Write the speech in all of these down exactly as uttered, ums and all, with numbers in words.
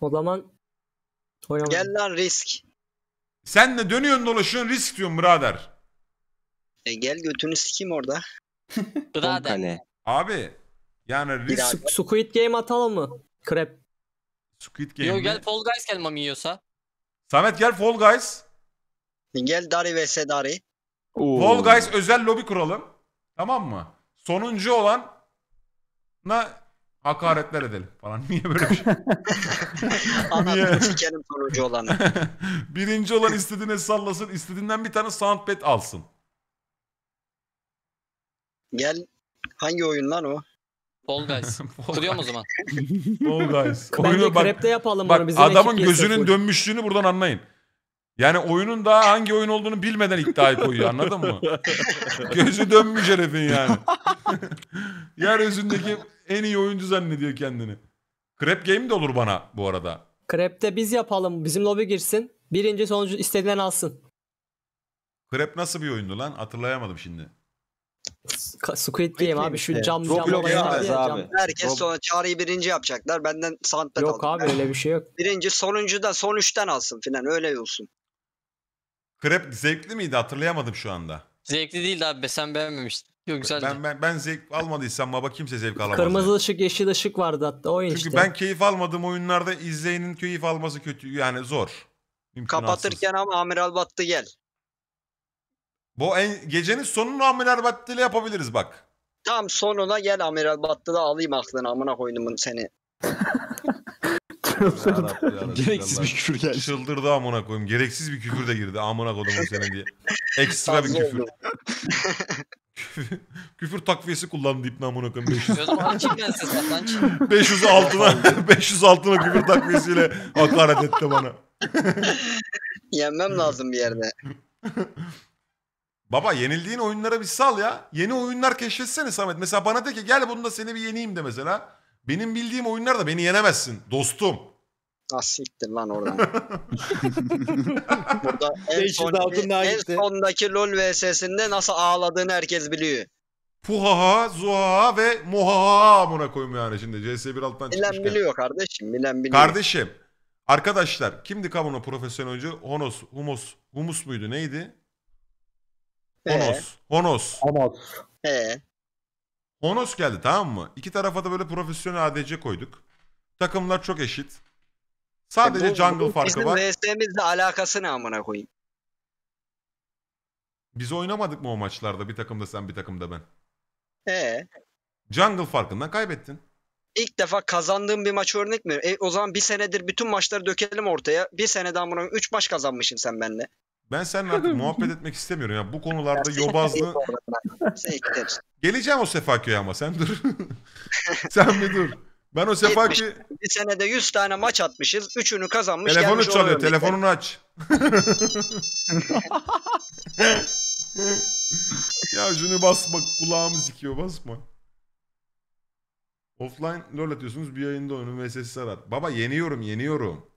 O zaman oynamayın. Gel lan risk. Sen de dönüyorsun dolaşıyorsun risk diyorsun birader. E gel götünü sikeyim orada. Birader. Abi yani risk. Squid Game atalım mı? Krep. Squid Game. Yo gel Fall Guys gel Mami yiyorsa. Samet gel Fall Guys. Gel Dari vs Dari. Oo. Fall Guys özel lobi kuralım. Tamam mı? Sonuncu olana hakaretler edelim falan. Niye böyle bir şey? Ananı sikerim sonuncu olanı. Birinci olan istediğine sallasın. İstediğinden bir tane soundpad alsın. Gel. Hangi oyun lan o? Fall Guys. Kuruyor mu o zaman? Fall Guys. Bence krepte yapalım bak, onu. Bizim adamın gözünün olur. Dönmüşlüğünü buradan anlayın. Yani oyunun daha hangi oyun olduğunu bilmeden iddiayı koyuyor anladın mı? Gözü dönmüş herifin yani. Yeryüzündeki en iyi oyuncu zannediyor kendini. Crab Game de olur bana bu arada. Crab'de biz yapalım. Bizim lobi girsin. Birinci sonucu istediğinden alsın. Crab nasıl bir oyundu lan? Hatırlayamadım şimdi. Squid Game abi şu cam cam. Herkes sonra Çağrı'yı birinci yapacaklar. Benden soundpad aldım. Yok abi öyle bir şey yok. Birinci sonuncu da son üçten alsın filan öyle olsun. Krep zevkli miydi? Hatırlayamadım şu anda. Zevkli değildi abi. Sen beğenmemiştin. Yok güzeldi. Ben, ben, ben zevk almadıysam baba kimse zevk alamaz. Kırmızı yani. Işık, yeşil ışık vardı hatta oyun çünkü işte. Çünkü ben keyif almadığım oyunlarda izleyenin keyif alması kötü. Yani zor. İmkanansız. Kapatırken ama Amiral Battı gel. Bu en, gecenin sonunu Amiral Battı ile yapabiliriz bak. Tam sonuna gel Amiral Battı da alayım aklını amına koydumun seni. Gereksiz bir küfür geldi. Çıldırdı amına koyayım. Gereksiz bir küfür de girdi amına koydumun seni diye. Ekstra bir küfür. küfür. Küfür takviyesi kullandı ipne amına koyayım. beş yüz altına beş yüz altına küfür takviyesiyle hakaret etti bana. Yenmem lazım bir yerde. Baba yenildiğin oyunlara bir sal ya. Yeni oyunlar keşfetsene Samet. Mesela bana de ki gel bunda seni bir yeneyim de mesela. Benim bildiğim oyunlar da beni yenemezsin dostum. Asiktir lan oradan. Burada en, sondaki, en sondaki LOL V S'sinde nasıl ağladığını herkes biliyor. Puhaha, zuhaha ve muhaha buna koyum yani şimdi. C S bir alttan çıkmışken. Bilen biliyor kardeşim. Bilen biliyor. Kardeşim. Arkadaşlar kimdi Kavun'un profesyonel oyuncu? Honos, Humus, Humus muydu neydi? Honos. Ee? Honos. Honos. Ee? Honos geldi tamam mı? İki tarafa da böyle profesyonel A D C koyduk. Takımlar çok eşit. Sadece e bu, jungle bu, farkı bizim var. Bizim V S'mizle alakası ne amına koyayım? Biz oynamadık mı o maçlarda? Bir takımda sen bir takımda ben. Ee? Jungle farkından kaybettin. İlk defa kazandığım bir maç örnek mi? E, o zaman bir senedir bütün maçları dökelim ortaya. Bir senede amına koyayım üç maç kazanmışsın sen benimle. Ben seninle artık muhabbet etmek istemiyorum ya. Bu konularda yobazlı... Geleceğim o Sefaköy'e ama sen dur. Sen bir dur. Ben o Sefaköy'e... Bir senede yüz tane maç atmışız. Üçünü kazanmış. Telefonu çalıyor. Telefonunu aç. Ya şunu basma. Kulağımı sikiyor. Basma. Offline lol atıyorsunuz. Bir yayında oyunu V S S arar. Baba yeniyorum. Yeniyorum.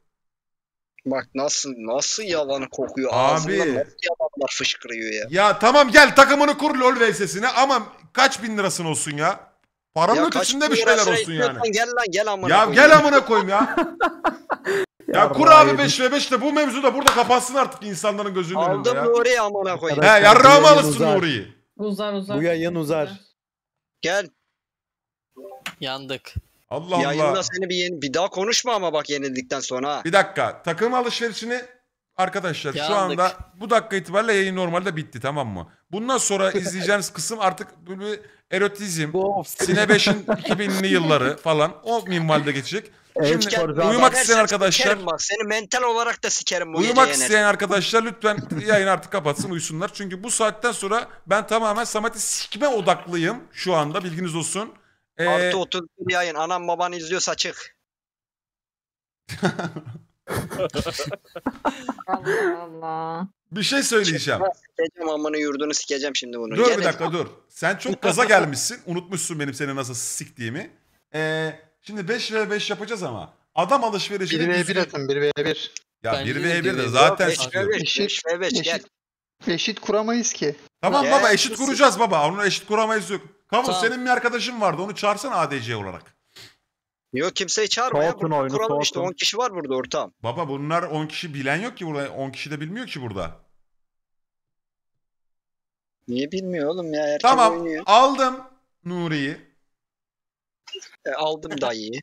Bak nasıl nasıl yalanı kokuyor abi. Nasıl yalanlar fışkırıyor ya. Ya tamam gel takımını kur LOL V S'sine ama kaç bin lirasın olsun ya. Paranın ya ötesinde bir şeyler olsun yani. Lan, gel lan gel amına ya koyayım. Gel amına koyayım ya. Ya, ya kur abi beş ve beş de bu mevzu da burada kapatsın artık insanların gözünün önünde aldım ya. Aldım Nuri'yi amına koyayım. He yarrağımı alırsın Nuri'yi. Uzar uzar. Bu yayın uzar. Gel. Yandık. Allah Allah. Yayında seni bir yeni bir daha konuşma ama bak yenildikten sonra. Bir dakika. Takım alışverişini arkadaşlar yandık. Şu anda bu dakika itibariyle yayın normalde bitti tamam mı? Bundan sonra izleyeceğiniz kısım artık böyle erotizm, Sinebeş'in iki binli yılları falan o minvalde geçecek. Şimdi evet, uyumak isteyen arkadaşlar bak, seni mental olarak da sikerim bu uyumak isteyen arkadaşlar lütfen yayını artık kapatsın uyusunlar. Çünkü bu saatten sonra ben tamamen Samet'i sikme odaklıyım şu anda bilginiz olsun. Ee... Artı otuz bir yayın. Anam baban izliyorsa çık. Allah Allah. Bir şey söyleyeceğim. Sikeceğim amını yurdunu sikeceğim şimdi bunu. Dur gelin. Bir dakika dur. Sen çok gaza gelmişsin. Unutmuşsun benim seni nasıl siktiğimi. Ee, şimdi beş ve beş yapacağız ama. Adam alışverişini... bir ve bir atın bir ve bir. Ya bir ve bir de zaten... beş ve beş gel. Eşit kuramayız ki. Tamam gel, baba eşit kuracağız baba. Onun eşit kuramayız yok. Kavun tamam. Senin bir arkadaşın vardı. Onu çağırsana A D C olarak. Yok kimseyi çağırma ya. Kuralım işte, on kişi var burada ortam. Baba bunlar on kişi bilen yok ki burada. on kişi de bilmiyor ki burada. Niye bilmiyor oğlum ya? Erken tamam oynuyor. Aldım Nuri'yi. E, aldım dayıyı.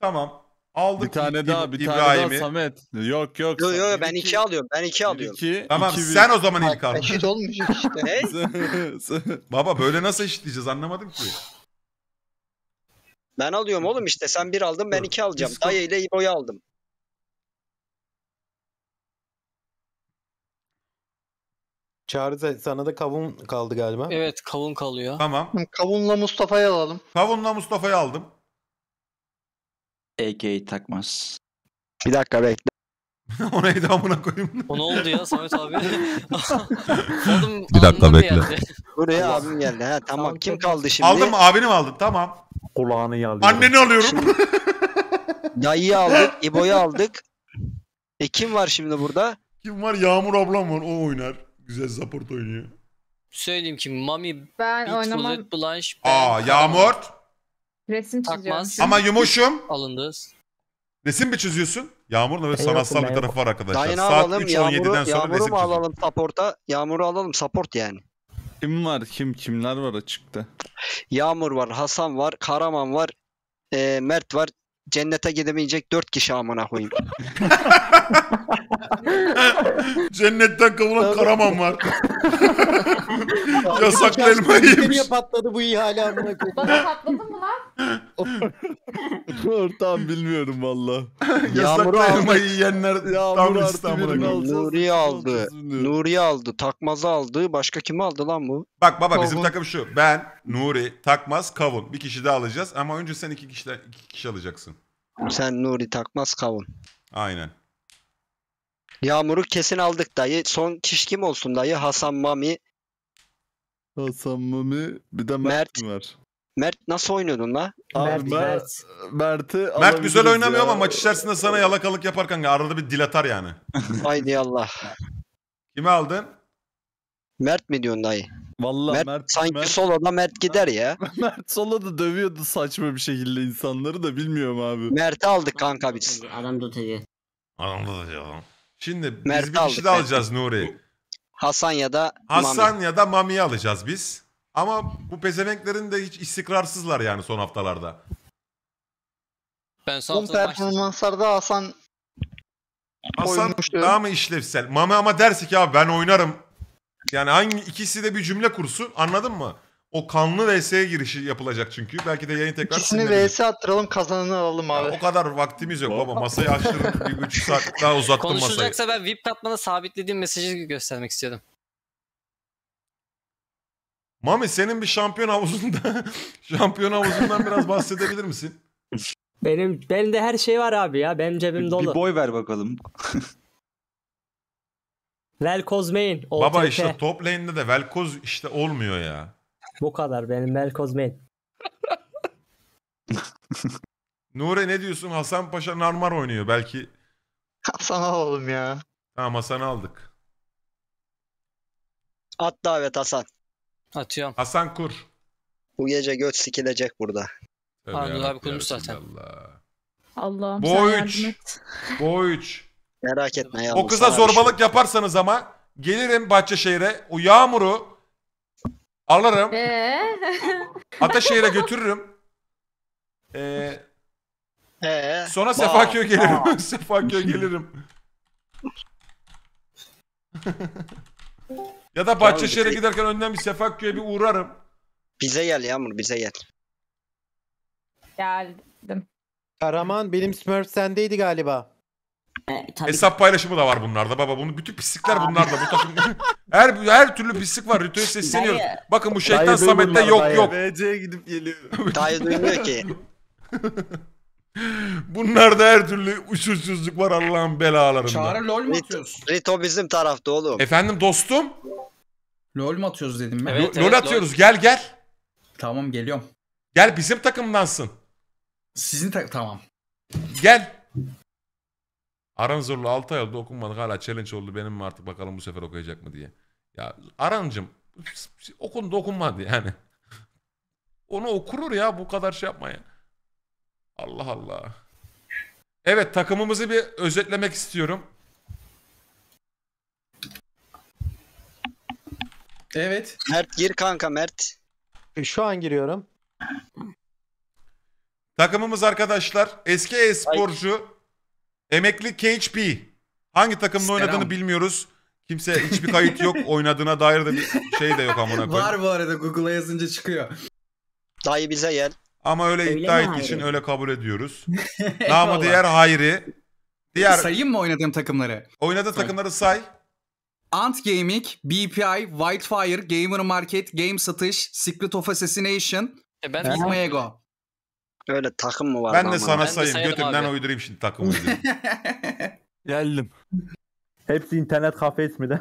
Tamam. Aldık. Bir tane daha, bir tane daha Samet. Yok yok. Yok yok ben iki alıyorum. Ben iki alıyorum. İki, tamam iki, sen bir. O zaman ilk aldın. Eşit olmayacak işte. Ne? Baba böyle nasıl eşitleyeceğiz anlamadım ki. Ben alıyorum oğlum işte. Sen bir aldın, ben iki alacağım. Discord. Dayı ile İbo'yu aldım. Çağrı sana da kavun kaldı galiba. Evet kavun kalıyor. Tamam. Kavunla Mustafa'yı alalım. Kavunla Mustafa'yı aldım. A K Takmaz. Bir dakika bekle. O neydi amına koyayım? O ne oldu ya Samet abi? Oğlum, bir dakika bekle. Yani. Buraya Allah. Abim geldi. Ha, tamam. Tamam kim kaldı şimdi? Aldım abini mi aldım? Tamam. Kulağını yalıyor. Anneni alıyorum. Şimdi... Dayıyı aldık. İbo'yu aldık. E kim var şimdi burada? Kim var? Yağmur ablam var. O oynar. Güzel support oynuyor. Söyleyeyim ki Mami. Ben oynamam. Blanche, ben Aa Yağmur. Resim çiziyorum. Ama yumuşum. Alındız. Resim mi çiziyorsun? Yağmur'la ve sanatsal bir tarafı var arkadaşlar. Dayını saat üç on yediden sonra Yağmur'u mu alalım support'a? Yağmur'u alalım support yani. Kim var? Kim kimler var açıkta? Yağmur var, Hasan var, Karaman var, e, Mert var. Cennete gidemeyecek dört kişi amına koyayım. Cennetten kavulan Karaman var. Yasaklı elma yemiş. Patladı bu ihale amına koyayım. Bana patladı mı lan? Ortam bilmiyorum valla. Yasaklı elma yiyenler tam İstanbul'a. Nuri aldı. Nuri aldı. Takmaz'ı aldı. Başka kim aldı lan bu? Bak baba Kavun. Bizim takım şu. Ben, Nuri, Takmaz, Kavun. Bir kişi daha alacağız ama önce sen iki kişi, iki kişi alacaksın. Sen Nuri, Takmaz, Kavun. Aynen. Yağmur'u kesin aldık dayı. Son kişi kim olsun dayı? Hasan, Mami. Hasan, Mami. Bir de Mert, Mert var. Mert nasıl oynuyordun la? Mert, Mert. Mert, Mert güzel oynamıyor ya. Ama maç içerisinde sana yalakalık yapar kanka. Arada bir dil atar yani. Haydi Allah. Kimi aldın? Mert mi diyorsun dayı? Vallahi Mert, Mert sanki Mert, soloda Mert gider ya. Mert soloda dövüyordu saçma bir şekilde insanları da bilmiyorum abi. Mert'i aldık kanka biz. Adam dotacı. Adam dotacı adam. Şimdi Mert biz bir kişi de alacağız Nuri. Hasan ya da Hasan Mami. Ya da Mami'yi alacağız biz. Ama bu pezevenklerin de hiç istikrarsızlar yani son haftalarda. Ben son performanslarda Hasan Hasan daha mı işlevsel? Mami ama derse ki abi ben oynarım. Yani hangi ikisi de bir cümle kursun anladın mı? O kanlı V S'ye girişi yapılacak çünkü. Belki de yayın tekrar İkisini V S attıralım kazananı alalım abi. Ya, o kadar vaktimiz yok baba. Masayı açtırdım. Bir üç saat daha uzattım masayı. Konuşulacaksa ben V I P katmana sabitlediğim mesajı göstermek istiyordum. Mami senin bir şampiyon havuzunda şampiyon havuzundan biraz bahsedebilir misin? Benim benim de her şey var abi ya. Benim cebim dolu. Bir boy ver bakalım. Velkoz main. Baba işte top lane'de de Velkoz işte olmuyor ya. Bu kadar benim Velkoz main. Nure ne diyorsun? Hasan Paşa Narmar oynuyor belki. Hasan alalım ya. Tamam Hasan'ı aldık. At davet Hasan. Atıyorum. Hasan kur. Bu gece göç sikilecek burada. Anladım abi kurmuş zaten. Allah. Allah'ım sen yardım et. Boy üç. Merak etme ya. O kıza zorbalık şey yaparsanız ama gelirim Bahçeşehir'e o Yağmur'u alırım. Ee? Ataşehir'e götürürüm. Ee, ee? Sonra Sefaköy'e gelirim. Sefaköy'e gelirim. Ya da Bahçeşehir'e giderken önden bir Sefaköy'e bir uğrarım. Bize gel Yağmur, bize gel. Geldim. Karaman benim Smurf sendeydi galiba. E, Hesap paylaşımı da var bunlarda baba. Bunu bütün pislikler abi. Bunlarda. Bu takım her her türlü pislik var. Rütü'ye sesleniyoruz. Dayı. Bakın bu şeytan Samet'te yok dayı. Yok. B C'ye gidip geliyor. Dayı duymuyor ki. Bunlarda her türlü uçursuzluk var Allah'ın belalarında. Çağrı lol mu atıyoruz? Rito bizim tarafta oğlum. Efendim dostum? Lol mu atıyoruz dedim ben. Evet, lol evet, atıyoruz. Lol. Gel gel. Tamam geliyorum. Gel bizim takımdansın. Sizin takım tamam. Gel. Aran zorlu altı ay oldu okunmadık hala challenge oldu benim mi artık bakalım bu sefer okuyacak mı diye. Ya Arancım okundu okunmadı yani. Onu okurur ya bu kadar şey yapma ya. Allah Allah. Evet, takımımızı bir özetlemek istiyorum. Evet. Mert gir kanka, Mert. Şu an giriyorum. Takımımız arkadaşlar, eski e-sporcu, emekli K H P. Hangi takımda Selam. oynadığını bilmiyoruz. Kimse, hiçbir kayıt yok. Oynadığına dair de bir şey de yok amına koyayım. Var bu arada, Google'a yazınca çıkıyor. Dayı bize gel. Ama öyle, öyle iddia ettiği için öyle kabul ediyoruz. Namı diğer Hayri. Diğer... Sayayım mı oynadığım takımları? Oynadığı takımları say. Ant Gaming, B P I, Whitefire, Gamer Market, Game Satış, Secret of Assassination, e ben Ismaego. Öyle takım mı var? Ben de ama. sana ben sayayım. Götümden abi. uydurayım şimdi takımı. Geldim. Hepsi internet kafe ismi de.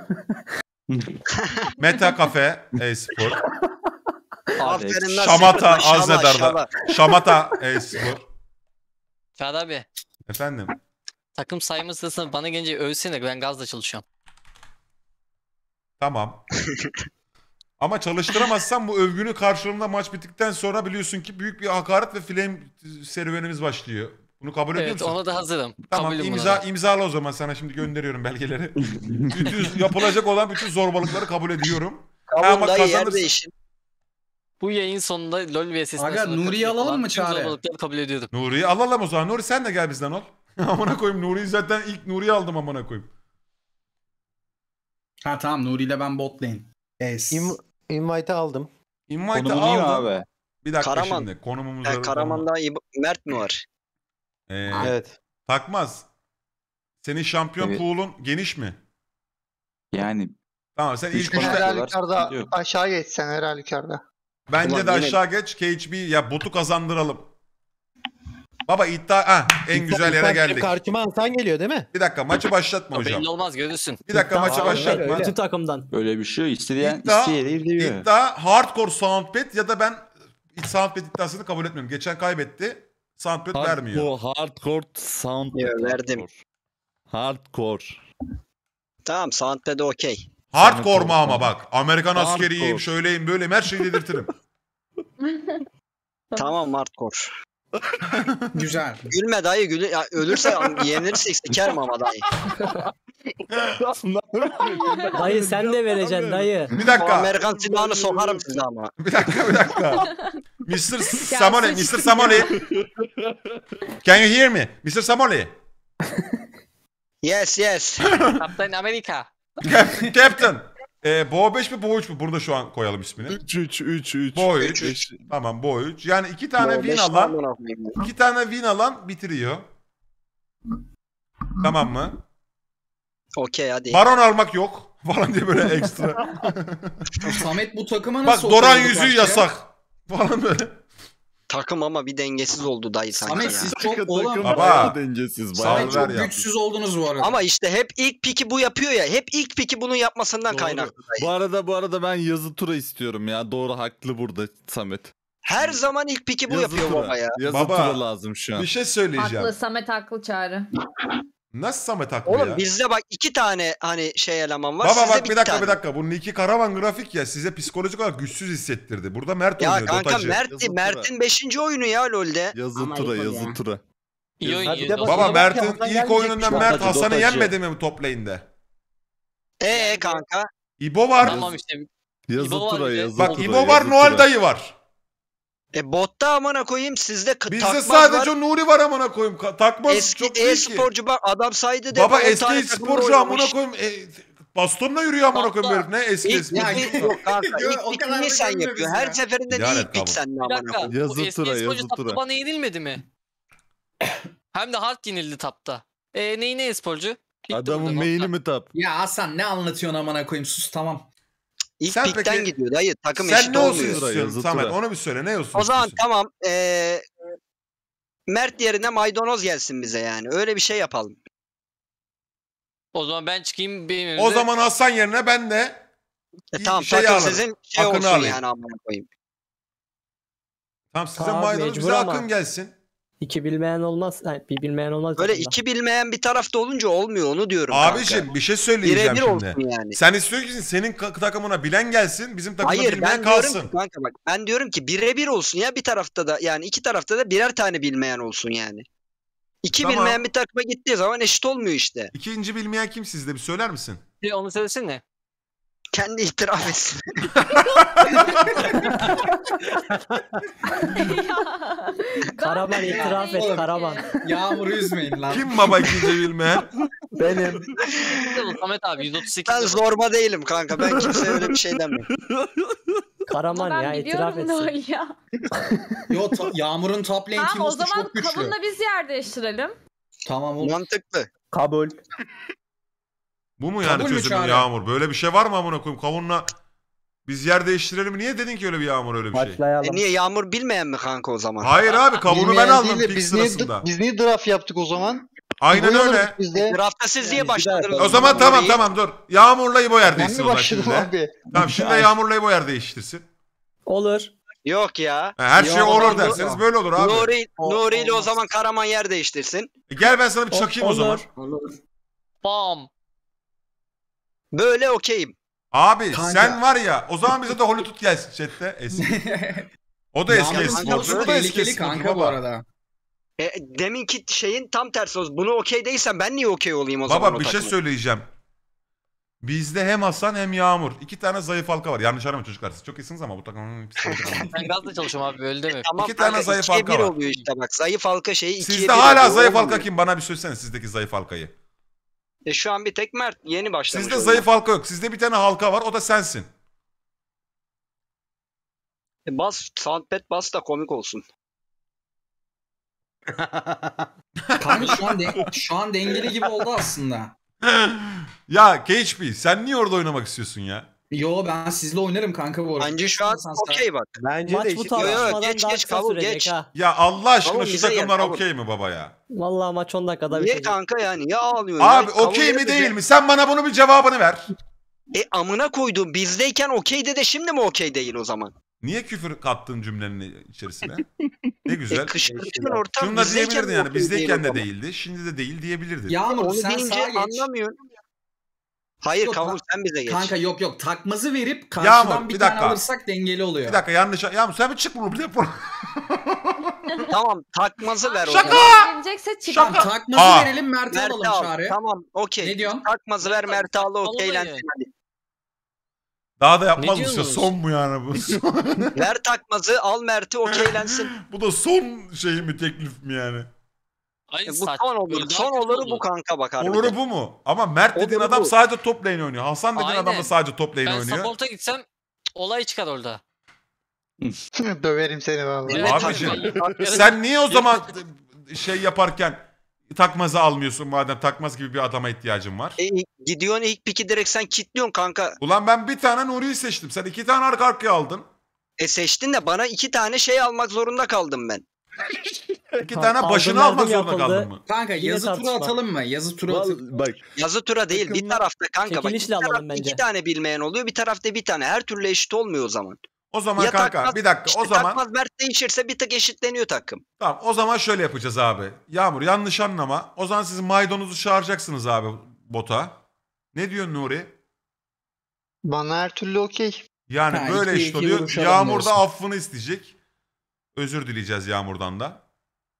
Meta Kafe, e-spor. Şamata, Azeder'da. Şamata, e-spor. Ferhat abi. Efendim? Takım sayımı sırasında bana gelince övsene, ben gazla çalışıyorum. Tamam. Ama çalıştıramazsan bu övgünü karşılığında maç bittikten sonra biliyorsun ki büyük bir hakaret ve flame serüvenimiz başlıyor. Bunu kabul ediyor musun? Evet, ona da hazırım. Tamam, imza, imzala o zaman, sana şimdi gönderiyorum belgeleri. Bütün yapılacak olan bütün zorbalıkları kabul ediyorum. Ama kazanırsın. Bu yayın sonunda LOL V S'sine... Aga Nuri'yi alalım mı Çağrı? Kabul ediyordum. Nuri'yi alalım o zaman. Nuri sen de gel bizden ol. Amına koyayım, Nuri'yi zaten ilk Nuri'yi aldım amına koyayım. Ha tamam, Nuri ile ben bot lane. Yes. In invite'ı aldım. Invite'ı aldım. Abi. Bir dakika Karaman. şimdi konumumuzu... Yani Karaman'da Mert mi var? Ee, evet. Takmaz. Senin şampiyon evet. pool'un geniş mi? Yani... Tamam sen ilk başta... Her halükarda aşağı geçsen her halükarda. Bence Ulan, de aşağı yine... geç K H B ya, botu kazandıralım. Baba iddia ah en iddia, güzel yere geldik. Karşıma Hasan geliyor değil mi? Bir dakika maçı başlatma hocam. Belli olmaz görürsün. Bir dakika iddia, maçı başlatma. Bütün takımdan. Öyle bir şey isteyen isteyene gidiyor. İddia hardcore soundpad ya da ben soundpad iddiasını kabul etmiyorum. Geçen kaybetti. Soundpad hard vermiyor. Bu hardcore soundpad ya, verdim. Hardcore. Tamam soundpad okey. Hardcore mu ama bak. Amerikan hardcore. Askeriyim, şöyleyim, böyleyim, her şeyi dedirtirim. Tamam hardcore. Güzel. Gülme dayı, gülü ya, ölürse yenilirse sikerim ama dayı. Dayı sen de vereceksin dayı. Bir dakika. O Amerikan silahını sokarım size ama. Bir dakika bir dakika. mister Samoli, mister Samoli. Can you hear me? mister Samoli. Yes, yes. Kaptan Amerika. Captain. Ee, Bo beş mi Bo üç mü? Burada şu an koyalım ismini. üç üç üç üç. Bo üç. Tamam Bo üç. Yani iki tane win alan, iki tane win alan bitiriyor. Tamam mı? Okey hadi. Baron almak yok falan diye böyle ekstra. Samet bu takıma nasıl oldu? Bak Doran yüzüğü yasak falan böyle. Takım ama bir dengesiz oldu dayı sanki. Samet siz çok olan baba dengesiz bayağı. Çok güçsüz oldunuz bu arada. Ama işte hep ilk piki bu yapıyor ya. Hep ilk piki bunun yapmasından Doğru. kaynaklı. Dayı. Bu arada bu arada ben yazı tura istiyorum ya. Doğru, haklı burada Samet. Her zaman ilk piki bu yazı yapıyor tura. baba ya. Yazı baba, tura lazım şu an. Bir şey söyleyeceğim. Haklı Samet, haklı Çağrı. Nasıl Samet haklı Oğlum, ya? Oğlum bizde bak iki tane hani şey eleman var. Baba bak bir dakika tane. bir dakika. Bunun iki Karaman grafik ya, size psikolojik olarak güçsüz hissettirdi. Burada Mert ya oynuyor kanka, dotacı. Ya kanka Mert'in beşinci oyunu ya LoL'de. Yazı tura yazı tura. İyi oynuyor. Baba Mert'in ilk oyunundan Mert Hasan'ı yenmedi mi toplayında? Eee kanka. İbo var. Tamam işte. Yazı tura yazı tura. Bak İbo var, Noel dayı var. E botta amana koyayım, sizde Takmaz var. Bizde sadece Nuri var amana koyayım. Takmaz eski çok iyi. Eski e-sporcu bak adam saydı de. Baba eski e-sporcu amana koyayım. E, bastonla yürüyor amana koyayım herif. Ne eski e-sporcu. Yok kanka. İlk pikini sen yapıyor. Her seferinde de ilk pik sen ne amana koyayım. Yazı tura yazı tura. Bana yenilmedi mi? Hem de hard yenildi tapta. E neyi ne e-sporcu? Adamın meyli mi tap? Ya Hasan ne anlatıyorsun amana koyayım, sus tamam. İlk sen pikten peki, gidiyor dayı, takım eşit olmuyor. Samet onu bir söyle, ne olsun? O zaman istiyorsun? Tamam ee, Mert yerine Maydanoz gelsin bize yani, öyle bir şey yapalım. O zaman ben çıkayım benim önümde. O zaman Hasan yerine ben de e, tamam, şey takım alırım. Sizin şey Akını olsun alayım. Yani amına koyayım. Tamam size tamam, Maydanoz bize Akın ama. gelsin. İki bilmeyen olmaz. Yani bir bilmeyen olmaz. Böyle aslında. iki bilmeyen bir tarafta olunca olmuyor, onu diyorum. Abiciğim kanka. Bir şey söyleyeceğim Bire şimdi. Yani. Sen istiyor ki senin takımına bilen gelsin, bizim takımda Hayır, bilmeyen kalsın. Hayır kanka bak, ben diyorum ki birebir olsun ya, bir tarafta da yani iki tarafta da birer tane bilmeyen olsun yani. İki tamam. bilmeyen bir takıma gittiği zaman eşit olmuyor işte. İkinci bilmeyen kim sizde, bir söyler misin? Bir onu söylesene. Kendi itiraf etsin. Karaman itiraf et, Karaman. Yağmur'u üzmeyin lan. Kim baba ikinci bilmeyen? Benim. Samet abi yüz otuz sekiz. Ben zorba değilim kanka, ben kimseye öyle bir şey demem. Karaman ya, itiraf etsin. Ya. Yo, ta Yağmur'un top lane tamam, o zaman çok güçlü. Kavun'la biz yer değiştirelim. Tamam oğlum. Mantıklı. Kabul. Bu mu yani çözümün Yağmur? Böyle bir şey var mı amına koyayım? Kavun'la biz yer değiştirelim. Niye dedin ki öyle bir Yağmur, öyle bir şey? E niye Yağmur bilmeyen mi kanka o zaman? Hayır abi, Kavun'u ben aldım pik biz sırasında. Niye, biz niye draft yaptık o zaman? Aynen İbo'ya öyle. E, draft'ta siz niye başladınız? O zaman tamam tamam dur. Yağmur'la İbo yer değiştirsin. Ben mi başladım abi? Tamam şimdi Yağmur'la İbo yer değiştirsin. Olur. Yok ya. Her şey olur derseniz böyle olur abi. Nuri, Nuri ile o zaman Karaman yer değiştirsin. E, gel ben sana bir çakayım o zaman. Olur. Bam. Böyle okeyim. Abi kanka. Sen var ya, o zaman bize de Holy Tut gelsin chatte. Eski. O da eski esporcu. Bu da eski esporcu bu arada. E, deminki şeyin tam tersi olsun. Bunu okey değilsen ben niye okey olayım o Baba, zaman? Baba bir şey söyleyeceğim. Bizde hem Hasan hem Yağmur. İki tane zayıf halka var. Yanlış aramayın çocuklar. Siz çok iyisiniz ama bu takımın... Ben gazla çalışıyorum abi, öyle deme. Tamam, İki tane kanka, zayıf halka var. Oluyor işte bak. Zayıf halka şeyi ikiye bir oluyor. Sizde hala zayıf halka kim? Bana bir söylesene sizdeki zayıf halkayı. E şu an bir tek Mert yeni başlamış. Sizde zayıf halka yok. Sizde bir tane halka var. O da sensin. E bas, soundpad bas da komik olsun. Kanka şu an, şu an dengeli gibi oldu aslında. Ya K H P sen niye orada oynamak istiyorsun ya? Yo ben sizle oynarım kanka bu arada. Bence şu an okey bak. Bence Maç de bu tartışmadan geç, geç, kabul, geç. Ha. Ya Allah aşkına kabul, şu takımlar okey mi baba ya? Vallahi maç on dakikada bitiyor. Niye kanka yani? Ya ağlıyorsun. Abi okey mi değil mi? Sen bana bunun bir cevabını ver. E amına koydum, bizdeyken okeydi de şimdi mi okey değil o zaman? Niye küfür kattın cümlenin içerisine? Ne güzel. E, kışkırtın ortam. Şunu da diyebilirdin yani. Bizdeyken de değildi. Şimdi de değil diyebilirdin. Yağmur onu sen deyince anlamıyorum. Hayır yok, Kavun sen bize geç. Kanka yok yok. Takmazı verip karşıdan Yağmur, bir, bir tane alırsak dengeli oluyor. Bir dakika yanlış. Yağmur sen bir çık bunu. Tamam Takmazı ver. Şaka! Şaka! Takmazı Aa. verelim Mert'e Mert alalım al. Çağrı. Tamam okey. Ne diyorsun? Takmazı ver Mert'e al, okeylensin hadi. Daha da yapmaz mısın? Son mu yani bu? Ver Takmazı, al Mert'i, okeylensin. Bu da son şey mi, teklif mi yani? Ay, bu son olur. Son olur bu kanka bak harbiden. Olur bu mu? Ama Mert dediğin olur adam bu. Sadece top lane oynuyor. Hasan dediğin Aynen. adam da sadece top lane ben oynuyor. Ben support'a gitsem olay çıkar orada. Döverim seni vallahi. Evet, abiciğim sen niye o zaman şey yaparken... Takmaz'ı almıyorsun madem Takmaz gibi bir adama ihtiyacın var. E, gidiyorsun ilk piki direkt sen kitliyorsun kanka. Ulan ben bir tane Nuri'yi seçtim. Sen iki tane arka arkaya aldın. E seçtin de bana iki tane şey almak zorunda kaldım ben. iki tane kanka, başını almak zorunda kaldın mı? Kanka yazı tura atalım mı? Yazı tura atalım. Bak. Yazı tura değil. Bakın bir tarafta kanka bak. Bir tarafta iki tane bilmeyen oluyor. Bir tarafta bir tane. Her türlü eşit olmuyor o zaman. O zaman ya kanka Takmaz, bir dakika işte o zaman. Takmaz Mert değişirse bir tık eşitleniyor takım. Tamam o zaman şöyle yapacağız abi. Yağmur yanlış anlama. O zaman siz Maydanoz'u çağıracaksınız abi bota. Ne diyorsun Nuri? Bana her türlü okey. Yani ha, böyle eşit oluyor. Yağmur da affını isteyecek. Özür dileyeceğiz Yağmur'dan da.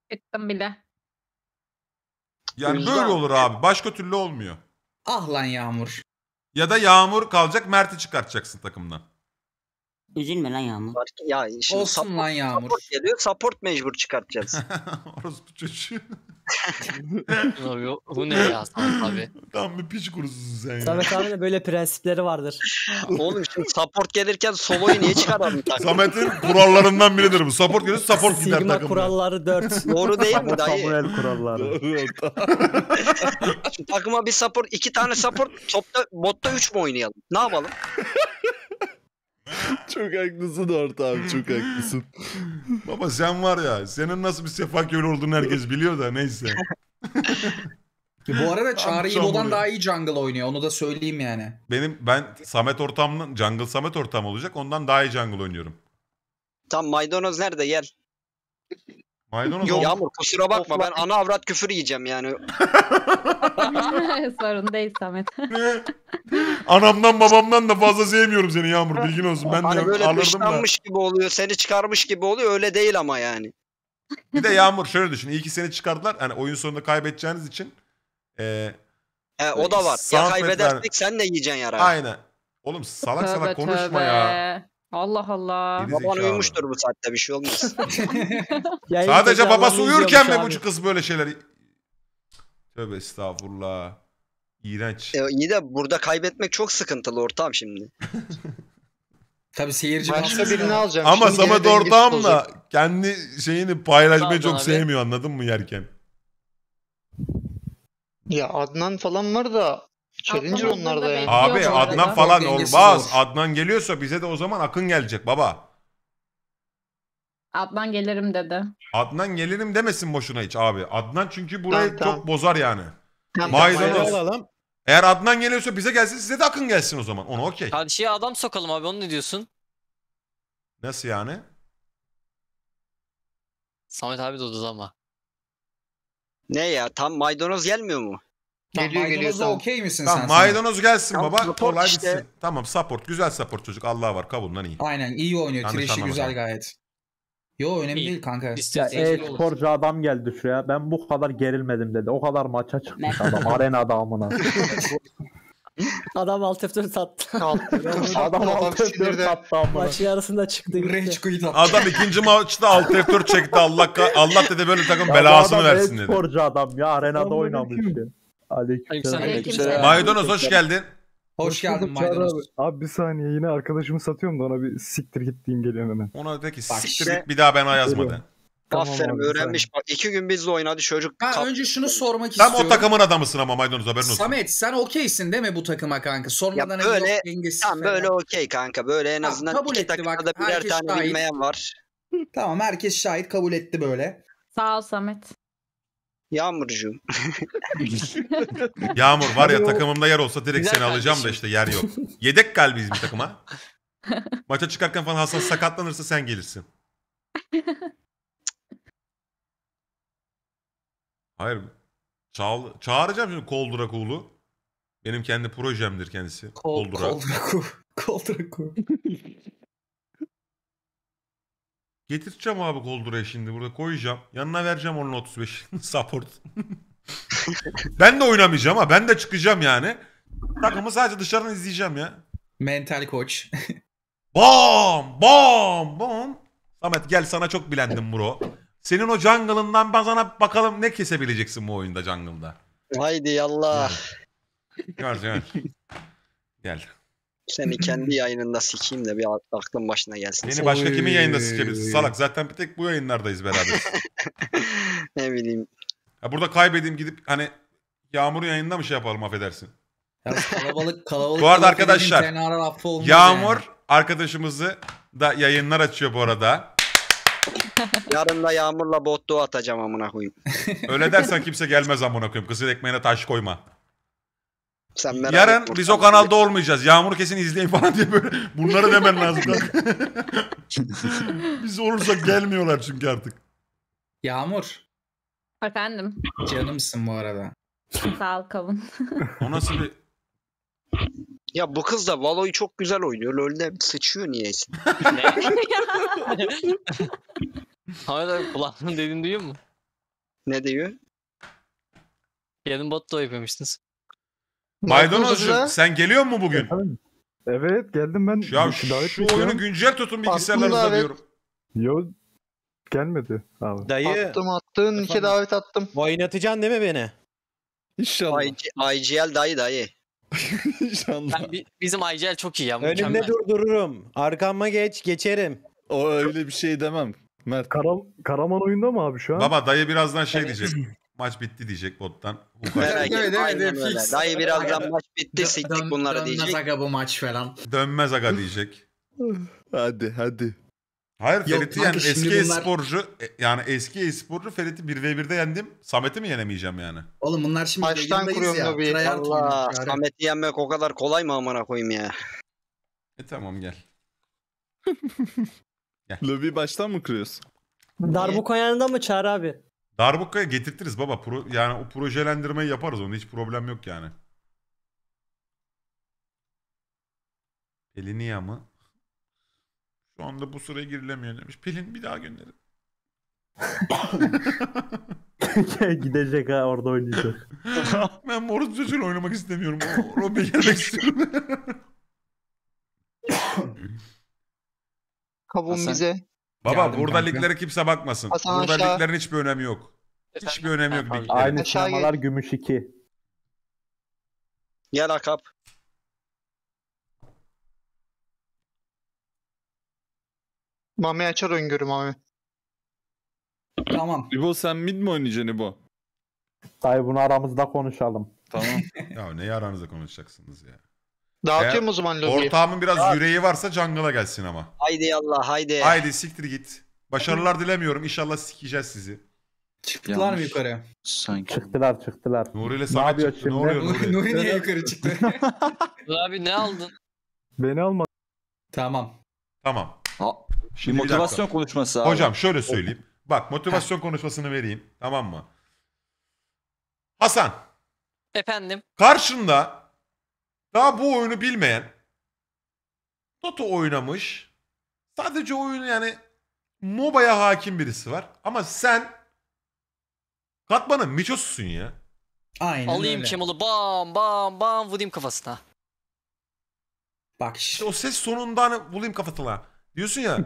Ettim bile. Yani Özcan. Böyle olur abi. Başka türlü olmuyor. Ah lan Yağmur. Ya da Yağmur kalacak, Mert'i çıkartacaksın takımdan. Üzülme lan Yağmur. Ya, şimdi Olsun support, lan Yağmur. Support geliyor, support mecbur çıkartacağız. Orospu çocuğu. Bu ne ya Samet abi? Tam bir piç kurususun sen ya. Samet abi de böyle prensipleri vardır. Oğlum şimdi support gelirken soloyu niye çıkaralım? Samet'in kurallarından biridir bu. Support gelir, support Sigma gider takımda. Sigma kuralları dört. Doğru değil mi dayı? Samuel kuralları. Şimdi takıma bir support, iki tane support, topta, botta üç mü oynayalım? Ne yapalım? Çok haklısın Orta abi, çok haklısın. Baba sen var ya, senin nasıl bir sefa köylü olduğunu herkes biliyor da neyse. Bu arada Çağrı İbo'dan daha iyi jungle oynuyor, onu da söyleyeyim yani. Benim ben Samet ortamdan, jungle Samet ortam olacak, ondan daha iyi jungle oynuyorum. Tam Maydanoz nerede gel. Maydanoz yok, Yağmur kusura bakma, ben ana avrat küfür yiyeceğim yani. Sorun değil Samet. Anamdan babamdan da fazla sevmiyorum seni Yağmur, bilgin olsun. Ben hani de böyle dışlanmış gibi oluyor, seni çıkarmış gibi oluyor, öyle değil ama yani. Bir de Yağmur şöyle düşün, iyi ki seni çıkardılar. Hani oyun sonunda kaybedeceğiniz için. Ee, He, o da var. Ya kaybedersek yani, sen de yiyeceksin yarar. Aynen. Oğlum salak tövbe, salak konuşma tövbe ya. Allah Allah. Baban uyumuştur bu saatte, bir şey olmaz. Sadece babası uyurken mi bu kız böyle şeyler? Tövbe estağfurullah. İğrenç. E, iyi de burada kaybetmek çok sıkıntılı ortam şimdi. Tabii seyirci başka birini alacağım. Ama Samet ortamla kendi şeyini paylaşmayı çok abi sevmiyor, anladın mı yerken? Ya Adnan falan var da Challenger onlar da yani. Abi Adnan falan olmaz. Adnan geliyorsa bize de o zaman Akın gelecek baba. Adnan gelirim dedi. Adnan gelirim demesin boşuna hiç abi. Adnan çünkü burayı tamam, çok tamam bozar yani. Tamam, Maydanoz. Tamam. Eğer Adnan geliyorsa bize gelsin, size de Akın gelsin o zaman. Ona okey. Hadi şeye adam sokalım abi, onu ne diyorsun? Nasıl yani? Samet abi de odada ama. Ne ya, tam maydanoz gelmiyor mu? Tam geliyor geliyor. Tam okey misin tamam, sen? Tam maydanoz gelsin tam baba. Kolay işte gitsin. Tamam support, güzel support çocuk. Allah var kavundan iyi. Aynen iyi oynuyor. Yani Trişi güzel abi gayet. Yo önemli iyi değil kanka. E-sporcu adam geldi şuraya. Ben bu kadar gerilmedim dedi. O kadar maça çıkmış adam. Arena adamına. Adam alt F dört sattı. Adam alt F dört sattı amına. Maç yarısında çıktı. Adam ikinci maçta alt F dört çekti. Allah Allah dedi böyle takım ya belasını versin dedi. Sporcu adam ya, arenada oynamıştı. Aleykümselam. Maydanoz hoş geldin. Hoş geldin Maydanoz. Abi bir saniye, yine arkadaşımı satıyorum da ona bir siktir git diyeyim, geliyorum hemen. Ona de ki siktir işte, git bir daha bana yazmadı. Tamam, aferin abi, öğrenmiş sen. Bak iki gün bizle oynadı çocuk. Ben önce şunu sormak tam istiyorum. Tam o takımın adamısın ama Maydanoz, haberin olsun. Samet sen okeysin değil mi bu takıma kanka? Sormadan ya böyle, tam böyle okey kanka. Böyle en azından tamam, iki dakikada birer tane şahit bilmeyen var. Tamam herkes şahit, kabul etti böyle. Sağ ol Samet. Yağmurcuğum. Yağmur var ya, takımımda yer olsa direkt güzel seni kardeşim alacağım da işte yer yok. Yedek kalbiyiz bir takıma. Maça çıkarken falan Hasan sakatlanırsa sen gelirsin. Hayır. Çağ çağıracağım şimdi Koldurakulu. Benim kendi projemdir kendisi. Kol Koldurakulu. Koldurakulu. Getireceğim abi Koldurak'ı şimdi burada koyacağım. Yanına vereceğim onun otuz beş support. Ben de oynamayacağım ha. Ben de çıkacağım yani. Takımı sadece dışarıdan izleyeceğim ya. Mental koç. Bam! Bam! Bam! Samet gel, sana çok bilendim bro. Senin o jungle'ından ben sana bakalım ne kesebileceksin bu oyunda jungle'da. Haydi yallah. Gel gel. Gel. Seni kendi yayınında sikeyim de bir aklın başına gelsin. Beni başka oy kimin yayında sikebilirsin salak? Zaten bir tek bu yayınlardayız beraber. Ne bileyim. Ya burada kaybedeyim gidip hani Yağmur yayında mı şey yapalım, affedersin. Ya kalabalık kalabalık. Bu arada arkadaşlar Yağmur yani arkadaşımızı da yayınlar açıyor bu arada. Yarın da Yağmur'la botluğu atacağım amına koyayım. Öyle dersen kimse gelmez amına koyayım. Kızın ekmeğine taş koyma. Sen yarın biz o kanalda olmayacağız. Yağmur kesin izleyin falan diye böyle bunları demen lazım. Biz olursak gelmiyorlar çünkü artık. Yağmur. Efendim. Canımsın bu arada. Sağ ol kavun. O nasıl bir... Ya bu kız da Valo'yu çok güzel oynuyor. LoL'de sıçıyor niyeyse. Ahmet abi kulağının dediğini duyuyor mu? Ne diyor? Yarın bot da yapıyormuşsunuz. Maydanozcuğum sen geliyor mu bugün? Evet geldim ben. Ya şu, şu oyunu güncel tutun bilgisayarlarınızda diyorum. Yok gelmedi abi. Dayı. Attım attın iki davet attım. Oynatacaksın değil mi beni? İnşallah. I G L dayı dayı. İnşallah. Ben, bizim I G L çok iyi ya. Önümde durdururum. Arkama geç geçerim. O öyle bir şey demem. Mert. Karam Karaman oyunda mı abi şu an? Baba dayı birazdan şey diyecek. Maç bitti diyecek bottan. Merak etme. Aynen öyle. Dayı birazdan maç bitti siktik bunları diyecek. Dönmez aga bu maç falan. Dönmez aga diyecek. Hadi hadi. Hayır Ferit'i yani eski e-sporcu yani eski e-sporcu Ferit'i bir ve bir'de yendim. Samet'i mi yenemeyeceğim yani? Oğlum bunlar şimdi maçtan kuruyor ya. Allah Samet'i yenmek o kadar kolay mı amına koyayım ya? E tamam gel. Gel. Lobi baştan mı kırıyorsun? Darbuka yanında mı Çağrı abi? Darbuka'ya getirtiriz baba. Pro, yani o projelendirmeyi yaparız, onda hiç problem yok yani. Pelin ya mı? Şu anda bu sıraya girilemiyor demiş. Pelin bir daha gönderin. Gidecek ha, orada oynayacak. Ben Moruz çocuğuyla oynamak istemiyorum. Robi'ye gelmek istiyorum. Kavun Hasan bize. Baba yardım, burada kanka liglere kimse bakmasın. Hasan burada aşağı... liglerin hiçbir önemi yok. Hiçbir önemi yok liglerin. Aynı sınamalar gümüş iki. Gel akap. Mami açar öngörü Mami. Tamam. İbo sen mid mi oynayacaksın İbo? Dayı bunu aramızda konuşalım. Tamam. Ya neyi aranızda konuşacaksınız ya? Dağıtıyorum o zaman lobiyi. Ortağımın biraz dağıt yüreği varsa jungle'a gelsin ama. Haydi yallah haydi. Haydi siktir git. Başarılar dilemiyorum. İnşallah sikeceğiz sizi. Çıktılar yanlış mı yukarı? Sanki. Çıktılar çıktılar. Nuri ile Samet çıktı. Şimdi? Ne oluyor Nuri? Nuri niye yukarı çıktı? Abi ne aldın? Beni almadın. Tamam. Tamam. Ha. Şimdi bir motivasyon bir konuşması abi. Hocam şöyle söyleyeyim. Bak motivasyon ha konuşmasını vereyim. Tamam mı? Hasan. Efendim. Karşında daha bu oyunu bilmeyen, Dota oynamış, sadece oyunu yani MOBA'ya hakim birisi var. Ama sen katmanın miçosusun ya. Aynen alayım öyle. Kemal'ı bam bam bam vurayım kafasına. Bak işte o ses sonunda hani bulayım kafasına diyorsun ya.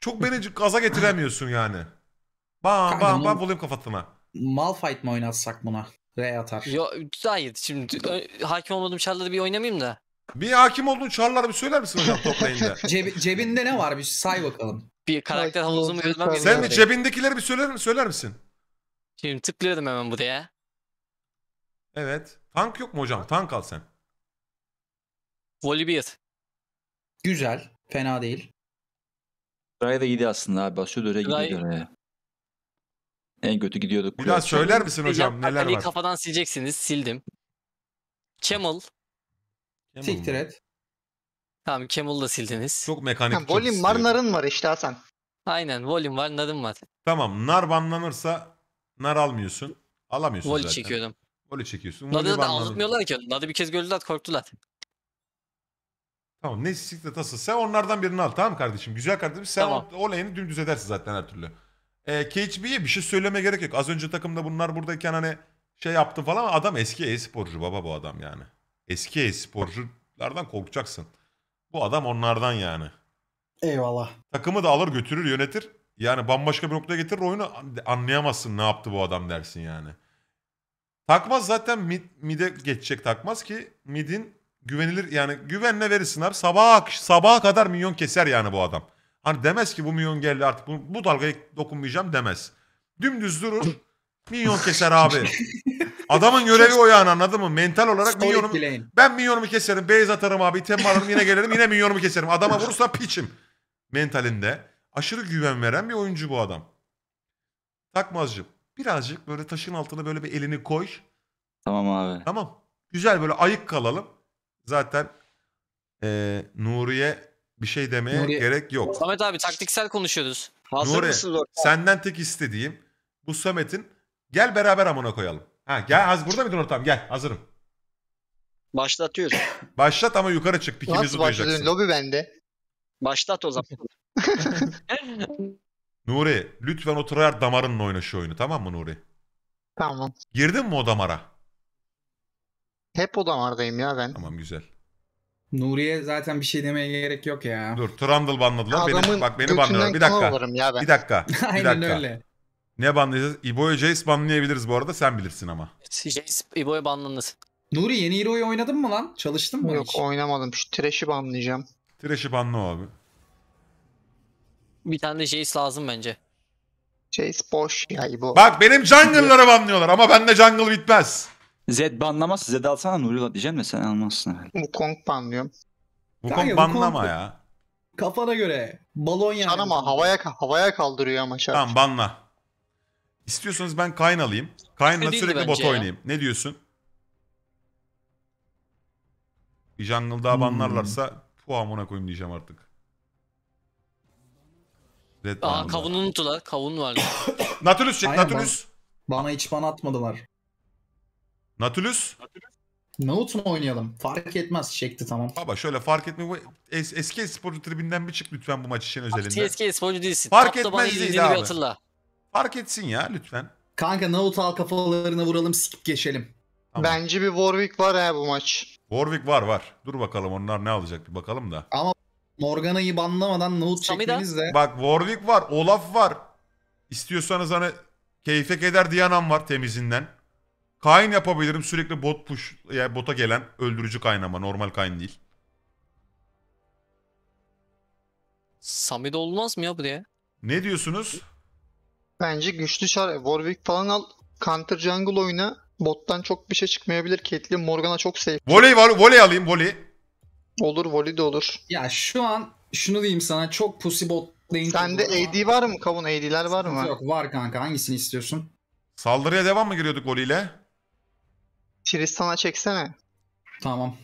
Çok beni gaza getiremiyorsun yani. Bam kanka, bam bam bulayım kafasına. Malphite mi oynatsak buna? R atar. Yo, hayır şimdi hakim olmadığım çarları bir oynamayayım da. Bir hakim olduğun çarları bir söyler misin hocam toplayında? Ceb cebinde ne var bir say bakalım. Bir karakter havuzumu görmem. Sen de cebindekileri bir söyler, söyler misin? Şimdi tıklıyorum hemen buraya. Evet. Tank yok mu hocam? Tank al sen. Volibear. Güzel. Fena değil. Buraya da iyiydi aslında abi. Başlıyor öyle gidiyor oraya. En kötü gidiyorduk. Bir daha söyler misin hocam neler var? Ali kafadan sileceksiniz. Sildim. Camille. Siktir et. Tamam Camille'ı da sildiniz. Çok mekanik. Ha, volüm var narın var işte Hasan. Aynen volüm var narın var. Tamam nar banlanırsa nar almıyorsun. Alamıyorsun Vol zaten. Voli çekiyordum. Voli çekiyorsun. Narı da aldırmıyorlar ki. Narı bir kez gördüler korktular. Tamam ne siktir tasıl. Sen onlardan birini al tamam kardeşim. Güzel kardeşim sen tamam o, o lane'i dümdüz edersin zaten her türlü. E, K H B'ye bir şey söylemeye gerek yok. Az önce takımda bunlar buradayken hani şey yaptım falan ama adam eski e-sporcu baba bu adam yani. Eski e-sporculardan korkacaksın. Bu adam onlardan yani. Eyvallah. Takımı da alır götürür yönetir. Yani bambaşka bir noktaya getirir oyunu anlayamazsın ne yaptı bu adam dersin yani. Takmaz zaten mid, mid'e geçecek Takmaz ki mid'in güvenilir yani güvenle verirsin abi sabaha, sabaha kadar minyon keser yani bu adam. Hani demez ki bu minyon geldi artık bu, bu dalgaya dokunmayacağım demez. Dümdüz durur minyon keser abi. Adamın görevi o yani anladın mı? Mental olarak minyonumu, ben minyonumu keserim, base atarım abi, item alırım yine gelirim yine minyonumu keserim. Adama vurursa piçim. Mentalinde aşırı güven veren bir oyuncu bu adam. Takmazcığım birazcık böyle taşın altına böyle bir elini koy. Tamam abi. Tamam. Güzel böyle ayık kalalım. Zaten ee, Nuri'ye bir şey demeye Nuri gerek yok. Samet abi taktiksel konuşuyoruz. Hazır Nuri mısınız orada? Senden tek istediğim bu Samet'in gel beraber amına koyalım. Ha gel az burada mıydın ortam? Gel hazırım. Başlatıyoruz. Başlat ama yukarı çık pikimizi duyacaksın. Nasıl lobi bende. Başlat o zaman. Nuri lütfen o tryhard damarınla oyna şu oyunu tamam mı Nuri? Tamam. Girdin mi o damara? Hep o damardayım ya ben. Tamam güzel. Nuri'ye zaten bir şey demeye gerek yok ya. Dur, Trundle banladılar. Beni, bak beni banlıyorlar. Bir dakika. Bir dakika. Aynen bir dakika öyle. Ne banlayacağız? İbo'ya Jayce banlayabiliriz bu arada. Sen bilirsin ama. Jayce İbo'ya banlanır. Nuri yeni hero'yu oynadın mı lan? Çalıştın mı? Yok hiç oynamadım. Şu Thresh'i banlayacağım. Thresh'i banla abi. Bir tane de Jayce lazım bence. Jayce boş ya İbo. Bak benim jungle'ları banlıyorlar ama bende jungle bitmez. Zed banlamaz. Zed alsana Nuri'la diyeceğim de sen almazsın. Wukong banlıyorum. Wukong banlama ya. Kafana göre. Balon yani. Ama havaya havaya kaldırıyor ama şarkı. Tamam banla. İstiyorsanız ben Kayn alayım. Kayn'la sürekli bot oynayayım. Ne diyorsun? Bir jungle daha banlarlarsa puanına koyayım diyeceğim artık. Red Aa kavunu unuttular. Kavun vardı. Nautilus çek. Aynen, Nautilus. Ben, bana hiç bana atmadılar. Nautilus. Naut mu oynayalım? Fark etmez. Çekti tamam. Baba şöyle fark etmiyor. Es eski sporcu tribinden bir çık lütfen bu maç için özelinde. Eski esporcu değilsin. Fark etmez değil abi. Hatırla. Fark etsin ya lütfen. Kanka Naut al kafalarına vuralım sikip geçelim. Tamam. Bence bir Warwick var ha bu maç. Warwick var var. Dur bakalım onlar ne alacak bir bakalım da. Ama Morgana'yı banlamadan Naut çekmeniz de. Bak Warwick var, Olaf var. İstiyorsanız hani keyfek eder Diana'm var temizinden. Kayn yapabilirim sürekli bot push, yani bota gelen öldürücü kayn ama normal kayn değil. Samet olmaz mı ya buraya? Ne diyorsunuz? Bence güçlü çar Warwick falan al. Counter jungle oyna. Bottan çok bir şey çıkmayabilir. Caitlyn Morgana çok safe. Voley voley alayım voley. Olur voley de olur. Ya şu an şunu diyeyim sana çok pussy bot lane. Sende A D var mı Kavun? A D'ler var mı? Yok var kanka hangisini istiyorsun? Saldırıya devam mı giriyorduk voleyle? Tristan'a çeksene. Tamam.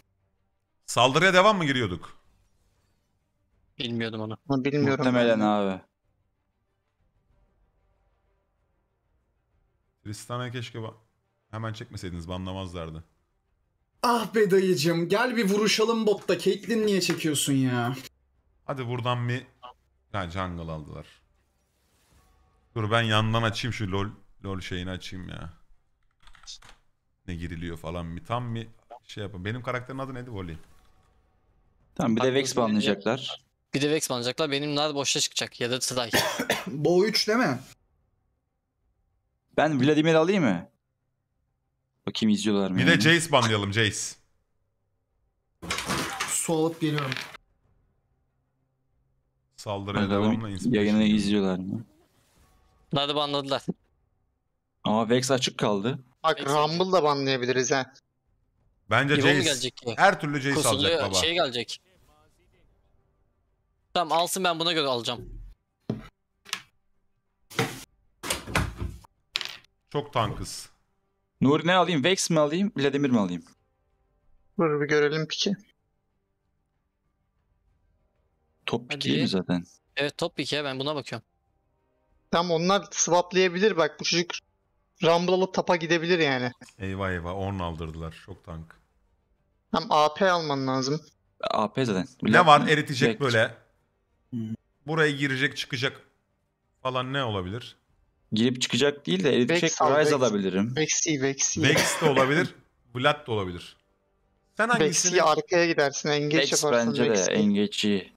Saldırıya devam mı giriyorduk? Bilmiyordum onu. Ha, bilmiyorum. Muhtemelen abi. Tristan'a keşke bak. Hemen çekmeseydiniz banlamazlardı. Ah be dayıcım gel bir vuruşalım botta. Caitlyn niye çekiyorsun ya? Hadi buradan bir... Ha jungle aldılar. Dur ben yandan açayım şu lol, lol şeyini açayım ya. Ne giriliyor falan bir tam bir şey yapalım. Benim karakterin adı neydi? Voli. Tamam bir de Vex banlayacaklar. Bir de Vex banlayacaklar. Benim nar boşta çıkacak ya da Tray. Bo üç değil mi? Ben Vladimir alayım mı? Bakayım izliyorlar mı? Bir yani. De Jayce banlayalım Jayce. Su alıp geliyorum. Saldırıya devamla insan. Yayını izliyorlar mı? Nerede banladılar? Ama Vex açık kaldı. Bak Rumble da banlayabiliriz ha. Bence İbo Jayce her türlü Jayce Kusurlu alacak baba. Şey gelecek. Tamam alsın ben buna göre alacağım. Çok tankız. Nuri ne alayım? Vex mi alayım? Vladimir mi alayım? Dur bir görelim piki. Top piki mi zaten? Evet top piki ben buna bakıyorum. Tamam onlar swaplayabilir bak bu çocuk Rumble alıp tapa gidebilir yani. Eyvah eyvah on aldırdılar çok tank. Tam A P alman lazım. A P zaten. Ne var eritecek Vex. Böyle. Buraya girecek çıkacak falan ne olabilir? Girip çıkacak değil de eritecek rise alabilirim. Vex'i Vex'i. Vex de olabilir. Vlad da olabilir. Sen hangisini? Vex'i arkaya gidersin. Engage Vex yaparsın. Bence Vex de engage'i.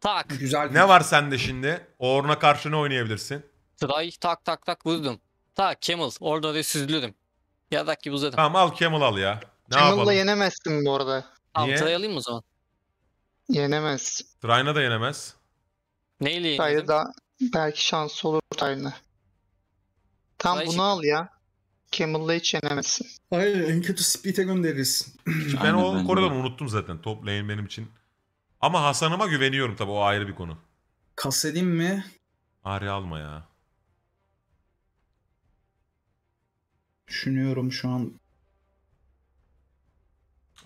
Tak. Güzel. Ne var sende şimdi? Orna karşı ne oynayabilirsin? Try tak tak tak vurdum. Tak Camille. Orada da süzülürüm. Yadak gibi uzadım. Tamam al Camille al ya. Ne Camille'la yenemezsin bu arada. Tamam Try alayım mı o zaman? Yenemez. Try'na da yenemez. Neyle yenedim? Da. Belki şansı olur aynı. Tam bunu al ya. Camille'la hiç yenemezsin. Hayır en kötü speed'e göndeririz. Ben aynen, o koridorunu unuttum zaten. Top lane benim için. Ama Hasan'ıma güveniyorum tabi o ayrı bir konu. Kas edeyim mi? Ahri alma ya. Düşünüyorum şu an.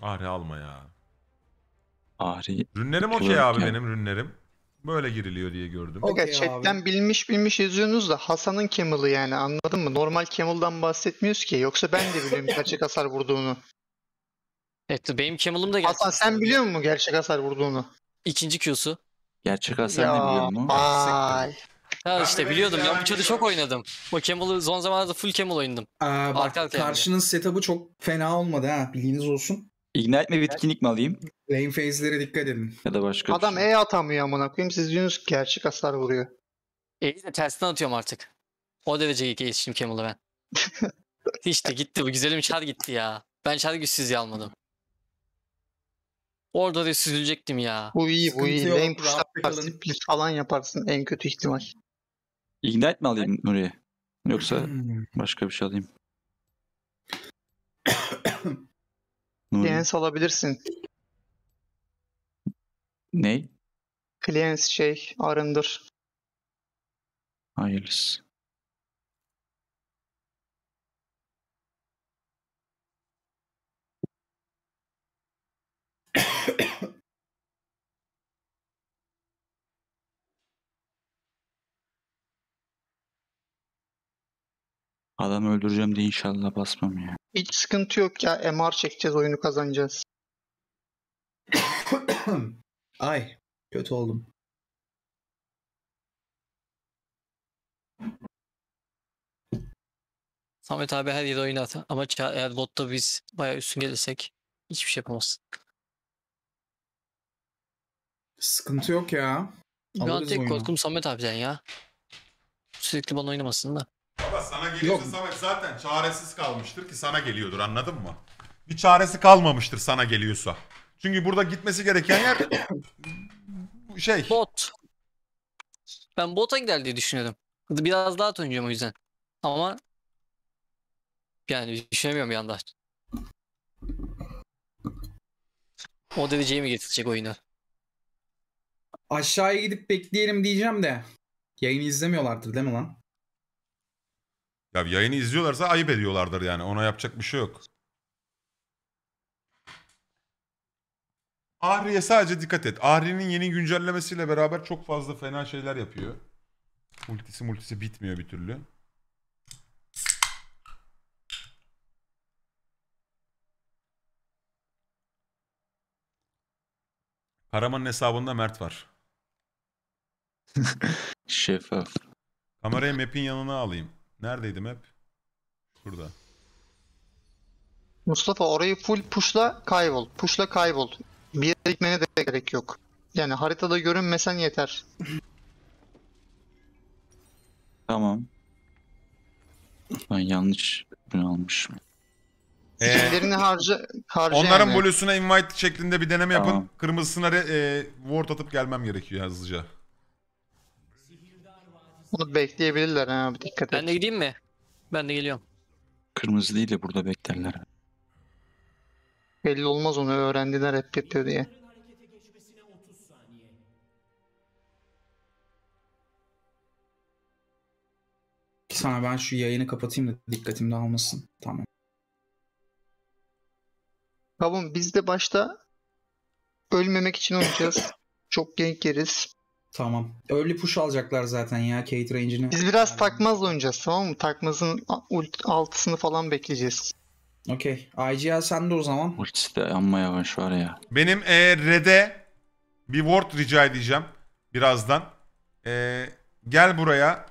Ahri alma ya. Ahri. Rünlerim okey abi ya. Benim rünlerim. Böyle giriliyor diye gördüm. Okay, chatten abi. Bilmiş bilmiş yazıyorsunuz da Hasan'ın Camille'ı yani anladın mı? Normal Camille'dan bahsetmiyoruz ki. Yoksa ben de biliyorum gerçek hasar vurduğunu. Evet benim Camille'ım da gerçek. Hasan sen biliyor musun gerçek hasar vurduğunu? İkinci Q'su. Gerçek hasar ya, ne biliyor musun? Ay. Ha işte biliyordum ya bu çadı çok oynadım. O Camille'ı son zamanlarda full Camille oynadım. Aa, bak, karşının setup'ı çok fena olmadı ha bilginiz olsun. Ignite mi bitkinlik mi alayım? Lane phase'lere dikkat edin. Ya da başka. Adam E atamıyor amına koyayım. Siz diyorsunuz gerçek hasar vuruyor. E'yi de tersten atıyorum artık. O derece geçtim Camille'ı ben. İşte gitti bu güzelim çar gitti ya. Ben çar güçsüzlüğü almadım. Orada da süzülecektim ya. Bu iyi bu iyi. Lane push'larsın. Alan yaparsın en kötü ihtimal. Ignite mi alayım Nuri'ye? Yoksa başka bir şey alayım. Cleanse alabilirsin. Ney? Cleanse şey arındır. Hayırlısı. Adam öldüreceğim diye inşallah basmam ya. Hiç sıkıntı yok ya. M R çekeceğiz, oyunu kazanacağız. Ay kötü oldum. Samet abi her yere oyunu at ama eğer botta biz bayağı üstün gelirsek hiçbir şey yapamaz. Sıkıntı yok ya. Ben tek korkum Samet abiden ya. Sürekli bana oynamasın da. Baba sana gelirse Samet zaten çaresiz kalmıştır ki sana geliyordur, anladın mı? Bir çaresi kalmamıştır sana geliyorsa. Çünkü burada gitmesi gereken yer şey. Bot. Ben bota gider diye düşünüyordum. Biraz daha oynayacağım o yüzden. Ama yani düşünemiyorum bir anda. O dereceyi mi getirecek oyunu? Aşağıya gidip bekleyelim diyeceğim de yayını izlemiyorlardır değil mi lan? Ya yayını izliyorlarsa ayıp ediyorlardır yani. Ona yapacak bir şey yok. Ahri'ye sadece dikkat et. Ahri'nin yeni güncellemesiyle beraber çok fazla fena şeyler yapıyor. Multisi multisi bitmiyor bir türlü. Karaman'ın hesabında Mert var. Şeffaf. Kamerayı map'in yanına alayım. Neredeydi map? Burada. Mustafa orayı full pushla kaybol. Pushla kaybol. Bir yere gitmene de gerek yok. Yani haritada görünmesen yeter. Tamam. Ben yanlış bunu almışım. Ee, harca, harca onların yani. Blue'suna invite şeklinde bir deneme tamam. Yapın. Kırmızısına e, ward atıp gelmem gerekiyor hızlıca. Bunu bekleyebilirler abi, dikkat et. Ben de gideyim mi? Ben de geliyorum. Kırmızı değil de burada beklerler. Belli olmaz, onu öğrendiler hep yapıyor diye. Sana ben şu yayını kapatayım da dikkatim dağılmasın. Tamam. Kavun biz de başta ölmemek için oynayacağız. Çok genç yeriz. Tamam. Early push alacaklar zaten ya Kate range'ini. Biz biraz yani. Takmazla oynayacağız, tamam mı? Takmaz'ın altısını falan bekleyeceğiz. Okey. I G L sende o zaman. Ultisi de amma yavaş var ya. Benim e, Red'e bir ward rica edeceğim birazdan. E, gel buraya.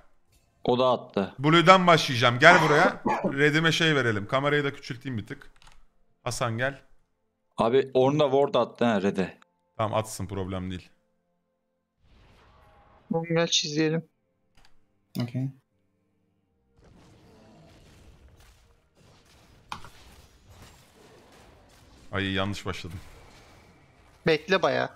O da attı. Blue'dan başlayacağım. Gel buraya. Red'ime şey verelim. Kamerayı da küçülteyim bir tık. Hasan gel. Abi orada ward attı ha Red'e. Tamam atsın, problem değil. Gel çizelim. Okey. Ay yanlış başladım. Bekle bayağı.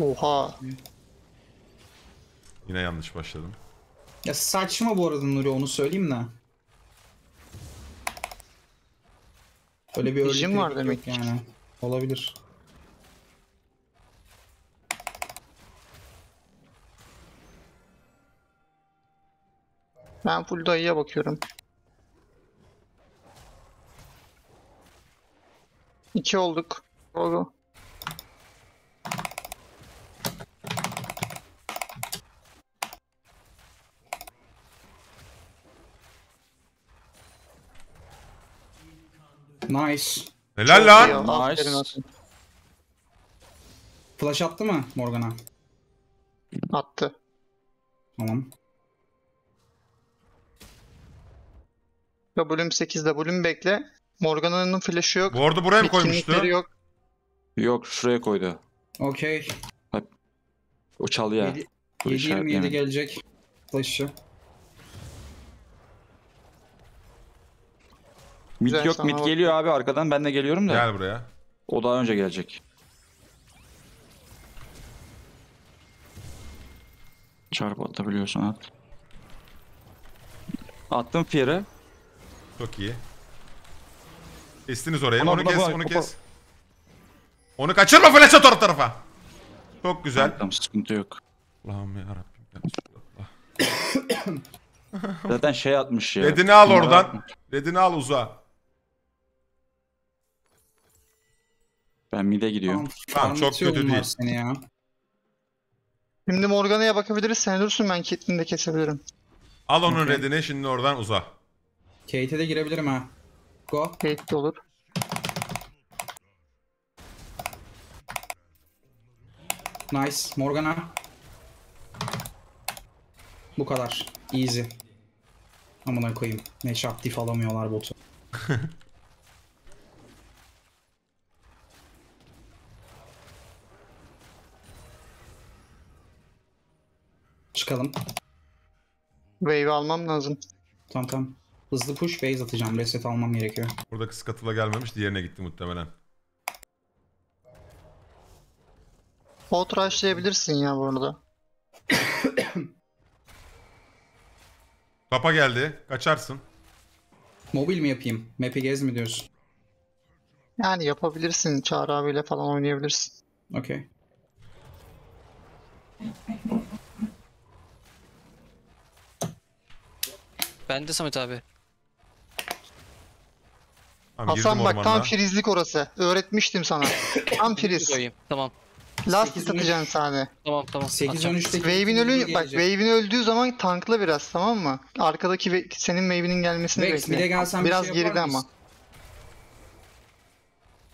Oha. Yine yanlış başladım. Ya saçma bu arada Nuri, onu söyleyeyim de. Öyle bir ölçüm var demek yani. Olabilir. Ben full dayıya bakıyorum. İki olduk. Oldu. Nice. Helal lan. Nice. Flash attı mı Morgana? Attı. Tamam. W sekiz W bekle. Morgana'nın flash'ı yok. Ward'u buraya mı koymuştu? Yok. Yok şuraya koydu. Okey. O çal ya. yedi yirmi yedi gelecek. Flash'ı. Mid güzel, yok mid bak. Geliyor abi arkadan, ben de geliyorum da. Gel buraya. O daha önce gelecek. Çarpı atabiliyorsun at. Attım fire. Çok iyi. Kestiniz oraya. Onu, onu kes, bak, onu bak, kes. Bak. Onu kaçırma, flash at o tarafa. Çok güzel. Tamam, sıkıntı yok. Allah'ım yarabbim. Zaten şey atmış ya. Redini al oradan. Redini al uza. Ben mid'e gidiyorum. Tamam, çok kötü değil. Ya. Şimdi Morgana'ya bakabiliriz. Sen dursun, ben Caitlyn'i de kesebilirim. Al onun okay. redini şimdi oradan uza. Kate'e de girebilirim ha. Go. Kate de olur. Nice. Morgana. Bu kadar. Easy. Amına koyayım. Mesh aktif alamıyorlar botu. Çıkalım. Wave almam lazım. Tamam tamam. Hızlı push base atacağım. Reset almam gerekiyor. Burada kız katıla gelmemiş. Diğerine gitti muhtemelen. Bot rushlayabilirsin ya bu arada. Kapa geldi. Kaçarsın. Mobil mi yapayım? Map'i gez mi diyorsun? Yani yapabilirsin. Çağrı abiyle falan oynayabilirsin. Okey. Ben de Samet abi. Abi Hasan bak ormanda. Tam frizlik orası. Öğretmiştim sana. Tam friz. Tamam. Last atacaksın sahne. Tamam tamam. sekiz on üç'teki Wave'in ölü bak Wave'in öldüğü zaman tankla biraz, tamam mı? Arkadaki senin Wave'inin gelmesini Vex, bekle. Bir biraz şey geride ama.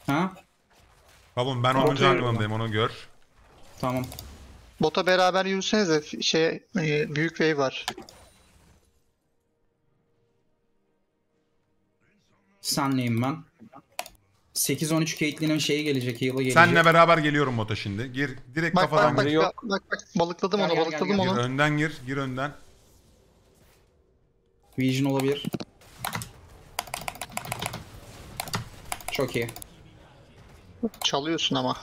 Ha? Kavun ben onuncu arkamdayım, onu gör. Tamam. Bota beraber yürüsenize şey büyük wave var. Senleyim ben. sekiz on üç Caitlyn'in şeyi gelecek, heal'ı gelecek. Senle beraber geliyorum bota şimdi. Gir direkt bak, kafadan bak, gir. Bak, bak bak balıkladım gel, onu gel, balıkladım gel, gel. onu. Gir, önden gir, gir önden. Vision olabilir. Çok iyi. Çalıyorsun ama.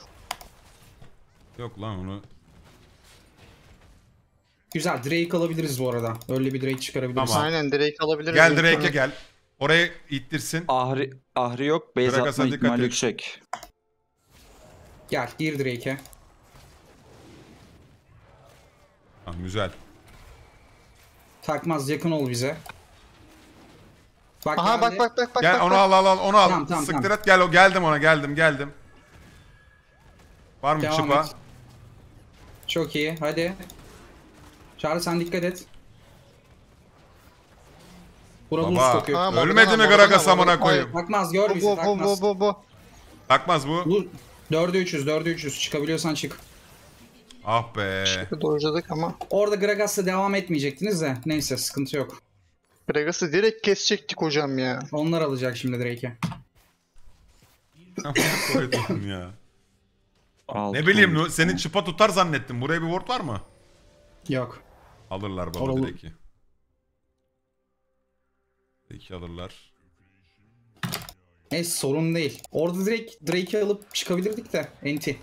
Yok lan onu. Güzel, Drake alabiliriz bu arada. Öyle bir Drake çıkarabiliriz. Tamam. Aynen Drake alabiliriz. Gel Drake'e gel. Oraya ittirsin. Ahri, ahri yok. Beyza atma ihtimali yüksek. Gel gir Drake'e. Tamam güzel. Takmaz yakın ol bize. Bak, aha geldi. bak bak bak bak. Gel bak, onu bak. al al al onu al. Tamam, tamam, Sıktır tamam. et gel o geldim ona geldim geldim. Var mı çıpa? Çok iyi hadi. Çağrı sen dikkat et. Baba. Ha, ölmedi mi Gragas amına koyayım? Takmaz gör bizi, takmaz. Bu, bu, bu. Takmaz bu. dörde üçüz, dörde üçüz. Çıkabiliyorsan çık. Ah be. Çıktı doğrucadık ama. Orada Gragas'la devam etmeyecektiniz de. Neyse sıkıntı yok. Gragas'ı direkt kesecektik hocam ya. Onlar alacak şimdi direkt'e. ya. Ne bileyim senin çıpa tutar zannettim. Buraya bir ward var mı? Yok. Alırlar baba direkt'i. İki alırlar. Neyse sorun değil. Orada direkt Drake'i alıp çıkabilirdik de. Enti.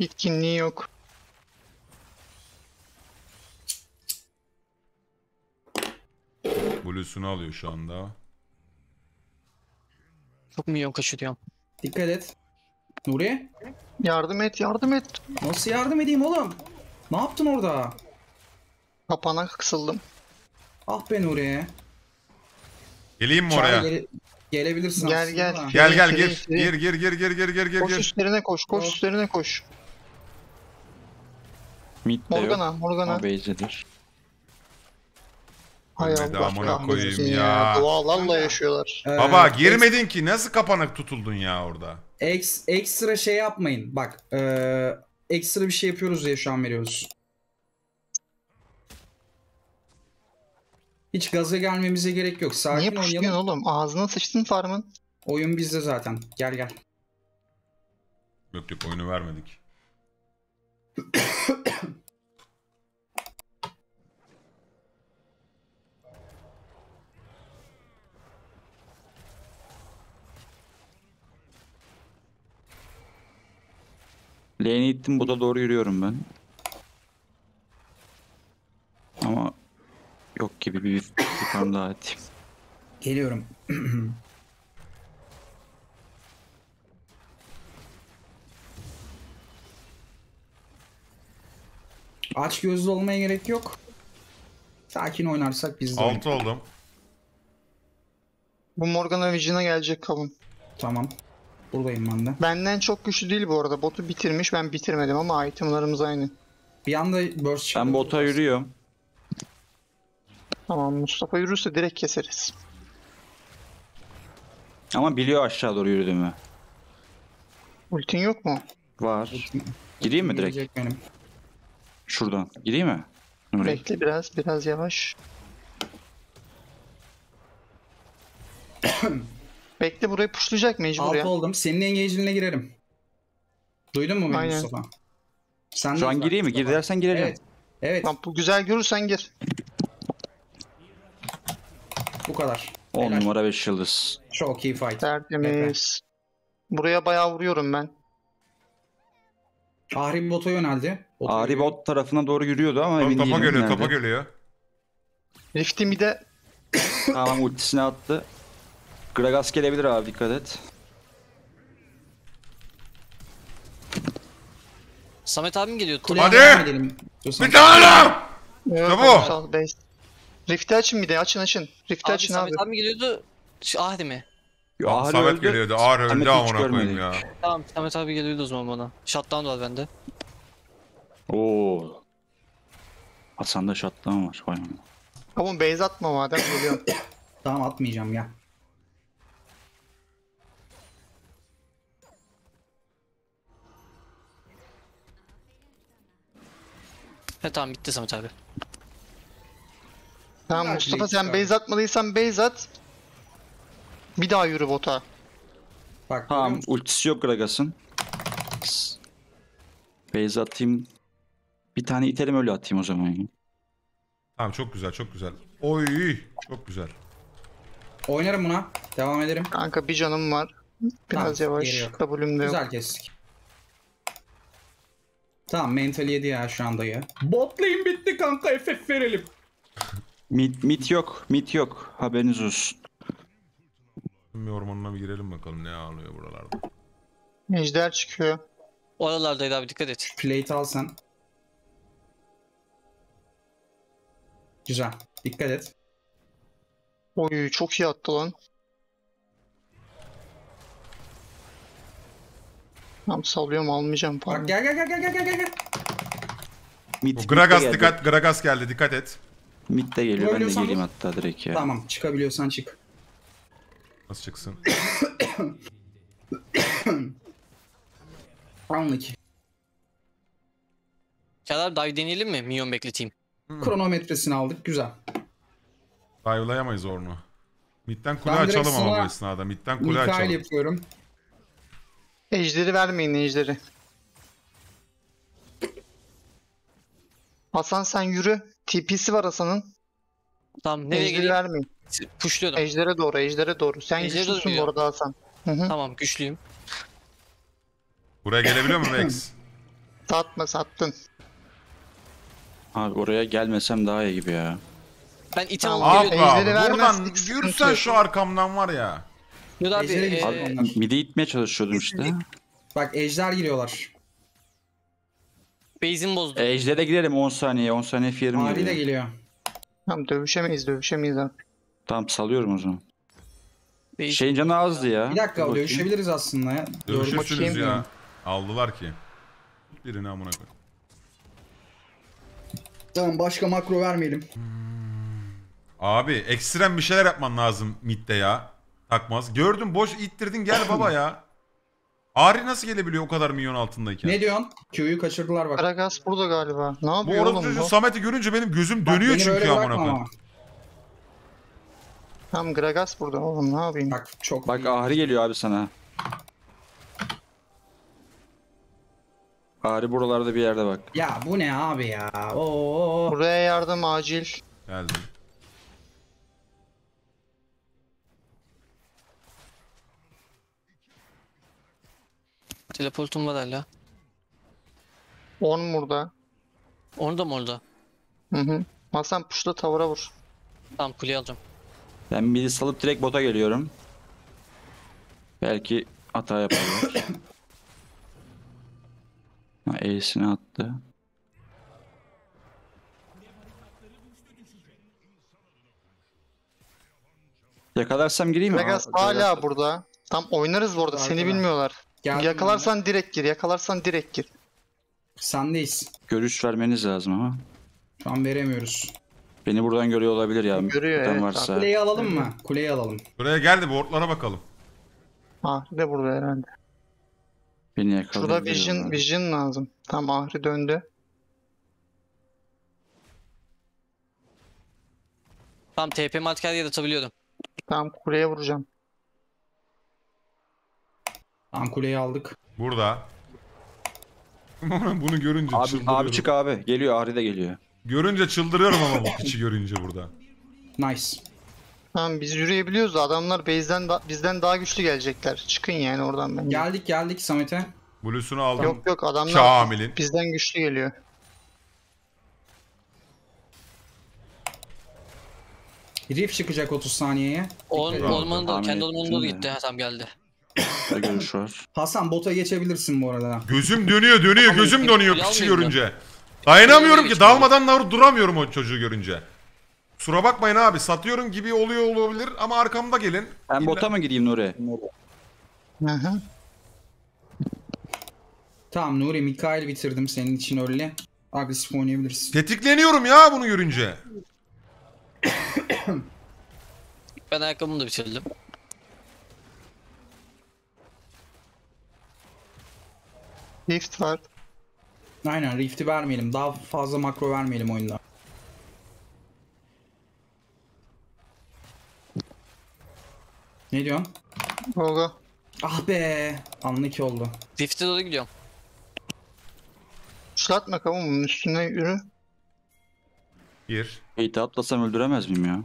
Bitkinliği yok. Blue'sunu alıyor şu anda. Çok milyon kaçırıyorum. Dikkat et. Nuri? Yardım et, yardım et. Nasıl yardım edeyim oğlum? Ne yaptın orada? Kapana kısıldım. Ah be Nuri. Geleyim mi oraya? Gele gelebilirsin gel, aslında. Gel gel. Gel gel gir. Gir gir gir gir gir gir gir. Koş üstlerine koş, koş oh. üstlerine koş. Mid de Morgana, yok. Morgana. Abeycedir. Hay Allah koyayım ya. ya. Dualarla yaşıyorlar. Ee, Baba girmedin ki, nasıl kapanak tutuldun ya orada? Eks, ekstra şey yapmayın. Bak ee, ekstra bir şey yapıyoruz diye şu an veriyoruz. Hiç gaza gelmemize gerek yok. Sakin Niye oynayalım. oğlum? Ağzına sıçtın farmın. Oyun bizde zaten. Gel gel. Yok yok oyunu vermedik. Lane'e gittim, bota doğru yürüyorum ben. Ama yok gibi bir farm daha atayım. Geliyorum. Aç gözlü olmaya gerek yok. Sakin oynarsak biz de altı oynayalım. Oldum. Bu Morgana Vision'a gelecek Kavun. Tamam. Buradayım ben de. Benden çok güçlü değil bu arada. Botu bitirmiş, ben bitirmedim ama itemlarımız aynı. Bir anda burst çıkıyor. Ben bota yürüyorum. Tamam, Mustafa yürürse direkt keseriz. Ama biliyor aşağı doğru yürüdüğümü. Ultin yok mu? Var. Ultin. Gireyim mi direkt? Benim. Şuradan. Gireyim mi? Nuri. Bekle biraz, biraz yavaş. Bekle, burayı pushlayacak mecbur altı ya. altı oldum. Senin engage'ine girerim. Duydun mu beni aynen. Mustafa? Sen şu an gireyim mi? Gir dersen girelim. Evet. Evet. Lan, bu güzel görürsen gir. Bu kadar. on numara beş yıldız. Çok iyi fight. Tertemiz. Buraya bayağı vuruyorum ben. Ahri bota yöneldi. Bota Ahri yürüyor. Bot tarafına doğru yürüyordu ama emin değilim. Topa görüyor, topa görüyor. Rift'in bir de... Tamam, ultisini attı. Gragas gelebilir abi, dikkat et. Samet abim geliyor. Kuleye hadi! Bir tane! Çabuk! Rift'i açın bir de, açın açın. Rift'i açın abi. Samet abim geliyordu, Ahri mi? Ahri Samet öldü. Geliyordu, Ahri öldü amına koyayım ya. Tamam, Samet abi geliyordu o zaman bana. Shutdown var bende. Ooo. Hasan'da shutdown var. Tamam, base atma madem geliyorum. Tamam, atmayacağım ya. He tamam, bitti Samet abi. Tamam ya Mustafa, sen abi. Base atmadıysan base at. Bir daha yürü bota. Bak, tamam, ultisi yok Gragas'ın. Base atayım. Bir tane itelim, öyle atayım o zaman. Tamam, çok güzel, çok güzel. Oy, çok güzel. Oynarım buna, devam ederim. Kanka bir canım var. Biraz tamam, yavaş, W'm de yok. Güzel kestik. Tamam, mental yedi ya şu anda ya. Botlayın bitti kanka, F F verelim. Mit, mit yok, mit yok. Haberiniz olsun. Bir ormanına bir girelim bakalım ne ağlıyor buralarda. Ejder çıkıyor. Oralardaydı abi, dikkat et. Plate al sen. Güzel, dikkat et. Oy, çok iyi attı lan. Tamam, sallıyorum, almayacağım falan. Bak, gel gel gel gel gel gel gel. Mit, Gragas geldi. Dikkat, Gragas geldi, dikkat et. Mit de geliyor, ben de geleyim mı? Hatta direkt ya. Tamam, çıkabiliyorsan çık. Nasıl çıksın? Anlık. Kadar dive deneyelim mi? Minyon bekleteyim. Hmm. Kronometresini aldık, güzel. Dive'layamayız ornu. Mid'den kule ben açalım ama bu esnada. Mid'den kule Mikael açalım. Yapıyorum. Ejderi vermeyin, ejderi. Hasan sen yürü. T P'si var Hasan'ın. Tamam, nereye ejderi vermeyin. Puşluyordum. Ejder'e doğru, ejder'e doğru. Sen ejderi güçlüsün bu arada Hasan. Hı -hı. Tamam, güçlüyüm. Buraya gelebiliyor mu Vex? Satma, sattın. Abi oraya gelmesem daha iyi gibi ya. Ben item alıp geliyorum. Buradan yürürsen şu arkamdan var ya. Yok abi, ee... abi midi itmeye çalışıyordum işte. Bak, ejder giriyorlar. Base'im bozdu. E, ejder'e girelim on saniye, on saniye fiyerim geliyor. Ahri de geliyor. Tamam, dövüşemeyiz, dövüşemeyiz abi. Tamam, salıyorum o zaman. Base... Şeyin canı azdı ya. Bir dakika, bakayım. Dövüşebiliriz aslında ya. Dövüşürsünüz ya. Mi? Aldılar ki. Birini amına koy. Tamam, başka makro vermeyelim. Hmm. Abi, ekstrem bir şeyler yapman lazım midde ya. Takmaz. Gördüm, boş ittirdin, gel baba ya. Ahri nasıl gelebiliyor o kadar milyon altındayken? Ne diyorsun? Q'yu kaçırdılar bak. Gragas burada galiba. Ne yapıyor oğlum bu? Çocuğu, Samet'i görünce benim gözüm bak, dönüyor çünkü amına koyayım. Tam Gragas burada oğlum, ne yapayım? Bak, çok bak, Ahri geliyor abi sana. Ahri buralarda bir yerde bak. Ya bu ne abi ya? Oo. Buraya yardım acil. Geldim. Teleportum var hala. on burada. on da mı orada? Hı hı. Hasan puşla, tavara vur. Tamam, kuleyi alacağım. Ben biri salıp direkt bota geliyorum. Belki hata yaparlar. Ha, E'sini attı. Yakalarsam gireyim mi? Gragas hala burada. Tam oynarız bu arada. Arkadan. Seni bilmiyorlar. Geldim yakalarsan ya. Direkt gir. Yakalarsan direkt gir. Sendeyiz. Görüş vermeniz lazım ama. Şu an veremiyoruz. Beni buradan görüyor olabilir ya. Görüyor evet. Varsa. Kuleyi alalım mı? Kuleyi alalım. Buraya geldi bu ortlara bakalım. Ahri de burada herhalde. Beni yakalayabilir. Şurada vision, vision lazım. Tam Ahri döndü. Tam T P matker ya da atabiliyordum. Tam kuleye vuracağım. Tam kuleyi aldık. Burada. Bunu görünce abi, çıldırıyorum. Abi çık abi. Geliyor Ahri de geliyor. Görünce çıldırıyorum ama bu piçi görünce burada. Nice. Tamam biz yürüyebiliyoruz da adamlar base'den da, bizden daha güçlü gelecekler. Çıkın yani oradan ben. Geldik geldik Samet'e. Blue'sunu aldım. Yok yok adamlar Camille'in. Bizden güçlü geliyor. Rift çıkacak otuz saniyeye. Ormanı da kendi ormanına da gitti. Hasan geldi. Hasan bota geçebilirsin bu arada. Gözüm dönüyor dönüyor gözüm dönüyor piçi görünce. Dayanamıyorum ki dalmadan davru duramıyorum o çocuğu görünce. Kusura bakmayın abi satıyorum gibi oluyor olabilir ama arkamda gelin. Ben bota mı gireyim Nuri? Hı hı. Tamam Nuri Mikael bitirdim senin için öyle. Agresif oynayabilirsin. Tetikleniyorum ya bunu görünce. Ben ayakkabımı da bitirdim. Rift var. Aynen Rift'i vermeyelim. Daha fazla makro vermeyelim oyunda. Ne diyorsun? Oldu. Ah be. Anlı ki oldu. Rift'e doğru gidiyorum. Şatma kavunun üstüne yürü. Gir. Eğit'e atlasam öldüremez miyim ya?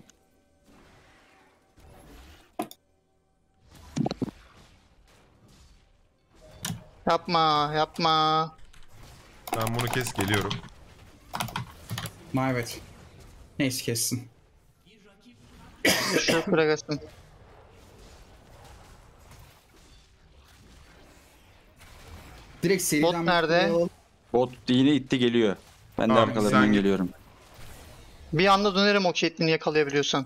Yapma yapma. Ben bunu kes geliyorum. Maybet. Neyse kessin. Şöyle bırakasın. Direkt seriden... Bot nerede? Bot yine itti geliyor. Ben de arkalarından geliyorum. Bir anda dönerim o Caitlyn'i yakalayabiliyorsan.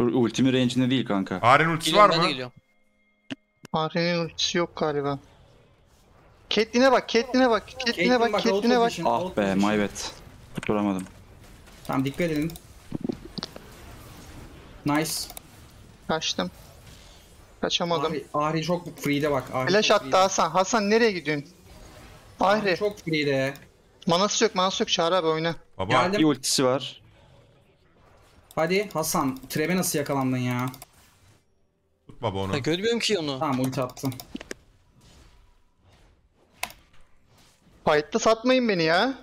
Dur ultimi range'inde değil kanka. Ahri'nin ultisi var mı? Ahri'nin ultisi yok galiba. Caitlyn'e bak, Caitlyn'e bak, Caitlyn'e bak, Caitlyn'e bak. Ah be, my bad. Duramadım. Tamam dikkat edin. Nice. Kaçtım. Kaçamadım. Ahri, Ahri çok free'de bak. Ahri flash attı Hasan. Hasan nereye gidiyorsun? Ahri. Ahri çok free'de. Manası yok, manası yok. Çağrı abi oyna. Baba. Geldim. Bir ultisi var. Hadi Hasan, trebe nasıl yakalandın ya? Tut baba onu. Ha, görmüyorum ki onu. Tamam ulti attım. Fight'ta satmayın beni ya.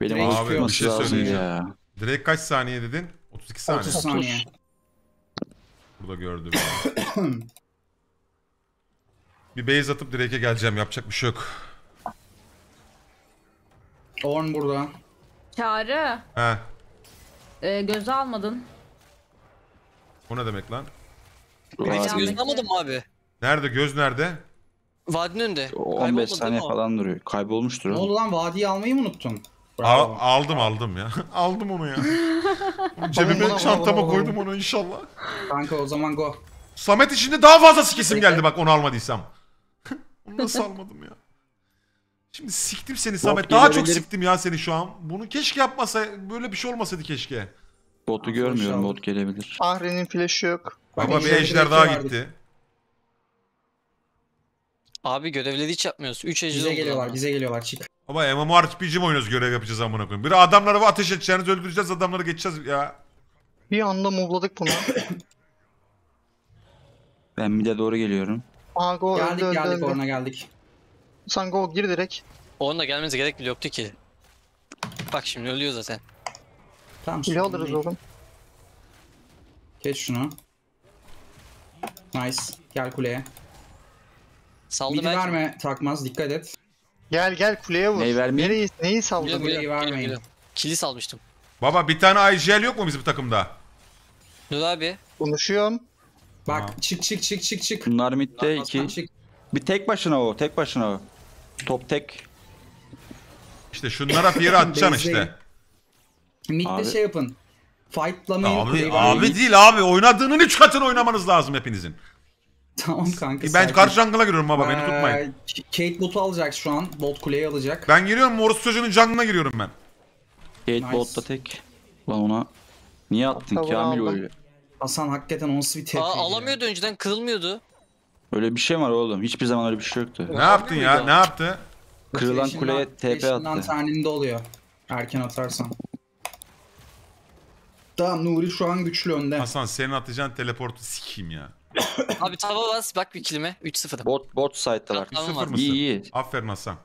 Benim abi bir şey söyleyeceğim. Ya. Direkt kaç saniye dedin? otuz iki saniye. otuz saniye. Burada gördüm. Bir base atıp direkt'e geleceğim. Yapacak bir şey yok. Orn burada. Çağrı. He. Ee, göze almadın. O ne demek lan? Vex'i gözlamadım abi. Nerede? Göz nerede? Vadinin önünde. on beş saniye falan duruyor. Kaybolmuştur. Ne oldu lan? Vadiyi almayı mı unuttun? Al, aldım aldım ya. Aldım onu ya. Cebime çantama koydum onu inşallah. Kanka o zaman go. Samet içinde daha fazla sikesim geldi bak onu almadıysam. Onu nasıl almadım ya? Şimdi siktim seni Samet. Daha çok siktim ya seni şu an. Bunu keşke yapmasa, böyle bir şey olmasaydı keşke. Botu görmüyorum. Bot gelebilir. Ahri'nin flash'ı yok. Baba bir ejder daha gitti. Abi görevleri hiç yapmıyoruz. üç ejder bize geliyorlar, ama. Bize geliyorlar çık. Baba MMORPG mi oynuyoruz görev yapacağız amına koyayım. Bir adamlara ateş edeceğiniz öldüreceğiz adamları geçeceğiz ya. Bir anda movladık bunu. Ben bir de doğru geliyorum. Aa, go, geldik öldü, geldik öldü. Orna geldik. Sen go gir direkt. Orna gelmenize gerek bile yoktu ki. Bak şimdi ölüyor zaten. Tamam. Kilo alırız oğlum. Geç şunu. Nice. Gel kuleye. Saldı midi verme mi? Takmaz. Dikkat et. Gel gel kuleye vur. Neyi vermeyeyim? Nereyi, neyi saldı? Kuleyi vermeyin. Kili salmıştım. Baba bir tane I G L yok mu bizim takımda? Dur abi. Konuşuyorum. Bak ha. çık çık çık çık çık. Bunlar midde iki. Bir tek başına o. Tek başına o. Top tek. İşte şunlara fire atacaksın işte. Mid'de şey yapın. Fightlamayın. Abi, abi değil abi. Oynadığının üç katını oynamanız lazım hepinizin. Tamam kanka. Ben sakin. Karşı jungle'a giriyorum baba, beni tutmayın. Kate bot'u alacak şu an. Bot kuleyi alacak. Ben giriyorum, Morus çocuğunun jungle'ına giriyorum ben. Kate nice. Bot'ta tek. Lan ona niye attın Camille öyle? Hasan hakikaten onsuz bir tepki. Alamıyordu ya. Önceden kırılmıyordu. Öyle bir şey var oğlum. Hiçbir zaman öyle bir şey yoktu. Ne, ne yaptın ya? ya? Ne yaptı? Kırılan kuleye T P attı. Taninde oluyor. Erken atarsan. Tamam, Nuri şu an güçlü önde. Hasan senin atacağın teleportu sikeyim ya. Abi tava bas bak bir kilime. üç sıfır. Bot bot side'dalar. üç sıfır mısın? İyi iyi. Aferin Hasan.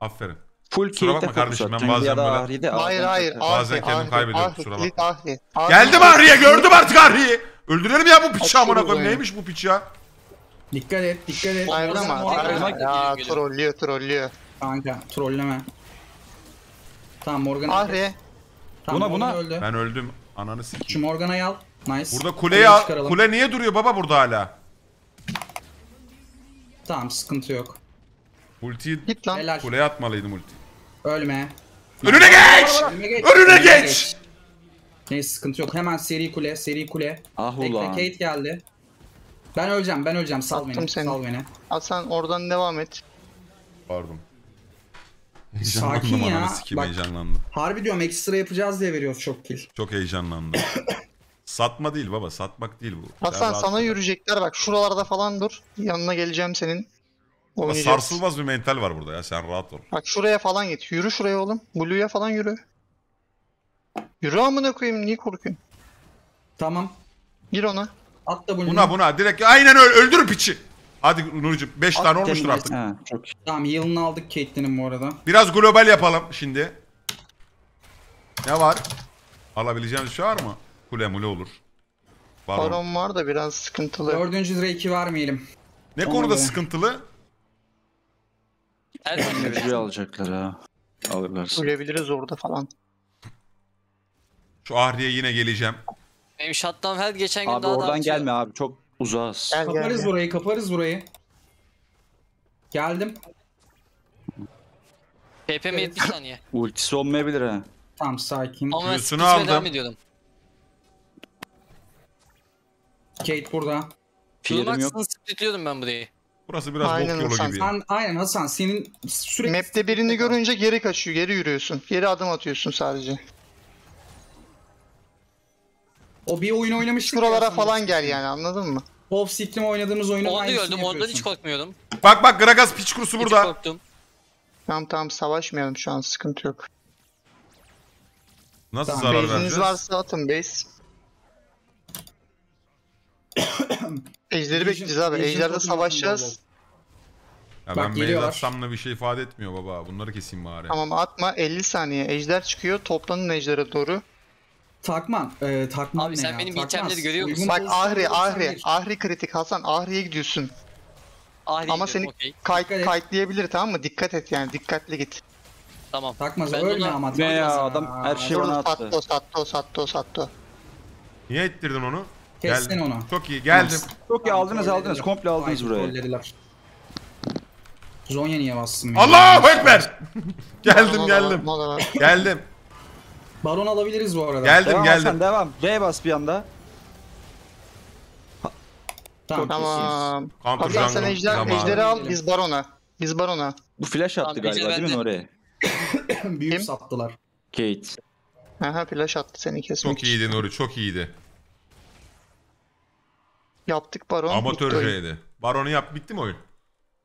Aferin. Full kusura bakma kardeşim, ben bazen böyle... Hayır hayır. Bazen kendimi kaybediyorum, kusura bakma. Geldim Ahri'ye, gördüm artık Ahri'yi. Öldürelim ya bu piçi amına koyayım. Neymiş bu piç ya? Dikkat et, dikkat et. Hayır ama. Ya trollüyor trollüyor. Kanka trolleme. Tamam Morgana. Ahri. Buna buna. Ben öldüm. Ananı sikeyim. Şu Morgana'yı al. Nice. Burada kuleyi al. Kule niye duruyor baba burada hala? Tamam sıkıntı yok. Ultiyi kuleye atmalıydım ulti. Ölme. Önüne geç! Önüne geç! Önüne geç! Neyse sıkıntı yok. Hemen seri kule, seri kule. Ah ulan. Bekle, Kate geldi. Ben öleceğim, ben öleceğim. Sal Attım beni, seni. sal beni. Hasan oradan devam et. Pardon. Sakin ya. Bak, heyecanlandım. Harbi diyorum, ekstra yapacağız diye veriyoruz çok kill. Çok heyecanlandım. Satma değil baba, satmak değil bu. Hasan sana atma. Yürüyecekler bak, şuralarda falan dur. Yanına geleceğim senin. Sarsılmaz bir mental var burada ya, sen rahat ol. Bak şuraya falan git, yürü şuraya oğlum. Blue'ya falan yürü. Yürü amına koyayım, niye korkuyorsun? Tamam. Gir ona. At da bunu. Buna buna direkt aynen öyle, öldür piçi. Hadi Nuri'cim beş tane olmuştur artık. He, çok. Tamam yılını aldık Caitlyn'in bu arada. Biraz global yapalım şimdi. Ne var? Alabileceğimiz şey var mı? Kule mule olur. Baron. Baron var da biraz sıkıntılı. Dördüncü reiki vermeyelim. Ne ona konuda göre. Sıkıntılı? Her türlü alacaklar ha. Alırlarsa. Ölebiliriz orada falan. Şu Ahri'ye yine geleceğim. Benim shutdown her geçen gün abi daha da oradan gelme şey. Abi çok uzağız. Gel, kaparız gel, gel. burayı, kaparız burayı. Geldim. T P'm yetmiş saniye. Ultisi olmayabilir ha. Tam sakin. Ama ben sıkışmaya devam ediyordum. Kate burada. Durmak sınır splitliyordum ben burayı. Burası biraz aynen, bok yolu Hasan. gibi. Sen, aynen Hasan senin sürekli... Map'te birini görünce geri kaçıyor, geri yürüyorsun. Geri adım atıyorsun sadece. O bir oyun oynamıştık. Şuralara falan gel yani, anladın mı? Wolf Siklim oynadığımız oyunu aynısını yapıyorsun. Onu gördüm, ondan hiç korkmuyordum. Bak bak Gragas piç kurusu burada. Hiç korktum. Tamam tamam savaşmayalım şu an, sıkıntı yok. Nasıl tamam, zarar vereceğiz? Base'iniz varsa atın base. Ejder'i bekleyeceğiz abi. Ejder'de savaşacağız. Ya bak, ben mail atsamla bir şey ifade etmiyor baba. Bunları keseyim bari. Tamam atma, elli saniye. Ejder çıkıyor, toplanın Ejder'e doğru. Takman, e, takman abi ne sen ya? Benim itemleri görüyor musun? Bak Ahri, Ahri, Ahri kritik Hasan, Ahri'ye gidiyorsun. Ahri ama gidiyorum, seni okay. kayıtlayabilir kayıt tamam mı? Dikkat et yani, dikkatli git. Tamam. Takmaz öyle ona... ama. Ne ya adam ha. her şeyi bana attı. Sattı o, sattı o, sattı o, sattı Niye ettirdin onu? Kestin onu. Çok iyi, geldim. Çok iyi, aldınız aldınız, komple aldınız burayı. Zonya niye bassın? Allahu Ekber! Geldim geldim. Geldim. Baron alabiliriz bu arada. Geldim devam, geldim. Hasan, devam. B'ye bas bir anda. Tamam. Tamam. Hasan sen ejder, tamam. Ejder'i al, biz Baron'a. Biz Baron'a. Bu flash attı tamam, galiba değil mi oraya? Büyük sattılar. Kate. Aha flash attı seni kesmek. Çok iyiydi Nuri, çok iyiydi. Yaptık Baron. Amatörceydi. Baron'u yap, bitti mi oyun?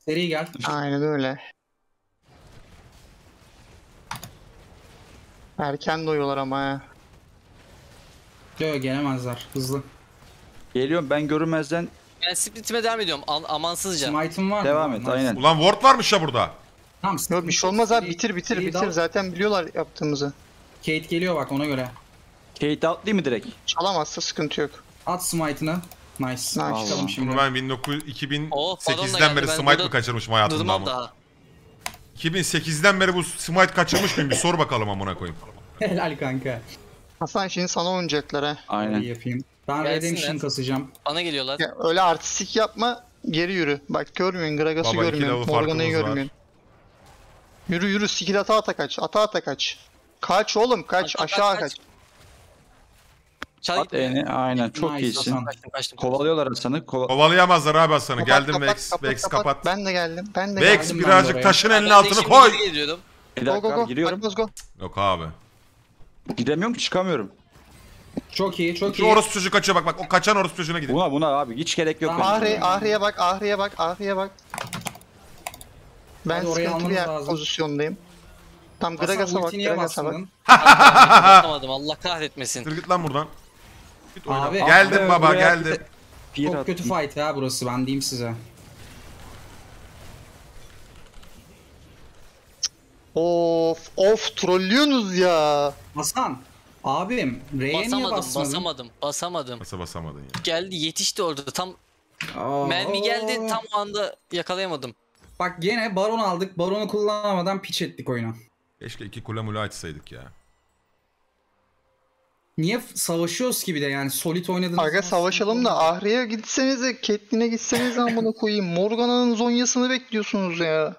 Seri gel. Aynen öyle. Erken doyuyorlar ama ya. Yok gelemezler, hızlı. Geliyorum ben görünmezden. Ben splitime devam ediyorum Al, amansızca. Smite'ım var devam mı? et amansız. Aynen. Ulan ward varmış ya burada. Tamam. Yok bir şey olmaz abi, bitir bitir bitir, bitir. Zaten biliyorlar yaptığımızı. Kate geliyor bak ona göre. Kate atlayayım mı direkt? Çalamazsa sıkıntı yok. At smite'ını. Nice. Nice. Şimdi. Bunu ben iki bin sekizden beri ben smite burada... mi kaçırmışım hayatımda ama. iki bin sekizden beri bu smite kaçırmış mıyım? Bir sor bakalım amına koyayım. Helal kanka. Hasan şimdi sana oynayacaklar ha. Aynen. Yapayım. Ben Redemption kasacağım. Bana geliyorlar. Ya, öyle artistik yapma, geri yürü. Bak görmüyorsun, Gragas'ı görmüyorsun, Morgana'yı görmüyorsun. Yürü yürü sikil ata ata kaç. Ata ata kaç. Kaç oğlum kaç. At, aşağı kaç. kaç. At E'ni aynen çok nice, iyisin. Hasan, kaçtım, kaçtım. Kovalıyorlar Hasan'ı. Kova Kovalayamazlar abi Hasan'ı. Geldim Vex. Vex kapat, kapat. Ben de geldim. Ben de Vex, geldim. Vex birazcık taşın elinin altını koy. Bir dakika go, go, go. Giriyorum. Hadi, go. Yok abi. Gidemiyorum ki çıkamıyorum. Çok iyi çok iyi. Orospu çocuğu kaçıyor bak bak. O kaçan orospu çocuğuna gidiyor. Buna buna abi hiç gerek yok. Ahri, Ahri'ye bak Ahri'ye bak Ahri'ye bak. Ben sıkıntılı yer lazım. Pozisyondayım. Tam Gragas'a bak, Gragas'a bak. Basamadım, Allah kahretmesin. Dur git lan buradan. Git abi, geldim abi, baba, geldim. Bir... Çok kötü fight ya burası, ben diyeyim size. Of, of trollüyorsunuz ya. Hasan, abim, R'ye niye basmadın? Basamadım, basamadım. Nasıl basamadın ya? Geldi, yetişti orada tam. Aa, mermi geldi, tam o anda yakalayamadım. Bak gene baron aldık. Baronu kullanamadan piç ettik oyuna. Keşke iki kule mule açsaydık ya. Niye savaşıyoruz ki bir de yani solid oynadınız. Aga savaşalım da Ahri'ye gitseniz de Caitlyn'e gitseniz de bunu koyayım. Morgana'nın zonyasını bekliyorsunuz ya.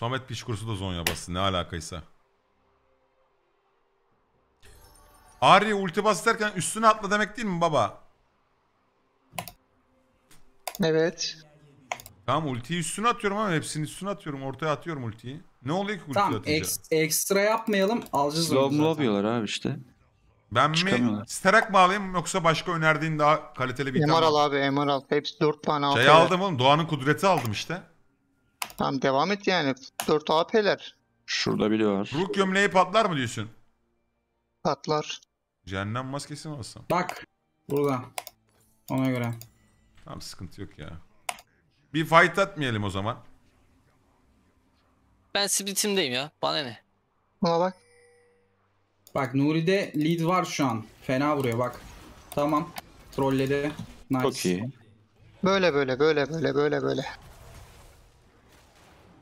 Samet piç kursu da zonya bassın ne alakaysa. Ahri'ye ulti bas derken üstüne atla demek değil mi baba? Evet. Tamam ultiyi üstüne atıyorum ama hepsini üstüne atıyorum. Ortaya atıyorum ultiyi. Ne oluyor ki ulti tamam, atınca? Tamam ek ekstra yapmayalım. Alacağız onu zaten. Yapıyorlar abi işte. Ben mi sterak mı alayım yoksa başka önerdiğin daha kaliteli bir tane? Emerald abi Emerald. Hepsi dört tane A P'ler. Şey aldım oğlum Doğan'ın kudreti aldım işte. Tamam devam et yani. dört A P'ler. Şurada biliyorlar. Rook gömleği patlar mı diyorsun? Patlar. Cehennem maskesi mi alsam? Bak. Burada. Ona göre. Tamam sıkıntı yok ya. Bir fight atmayalım o zaman. Ben splitimdeyim ya. Bana ne? Buna bak. Bak Nuri'de lead var şu an. Fena vuruyor bak. Tamam. Trolledi. Nice. Çok iyi. Böyle böyle böyle böyle böyle böyle.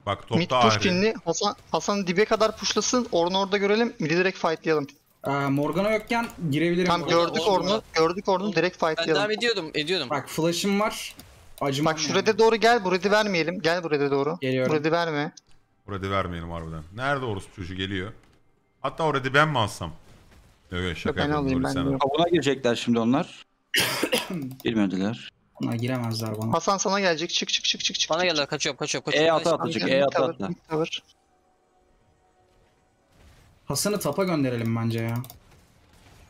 Bak topta ağrı. Mid pushkinli. Hasan, Hasan dibe kadar pushlasın. Ornu orada görelim. Midi direkt fightlayalım. Ee, Morgana yokken girebilirim. Tam gördük ornu. Gördük ornu. Direkt fightlayalım. Ben devam ediyordum. ediyordum. Bak flash'ım var. Acımam bak şurada yani. Doğru gel, burada vermeyelim. Gel burada doğru. Geliyorum. Burada verme. Burada vermeyelim harbiden. Nerede orospu çocuğu geliyor? Hatta orada ben mi alsam? Yok yok şaka ben alayım ben. Kavuna girecekler şimdi onlar. Girmediler. Onlar giremezler bana. Hasan sana gelecek. Çık çık çık çık çık. Bana geldiler. Kaçıyorum kaçıyorum kaçıyorum. E atı atacak. E atı atla. Hasan'ı tapa gönderelim bence ya.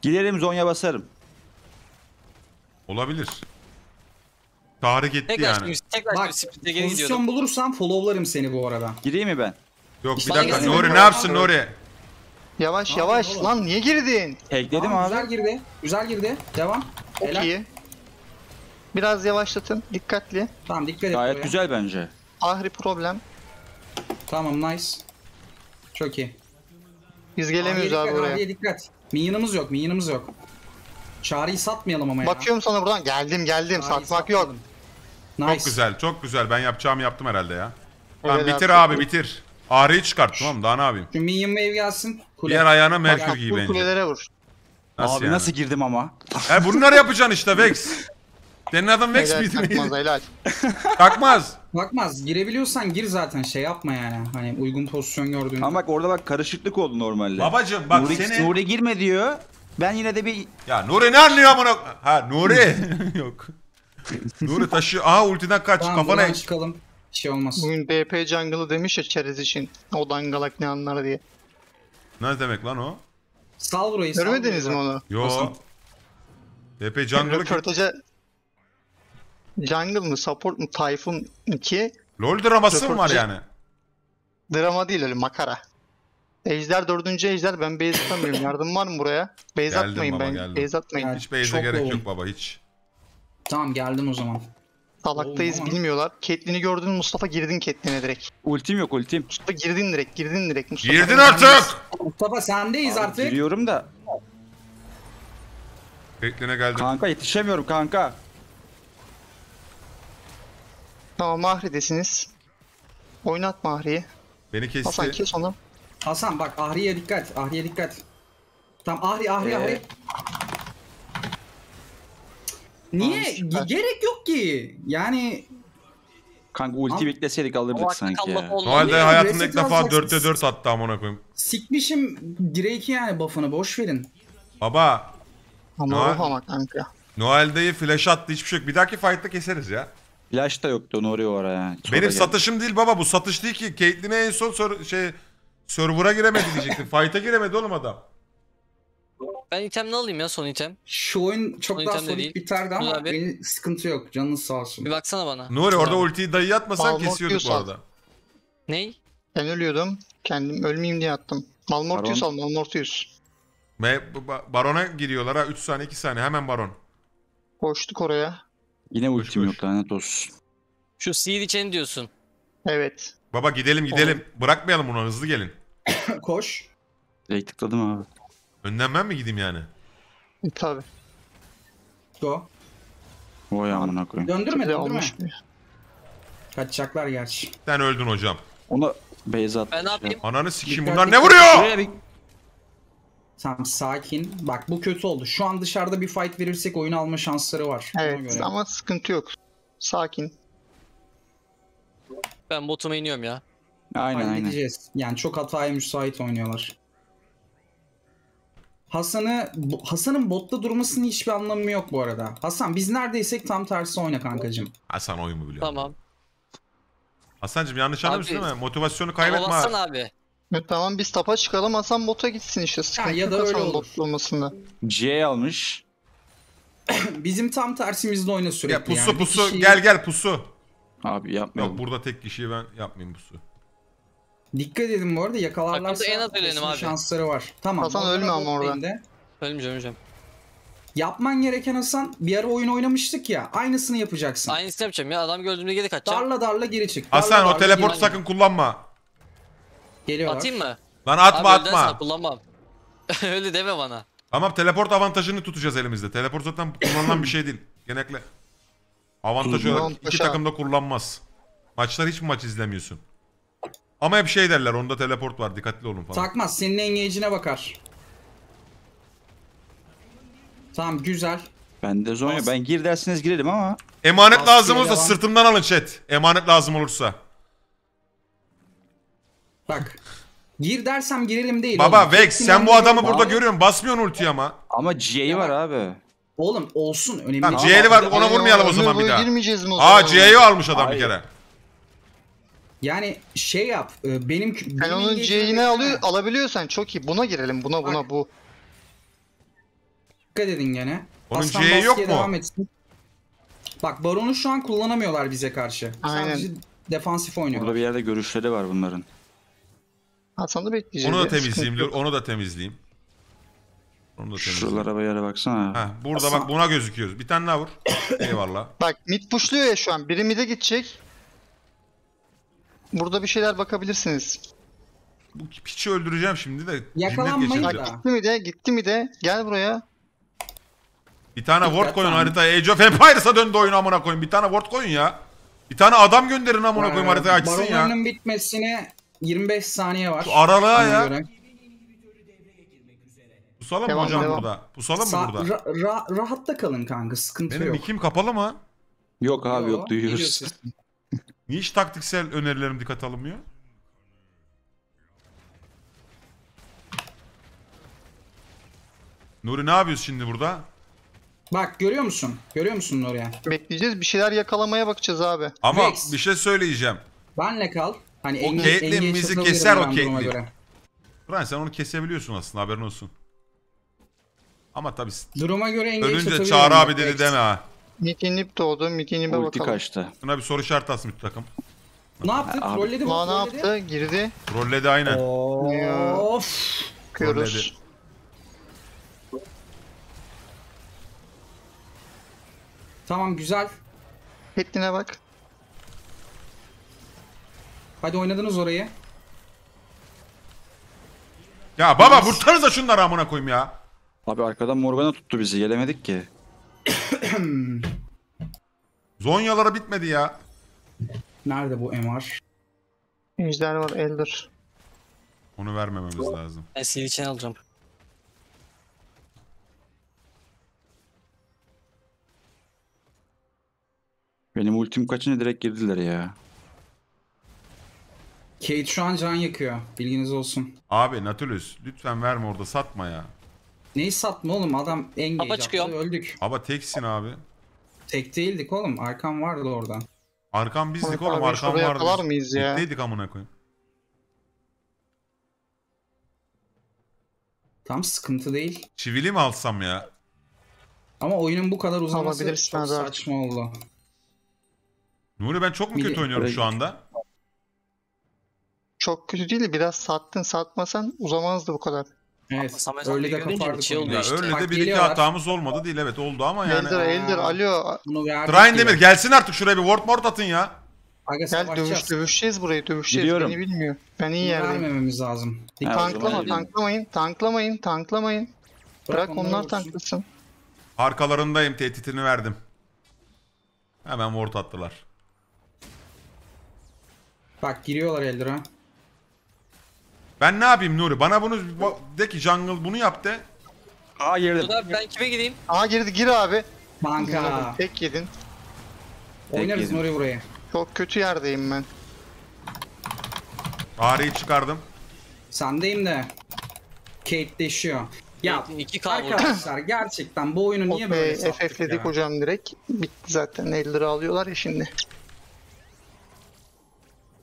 Gidelim zonya basarım. Olabilir. Çağrı gitti tekrar yani. Şimdi, tekrar bak pozisyon gidiyordum. Bulursam followlarım seni bu arada. Gireyim mi ben? Yok işte bir dakika Nuri ne yapsın Nuri? Yavaş abi, yavaş oğlum. Lan niye girdin? Tekledim abi. Güzel girdi. Güzel girdi. Devam. Çok helal. İyi. Biraz yavaşlatın. Dikkatli. Tamam dikkat et. Gayet güzel bence. Ahri problem. Tamam nice. Çok iyi. Biz gelemiyoruz abi buraya. Ahri'ye dikkat. Minyonumuz yok. Minyonumuz yok. Çağrı'yı satmayalım ama ya. Bakıyorum sana buradan. Geldim geldim. Çağrı'yı satmak satmadım. Yok. Nice. Çok güzel, çok güzel. Ben yapacağımı yaptım herhalde ya. Tamam evet, bitir abi, bitir. Ağrıyı çıkart tamam daha ne yapayım? Şu minyon wave gelsin. Kule. Diğer ayağına merkür giy bence. Kulelere vur. Nasıl abi yani? Nasıl girdim ama? E bunları yapacaksın işte Vex. Senin adın Vex miydi neydi? Takmaz helal. Takmaz. Takmaz. Girebiliyorsan gir zaten şey yapma yani. Hani uygun pozisyon gördüğünde. Ama bak orada bak karışıklık oldu normalde. Babacım bak Nuri, seni... Nuri girme diyor. Ben yine de bir... Ya Nuri ne anlıyor amına? Ha Nuri. Yok. Nuri taşı. Aha ultiden kaç. Tamam, kafana ek. Çıkalım. Bir şey olmaz. Bugün B P jungle'ı demiş ya çerez için. O dangalak ne anlar diye. Ne demek lan o? Sal burayı. Görmediniz mi onu? Yo. B P jungle'ı... Röportaja... Jungle mı? Support mu? Typhoon iki. LOL draması mı var yani? Drama değil öyle makara. Ejder dördüncü ejder ben base atamıyorum. Yardım var mı buraya? Base atmayın ben. Base atmayın. Hiç base'e gerek oğlum. Yok baba hiç. Tamam geldim o zaman. Salaktayız bilmiyorlar. Caitlyn'i gördün Mustafa girdin Caitlyn'e direkt. Ultim yok ultim. Mustafa girdin direkt girdin direkt. Mustafa, girdin artık. Mustafa sendeyiz abi, artık. Giriyorum da. Caitlyn'e geldim. Kanka yetişemiyorum kanka. Tamam Ahri'desiniz. Oynat Ahri'yi. Beni kesti. Hasan kes onu. Hasan bak Ahri'ye dikkat. Ahri'ye dikkat. Tamam Ahri Ahri ee... Ahri. Niye? Gerek yok ki. Yani Kanka ulti bekleseydik alırdık sanki ya. Normalde hayatımda ilk defa dörtte dört attı amına koyayım. Sikmişim Drake'i yani, buff'ını boş verin. Baba. Ama ama kanka. Noel'deyi flash attı, hiçbir şey yok. Bir dahaki fight'ta keseriz ya. Flash da yoktu, Nuri oraya. Benim satışım değil baba, bu satış değil ki. Caitlyn'e en son şey server'a giremedi diyecektim. Fight'a giremedi oğlum adam. Ben item ne alayım ya, son item? Şu oyun çok son daha solik biterdi ama abi, benim sıkıntı yok, canın sağ olsun. Bir baksana bana. Nuri orada ultiyi dayı atmasan kesiyorduk bu arada. Ney? Ben ölüyordum. Kendim ölmeyeyim diye attım. Malmortius al, Malmortius. Barona giriyorlar ha, üç saniye iki saniye hemen baron. Koştuk oraya. Yine koş, ultim koş. Yok lanet olsun. Şu seed için diyorsun. Evet. Baba gidelim gidelim. Oğlum. Bırakmayalım bunu, hızlı gelin. Koş. Direkt tıkladım abi. Önden ben mi gideyim yani? Tabi. Go. Vay amına koyayım. Döndürme, döndürme. Kaçacaklar gerçi. Sen öldün hocam. Ona base at. Ben ne yapayım? Ananı sikeyim, bunlar ne vuruyor? Tamam sakin. Bak bu kötü oldu. Şu an dışarıda bir fight verirsek oyunu alma şansları var. Evet göre. Ama sıkıntı yok. Sakin. Ben botuma iniyorum ya. Aynen aynen. Gideceğiz. Yani çok hataya müsait oynuyorlar. Hasan'ı Hasan'ın botta durmasının hiçbir anlamı yok bu arada. Hasan biz neredeysek tam tersi oyna kankacığım. Hasan oyun mu biliyor? Tamam. Hasancığım yanlış anlamışsın değil mi? Motivasyonu kaybetme abi. Hasan abi. Evet, tamam biz tapa çıkalım, Hasan bota gitsin işte. Sıkıntı ha, ya da öyle olur. C almış. Bizim tam tersimizde oyna sürekli ya, pusu, yani. Pusu pusu kişiyi... gel gel pusu. Abi yapmayalım. Yok burada tek kişiyi ben yapmayayım pusu. Dikkat edin bu arada, yakalarlarsa en az abi. Şansları var. Tamam. Hasan ölme ama orada. Ölmeyeceğim ölmeyeceğim. Yapman gereken Hasan, bir ara oyun oynamıştık ya, aynısını yapacaksın. Aynısını yapacağım ya, adam gördüğümde geri kaçacağım. Darla darla geri çık. Darla, Hasan darla, o teleportu sakın aynen. kullanma. Geliyorlar. Atayım mı? Lan atma abi, atma. Abi kullanmam. Öyle deme bana. Tamam teleport avantajını tutacağız elimizde. Teleport zaten kullanılan bir şey değil. Genellikle avantaj olarak iki takımda kullanmaz. Maçlar hiç mi maç izlemiyorsun? Ama hep şey derler, onda teleport var dikkatli olun falan. Takmaz senin engage'ine bakar. Tamam güzel. Ben de zonya ben gir dersiniz girelim ama. Emanet As lazım olursa devam. Sırtımdan alın chat. Emanet lazım olursa. Bak. Gir dersem girelim değil. Baba oğlum. Vex Çektim sen bu adamı burada abi. Görüyorsun, basmıyorsun ultiyi ama. Ama C'yi var abi. Oğlum olsun önemli. Tamam C'yi var, ona vurmayalım o zaman bir daha. Aa C'yi almış adam Hayır. bir kere. Yani şey yap, benim... Sen onun C'ini alıyor, alabiliyorsan çok iyi. Buna girelim, buna buna Bak. bu. Dikkat edin gene. Onun C'yi yok mu? Bak Baron'u şu an kullanamıyorlar bize karşı. Aynen. Sadece defansif oynuyor. Burada bir yerde görüşleri var bunların. Hasan'ı bekleyeceğim. Onu da temizleyeyim, dur, onu da temizleyeyim. Onu da temizleyeyim. Şuralara bir yere baksana. Heh, burada Hasan. Bak buna gözüküyoruz. Bir tane daha vur. Eyvallah. Bak mid pushluyor ya şu an, biri mid'e gidecek. Burada bir şeyler bakabilirsiniz. Bu piçi öldüreceğim şimdi de. Yakalanmayın da. Gitti mi de, gitti mi de. Gel buraya. Bir tane Dikkat ward koyun haritaya. Age of Empires'a döndü oyunu amına koyun. Bir tane ward koyun ya. Bir tane adam gönderin amına koyun haritaya açsın ya. Baronların bitmesine yirmi beş saniye var. Şu aralığa ya. Göre. Pusalım mı hocam devam. burada? Pusalım mı burada? Ra ra rahatta kalın kanka, sıkıntı Benim yok. Benim mikim kapalı mı? Yok abi yok, yok duyuyoruz. Niye hiç taktiksel önerilerim dikkate alınmıyor? Nuri ne yapıyorsun şimdi burada? Bak görüyor musun? Görüyor musun Nuri? Bekleyeceğiz, bir şeyler yakalamaya bakacağız abi. Ama Vex. Bir şey söyleyeceğim. Benle kal. Hani o Caitlyn bizi keser o Caitlyn. Buran sen onu kesebiliyorsun aslında, haberin olsun. Ama tabii duruma göre engage atabilirim. Ölünce Çağrı abi dedi Vex. Deme ha. Mitinip doğdu, mitinime bakalım. Ulti kaçtı. Buna bir soru şart as takım. Ne yaptı? Trolledi mi? Ne yaptı? Girdi. Trolledi aynen. Of. Kırıldı. Tamam güzel. Petline bak. Hadi oynadınız orayı. Ya baba vursanız da şunları amına koyayım ya. Abi arkadan Morgana tuttu bizi, gelemedik ki. Zonyalara bitmedi ya. Nerede bu M R? Ejder var, Elder. Onu vermememiz lazım. Ben senin için alacağım. Benim ultim kaçınca direkt girdiler ya. Caitlyn şu an can yakıyor. Bilginiz olsun. Abi Nautilus lütfen verme orada, satma ya. Neyi satma oğlum, adam engage yaptı, öldük. Ama teksin abi. Tek değildik oğlum, arkam vardı orada. Arkam bizdik oğlum, arkam vardı. Var mıyız ya? Bitteydik amına koyayım. Tam sıkıntı değil. Çivili mi alsam ya? Ama oyunun bu kadar uzaması çok saçma oldu. Nuri ben çok mu kötü oynuyorum şu anda? Çok kötü değil de biraz sattın, satmasan uzamazdı bu kadar. Evet, öyle de kapardık şey oldu işte. Öyle de bir iki hatamız olmadı değil, evet oldu ama yani. Eldir eldir alo. Train Demir gelsin artık şuraya, bir ward mort atın ya. Gel dövüş, dövüşeceğiz burayı, dövüşeceğiz. Biliyorum. Beni bilmiyor. Ben iyi yerdeyim. Vermememiz lazım. Tanklama, tanklamayın, tanklamayın, tanklamayın. Bırak, Bırak onlar tanklasın. Arkalarındayım, tehditini verdim. Hemen ward attılar. Bak giriyorlar Eldir'a. Ben ne yapayım Nuri? Bana bunu de ki jungle bunu yap de. Aa girdi. Ben kime gideyim? Aa girdi, gir abi. Banka. Tek yedin. Oynarız Nuri buraya. Çok kötü yerdeyim ben. Ahri'yi çıkardım. Sendeyim de. Caitleşiyor. Ya arkadaşlar gerçekten bu oyunu niye okay, böyle sattık? F F'ledik hocam direkt. Bitti zaten. Eldir'i alıyorlar ya şimdi.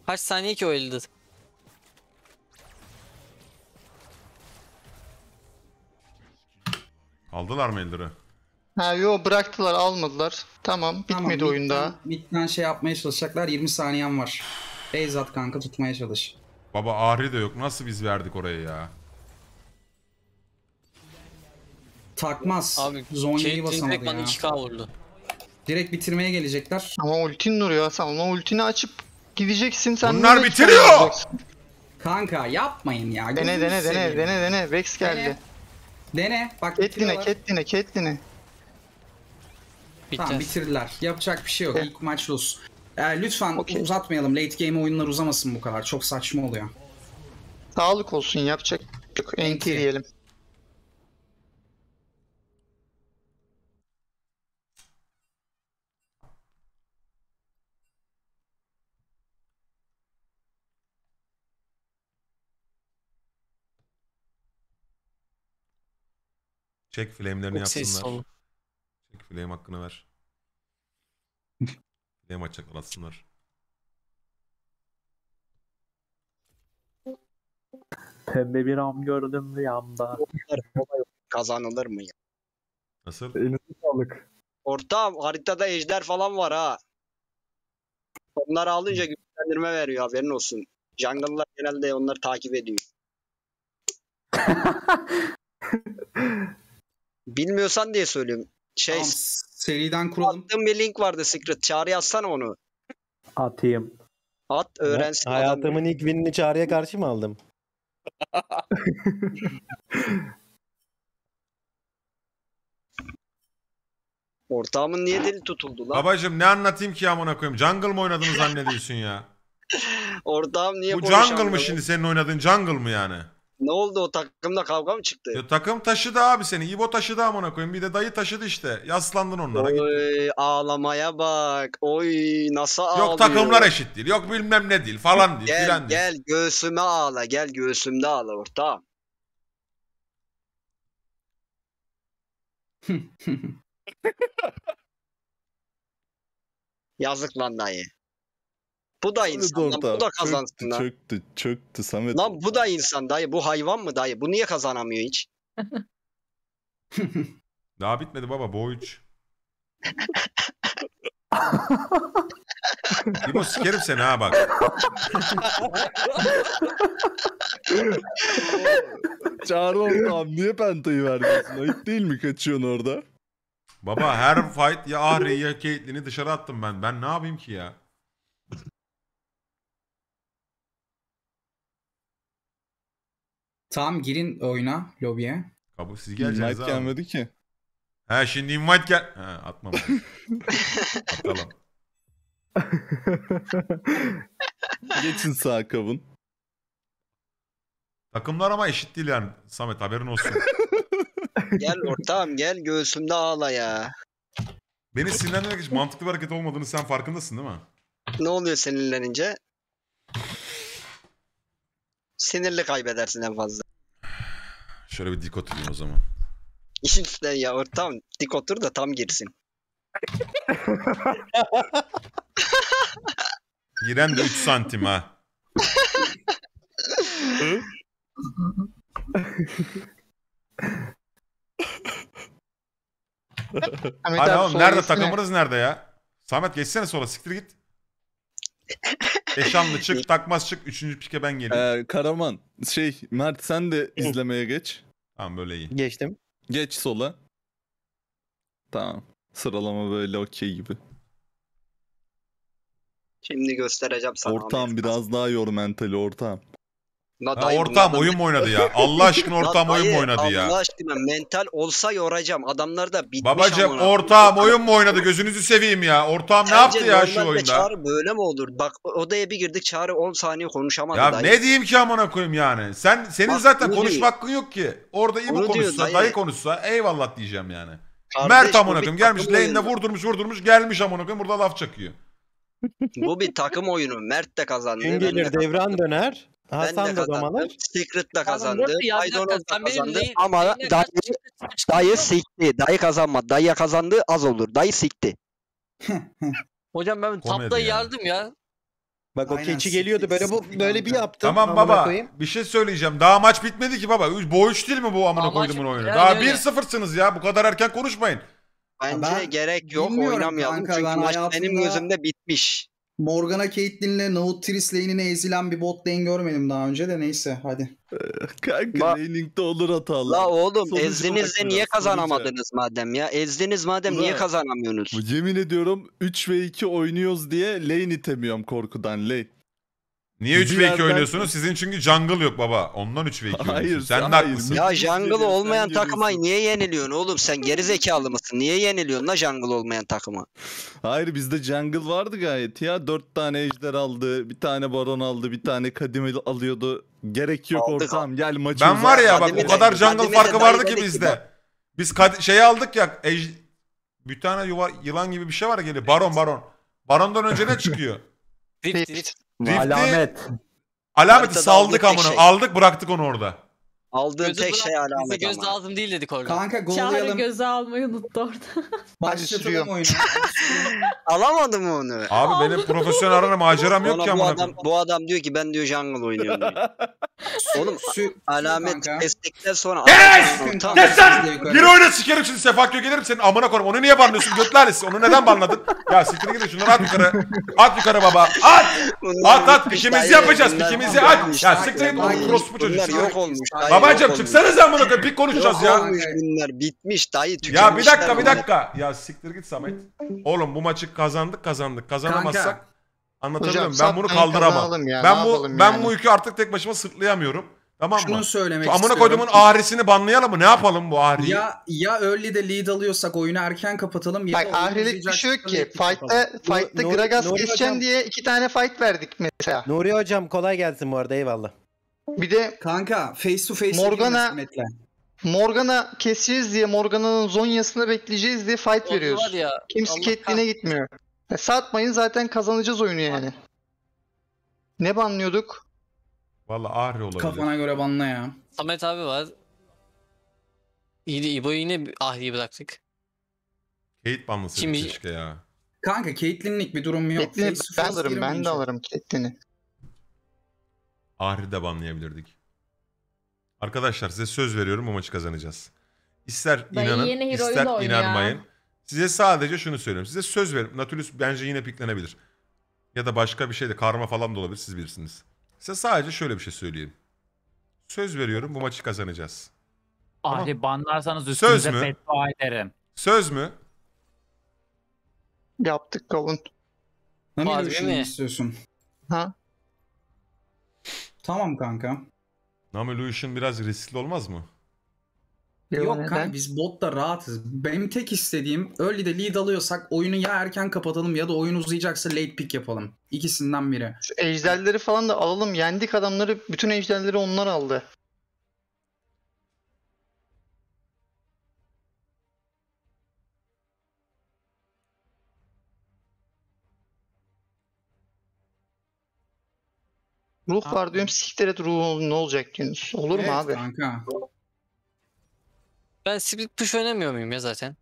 Kaç saniye ki o Eldir? Aldılar mı Eldir'i? Ha yo, bıraktılar, almadılar. Tamam, bitmedi tamam, bitten, oyunda. Bitten şey yapmaya çalışacaklar, yirmi saniyen var. Beyzat kanka tutmaya çalış. Baba Ahri de yok, nasıl biz verdik oraya ya? Takmaz. Abi Zonya'yı basamadı direkt ya. Direkt bana iki K vurdu. Direkt bitirmeye gelecekler. Ama ultin duruyor Hasan, ama ultini açıp gideceksin sen. Bunlar bitiriyor! Kanka yapmayın ya. Dene dene dene dene dene, Vex geldi. Dene. Dene. Bak Caitlyn'e, Caitlyn'e, Caitlyn'e. Tamam bitirdiler. Yapacak bir şey yok. Evet. İlk maç los. Ee, lütfen okay. uzatmayalım. Late game oyunlar uzamasın bu kadar. Çok saçma oluyor. Sağlık olsun, yapacak. Enti diyelim. Çek flame'lerini yapsınlar. Çek flame hakkını ver. Flame açacaklar, atsınlar. Pembe bir am gördüm rüyamda. Kazanılır mı ya? Nasıl? Elinize sağlık. Ortam haritada ejder falan var ha. Onları alınca güçlendirme veriyor, haberin olsun. Jungle'lar genelde onları takip ediyor. Bilmiyorsan diye söylüyorum. Şey, tamam, seriden kuralım. Attığım bir link vardı Secret. Çağrı yazsana onu. Atayım. At öğrensin. Ben hayatımın adamı. İlk winini Çağrı'ya karşı mı aldım? Ortağımın niye deli tutuldu lan? Babacım ne anlatayım ki amına koyayım? Jungle mı oynadığını zannediyorsun ya? Ortağım niye bu jungle mı şimdi senin oynadığın, jungle mı yani? Ne oldu, o takımda kavga mı çıktı? Ya, takım taşıdı abi seni. İbo taşıdı amına koyayım. Bir de dayı taşıdı işte. Yaslandın onlara. Oy, ağlamaya bak. Oy nasıl ağlıyor. Yok takımlar eşit değil. Yok bilmem ne değil falan değil. Gel gel, gel göğsüme ağla. Gel göğsümde ağla ortağım. Yazık lan dayı. Bu da insan, lan, bu da kazansın çöktü, lan. Çöktü, çöktü Samet. Lan bu da insan dayı, bu hayvan mı dayı? Bu niye kazanamıyor hiç? Daha bitmedi baba, bu üç. İbo sikerim seni ha bak. Çağrı oldu abi, niye pentayı vermiyorsun? Ayıp değil mi, kaçıyorsun orada? Baba her fight ya Ahri'yi ya Caitlyn'i dışarı attım ben. Ben ne yapayım ki ya? Tamam girin oyuna, lobiye. Kabul, siz geleceksiniz abi. Gelmedi ki. He şimdi invite gel... He atmam. Atalım. Geçin sağa Kavun. Takımlar ama eşit değil yani. Samet haberin olsun. Gel ortağım gel, göğsümde ağla ya. Beni sinirlendirmek için mantıklı bir hareket olmadığını sen farkındasın değil mi? Ne oluyor sinirlenince? sinirli kaybedersin en fazla. Şöyle bir dik oturayım o zaman. İşin üstüne ya ortam dik otur da tam girsin. Giren de üç santim ha. Hani oğlum nerede takımınız nerede ya? Samet geçsene sonra siktir git. Eşanlı çık, Takmaz çık, üçüncü pike ben geliyorum. Ee, Karaman, şey Mert sen de izlemeye geç. Tamam böyle iyi. Geçtim. Geç sola. Tamam. Sıralama böyle okey gibi. Şimdi göstereceğim sana. Ortam biraz daha yormentali ortam. Ha, ortam oyun mu oynadı ya? Allah aşkına ortam oyun mu oynadı ya? Allah aşkına mental olsa yoracağım. Adamlar da bitmiş. Babacım ortam oyun mu oynadı? Gözünüzü seveyim ya. Ortam ne yaptı ya şu oyunda? Çağrı böyle mi olur? Bak odaya bir girdik Çağrı on saniye konuşamadı. Ya dayı. Ne diyeyim ki amına koyayım yani? Sen Senin bak, zaten konuşma hakkın yok ki. Orada İbo konuşsa, dayı. dayı konuşsa eyvallah diyeceğim yani. Kardeş, Mert amına koyayım gelmiş lane'de vurdurmuş vurdurmuş gelmiş amına koyayım burada laf çakıyor. Bu bir takım oyunu. Mert de kazandı. Kim gelir devran döner. Hasan da kazandı. Secret de kazandı. Maydanoz da kazandı. Ama dayı, dayı sikti. Dayı kazanmadı. Dayı kazandı az olur. Dayı sikti. Hocam ben tapta yardım ya. Bak o keçi geliyordu böyle bu böyle bir yaptım. Tamam baba bir şey söyleyeceğim. Daha maç bitmedi ki baba. Bu üç değil mi bu amına koyduğumun oyunu? Daha bir sıfırsınız ya. Bu kadar erken konuşmayın. Bence gerek yok oynamayalım. Çünkü maç benim gözümde bitmiş. Morgana Caitlin'le Nautilus lane'ine ezilen bir bot lane görmedim daha önce de neyse hadi. Kanka laning'de olur hatalı. La oğlum sonucu ezdinizle niye kazanamadınız sonucu. madem ya? Ezdiniz madem la. niye kazanamıyorsunuz? Yemin ediyorum üç ve iki oynuyoruz diye lane itemiyorum korkudan lane. Niye üç ve iki yerden... oynuyorsunuz? Sizin çünkü jungle yok baba. Ondan üç ve iki hayır, oynuyorsun. Sen de haklısın. Ya jungle olmayan takıma niye yeniliyorsun oğlum? Sen geri zekalı mısın? Niye yeniliyorsun la jungle olmayan takıma? Hayır bizde jungle vardı gayet ya. dört tane ejder aldı, bir tane baron aldı, bir tane kadime alıyordu. Gerek yok Aldık ortam. Gel maçı. Ben var ya bak kadime o kadar de, jungle farkı vardı ki bizde. Ki Biz şey aldık ya. Ej... Bir tane yuva, yılan gibi bir şey var geliyor. Baron baron. Barondan önce ne çıkıyor? Rift. Rift'i, alamet. Alameti saldık amına. Şey. Aldık bıraktık onu orada. Aldığın gözü tek şey alamet ama. Göz lazım değil dedik orada. Kanka gollayalım. Göze almayı unuttu orada. Başlatalım oyunu. Alamadı mı onu? Abi benim profesyonel arama maceram yok ki amına. Bu adam, bu adam diyor ki ben diyor jungle oynuyorum diyor. Oğlum alamet destekten sonra. Yes! Destan! Bir oyuna sikerim şimdi Sefakyo gelirim senin amına koyarım. Onu niye banlıyorsun götlerlesin? Onu neden banladın? Ya siktir gidin şunları at yukarı. At yukarı baba. At! At at pikimizi yapacağız. Pikimizi at. Ya siktir gidin onu cross bu çocuk. Yok olmuş. Babacım çıksanız amına koyayım bir konuşacağız ya. Bunlar bitmiş dayı tükenmişler. Ya bir dakika bir dakika. Ya siktir git Samet. Oğlum bu maçı kazandık kazandık. Kazanamazsak anlatabiliyor muyum? Ben bunu kaldıramam. Ya, ben bu ben yani. bu yükü artık tek başıma sırtlayamıyorum. Tamam mı? Şunu söylemek istiyorum. Amına koyduğumun Ahri'sini banlayalım mı? Ne yapalım bu Ahri'yi? Ya ya early'de lead alıyorsak oyunu erken kapatalım. Bak Ahri'lik bir şey yok ki. Fight'ta fight'ta Gragas geçeceksin diye iki tane fight verdik mesela. Nuri hocam kolay gelsin bu arada eyvallah. Bir de kanka face to face Morgana Morgana keseceğiz diye Morgana'nın zonyasını bekleyeceğiz diye fight Onu veriyoruz. Ya, Kimse Caitlyn'e gitmiyor. E, satmayın zaten kazanacağız oyunu yani. Ne banlıyorduk? Vallahi Ahri olabilir. Kafana göre banla ya. Samet abi var. İyi İbo'yu yine Ahri'yi bıraktık. Kate banlısı Şimdi... keşke ya. Kanka Caitlyn'lik bir durum yok. Caitlyn'i ben alırım ben de alırım Caitlyn'i. Ahri de banlayabilirdik. Arkadaşlar size söz veriyorum bu maçı kazanacağız. İster Dayı inanın ister inanmayın. Ya. Size sadece şunu söylüyorum. Size söz veriyorum. Nautilus bence yine piklenebilir. Ya da başka bir şey de karma falan da olabilir. Siz bilirsiniz. Size sadece şöyle bir şey söyleyeyim. Söz veriyorum bu maçı kazanacağız. Ahri tamam. Banlarsanız üstünüze beddua ederim. Söz mü? Yaptık kavun. Ne düşünmek istiyorsun? Ha? Tamam kanka. Namelution biraz riskli olmaz mı? Yok neden? Kanka biz botta rahatız. Benim tek istediğim early'de lead alıyorsak oyunu ya erken kapatalım ya da oyun uzayacaksa late pick yapalım. İkisinden biri. Şu ejderleri falan da alalım. Yendik adamları. Bütün ejderleri onlar aldı. Ruh var diyorum, siktir et ruhun ne olacak diyorsunuz. Olur evet, mu abi? Kanka. Ben split push oynamıyor muyum ya zaten?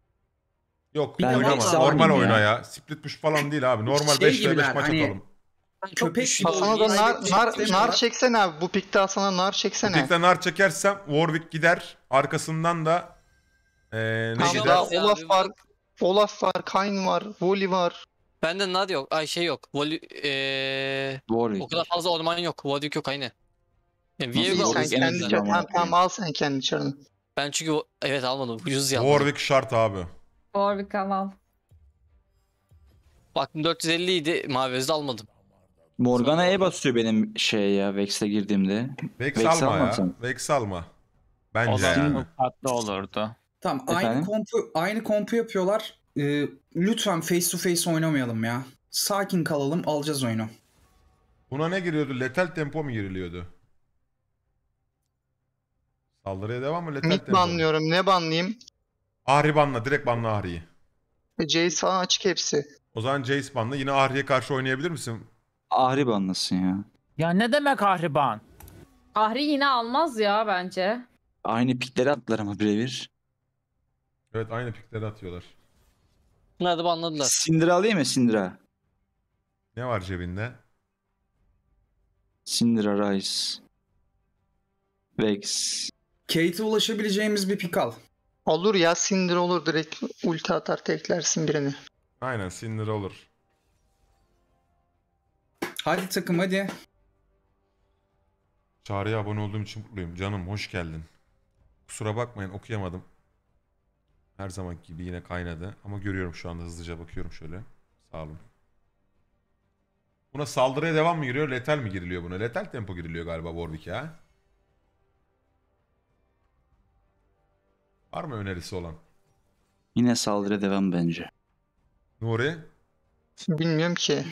Yok ben oynama, normal oyna ya. ya. Split push falan değil abi. Normal beş ve beş şey maç hani... atalım. Hasan'a da nar, nar, nar çeksen abi. Bu pikte Hasan'a nar çeksen. Bu pikte nar çekersem Warwick gider. Arkasından da ee, ne gider? Olaf var. Olaf var. Kayn var. Voli var. Bende nar yok. Ay şey yok. Voli ee, o kadar fazla orman yok. Warwick yok aynı. Yani Viego sen kendi çarını. Tamam al sen kendi çarını. Ben çünkü evet almadım. Ucuz yaptım. Warwick şart abi. Warwick al. Baktım dört yüz elli idi. Mavi özde almadım. Morgana E basıyor benim şey ya Vex'e girdiğimde. Vex, Vex alma ya. Mı? Vex alma. Bence yani. Tatlı olurdu. Tamam Efendim? aynı kompu aynı kompu yapıyorlar. Ee, lütfen face to face oynamayalım ya. Sakin kalalım, alacağız oyunu. Buna ne giriyordu? Letal tempo mu giriliyordu? Saldırıya devam mı? Letal tempo. Mid banlıyorum. Ne banlayayım? Ahri banla. Direkt banla Ahri'yi. E, Jayce falan açık hepsi. O zaman Jayce banla. Yine Ahri'ye karşı oynayabilir misin? Ahri banlasın ya. Ya ne demek Ahri ban? Ahri yine almaz ya bence. Aynı pikleri attılar ama birebir. Evet aynı pikleri atıyorlar. Nerede banladılar? Syndra alayım mı Syndra? Ne var cebinde? Syndra Rice. Vex. Kate'e ulaşabileceğimiz bir pik al. Olur ya Syndra olur direkt ulti atar teklersin birini. Aynen Syndra olur. Hadi takım hadi. Çağrı'ya abone olduğum için mutluyum. Canım hoş geldin. Kusura bakmayın okuyamadım. Her zamanki gibi yine kaynadı. Ama görüyorum şu anda hızlıca bakıyorum şöyle. Sağ olun. Buna saldırıya devam mı giriyor? Letal mi giriliyor buna? Letal tempo giriliyor galiba Warwick'e ha? Var mı önerisi olan? Yine saldırıya devam bence. Nuri? Bilmiyorum ki.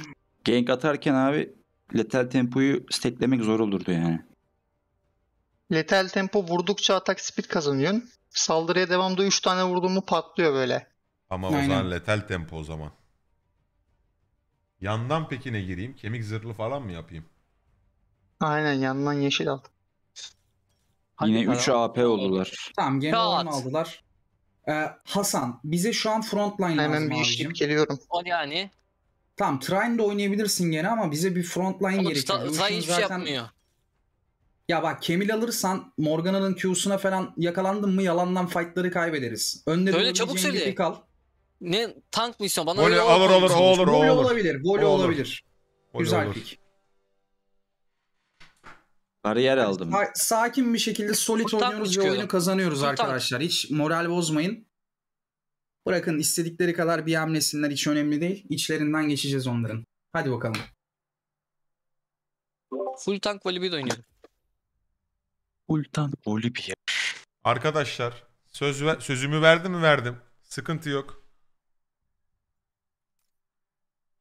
Gank atarken abi letal tempoyu steklemek zor olurdu yani. Letal tempo vurdukça atak speed kazanıyorsun. Saldırıya devamda üç tane vurduğumu patlıyor böyle. Ama o zaman letal tempo o zaman. Yandan peki ne gireyim? Kemik zırhlı falan mı yapayım? Aynen yandan yeşil al. Yine üç A P oldular. Tamam gene onu aldılar. Ee, Hasan bize şu an frontline lazım. Hemen bir işleyip geliyorum. O yani. Tamam Trine'de oynayabilirsin gene ama bize bir frontline oğlum, gerekiyor. Zay hiçbir zaten... şey yapmıyor. Ya bak Camille alırsan Morgana'nın Q'suna falan yakalandın mı yalandan fightları kaybederiz. Önde öyle çabuk söyle. Ne tank mı istiyorsun? Bana öyle olur olur olur olur. Olabilir. Gol olabilir. Güzel pick. Bariyer aldım. Sakin bir şekilde solid Furt oynuyoruz ve oyunu kazanıyoruz Furt arkadaşlar. Tank. Hiç moral bozmayın. Bırakın istedikleri kadar bir hamlesinler hiç önemli değil. İçlerinden geçeceğiz onların. Hadi bakalım. Full tank voleybol oynuyorum. Full tank voleybol. Arkadaşlar söz ver, sözümü verdim mi verdim. Sıkıntı yok.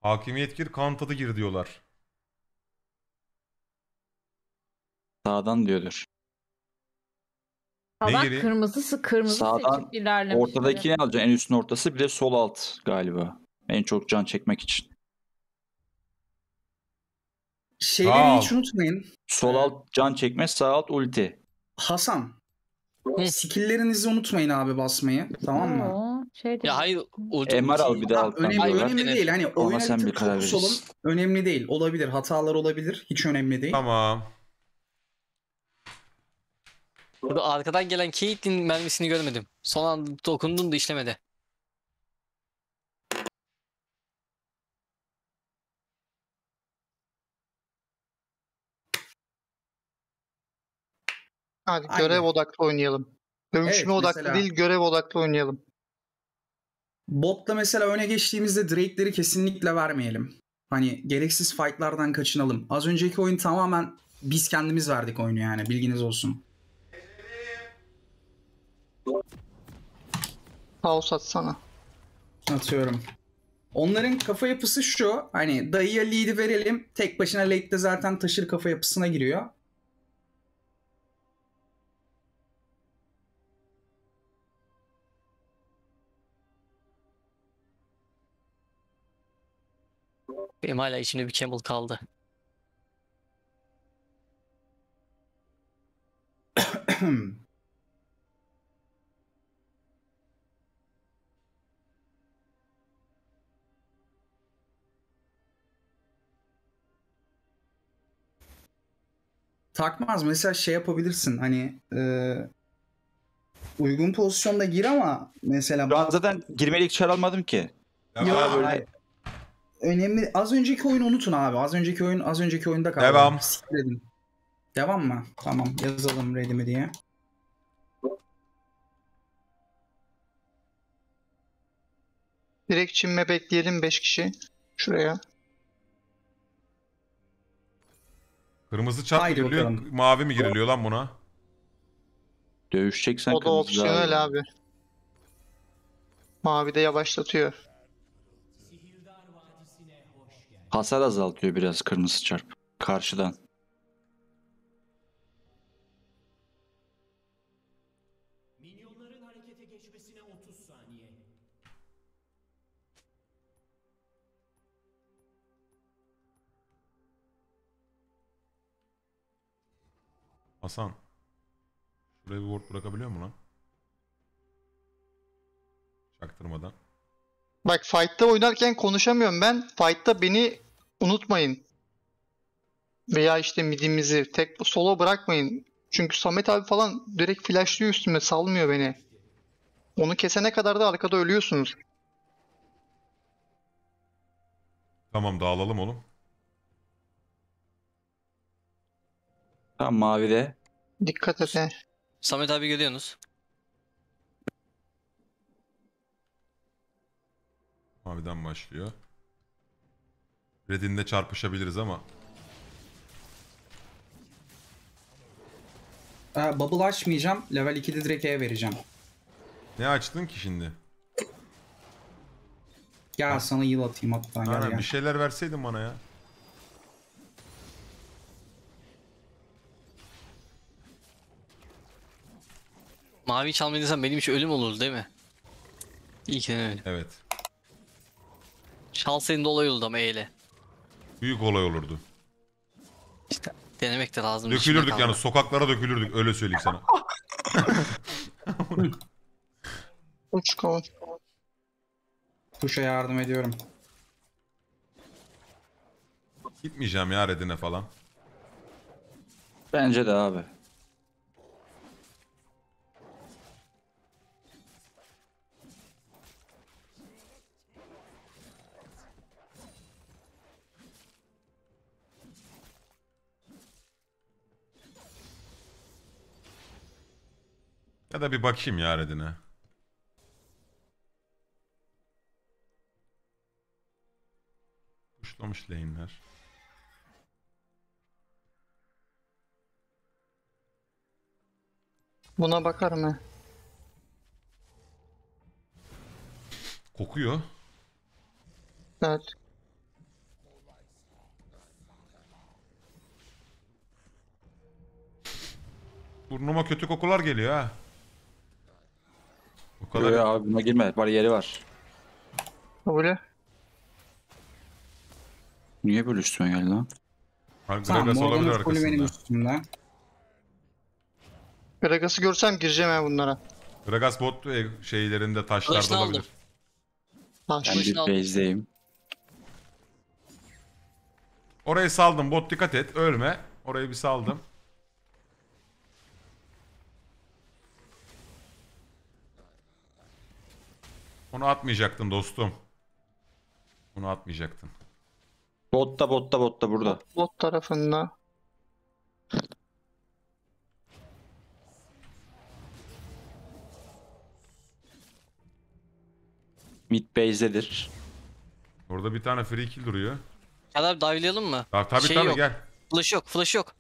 Hakimiyet gir, kantada gir diyorlar. Sağdan diyordur. Sağdan kırmızısı kırmızı sağdan seçip ilerlemiş. Ortadakini alacaksın. En üstün ortası bir de sol alt galiba. En çok can çekmek için. Şeyleri hiç unutmayın. Sol alt can çekme, sağ alt ulti. Hasan. Skill'lerinizi unutmayın abi basmayı. Tamam mı? Şey ya hayır. M R al bir de alttan. Önemli, hayır, önemli değil. Hani oyuna bir fokus olun. Önemli değil. Olabilir. Hatalar olabilir. Hiç önemli değil. Tamam. Burada arkadan gelen Caitlyn mermisini görmedim. Son anda dokundum da işlemedi. Hadi görev aynen odaklı oynayalım. Dövüşme evet, odaklı değil, görev odaklı oynayalım. Bot'la mesela öne geçtiğimizde Drake'leri kesinlikle vermeyelim. Hani gereksiz fight'lardan kaçınalım. Az önceki oyun tamamen biz kendimiz verdik oyunu yani bilginiz olsun. Paus atsana. Atıyorum. Onların kafa yapısı şu. Hani dayıya lead'i verelim. Tek başına late'de zaten taşır kafa yapısına giriyor. Benim hala içinde bir Camille kaldı. Takmaz mesela şey yapabilirsin hani e, uygun pozisyonda gir ama mesela ben zaten girmelik çar almadım ki. Ya ya, böyle... Önemli. Az önceki oyunu unutun abi. Az önceki oyun az önceki oyunda kaldı. Devam. Sikredin. Devam mı? Tamam, yazalım ready'mi diye. Direkt çinme bekleyelim beş kişi şuraya. Kırmızı çat giriliyor, mavi mi giriliyor lan buna? Dövüşeceksen kırmızı. O da opsiyonel abi. abi. Mavi de yavaşlatıyor. Hasar azaltıyor biraz kırmızı çarp karşıdan. Minyonların harekete geçmesine otuz saniye. Hasan, şuraya bir ward bırakabiliyor mu lan? Çaktırmadan. Bak fight'ta oynarken konuşamıyorum ben. Fight'ta beni unutmayın. Veya işte midimizi tek solo bırakmayın. Çünkü Samet abi falan direkt flashlıyor üstüme, salmıyor beni. Onu kesene kadar da arkada ölüyorsunuz. Tamam, dağılalım oğlum. Tamam, mavi de. Dikkat et he. Samet abi geliyorsunuz. Maviden başlıyor. Redin'le çarpışabiliriz ama. Ee, bubble açmayacağım. Level ikide direkt E vereceğim. Ne açtın ki şimdi? Gel ha. Sana yıl atayım hatta. Aynen, gel, gel. Bir şeyler verseydin bana ya. Mavi çalmadıysan benim için ölüm olurdu değil mi? İyi ki öyle. Evet. Çal senin de olay oldu ama eyle. Büyük olay olurdu. İşte denemek de lazım. Dökülürdük yani, sokaklara dökülürdük, öyle söyleyeyim sana. Uç kova. Kuşa yardım ediyorum. Gitmeyeceğim ya redine falan. Bence de abi. Ya da bir bakayım ya redine. Kuşlamış lane'ler. Buna bakar mı? Kokuyor. Evet. Burnuma kötü kokular geliyor ha. O kadar ya abi, buna girme, bariyeri var. Böyle. Niye böyle üstüme geldi lan? Gragas olabilir arkasında. Gragas'ı görsem gireceğim ya bunlara. Gragas bot şeylerinde, taşlarda olabilir. Taş. Ben bir base'deyim. Orayı saldım, bot dikkat et, ölme. Orayı bir saldım. Onu atmayacaktın dostum. Bunu atmayacaktın. Botta botta botta burada. Bot, bot tarafında. Mid base'dedir. Orada bir tane free kill duruyor. Kadar dive'layalım mı? Ya, tabii şey tabii yok. Gel. Flash yok, flash yok.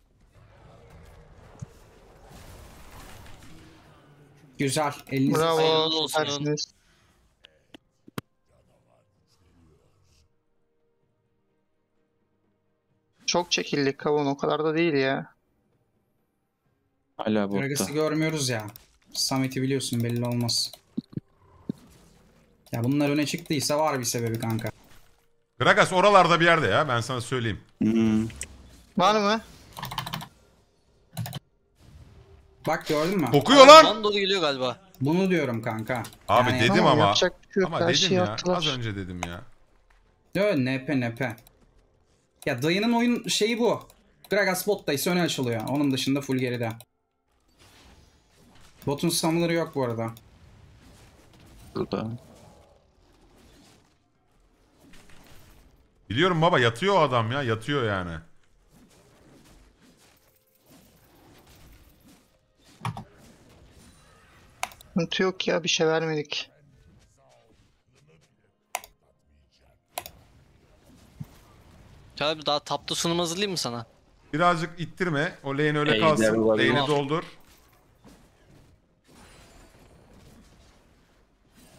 Güzel. Elinize sağlık olsun. Çok çekildik Kavun, o kadar da değil ya. Hala botta. Gragas'ı görmüyoruz ya. Samet'i biliyorsun, belli olmaz. Ya bunlar öne çıktıysa var bir sebebi kanka. Gragas oralarda bir yerde ya, ben sana söyleyeyim. Hmm. Var mı? Bak gördün mü? Kokuyor lan. Lan dolu geliyor galiba. Bunu diyorum kanka. Abi yani, dedim ama. Şey ama dedim şey ya. Yaptılar. Az önce dedim ya. Dön nepe nepe. Ya dayının oyun şeyi bu. Gragas bot'taysa öne açılıyor. Onun dışında full geride. Bot'un summoner'ı yok bu arada. Burada. Biliyorum baba, yatıyor o adam ya, yatıyor yani. Sıkıntı yok ya, bir şey vermedik. Abi daha tapta sunum hazırlayayım mı sana? Birazcık ittirme, o lane öyle hey, kalsın, lane'i doldur.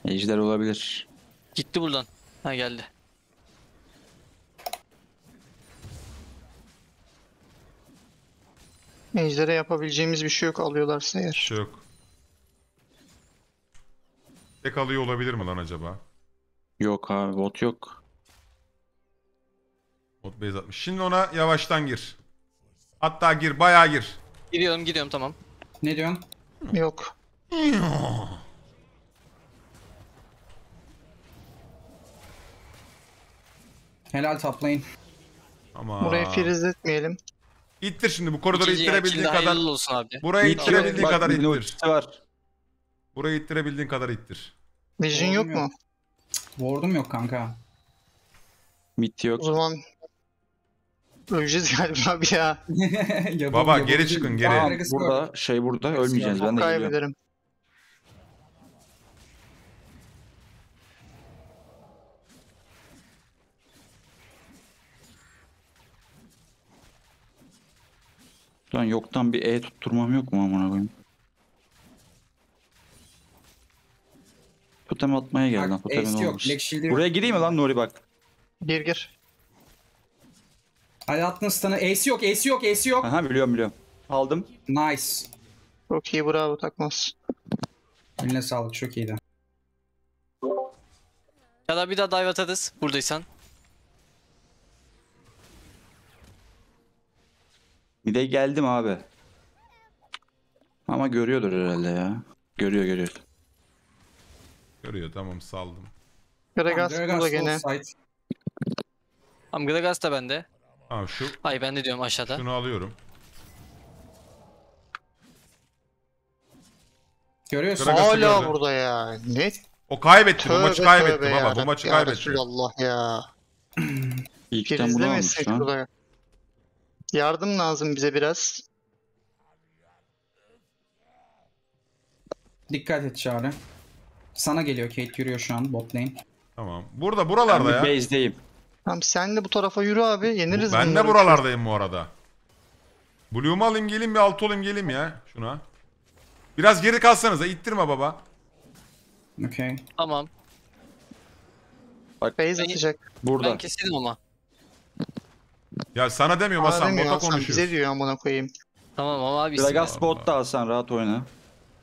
Ejder olabilir. Gitti buradan. Ha geldi. Ejder'e yapabileceğimiz bir şey yok, alıyorlarsa eğer. Şey yok. Tek alıyor olabilir mi lan acaba? Yok abi, bot yok. Bot base atmış. Şimdi ona yavaştan gir. Hatta gir, bayağı gir. Giriyorum, gidiyorum tamam. Ne diyorsun? Yok. Helal toplayın. Ama burayı freeze etmeyelim. İttir şimdi bu koridoru, ittirebildiğin kadar. Burayı ittirebildiğin kadar ittir. Burayı ittirebildiğin kadar ittir. Vision yok mu? Ward'um yok kanka. Mit yok. O zaman öleceğiz galiba bir ya. Yapalım, baba yapalım. Geri çıkın geri. Aa, burada şey burada ölmeyeceğiz. Ben de kaybederim. Lan yoktan bir E tutturmam yok mu amına koyayım? Totem atmaya gel lan, totemin olmuş. Buraya gireyim mi lan Nuri bak? Gir gir. Hadi attın stun'ı. Ace yok, Ace yok, Ace yok. Aha biliyorum biliyorum. Aldım. Nice. Çok iyi, bravo Takmaz. Eline sağlık, çok iyiydi. Ya da bir daha dive atarız buradaysan. Bir de geldim abi. Ama görüyordur herhalde ya. Görüyor görüyor. Görüyor tamam, saldım. Gragas burada gene. Tamam Gragas da bende. Tamam şu. Ay ben de diyorum aşağıda. Şunu alıyorum. Görüyorsun. Hala burada ya. Ne? O kaybetti. Tövbe, bu maçı kaybetti baba. Ya, bu maçı ya, kaybetti. Resulallah ya. İlkten bunu almış ha. Yardım lazım bize biraz. Dikkat et Çağrı. Sana geliyor, Kate yürüyor şu an bot lane. Tamam. Burada buralarda ya. Ben base'deyim. Tamam sen de bu tarafa yürü abi. Yeniriz. Ben de buralardayım bu arada. Blue'umu alayım geleyim, bir altı olayım geleyim ya şuna. Biraz geri kalsanıza, ittirme baba. Okay. Tamam. Bak base atacak. Burada. Ben kesildim ama. Ya sana demiyorum Hasan, demiyor, bota konuşuyoruz. Bize diyor amına koyayım. Tamam ama abi. Gragas botta Hasan, rahat oyna.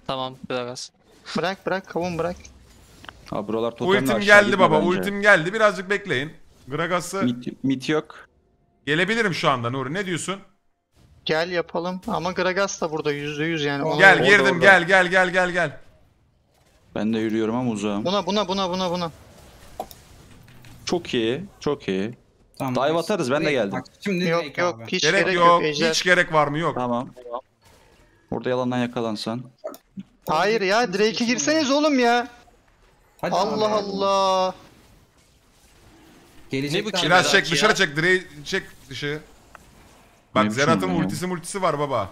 Tamam Gragas. Bırak bırak kavun bırak. Abi buralar totemle aşağı. Ultim geldi baba, bence. Ultim geldi, birazcık bekleyin. Gragas'ı... Mit, mit yok. Gelebilirim şu anda Nuri, ne diyorsun? Gel yapalım ama Gragas da burada yüzde yüz yani. Ona gel girdim orada, orada. gel gel gel gel gel. Ben de yürüyorum ama uzağım. Buna buna buna buna buna. Çok iyi çok iyi. Tamam, dive atarız, ben de geldim. Şimdi yok yok, hiç gerek, gerek yok, Ejder. Hiç gerek var mı yok. Tamam. Orada yalandan yakalansan. Hayır ya, Drake'e girseniz oğlum ya. Hadi Allah Allah. Gelecek bu kiraz çek ya. Dışarı çek, Drake'i çek dışı. Bak Zerat'ın ultisi multisi var baba.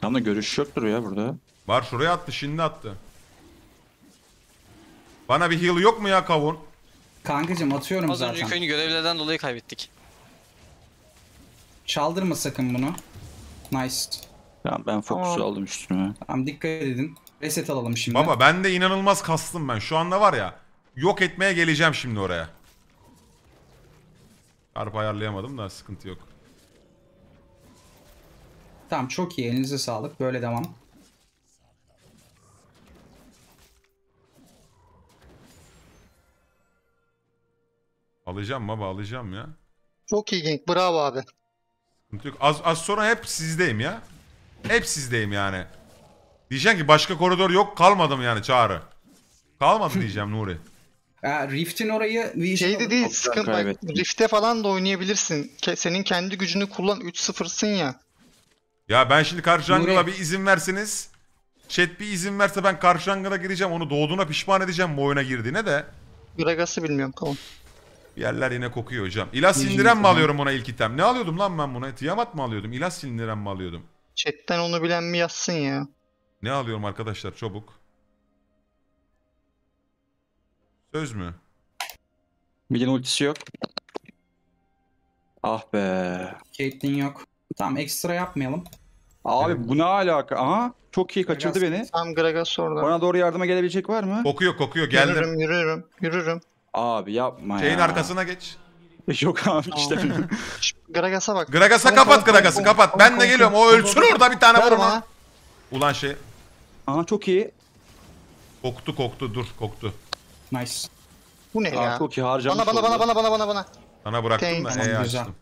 Tam da görüş yoktur ya burada. Var, şuraya attı şimdi attı. Bana bir heal yok mu ya kavun? Kankacım atıyorum zaten. Az önceki oyunu görevlerden dolayı kaybettik. Çaldırma sakın bunu. Nice. Tamam ben fokusu aldım üstüme. Tamam dikkat edin. Reset alalım şimdi. Baba ben de inanılmaz kastım ben. Şu anda var ya, yok etmeye geleceğim şimdi oraya. Harp ayarlayamadım da sıkıntı yok. Tamam çok iyi, elinize sağlık. Böyle devam. Alacağım baba, alacağım ya. Çok iyi gank, bravo abi. Az, az sonra hep sizdeyim ya. Hep sizdeyim yani. Diyeceksin ki başka koridor yok, kalmadım yani Çağrı. Kalmadı diyeceğim Nuri. Ya Rift'in orayı... Şey de değil, sıkıntı. Rift'e falan da oynayabilirsin. Senin kendi gücünü kullan, üç sıfırsın ya. Ya ben şimdi karşı jungle'a bir izin verseniz... Chat bir izin verse ben karşı jungle'a gireceğim, onu doğduğuna pişman edeceğim bu oyuna girdiğine de. Gragas'ı bilmiyorum, tamam. Yerler yine kokuyor hocam. İlaç sindiren mi alıyorum ona ilk item? Ne alıyordum lan ben buna? Tiamat mı alıyordum? İlaç sindiren mi alıyordum? Chat'ten onu bilen mi yazsın ya? Ne alıyorum arkadaşlar çabuk? Söz mü? Bilin ultisi yok. Ah be. Caitlyn yok. Tamam, ekstra yapmayalım. Abi evet, bu ne alaka? Aha, çok iyi kaçırdı Gragas beni. Tam Gragas orada. Bana doğru yardıma gelebilecek var mı? Kokuyor kokuyor, geldim. Yürürüm yürürüm yürürüm. Abi yapma ya. Şeyin arkasına geç. Yok abi işte. Gragas'a bak. Gragas'a kapat, Gragas'ı kapat. Ben de geliyorum, o ölçün orada, bir tane var ona. Ulan şey. Aha çok iyi. Koktu koktu, dur koktu. Nice. Bu ne Aa, ya? Çok iyi, harcamış. Bana bana, bana bana bana bana bana. Sana bıraktım da E'yi açtım.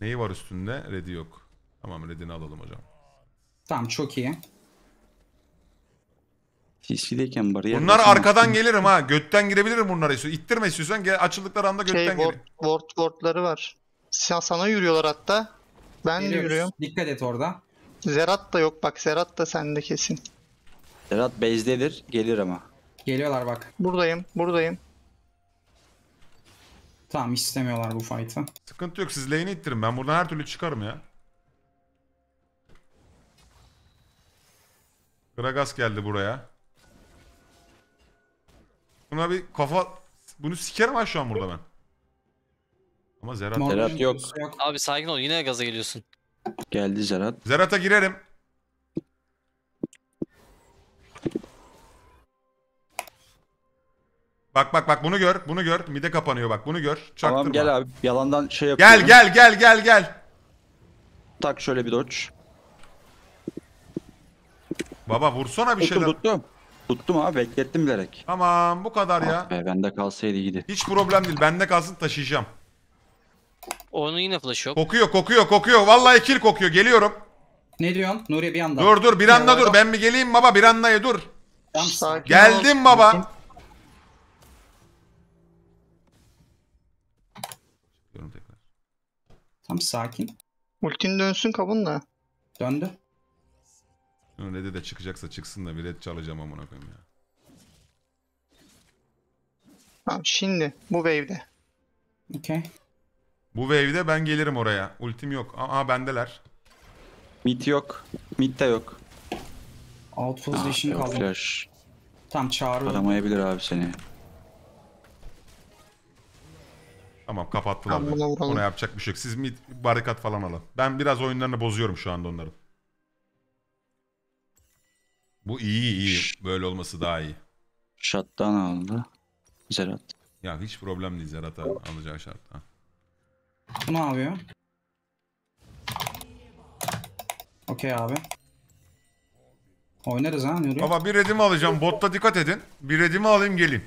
Neyi var üstünde? Red'i yok. Tamam, red'ini alalım hocam. Tamam çok iyi. Bunlar arkadan gelirim ha. Götten girebilirim bunlara. İttirme istiyorsan, açıldıkları anda götten şey, girelim. Ward, wardları var. Sana yürüyorlar hatta. Ben Geliyoruz. de yürüyorum. Dikkat et orada. Zerat da yok bak. Zerat da sende kesin. Zerat base'dedir. Gelir ama. Geliyorlar bak. Buradayım. Buradayım. Tamam, istemiyorlar bu fight'ı. Sıkıntı yok. Siz lane'i ittirin. Ben buradan her türlü çıkarım ya. Gragas geldi buraya. Buna bir kafa... Bunu sikerim ha şu an burada ben. Ama Zerat, Zerat yok. yok. Abi sakin ol, yine gaza geliyorsun. Geldi Zerat. Zerat'a girerim. Bak bak bak, bunu gör, bunu gör. Mide kapanıyor bak, bunu gör. Çaktırma. Tamam gel abi, yalandan şey yapıyorum. Gel gel gel gel gel. Tak şöyle bir dodge. Baba vursana bir şeyler. Tuttum. Tuttum abi, beklettim bilerek. Tamam bu kadar ya. Ah be, bende kalsaydı iyiydi. Hiç problem değil, bende kalsın, taşıyacağım. Onun yine flash yok. Kokuyor kokuyor kokuyor, vallahi kill kokuyor, geliyorum. Ne diyorsun Nuri bir anda? Dur dur bir anda dur, ben mi geleyim baba bir anda dur. Tam sakin Geldim ol. baba. Tam sakin. Ultin dönsün kabunla. Döndü. Red'e de çıkacaksa çıksın da bir red çalacağım amına koyayım ya. Tamam şimdi bu wave'de. Okay. Bu wave'de ben gelirim oraya. Ultim yok. Aha bendeler. Mid yok. Mid de yok. Out position kaldı. Flash. Tam çağırıyor. Aramayabilir abi seni. Tamam kapattılar. Tamam, buna, buna yapacak bir şey yok. Siz mid barikat falan alın. Ben biraz oyunlarını bozuyorum şu anda onların. Bu iyi iyi. Böyle olması daha iyi. Şattan aldı. Zerat. Ya hiç problem değil, Zerat abi alacağı şarttan. Bu ne yapıyor? Okey abi. Oynarız ha Nuri. Baba bir redimi alacağım. Botta dikkat edin. Bir redimi alayım geleyim.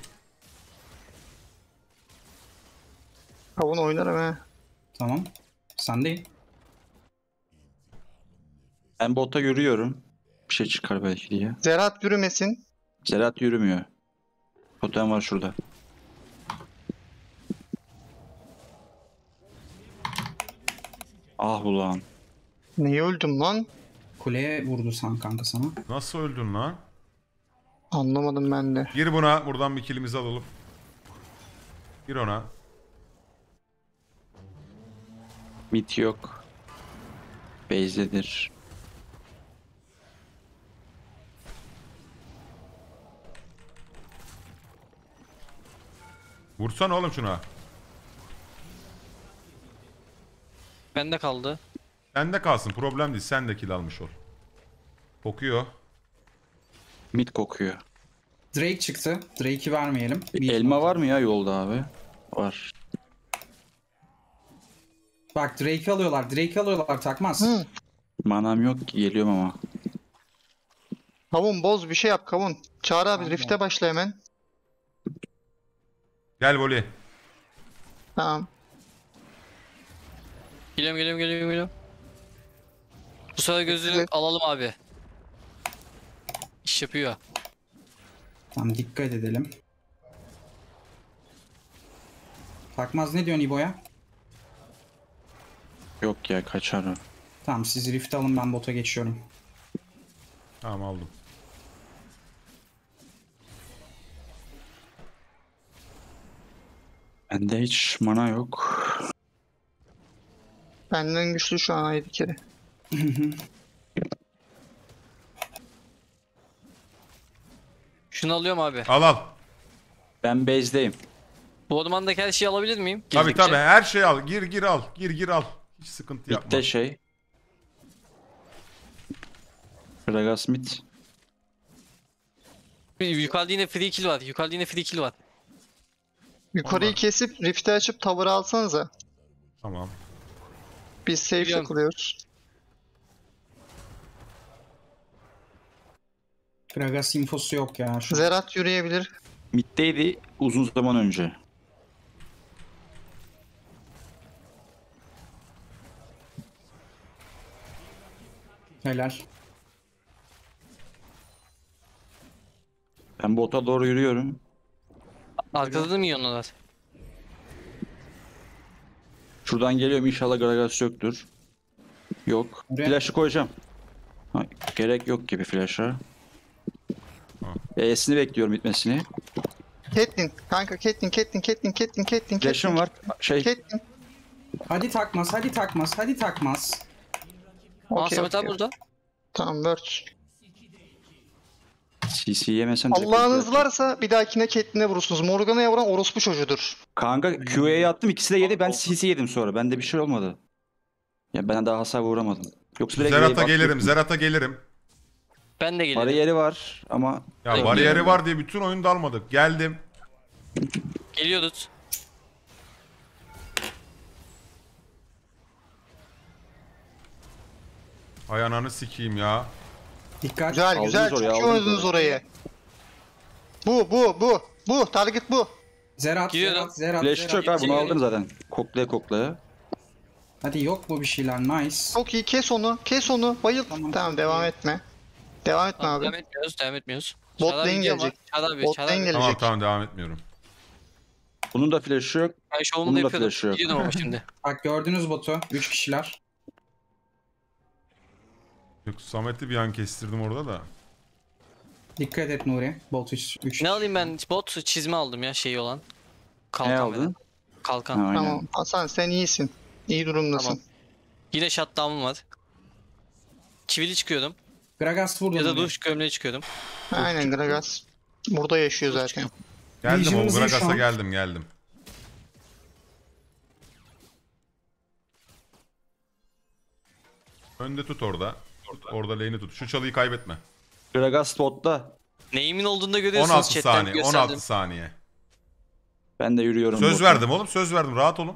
Kavun oynarım he. Tamam. Sen değil. Ben botta görüyorum. Bir şey çıkar belki diye. Zerat yürümesin. Zerat yürümüyor. Potem var şurada. Ah ulan. Niye öldüm lan? Kuleye vurdu sen kanka sana. Nasıl öldün lan? Anlamadım ben de. Gir buna, buradan bir kilimizi alalım. Gir ona. Mit yok. Base'dedir. Vursana oğlum şuna. Bende kaldı. Sende kalsın, problem değil, sen de kill almış ol. Kokuyor. Mid kokuyor. Drake çıktı. Drake'i vermeyelim. Bir elma var mı ya yolda abi? Var. Bak Drake'i alıyorlar. Drake'i alıyorlar Takmaz. Hı. Manam yok ki, geliyorum ama. Kavun boz bir şey yap Kavun. Çağrı abi rift'e başla hemen. Gel Voli. Tamam. Geliyorum geliyorum geliyorum geliyorum. Bu sefer gözünü alalım abi. İş yapıyor. Tamam, dikkat edelim. Takmaz, ne diyorsun İbo'ya? Yok ya, kaçar o. Tamam, siz rift alın, ben bota geçiyorum. Tamam, aldım. Bende hiç mana yok. Benden güçlü şu an yedi kere. Şunu alıyorum abi. Al al. Ben base'deyim. Bu ormandaki her şeyi alabilir miyim? Tabi tabi, her şeyi al. Gir gir al. Gir gir al. Hiç sıkıntı yapma. Bitte şey. Gragas mid. Yukarıda yine free kill var. Yukarıda yine free kill var. Yukarıyı Allah. Kesip rift'i açıp tavır alsanıza. Tamam. Biz safe takılıyoruz. Gragas infosu yok ya. Şu Zerat yürüyebilir. Mid'deydi uzun zaman önce. Helal. Ben bota doğru yürüyorum. Arkada mı yiyorlar? Şuradan geliyorum, inşallah Gragas yoktur. Yok. Flash'ı koyacağım. Ha, gerek yok gibi flash'a. E'sini bekliyorum, bitmesini. Caitlyn kanka, Caitlyn Caitlyn Caitlyn Caitlyn Caitlyn. Flash'ım var. Şey. Caitlyn. Hadi Takmaz, hadi Takmaz, hadi Takmaz. Aa, Samet abi burada. Tamam, word. C C yemesem de... Allah'ınız varsa bir dahakine Caitlyn'e vurursunuz. Morgana'ya vuran orospu çocuğudur. Kanka Q'ye attım, ikisi de yedi, ben C C yedim sonra. Bende bir şey olmadı. Ya ben daha hasar vuramadım. Yoksa Zerat'a gelirim, Zerat'a gelirim. Ben de gelirim. Bariyeri var ama... Ya bariyeri var diye bütün oyunu dalmadık. Geldim. Geliyoruz. Ay ananı sikeyim ya. Dikkat. Güzel güzel, çözdünüz orayı. Bu bu bu bu target bu. Zerat Zerat Zerat. Flash çöp abi, bunu aldım zaten. Koklaya koklaya. Hadi yok mu bir şeyler, nice. Çok iyi, kes onu kes onu, bayıl. Tamam, tamam devam iyi. etme. Devam etme tamam, abi. Devam etmiyoruz devam etmiyoruz. Bot lane gelecek. Bot lane gelecek. Tamam tamam devam etmiyorum. Bunun da flash'ı yok. Bunun da flash'ı yok. Gidiyordum ama şimdi. Bak gördünüz botu, üç kişiler. Yok, Samet'i bir an kestirdim orada da. Dikkat et Nuri. Bot üç. Ne alayım ben? Bot çizme aldım ya, şeyi olan. Kalkan. Ne aldın? Kalkan. Ha, tamam. Hasan sen iyisin. İyi durumdasın. Tamam. Yine shutdown'um var. Çivili çıkıyordum. Gragas vurdu. Ya da duş gömleği çıkıyordum. Aynen, Gragas burada yaşıyor zaten. Geldim o Gragas'a, geldim geldim. Önde tut orada. Orada lane'i tut. Şu çalıyı kaybetme. Gragas spot'ta. Neyimin olduğunda görüyorsunuz. on altı saniye. on altı saniye. Ben de yürüyorum. Söz botuna. verdim oğlum. Söz verdim. Rahat olun.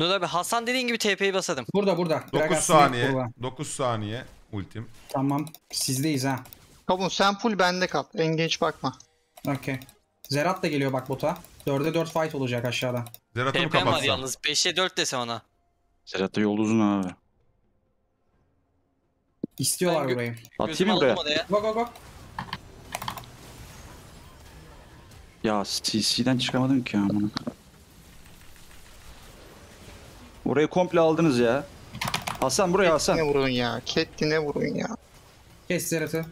Dur abi, Hasan dediğin gibi T P'yi basadım. Burada burada. dokuz saniye. dokuz saniye. Ultim. Tamam. Sizdeyiz ha. Kavun sen full bende kal. Engage bakma. Okey. Zerat da geliyor bak bota. dörde dört fight olacak aşağıda. Zerat'ı mı kapatsam? T P'm var yalnız. beşe dört dese ona. Zerat'ı yol uzun abi. İstiyorlar burayı. Atayım mı buraya? Bak bak bak. Ya C C'den çıkamadım ki ya. Orayı komple aldınız ya. Hasan buraya Hasan. Caitlyn'e vurun ya. Caitlyn'e vurun ya. Kes Zerat'ı.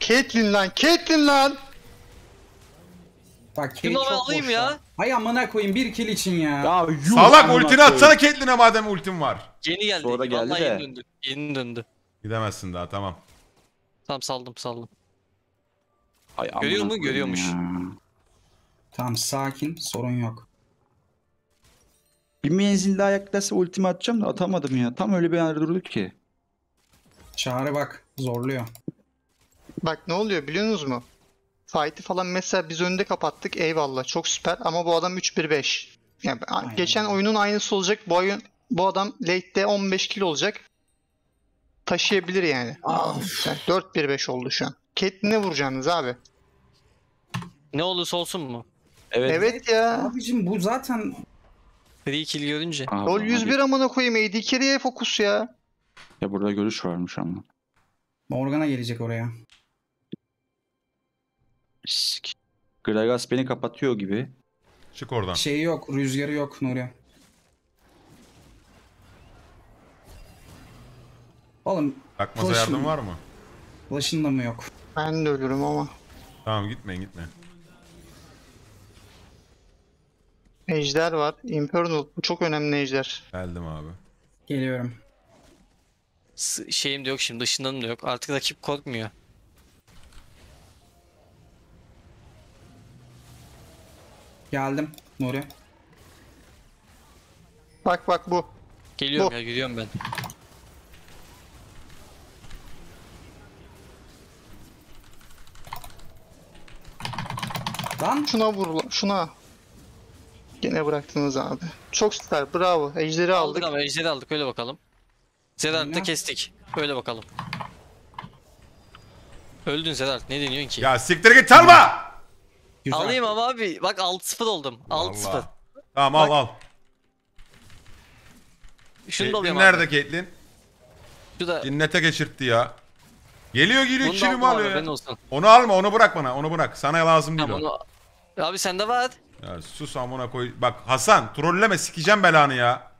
Caitlyn lan. Caitlyn lan. Bak Caitlyn alayım ya. Hay amına koyayım, bir kill için ya. Ya salak, ultini atsana Caitlyn'e madem ultim var. Yeni geldi. Sonra geldi de. Yeni döndü. Yeni döndü. Gidemezsin daha, tamam. Tamam saldım saldım. Ay, görüyor mu? Görüyormuş. Tamam sakin, sorun yok. Bir menzil daha yaklaşsa ultimi atacağım da atamadım ya. Tam öyle bir yerde durduk ki. Çağrı bak zorluyor. Bak ne oluyor biliyorsunuz mu? Fight'i falan mesela biz önde kapattık, eyvallah çok süper, ama bu adam üç bir beş. Yani aynen. Geçen oyunun aynısı olacak. Bu oyun, bu adam late'de on beş kill olacak. Taşıyabilir yani. yani dört bir beş oldu şu an. Caitlyn'e vuracaksınız abi. Ne olursa olsun mu? Evet. Evet ya. Abicim bu zaten free kill görünce. Lol yüz bir amına koyayım, A D Carry'e fokus ya. Ya burada görüş varmış ama. Morgana gelecek oraya. Gragas beni kapatıyor gibi. Çık oradan. Şeyi yok, rüzgarı yok Nuri. Oğlum. Takmaz'a yardım var mı? Ulaşın da mı yok? Ben de ölürüm ama. Tamam gitmeyin gitmeyin. Ejder var. Imperial. Bu çok önemli ejder. Geldim abi. Geliyorum. S şeyim de yok şimdi. Işınlanım da yok. Artık rakip korkmuyor. Geldim Nuri. Bak bak bu. Geliyorum bu. Ya gidiyorum ben. Lan şuna vur. Şuna. Gene bıraktınız abi. Çok süper. Bravo. Ejderi aldık. Aldık abi, ejderi aldık. Öyle bakalım. Zed'ı da kestik. Öyle bakalım. Öldün Zed'ı. Ne deniyorsun ki? Ya siktir git çalma. Güzel. Alayım ama abi. Bak altı sıfır oldum. altı sıfır. Tamam al bak. Al. Şunu da alayım abi. Nerede Caitlyn? Şu da. Cinnete geçirtti ya. Geliyor geliyor. Kimi alıyor ya? Onu alma. Onu bırak bana. Onu bırak. Sana lazım değil tamam, o. Onu... Abi sende var. Ya sus amına koy. Bak Hasan trolleme, sikeceğim belanı ya.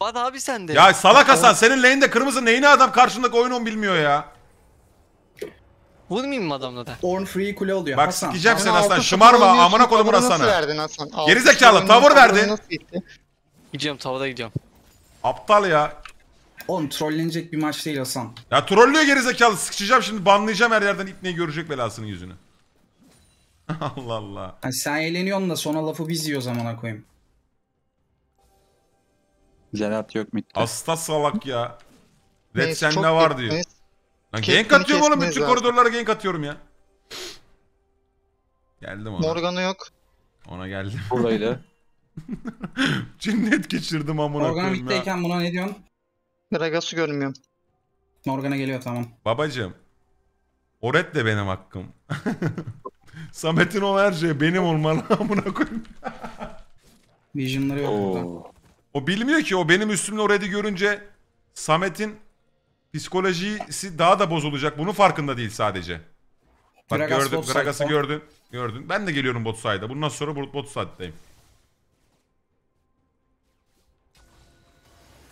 Bad abi sende. Ya salak Hasan o... senin lane'de kırmızı neyine adam karşındaki oyunu bilmiyor ya. Vurmayayım mı adamla da? Orn free kule oluyor bak, Hasan. Bak sikeceğim seni Hasan, şımarma amına kodumun Hasan'a. Gerizekalı tavır verdin. Gidiyorum tavada gidiyorum. Aptal ya. Oğlum trollenecek bir maç değil Hasan. Ya trollüyor gerizekalı, sikeceğim şimdi, banlayacağım her yerden, ipneyi görecek belasının yüzünü. Allah Allah. Yani sen eğleniyorsun da sonra lafı biz yiyoruz amına koyayım. Zerat yok mitte. Hasta salak ya. Red sende var diyor. Lan gank atıyorum oğlum, bütün koridorlara gank atıyorum ya. Geldim ona. Morgana yok. Ona geldim. Buradaydı. Cinnet geçirdim amına koyayım ya. Morgana mitteyken buna ne diyorsun? Gragas'ı görmüyorum. Morgana geliyor tamam. Babacığım. O red de benim hakkım. Samet'in o her şey benim olmalı amına koyayım. Vision'ları yok burada. O bilmiyor ki, o benim üstümle orayı görünce Samet'in psikolojisi daha da bozulacak. Bunun farkında değil sadece. Bak Gragas gördün, Gragas'ı gördün, gördün. Ben de geliyorum bot sayda. Bundan sonra bot bot saydayım.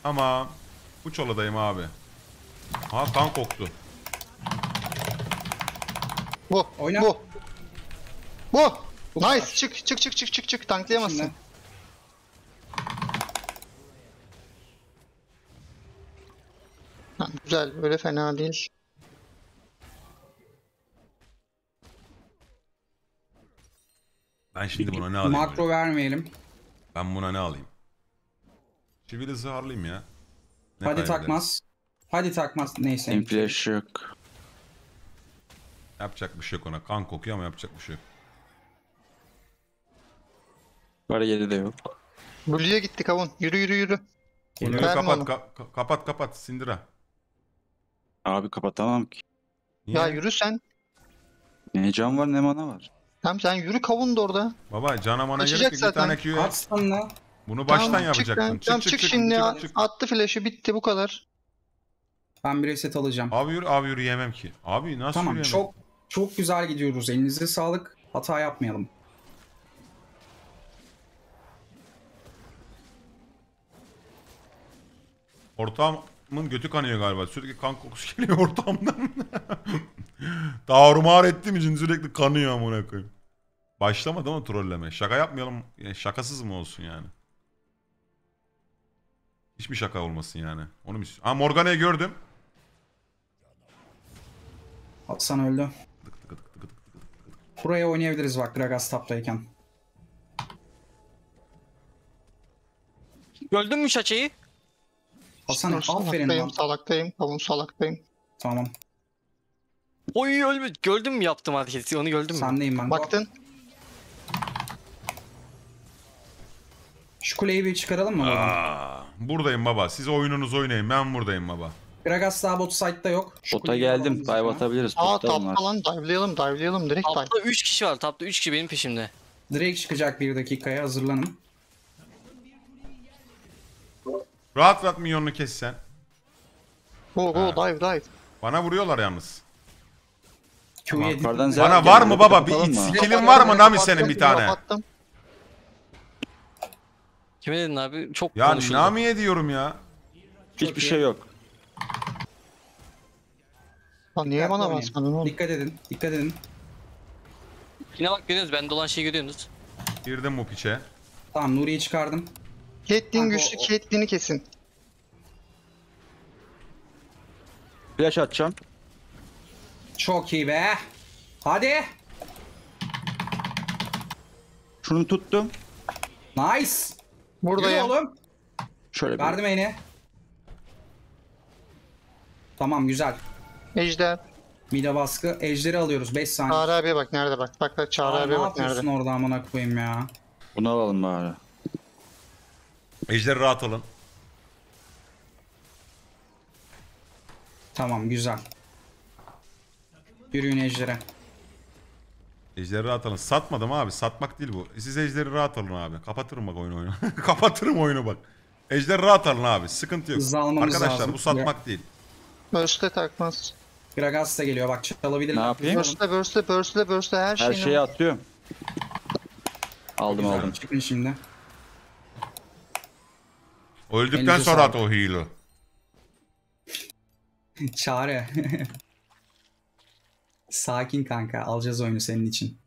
Ama bu çoladayım abi. Ha kan koktu. Bu, oyna. Bu. Bu. Bu nice. Kadar. Çık çık çık çık çık çık. Tanklayamazsın. Şimdi. Ha, güzel. Böyle fena değil. Ben şimdi buna ne alayım? Makro böyle? Vermeyelim. Ben buna ne alayım? Çivili zıharlayayım ya. Ne hadi takmaz. Hadi takmaz. Neyse. İmplaş yok. Yapacak bir şey yok ona. Kan kokuyor ama yapacak bir şey yok. Var yeri de yok. Blue'ya gitti Kavun. Yürü yürü yürü. Blue'yu kapat, ka kapat kapat Syndra. Abi kapatamam ki. Niye? Ya yürü sen. Ne can var ne mana var. Tamam sen yürü, Kavun da orada. Baba cana mana gerek bir tane Q'ya. Atsan la. Bunu baştan tamam, yapacaktın. Çık, tamam, çık, çık, çık şimdi çık, ya. Çık. Attı flash'ı, bitti bu kadar. Ben bir reset alacağım. Abi yürü, abi yürü yemem ki. Abi nasıl tamam, yürüyemem? Tamam çok çok güzel gidiyoruz. Elinize sağlık. Hata yapmayalım. Ortağımın götü kanıyor galiba. Sürekli kan kokusu geliyor ortamdan. Darumar ettiğim için sürekli kanıyor amına koyayım. Başlamadı mı trolleme? Şaka yapmayalım. Yani şakasız mı olsun yani? Hiçbir şaka olmasın yani. Onu mu istiyorsun? Aa Morgana'yı gördüm. Hasan öldü. Buraya oynayabiliriz bak Gragas taptayken. Gördün mü şaçayı? Hasan aferin lan. Salaktayım, kavun salaktayım. Tamam. Oy ölme. Gördün mü yaptım hareketi? Onu gördün mü? Sendeyim ben. Baktın. Şu kuleyi bir çıkaralım mı? Aa, buradayım baba. Siz oyununuzu oynayın. Ben buradayım baba. Gragas daha bot site'da yok. Şu bota geldim. Dive atabiliriz. Aa tapta lan. Dive'layalım. Dive'layalım. Direkt dive. Tapta üç kişi var. Tapta üç kişi benim peşimde. Direkt çıkacak bir dakikaya. Hazırlanın. Rahat rahat minyonunu kes sen. Go go, dive dive. Bana vuruyorlar yalnız. Bana var, var mı baba? Bir iç skill'in var mı Nami senin bir tane? Kapattım. Kime dedin abi? Çok ya konuşuldu. Ya Nami'ye diyorum ya. Hiçbir şey yok. Lan niye bana basmadın oğlum? Dikkat edin, dikkat edin. Yine bak görüyorsunuz, bende olan şeyi görüyorsunuz. Girdim bu piçe. Tamam, Nuri'yi çıkardım. Caitlyn güçlü, Caitlyn'i kesin. Flash atacağım. Çok iyi be. Hadi. Şunu tuttum. Nice. Buradayım. Yürü oğlum. Şöyle bir. Verdim yine. Tamam güzel. Ejder. Mide baskı. Ejderi alıyoruz beş saniye. Çağrı abiye bak nerede bak. Bak bak Çağrı abiye bak nerede. Ne yapıyorsun orada amına koyayım ya. Bunu alalım bari. Ejderi rahat alın. Tamam güzel. Yürüyün ejdere. Ejderi rahat alın. Satmadım abi. Satmak değil bu. Siz ejderi rahat alın abi. Kapatırım bak oyunu oyunu. Kapatırım oyunu bak. Ejderi rahat alın abi. Sıkıntı yok. Arkadaşlar lazım. Bu satmak ya değil. Burst'e takmaz. Gragas da geliyor bak, çalabilirler. Ne yapayım? Burst'e, burst'e, burst'e, burst'e her şeyi. Her şeyi şeyi atıyorum. Aldım güzel. Aldım. Çıkın şimdi. Öldükten elinize sonra at o heal'ı. Çağrı. Sakin kanka, alacağız oyunu senin için.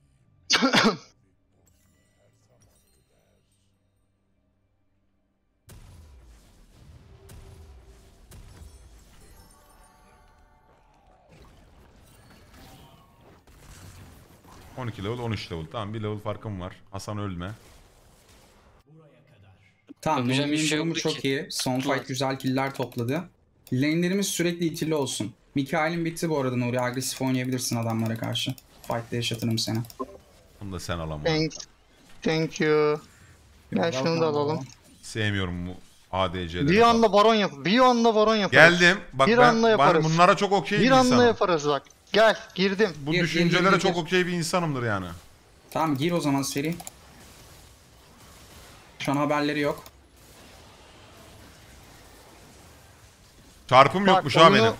on iki level on üç level, tamam bir level farkım var. Hasan ölme. Tamam güzel bir şey oldu, çok iyi. Son fight güzel killer topladı. Lane'lerimiz sürekli itili olsun. Mikael'in bitti bu arada Nuri. Agresif oynayabilirsin adamlara karşı. Fight'te yaşatırım seni. Bunu da sen alamam. Thank, thank you. Ben şunu da alalım. Sevmiyorum bu A D C'leri. Bir anda baron yap. Bir anda baron yaparız. Geldim. Bak bir ben, ben bunlara çok okey bir insanım. Bir anda yaparız bak. Gel girdim. Bu gir, düşüncelere gir, gir, çok okey bir insanımdır yani. Tamam gir o zaman seri. Şu an haberleri yok. Çarpım bak, yokmuş oyunu... ha benim.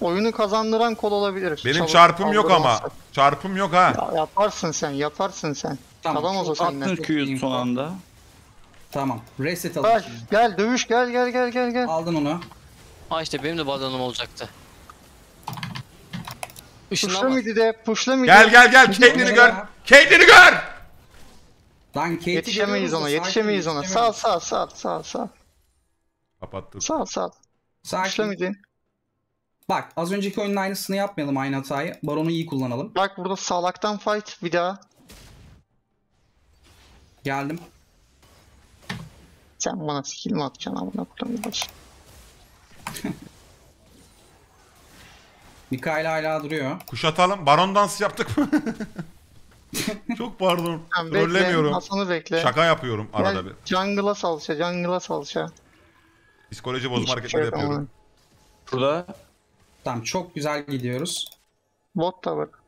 Oyunu kazandıran kol olabilir. Benim Çal çarpım yok ama. Olsak. Çarpım yok ha. Ya yaparsın sen, yaparsın sen. Tamam. Adam olsa senden. Attın Q'yu son anda. Tamam. Reset al. Gel, gel dövüş, gel gel gel gel gel. Aldın onu. Ha işte benim de badanım olacaktı. Puşla mıydı de, puşla mıydı? Gel gel gel, Caitlyn'i gör. Caitlyn'i gör. Lan yetişemeyiz ona, yetişemeyiz ona. Sağ sağ sağ sağ sağ. Kapattık. Sağ sağ. Puşla mıydı? Bak az önceki oyunun aynısını yapmayalım, aynı hatayı. Baron'u iyi kullanalım. Bak burada salaktan fight bir daha. Geldim. Sen bana skill mi atacaksın amına koyayım? Mikael hala duruyor. Kuşatalım. Baron dansı yaptık mı? Çok pardon. Trollemiyorum. Hasan'ı bekle. Şaka yapıyorum arada gel, bir. Jungle'a salça, jungle'a salça. Psikoloji bozma hareketleri yapıyorum. Ama. Burada. Tamam çok güzel gidiyoruz. Bot da bak.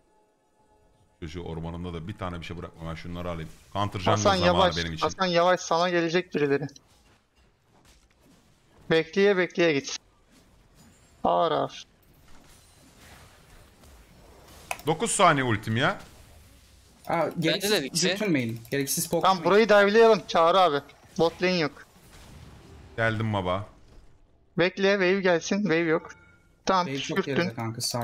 Şu ormanında da bir tane bir şey bırakma, ben şunları alayım. Counter jungle Hasan zamanı yavaş, benim için. Hasan yavaş, sana gelecek birileri. Bekleye bekleye git. Ağır ağır. dokuz saniye ultim ya. Aa, gereksiz götürmeyin. Gereksiz poksun. Tamam burayı dive'layalım Çağrı abi. Bot lane yok. Geldim baba. Bekle wave gelsin. Wave yok. Tamam püskürttün.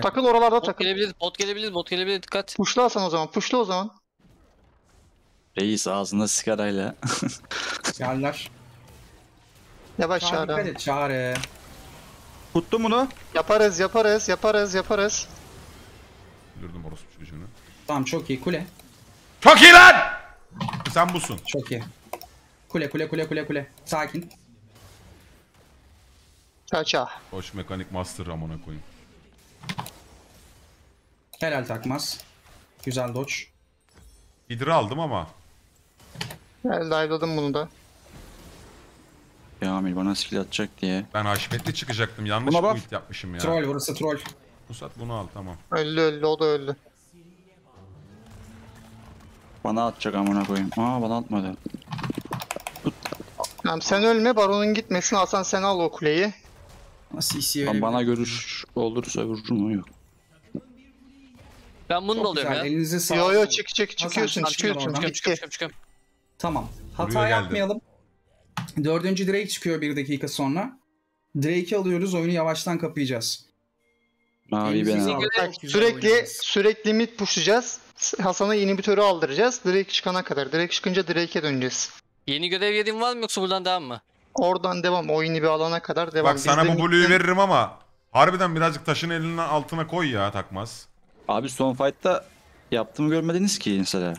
Takıl oralarda, takıl. Bot gelebilir, bot gelebilir, bot gelebilir, dikkat. Puşla Hasan o zaman, puşla o zaman. Reis ağzında sigarayla. Geldiler. Yavaş Çağrı. Dikkat et Çağrı. Tuttum bunu. Yaparız, yaparız, yaparız, yaparız. Öldürdüm orospu çocuğunu. Tamam çok iyi kule. Çok iyi lan! Sen busun. Çok iyi. Kule kule kule kule kule. Sakin. Kaça. Hoş mekanik master amına koyayım. Helal Takmaz. Güzel dodge. Hidra aldım ama. Gel dive'ladım bunu da. Camille bana skill atacak diye. Ben haşmetli çıkacaktım. Yanlış build yapmışım ya. Troll burası, troll. Musat bunu al tamam. Öldü öldü, o da öldü. Bana atacak amına koyayım. Aa bana atmadı. Tamam sen ölme, baronun gitmesin. Hasan sen al o kuleyi. Nasıl verebilirim? Bana görüş olursa vururum, yok. Ben bunu çok da alıyorum güzel ya. Elinize sağlık. Yo yo çık çık çıkıyorsun çıkıyorsun. Tamam. Hata yapmayalım. Dördüncü Drake çıkıyor bir dakika sonra. Drake'i alıyoruz, oyunu yavaştan kapayacağız. Mavi ben sürekli sürekli mid pushlayacağız. Hasan'a inhibitörü aldıracağız. Drake çıkana kadar. Drake çıkınca Drake'e döneceğiz. Yeni görev yediğin var mı yoksa buradan devam mı? Oradan devam. Oyunu bir alana kadar devam. Bak biz sana bu blue'yu veririm ama harbiden birazcık taşın elinin altına koy ya Takmaz. Abi son fight'ta yaptığımı görmediniz ki mesela.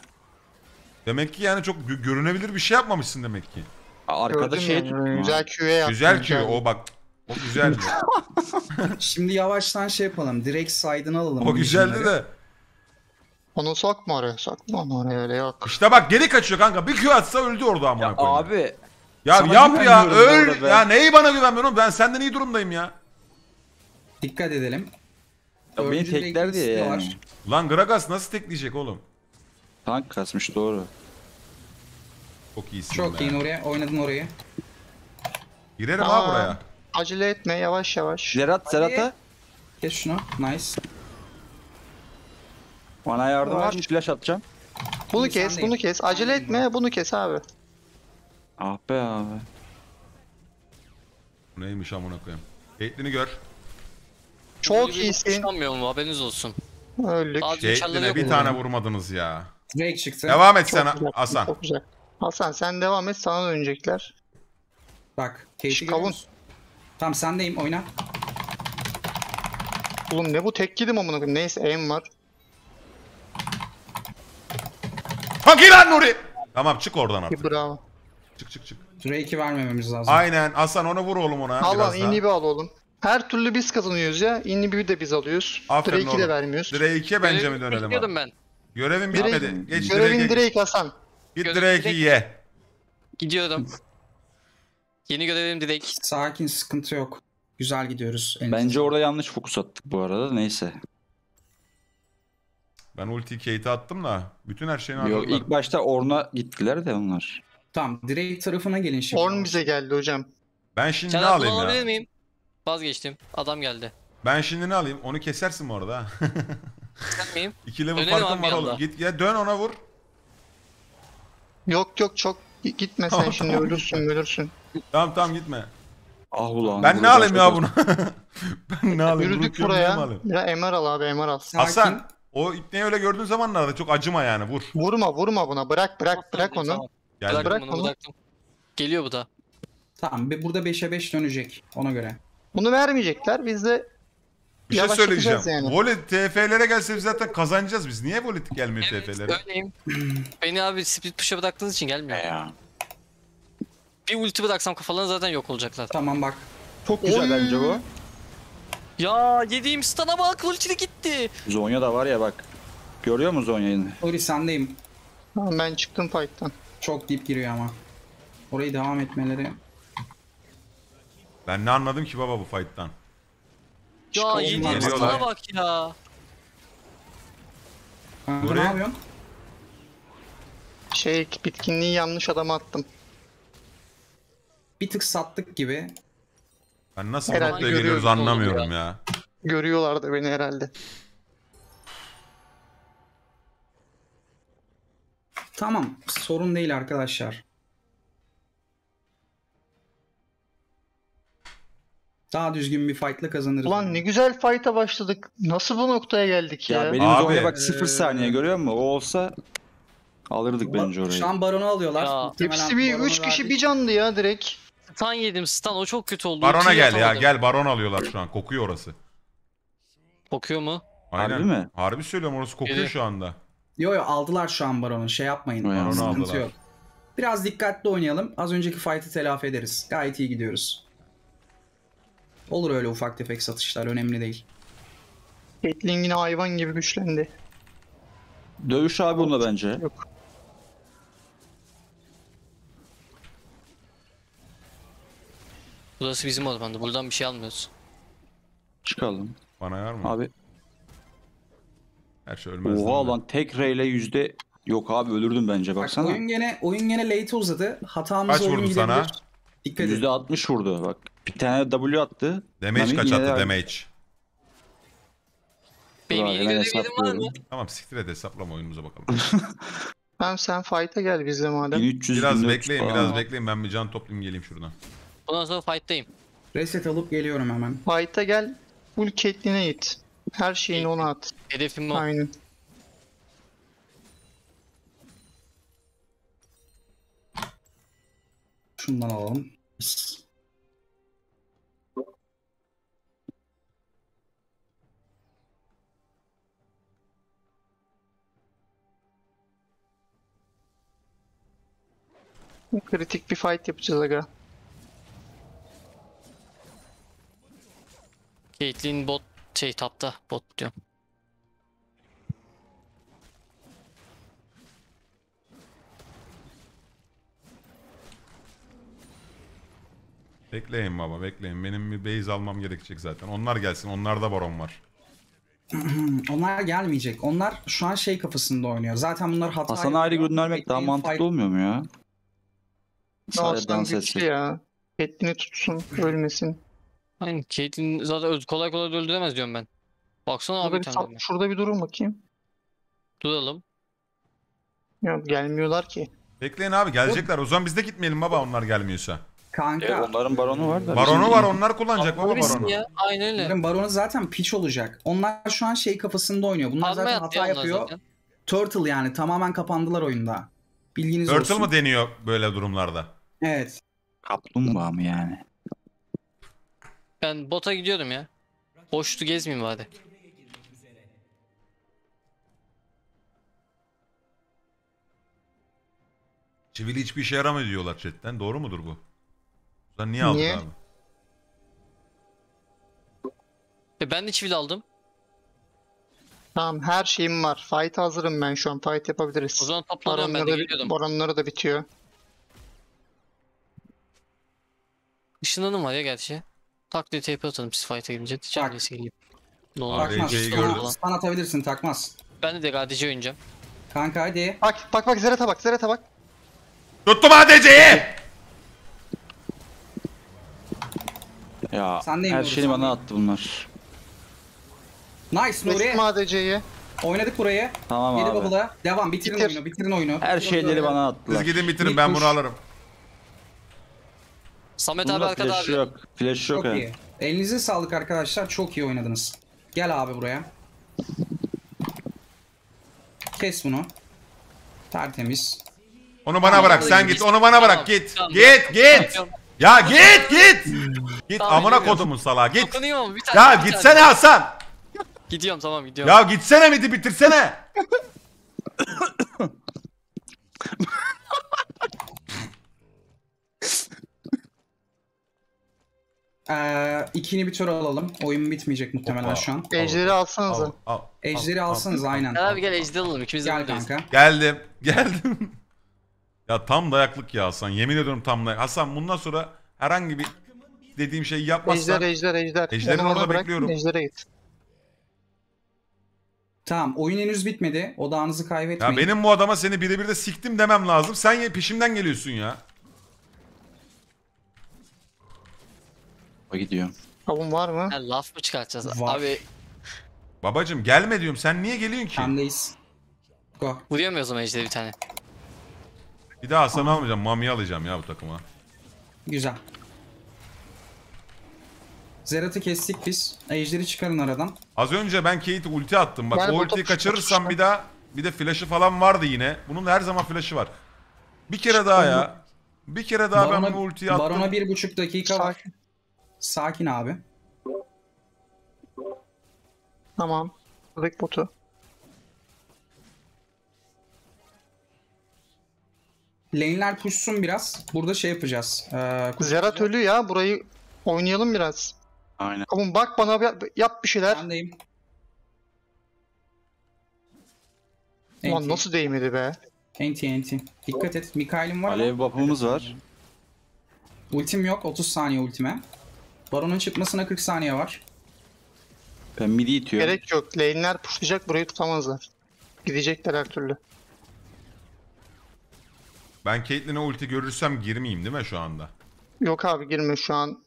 Demek ki yani çok görünebilir bir şey yapmamışsın demek ki. Arkada şey yani, güzel Q'ye yaptım. Güzel Q o bak. O güzeldi. Şimdi yavaştan şey yapalım. Direkt side'ını alalım. O güzeldi şeyleri de. Onu sokma oraya. Sokma onu oraya, öyle yok. İşte bak geri kaçıyor kanka. Bir Q atsa öldü orada amına ya koyayım. Abi. Ya yap ya öl. Ya neyi bana güvenmiyorum? Ben senden iyi durumdayım ya. Dikkat edelim. Ya beni tekler diye yani. Lan Gragas nasıl tekleyecek oğlum? Tank kasmış doğru. Çok iyisin. Çok iyi oraya. Oynadın orayı. Girerim ha buraya. Acele etme, yavaş yavaş. Zerat Zerat'a. Geç şunu. Nice. Bana yardım var mı? Flash atacağım. Bunu İnsan kes, değil. bunu kes. Acele Aynen. etme, bunu kes abi. Ah be abi. Neymiş amına koyayım. Caitlyn'i gör. Çok iyisin. Çıkamıyor mu? Haberiniz olsun. Öldük. Caitlyn'e bir tane vurmadınız ya. Drake çıktı. Devam et sen Hasan. Çok güzel. Hasan sen devam et, sana dönecekler. Bak. Kavun. Tamam sendeyim, oyna. Oğlum ne bu tek gidim amına koyayım. Neyse aim var. Hangi lan Nuri? Tamam çık oradan artık. Bravo. Çık çık çık. Drake'i vermememiz lazım. Aynen Hasan onu vur oğlum ona. Allah inhibi al oğlum. Her türlü biz kazanıyoruz ya. İnhibi'yi de biz alıyoruz. Drake'i de vermiyoruz. Drake'e bence mi dönelim abi? Ben. Görevim bitmedi. Geç Görevin Drake, Drake Hasan. Git Drake'i ye. Gidiyordum. Yeni görevim Drake. Sakin, sıkıntı yok. Güzel gidiyoruz. Bence enizim. Orada yanlış fokus attık bu arada. Neyse. Ben ulti Kate'e attım da bütün her şeyini aldılar. Yok ilk başta Orn'a gittiler de onlar. Tamam Drake tarafına gelin şimdi. Orn bize geldi hocam. Ben şimdi Sen ne alayım ya? Alabilir miyim? Vazgeçtim. Adam geldi. Ben şimdi ne alayım? Onu kesersin bu arada. Keser İki level Dönelim farkım var oğlum. Git ya dön ona vur. Yok yok çok gitme sen şimdi ölürsün ölürsün. Tamam tamam gitme. Ah ulan. Ben ne alayım ya bunu? ben ne alayım? Yürüdük buraya. Ya Emar al abi Emar al. Hasan. O ipneyi öyle gördüğün zamanlarda çok acıma yani vur. Vurma vurma buna bırak bırak bırak onu. Tamam. Gel bırak, bırak onu. Bıraktım. Geliyor bu da. Tamam burada beşe beş dönecek ona göre. Bunu vermeyecekler biz de bir şey söyleyeceğim. Yani. Volet T F'lere gelse biz zaten kazanacağız biz. Niye volet gelmiyor evet, T F'lere? Öyleyim. Beni abi split push'a bıraktığınız için gelmiyor. Ya. Bir ulti bıraksam kafalarına zaten yok olacaklar. Tamam bak. Çok güzel bence bu. Ya yediğim stana bak, ulti gitti. Zonya da var ya bak. Görüyor musun Zonya'yı? Nuri sendeyim. Tamam ben çıktım fight'tan. Çok deep giriyor ama. Orayı devam etmeleri. Ben ne anladım ki baba bu fight'tan? Ya yediğim stana bak ya. Nuri ne yapıyorsun? Şey bitkinliği yanlış adama attım. Bir tık sattık gibi. Ben nasıl herhalde geliyoruz anlamıyorum ya. ya. Görüyorlardı beni herhalde. Tamam, sorun değil arkadaşlar. Daha düzgün bir fight'la kazanırız. Ulan yani. Ne güzel fight'a başladık. Nasıl bu noktaya geldik ya? Ya benim Zonya bak sıfır ee... saniye görüyor musun? O olsa alırdık Ulan, bence orayı. Şu an baronu alıyorlar. Hepsi bir üç kişi bir canlı ya direkt. Stan yedim Stan o çok kötü oldu. Barona gel ya gel baron alıyorlar şu an kokuyor orası. Kokuyor mu? Aynen. Harbi mi? Harbi söylüyorum orası kokuyor evet. Şu anda. Yo yo aldılar şu an baronu şey yapmayın. Baronu aldılar. Yok. Biraz dikkatli oynayalım az önceki fight'ı telafi ederiz. Gayet iyi gidiyoruz. Olur öyle ufak tefek satışlar önemli değil. Caitlyn yine hayvan gibi güçlendi. Dövüş abi onunla bence. Yok. Burası bizim odamda. Buradan bir şey almıyoruz. Çıkalım. Bana yar mı? Abi. Her şey ölmez. Oha lan tek reyle yüzde yok abi ölürdüm bence baksana. Bak, oyun gene oyun gene late uzadı. Hatamız oyun gidebilir. Kaç vurdu sana? Dikkat et. yüzde altmış vurdu bak. Bir tane W attı. Damage Mami kaç attı damage? Baby'yi görebildim var mı? Tamam siktir et, hesaplama, oyunumuza bakalım. Tamam sen fight'a gel bize madem. Biraz bekleyin falan. biraz bekleyin ben bir can toplayayım geleyim şuradan. Ondan sonra fight'tayım. Reset alıp geliyorum hemen. Fight'a gel, full Caitlyn'e it. Her şeyini ona at. Hedefim o. Aynen. Şundan alalım. Kritik bir fight yapacağız aga. Caitlyn bot şey tapta, bot diyorum. Bekleyin baba, bekleyin. Benim bir base almam gerekecek zaten. Onlar gelsin, onlarda baron var. Onlar gelmeyecek. Onlar şu an şey kafasında oynuyor. Zaten bunlar hata. Hasan'a ayrı göndermek daha mantıklı fight... olmuyor mu ya? Aslan güçlü ya. Caitlyn'i tutsun, ölmesin. Aynen, Caitlyn zaten kolay kolay öldüremez diyorum ben. Baksana abi, bir tane. Şurada bir durun bakayım. Duralım. Yok, gelmiyorlar ki. Bekleyin abi, gelecekler. O zaman biz de gitmeyelim baba, onlar gelmiyorsa. Kanka. E, onların baronu var da. Baronu var, onlar kullanacak baba baronu. Ya, aynen öyle. Onların baronu zaten piç olacak. Onlar şu an şey kafasında oynuyor. Bunlar Almaya zaten hata yapıyor. Zaten. Turtle yani, tamamen kapandılar oyunda. Bilginiz Turtle olsun. Turtle mı deniyor böyle durumlarda? Evet. Kaplumbağa mı yani? Ben bota gidiyorum ya. Boştu, gezmeyeyim hadi. Çivili hiçbir işe yaramıyor diyorlar chatten. Doğru mudur bu? Sen niye aldın niye? abi? E ben de çivili aldım. Tamam, her şeyim var. Fight hazırım ben şu an. Fight yapabiliriz. O zaman toplanıyorum, ben de geliyordum. Baronları da bitiyor. Işınlanım var ya gerçi. Tak diye T P atalım, siz fight'a girince. Çağrı'sı geleyim. Takmaz. Bana atabilirsin, takmaz. Ben de de A D C oynayacağım. Kanka hadi. Bak bak bak, Zeret'e bak, Zeret'e bak. Tuttum A D C'yi! Ya sen her şeyi bana mi? attı bunlar. Nice Nuri. A D C'yi. Oynadık burayı. Tamam Yedi abi. Babalığa. Devam, bitirin Bitir. oyunu, bitirin oyunu. Her bitirin şeyleri oyunu. bana attılar. Siz gidin bitirin, ben bunu alırım. Samet Bunda abi arkada abi. Yok. Flash yok. Çok iyi. Elinize sağlık arkadaşlar. Çok iyi oynadınız. Gel abi buraya. Kes bunu. Tertemiz. Onu bana bırak. Sen git. Onu bana bırak. Git. Git. Git. Ya git. Git. Git. Amına kodumun salağı. Git. Ya gitsene Hasan. Gidiyorum, tamam gidiyorum. Ya gitsene, midi bitirsene. Ee, ikini bir tur alalım. Oyun bitmeyecek muhtemelen Opa. şu an. Ejder'i alsanıza. Al, al, Ejder'i alsanıza al, aynen. Abi gel Ejder'i alalım. İkimiz gel kanka. Geldim. Geldim. Ya tam dayaklık ya Hasan. Yemin ediyorum tam dayak. Hasan bundan sonra herhangi bir dediğim şeyi yapmazsan. Ejder, Ejder, Ejder. Ejder'i orada bırak, bekliyorum. Ejder'e git. Tamam, oyun henüz bitmedi. Odağınızı kaybetmeyin. Ya benim bu adama seni birebir de siktim demem lazım. Sen peşimden geliyorsun ya. Gidiyor. Kavun var mı? Ya, laf mı çıkartacağız var. abi? Babacım gelme diyorum. Sen niye geliyorsun ki? Bendeyiz. Go. Vuruyamıyoruz o meclide bir tane. Bir daha Hasan'ı almayacağım. Mami'yi alacağım ya bu takıma. Güzel. Zerat'ı kestik biz. Ejder'i çıkarın aradan. Az önce ben Kate'i ulti attım. Bak yani o ultiyi kaçırırsam bir daha. Bir de flash'ı falan vardı yine. Bunun her zaman flash'ı var. Bir kere Çık daha ya. Bu. Bir kere daha barona, ben bu ultiyi attım. Barona bir buçuk dakika var. Sakin abi. Tamam. Direkt botu. Lane'ler pushsun biraz. Burada şey yapacağız. Ee, Zerat ölü ya. Burayı oynayalım biraz. Aynen. Oğlum bak bana, yap bir şeyler. Ben deyim. Ulan nasıl değmedi be? Enti enti. Dikkat et. Mikael'im var. Alev buff'ımız var. Ultim yok. otuz saniye ultime. Baron'un çıkmasına kırk saniye var. Ben midi itiyorum. Gerek yok. Lane'ler pushlayacak, burayı tutamazlar. Gidecekler her türlü. Ben Caitlyn'e ulti görürsem girmeyeyim değil mi şu anda? Yok abi, girme şu an.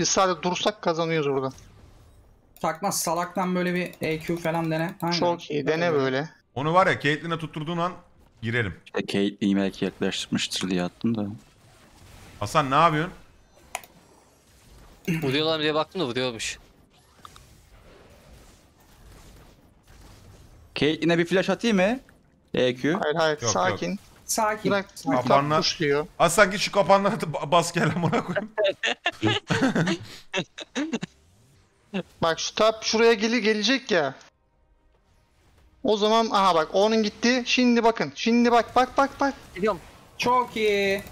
Biz sadece dursak kazanıyoruz burada. Takmaz salaktan böyle bir E Q falan dene. Aynen. Çok iyi dene böyle. Onu var ya Caitlyn'e tutturduğun an girerim. İşte Caitlyn'i belki yaklaştırmıştır diye attım da. Hasan ne yapıyorsun? Vuruyorlar diye baktım da vuruyormuş. Caitlyn'e bir flash atayım mı? E Q. Hayır hayır yok, sakin. Yok. Sakin. Bırak, kapanlar. Hasan git şu kapanları da bas gel amına koyayım. Bak şu tap şuraya geli gelecek ya. O zaman aha bak onun gitti. Şimdi bakın. Şimdi bak bak bak bak. Gidiyorum. Çok iyi.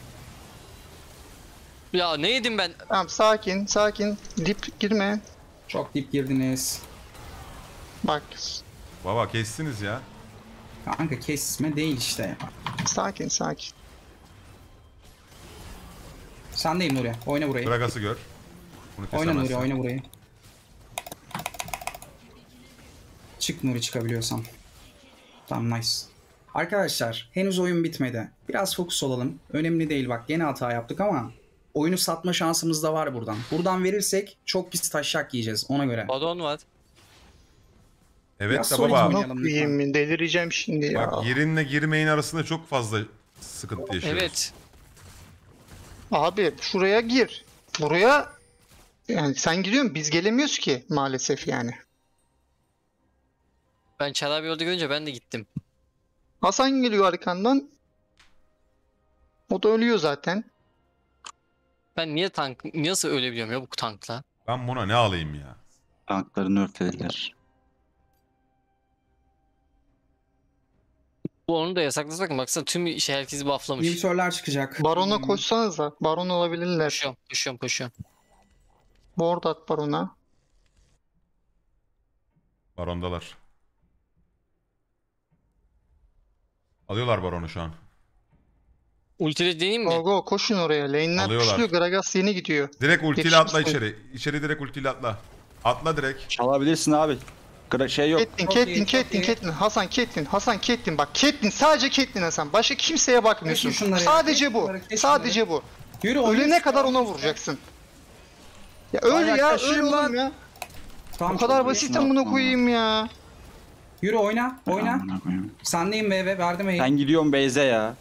Ya ne yedim ben? Tamam sakin sakin. Dip girme. Çok dip girdiniz. Bak. Baba kestiniz ya. Kanka kesme değil işte. Sakin sakin. Sen deyim Nuri. Oyna burayı. Gragas'ı gör. Oyna Nuri oyna burayı. Çık Nuri çıkabiliyorsan. Tamam nice. Arkadaşlar henüz oyun bitmedi. Biraz fokus olalım. Önemli değil bak gene hata yaptık ama oyunu satma şansımız da var buradan. Buradan verirsek çok pis taşak yiyeceğiz ona göre. Badon var. Evet de baba. Delireceğim şimdi ya. Bak yerinle girmeyin arasında çok fazla sıkıntı yaşıyoruz. Evet. Abi şuraya gir. Buraya yani sen giriyorsun biz gelemiyoruz ki maalesef yani. Ben Çağrı bir yolda görünce ben de gittim. Hasan geliyor arkandan. O da ölüyor zaten. Ben niye tank, nasıl ölebiliyorum ya bu tankla? Ben buna ne alayım ya? Tanklarını örtediler. Bu onu da yasaklasak mı? Baksana tüm şey herkesi bufflamış. Nimsörler çıkacak. Barona hmm. koşsanız da baron olabilirler. Koşuyorum, koşuyorum, koşuyorum. Board at barona. Barondalar. Alıyorlar baronu şu an. Ultiyle deneyim mi? Go go koşun oraya. Lane'ler koşuyor. Gragas yeni gidiyor. Direkt ultiyle atla içeri. İçeri direkt ultiyle atla. Atla direkt. Çalabilirsin abi. Şey yok. Caitlyn, Caitlyn, Caitlyn, Caitlyn. Hasan, Caitlyn, Hasan, Caitlyn. Bak Caitlyn sadece Caitlyn Hasan. Başka kimseye bakmıyorsun. Sadece bu. Sadece bu. Yürü, ölene kadar ona vuracaksın. Ya öl ya, öl oğlum ya. Bu kadar basit amına koyayım ya. Yürü oyna, oyna. Sen neyim be, verdim eğil. Ben gidiyorum base'e ya.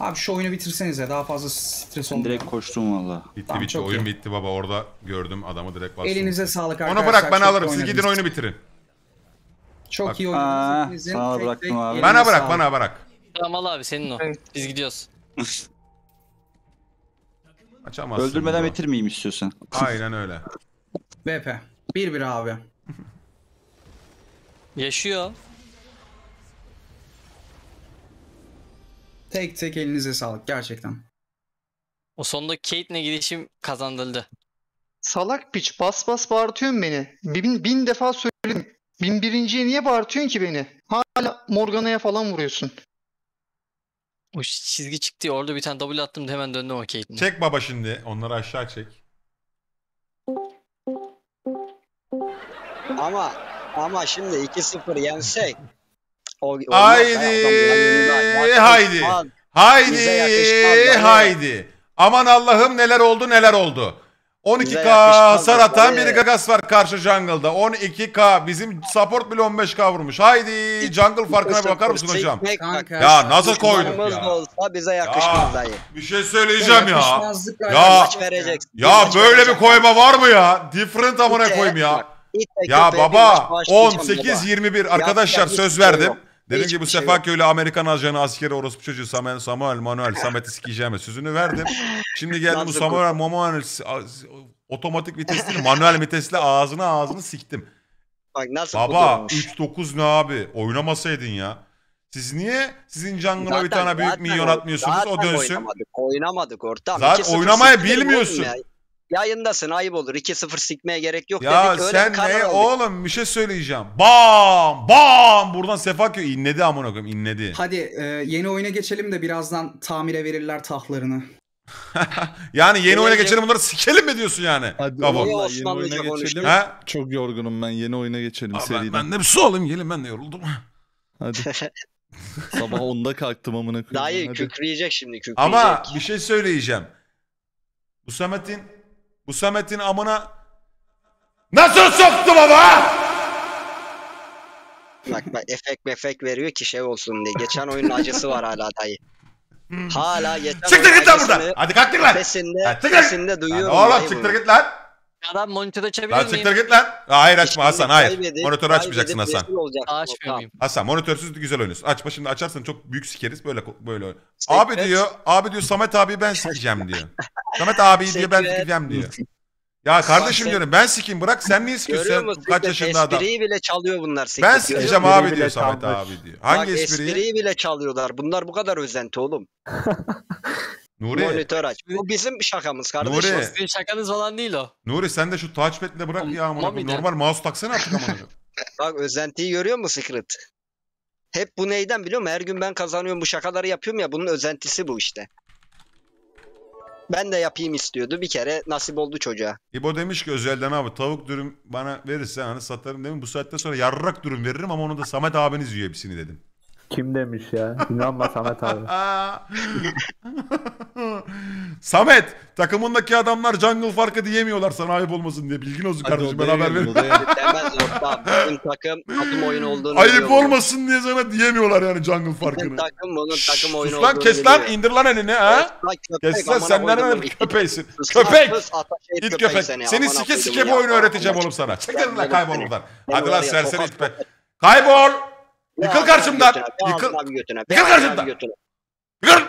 Abi şu oyunu bitirsenize daha fazla stres olmuyor. Direkt koştum valla. Bitti tamam, bitti oyun iyi. Bitti baba orada gördüm adamı direkt bastım. Elinize sağlık arkadaşlar. Onu bırak ben alırım siz gidin oyunu bitirin. Çok bak. İyi oyununuz. Bana bıraktım abi. Bana bırak bana bırak. Tamam abi senin o. Evet. Biz gidiyoruz. Açamazsın. Öldürmeden bitirmeyeyim istiyorsan. Aynen öyle. B P. Bir bir abi. Yaşıyor. Tek tek elinize sağlık gerçekten. O sonda Caitlyn'e gidişim kazandırıldı. Salak piç bas bas bağırtıyorsun beni. Bin, bin defa söyledim. Bin birinciye niye bağırtıyorsun ki beni? Hala Morgana'ya falan vuruyorsun. O çizgi çıktı ya, orada bir tane W attım da hemen döndüm o Caitlyn'e. Çek baba şimdi onları aşağı çek. Ama ama şimdi iki sıfır yensek. O, haydi, haydi, haydi, haydi, haydi. Aman Allah'ım neler oldu neler oldu. on iki K hasar atan bir Gragas var karşı jungle'da. on iki K bizim support bile on beş K vurmuş. Haydi jungle farkına bir bakar mısın hocam? Ya nasıl koyduk ya? Bize yakışmaz dayı. Bir şey söyleyeceğim ya. Ya, ya böyle bir koyma var mı ya? Different amına koyayım ya. Ya baba on sekiz yirmi bir arkadaşlar söz verdim. Dedim ki bu şey sefa köylü Amerikan ajanı askeri orospu çocuğu Samuel, Samuel Manuel, Samet'i sikeceğime sözünü verdim. Şimdi geldim bu Samuel, Manuel otomatik vitesli, manuel vitesli ağzına ağzını siktim. Bak, nasıl baba üç dokuz ne abi? Oynamasaydın ya. Siz niye sizin jungle'a bir tane büyük milyon atmıyorsunuz o dönsün? Oynamadık, oynamadık ortam. Zaten oynamayı bilmiyorsun. Yayındasın ayıp olur. iki sıfır sikmeye gerek yok ya dedik. Öyle sen ne oğlum bir şey söyleyeceğim. Bam bam buradan Sefaköy inledi amına koyayım inledi. Hadi e, yeni oyuna geçelim de birazdan tamire verirler tahtlarını. Yani yeni öyle oyuna geçelim bunları sikelim mi diyorsun yani? Hadi tamam. Yeni Osmanlıca oyuna geçelim. Konuştum. Ha? Çok yorgunum ben yeni oyuna geçelim abi seriden. Ben, ben de bir su alayım gelin ben de yoruldum. Hadi. Sabah onda kalktım amına koyayım. Dayı kükreyecek şimdi kükreyecek. Ama bir şey söyleyeceğim. Bu Samet'in, bu Samet'in amına nasıl soktu baba? Bak bak efek mefek veriyor ki şey olsun diye. Geçen oyunun acısı var hala dayı. Hala geçen çıktır oyunun git lan buradan. Hadi kalktık lan. Sesinde duyuyorum. Oğlum çıktır git lan. Adam monitörü açabilir miyim? Çıktır git lan. Hayır açma Hasan, hayır. Monitörü açmayacaksın Hasan. Açmıyorum. Hasan monitörsüz güzel oynuyorsun. Açma, şimdi açarsan çok büyük sikeriz böyle böyle. Abi diyor, abi diyor Samet abi ben sikeceğim diyor. Samet abi diyor ben sikeceğim diyor. Ya kardeşim sen, diyorum ben sikeyim, bırak sen niye sikiyorsun sen kaç yaşında adam. Espriyi bile çalıyor bunlar siktir. Ben sikeceğim abi diyor Samet abi diyor. Hangi bak, espriyi? Espriyi bile çalıyorlar. Bunlar bu kadar özenti oğlum. Nuri. Monitör aç. Bu bizim şakamız kardeşim. Nuri. Sizin şakanız falan değil o. Nuri sen de şu touchpad'le bırak ya amına. Normal mouse taksana artık amına. Bak özentiyi görüyor musun Secret? Hep bu neyden biliyor musun? Her gün ben kazanıyorum bu şakaları yapıyorum ya, bunun özentisi bu işte. Ben de yapayım istiyordu. Bir kere nasip oldu çocuğa. İbo demiş ki özelden abi tavuk dürüm bana verirsen hani satarım demin. Bu saatten sonra yarrak dürüm veririm ama onu da Samet abiniz yiyor hepsini dedim. Kim demiş ya? İnanma Samet abi. Samet takımındaki adamlar jungle farkı diyemiyorlar sana, ayıp olmasın diye. Bilgin olsun kardeşim, ben haber veririm. Bizim takım takım oyunu olduğunu ayıp diyorum. Olmasın diye sana diyemiyorlar yani jungle farkını. Bizim takım bunun takım oyunu olduğunu biliyor. Kes lan, indir lan elini ha. Kes lan, senden öyle köpeğisin. Köpek! İt köpek. Seni sike sike bu oyunu öğreteceğim oğlum sana. Çekil lan, kaybol buradan. Hadi lan serseri it be. Kaybol! Yıkıl karşımdan! Yıkıl karşımdan! Yıkıl!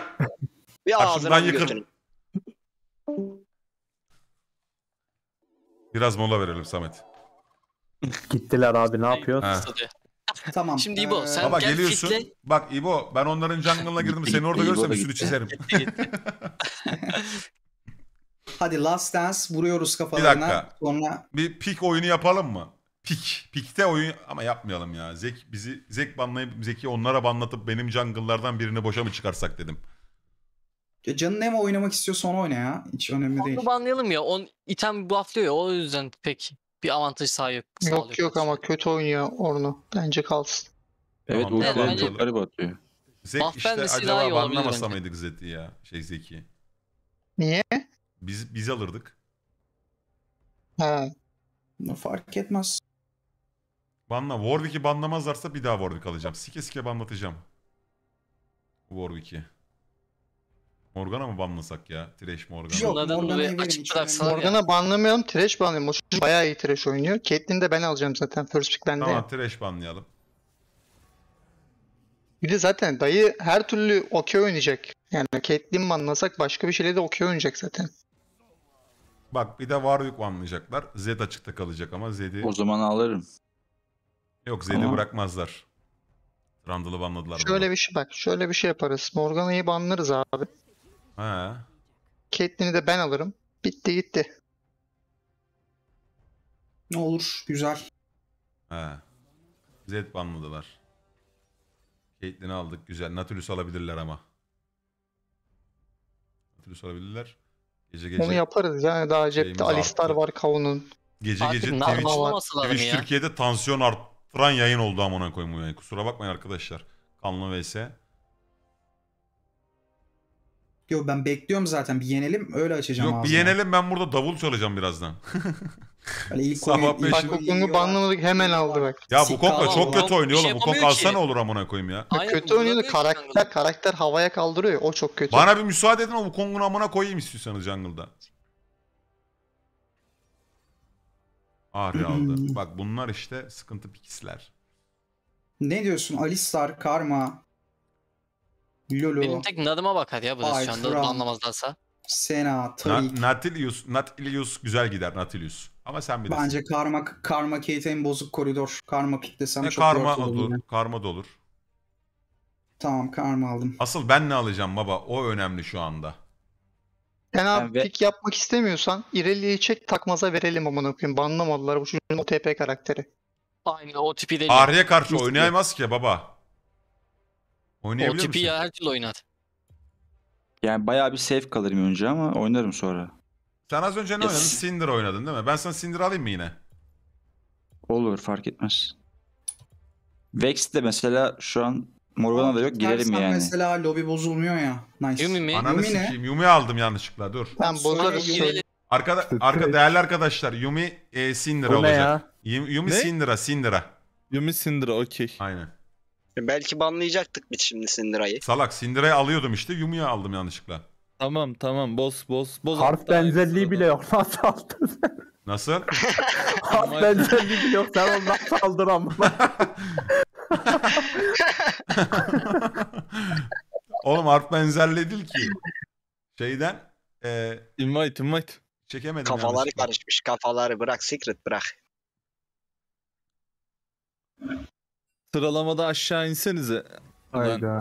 Karşımdan yıkıl. Biraz mola verelim Samet. Gittiler abi, ne yapıyorsun? Tamam. Şimdi İbo sen baba, gel geliyorsun. Kitle. Bak İbo ben onların jungle'ına girdim. Seni orada görsem bir sürü çizerim. Gitti, gitti. Hadi last dance vuruyoruz kafalarına. Bir dakika. Sonra... Bir pik oyunu yapalım mı? Pik. Pikte oyun ama yapmayalım ya. Zek bizi Zek banlayıp Zek'i onlara banlatıp benim jungle'lardan birini boşa mı çıkarsak dedim. Ya canın ne mi oynamak istiyorsa onu oyna ya. Hiç önemli onu değil. Onu banlayalım ya. On item bufflıyor ya. O yüzden pek bir avantaj sağlıyor. Yok sağlıyor. Yok ama kötü oynuyor onu. Bence kalsın. Evet tamam, o yüzden çok garip atıyor. Zek buff işte acaba banlamasa mıydık Zeki ya? Şey Zeki. Niye? Biz, biz alırdık. Ha. Fark etmez. Banla. Warwick'i banlamazlarsa bir daha Warwick alacağım. Sike sike banlatacağım. Warwick'i. Morgana mı banlasak ya? Trash Morgana. Yok, Morgana'yı açık bıraksalar. Morgana banlamayalım, trash banlayalım. O çocuk bayağı iyi trash oynuyor. Caitlyn'i de ben alacağım zaten. First pick bende. Tamam, trash banlayalım. Bir de zaten dayı her türlü okey oynayacak. Yani Caitlyn banlasak başka bir şeyle de okey oynayacak zaten. Bak bir de Warwick banlayacaklar. Zed açıkta kalacak ama Zed'i... O zaman alırım. Yok Zed'i tamam. Bırakmazlar. Randall'ı banladılar. Şöyle bana. Bir şey bak. Şöyle bir şey yaparız. Morgana'yı banlarız abi. He. Caitlyn'i de ben alırım. Bitti gitti. Ne olur. Güzel. He. Zed banladılar. Caitlyn'i aldık. Güzel. Nautilus alabilirler ama. Nautilus alabilirler. Gece gece. Onu yaparız yani. Daha cepte Alistar var Kavun'un. Gece gece Twitch, Twitch Türkiye'de tansiyon arttıran yayın oldu amına koyayım yani. Kusura bakmayın arkadaşlar. Kanlı vs. Yo ben bekliyorum zaten, bir yenelim öyle açacağım. Yok ağzını. Bir yenelim, ben burada davul çalacağım birazdan. Sabah beşi. Wukong'u banlamadık hemen aldı bak. Ya Wukong'la çok kötü oynuyor oğlum. Wukong alsa ne olur amına koyayım ya. Aynen, kötü oynuyor da karakter karakter havaya kaldırıyor, o çok kötü. Bana bir müsaade edin, o Wukong'un amına koyayım istiyorsanız jungle'da. Ahri aldı. Bak bunlar işte sıkıntı pikisler. Ne diyorsun Alistar, Karma... Lulu. Benim tek nadıma bakar ya bu pozisyonda anlamazlarsa. Sena, Tarik. Nautilus, Nautilus güzel gider Nautilus. Ama sen bilirsin. Bence Karma, Karma Caitlyn bozuk koridor. Karma piklesem çok Karma olur. Yine. Karma da olur. Tamam Karma aldım. Asıl ben ne alacağım baba? O önemli şu anda. Sen abi evet. Pik yapmak istemiyorsan İrelia'yı çek Takmaz'a verelim amına koyayım. Banlamadılar bu çocuğun O T P karakteri. Aynen o tipi değil. Ahri'ye karşı oynayamaz ki baba. O tipi ya her türlü oynat. Yani bayağı bir safe kalırım önce ama oynarım sonra. Sen az önce ne yes. oynadın? Syndra oynadın değil mi? Ben sana Syndra alayım mı yine? Olur fark etmez. Vex de mesela şu an Morgana da yok, girelim yani. Mesela lobi bozulmuyor ya. Nice. Yumi mi? Ananı sikeyim, Yumi aldım yanlışlıkla, dur. Tamam, bozulur. Arkada, arka, değerli arkadaşlar, Yumi e, Syndra olacak. Ya? Yumi ne? Syndra, Syndra. Yumi Syndra, okey. Aynen. Belki banlayacaktık biz şimdi Syndra'yı. Salak, Syndra'yı alıyordum işte, Yumi'yi aldım yanlışlıkla. Tamam tamam, boz boz boz. Harf benzerliği bile yok, nasıl aldın? Nasıl? Harf benzerliği bile yok, sen onu nasıl aldın ama? Oğlum harf benzerliği değil ki. Şeyden. E... Invite invite. Çekemedim. Kafaları yanlışlıkla karışmış, kafaları bırak, secret bırak. Sıralamada aşağı insenize. Hayda.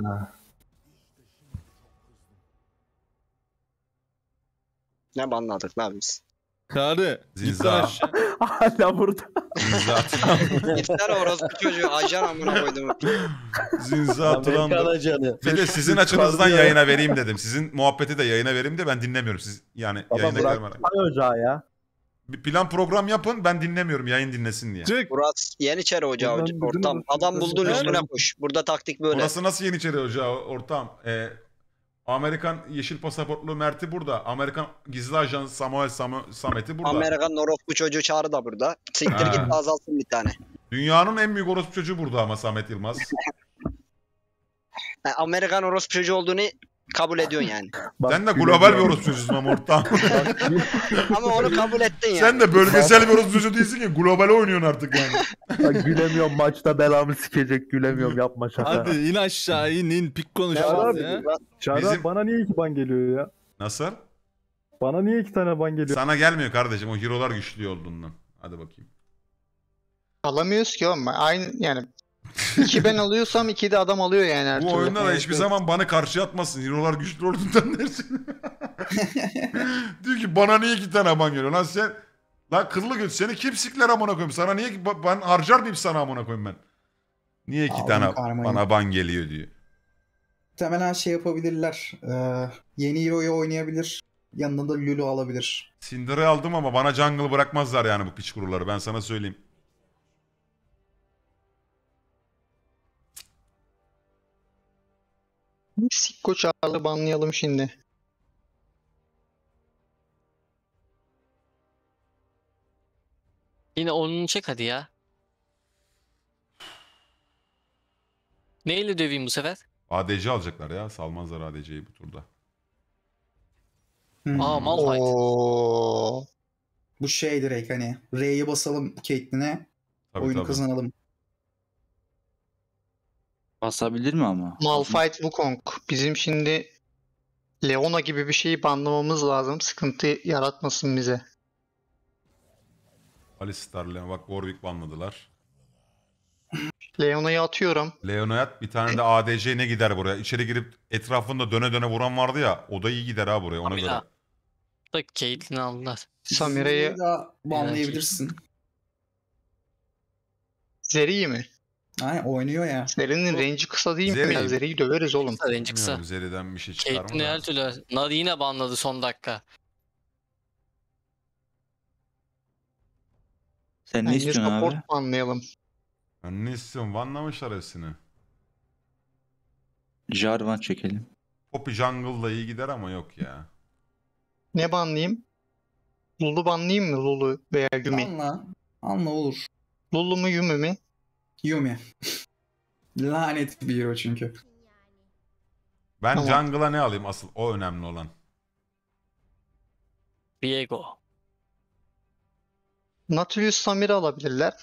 Ne banladık lan biz? Çağrı. Zinza. Hala burada. Zinza. İftar orası bir çocuğu. Ajan amına koydum. Zinza tulandı. Bir de sizin açınızdan yayına vereyim dedim. Sizin muhabbeti de yayına vereyim de ben dinlemiyorum. Siz yani baba, yayına gelmeden. Ocağı ya. Bir plan program yapın, ben dinlemiyorum, yayın dinlesin diye. Çık. Burası Yeniçeri Ocağı ortam. Adam buldun üstüne koş. Burada taktik böyle. Burası nasıl Yeniçeri Ocağı ortam? Ee, Amerikan yeşil pasaportlu Mert'i burada. Amerikan gizli ajan Samuel Sam Samet'i burada. Amerikan orospu çocuğu Çağrı da burada. Siktir git azalsın bir tane. Dünyanın en büyük orospu çocuğu burada ama Samet Yılmaz. Amerikan orospu çocuğu olduğunu kabul ediyorsun yani. Bak, sen de global bir orospu çocuğusun ama ortam. Ama onu kabul ettin yani. Sen de bölgesel bir orospu çocuğu değilsin ki, global oynuyorsun artık yani. Bak, gülemiyorum, maçta belamı sikecek, gülemiyorum, yapma şaka. Hadi in aşağı in in, pik konuşacağız ya. Ya. Çağrı bizim... bana niye iki ban geliyor ya? Nasıl? Bana niye iki tane ban geliyor? Sana gelmiyor kardeşim, o hero'lar güçlü olduğundan. Hadi bakayım. Alamıyoruz ki oğlum, aynı yani. iki ben alıyorsam iki de adam alıyor yani her Bu türlü. Oyunda da hiçbir zaman bana karşı atmasın. Hero'lar güçlü olduğundan dersin. Diyor ki bana niye iki tane ban geliyor lan sen? Lan kıllı göt seni kim sikler amına koyayım? Sana niye ben harcar mıyım sana amına koyayım ben? Niye iki Aa, tane bana ban geliyor diyor. Temelen şey yapabilirler. Ee, yeni hero'yu oynayabilir. Yanında da Lulu alabilir. Syndra'yı aldım ama bana jungle bırakmazlar yani bu piç kuruları, ben sana söyleyeyim. Sikko Çağrı banlayalım şimdi. Yine onunu çek hadi ya. Neyle döveyim bu sefer? A D C alacaklar ya. Salmazlar A D C'yi bu turda. Hmm. Aa, Malphite. Oo. Bu şey direkt hani R'ye basalım Caitlyn'e. Oyunu tabii kazanalım. Basabilir mi ama? Malphite Wukong. Bizim şimdi Leona gibi bir şeyi banlamamız lazım. Sıkıntı yaratmasın bize. Alistar Leona. Bak Warwick banladılar. Leona'yı atıyorum. Leona'ya at. Bir tane de A D C ne gider buraya? İçeri girip etrafında döne döne vuran vardı ya. O da iyi gider ha buraya, ona Camille göre. Bak Caitlyn aldılar. Samira'yı banlayabilirsin. Zeri iyi mi? Aynen oynuyor ya. Zeri'nin range'i kısa değil mi? Zeri. Zeri'yi döveriz oğlum. Range'i kısa. Zeri'den bir şey çıkar mı? Her türlü. Nadi yine banladı son dakika. Sen ne istiyorsun abi? Support banlayalım. Ben ne istiyorum? Banlamışlar hepsini. Jarvan çekelim. Poppy Jungle'da iyi gider ama yok ya. Ne banlayayım? Lulu banlayayım mı? Lulu veya Yumi? Anla. Anla olur. Lulu mu Yumi mi? Yumi. Lanet bir hero çünkü. Ben tamam. Jungle'a ne alayım asıl? O önemli olan. Diego. Nautilus Samir'i alabilirler.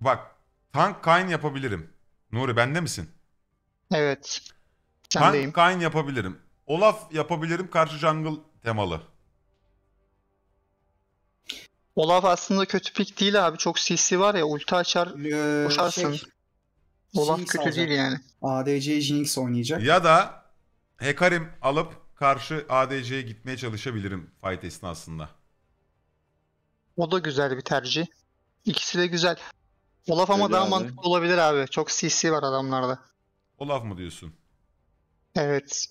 Bak. Tank Kayn yapabilirim. Nuri bende misin? Evet. Sendeyim. Tank Kayn yapabilirim. Olaf yapabilirim, karşı jungle temalı. Olaf aslında kötü pick değil abi. Çok C C var ya, ulti açar, ee, koşarsın. Şey, Olaf Jinx kötü alacak değil yani. A D C Jinx oynayacak. Ya da Hekarim alıp karşı A D C'ye gitmeye çalışabilirim fight esnasında. O da güzel bir tercih. İkisi de güzel. Olaf ama öyle daha abi mantıklı olabilir abi. Çok C C var adamlarda. Olaf mı diyorsun? Evet.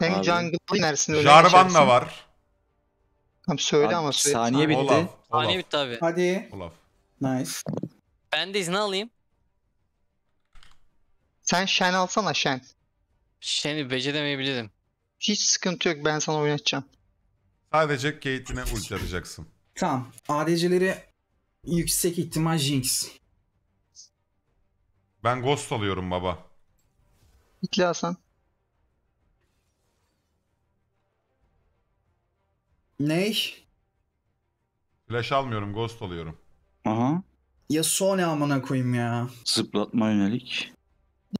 Hem jungle inersin. Jarvan da var. Tamam söyle abi, ama söyle. Saniye bitti. Olaf, saniye bitti abi. Hadi. Olaf. Nice. Ben de izni alayım. Sen Shen alsana Shen. Shen'i beceremeyebilirim. Hiç sıkıntı yok, ben sana oynatacağım. Sadece Caitlyn'e ulti atacaksın. Tamam. A D C'leri yüksek ihtimal Jinx. Ben Ghost alıyorum baba. İtli Hasan. Ney? Flash almıyorum, Ghost alıyorum. Aha. Ya son amına koyayım ya. Zıplatma yönelik.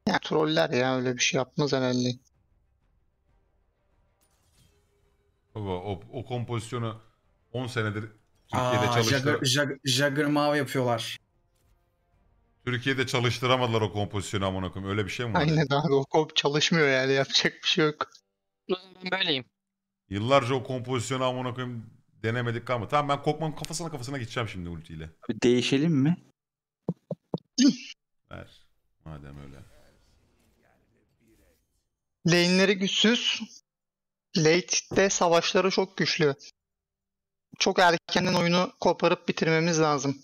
Ya troller ya, öyle bir şey yapmaz herhalde. Baba o, o kompozisyonu on senedir Türkiye'de çalıştıramadılar. Jagger mavi yapıyorlar. Türkiye'de çalıştıramadılar o kompozisyonu amına koyayım. Öyle bir şey mi var? Aynen abi, o komp çalışmıyor yani, yapacak bir şey yok. Böyleyim. Yıllarca o kompozisyonu amına koyayım denemedik kalmadı. Tamam ben Kokman'ın kafasına kafasına gideceğim şimdi ultiyle. Değişelim mi? Ver. Madem öyle. Lane'leri güçsüz. Late'de savaşları çok güçlü. Çok erkenden oyunu koparıp bitirmemiz lazım.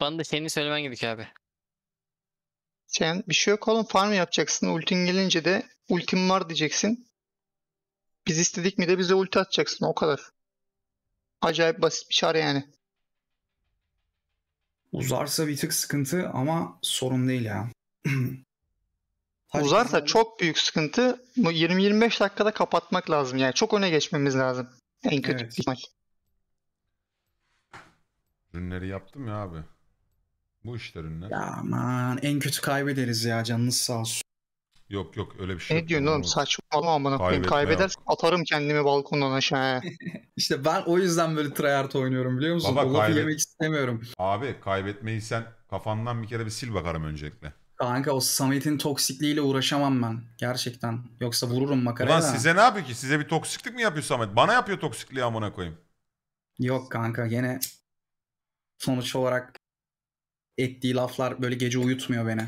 Bana da seni söylemen gerekiyor abi. Sen bir şey yok oğlum, farm yapacaksın. Ultin gelince de ultim var diyeceksin. Biz istedik mi de bize ulti atacaksın, o kadar. Acayip basit bir çare yani. Uzarsa bir tık sıkıntı ama sorun değil ya. Uzarsa çok büyük sıkıntı. yirmi yirmi beş dakikada kapatmak lazım yani. Çok öne geçmemiz lazım. En kötü evet. ihtimal. Ürünleri yaptım ya abi. Bu işler ürünler. Ya aman en kötü kaybederiz ya, canınız sağ olsun. Yok yok öyle bir şey. Ne diyorsun oğlum, saçmalama amına koyayım. Kaybedersem atarım kendimi balkondan aşağıya. İşte ben o yüzden böyle tryhard oynuyorum biliyor musun? Baba, kaybet... yemek istemiyorum. Abi kaybetmeyi sen kafandan bir kere bir sil bakarım öncelikle. Kanka o Samet'in toksikliğiyle uğraşamam ben gerçekten. Yoksa vururum makaraya. Ulan size ne yapıyor ki? Size bir toksiklik mi yapıyor Samet? Bana yapıyor toksikliği amına koyayım. Yok kanka gene sonuç olarak ettiği laflar böyle gece uyutmuyor beni.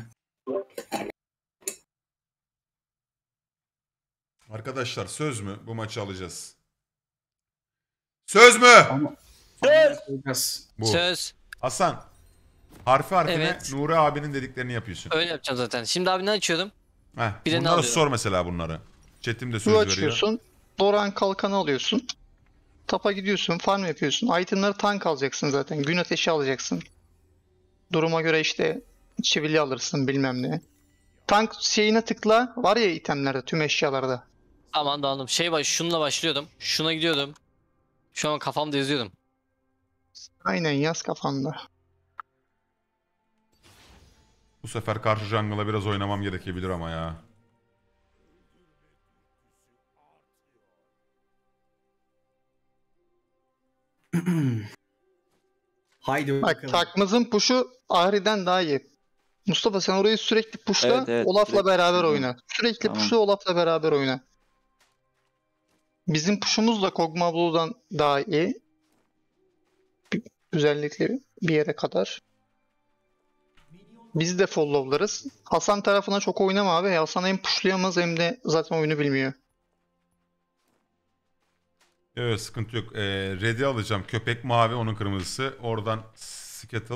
Arkadaşlar söz mü? Bu maçı alacağız. Söz mü? Ama, söz. Bu. Söz. Hasan. Harfi harfine evet. Nuri abinin dediklerini yapıyorsun. Öyle yapacağım zaten. Şimdi abini açıyorum. Heh, bunları sor mesela bunları. Chatim de söz veriyor. Açıyorsun. Doran kalkanı alıyorsun. Tapa gidiyorsun. Farm yapıyorsun. Itemları tank alacaksın zaten. Gün ateşi alacaksın. Duruma göre işte çivili alırsın bilmem ne. Tank şeyine tıkla. Var ya itemlerde, tüm eşyalarda. Aman da anladım. Şey baş, şununla başlıyordum. Şuna gidiyordum. Şu an kafamda yazıyordum. Aynen yaz kafamda. Bu sefer karşı jungle'a biraz oynamam gerekebilir ama ya. Haydi bak, Takmaz'ın push'u Ahri'den daha iyi. Mustafa sen orayı sürekli push'la evet, evet, Olaf'la direkt. beraber oyna. Sürekli tamam. push'la Olaf'la beraber oyna. Bizim push'umuz da Kog'Maw Blue'dan daha iyi. Özellikle bir yere kadar. Biz de followlarız. Hasan tarafına çok oynama abi. Hasan hem pushlayamaz hem de zaten oyunu bilmiyor. Evet sıkıntı yok. Ee, Red'i alacağım. Köpek mavi, onun kırmızısı. Oradan Skittle.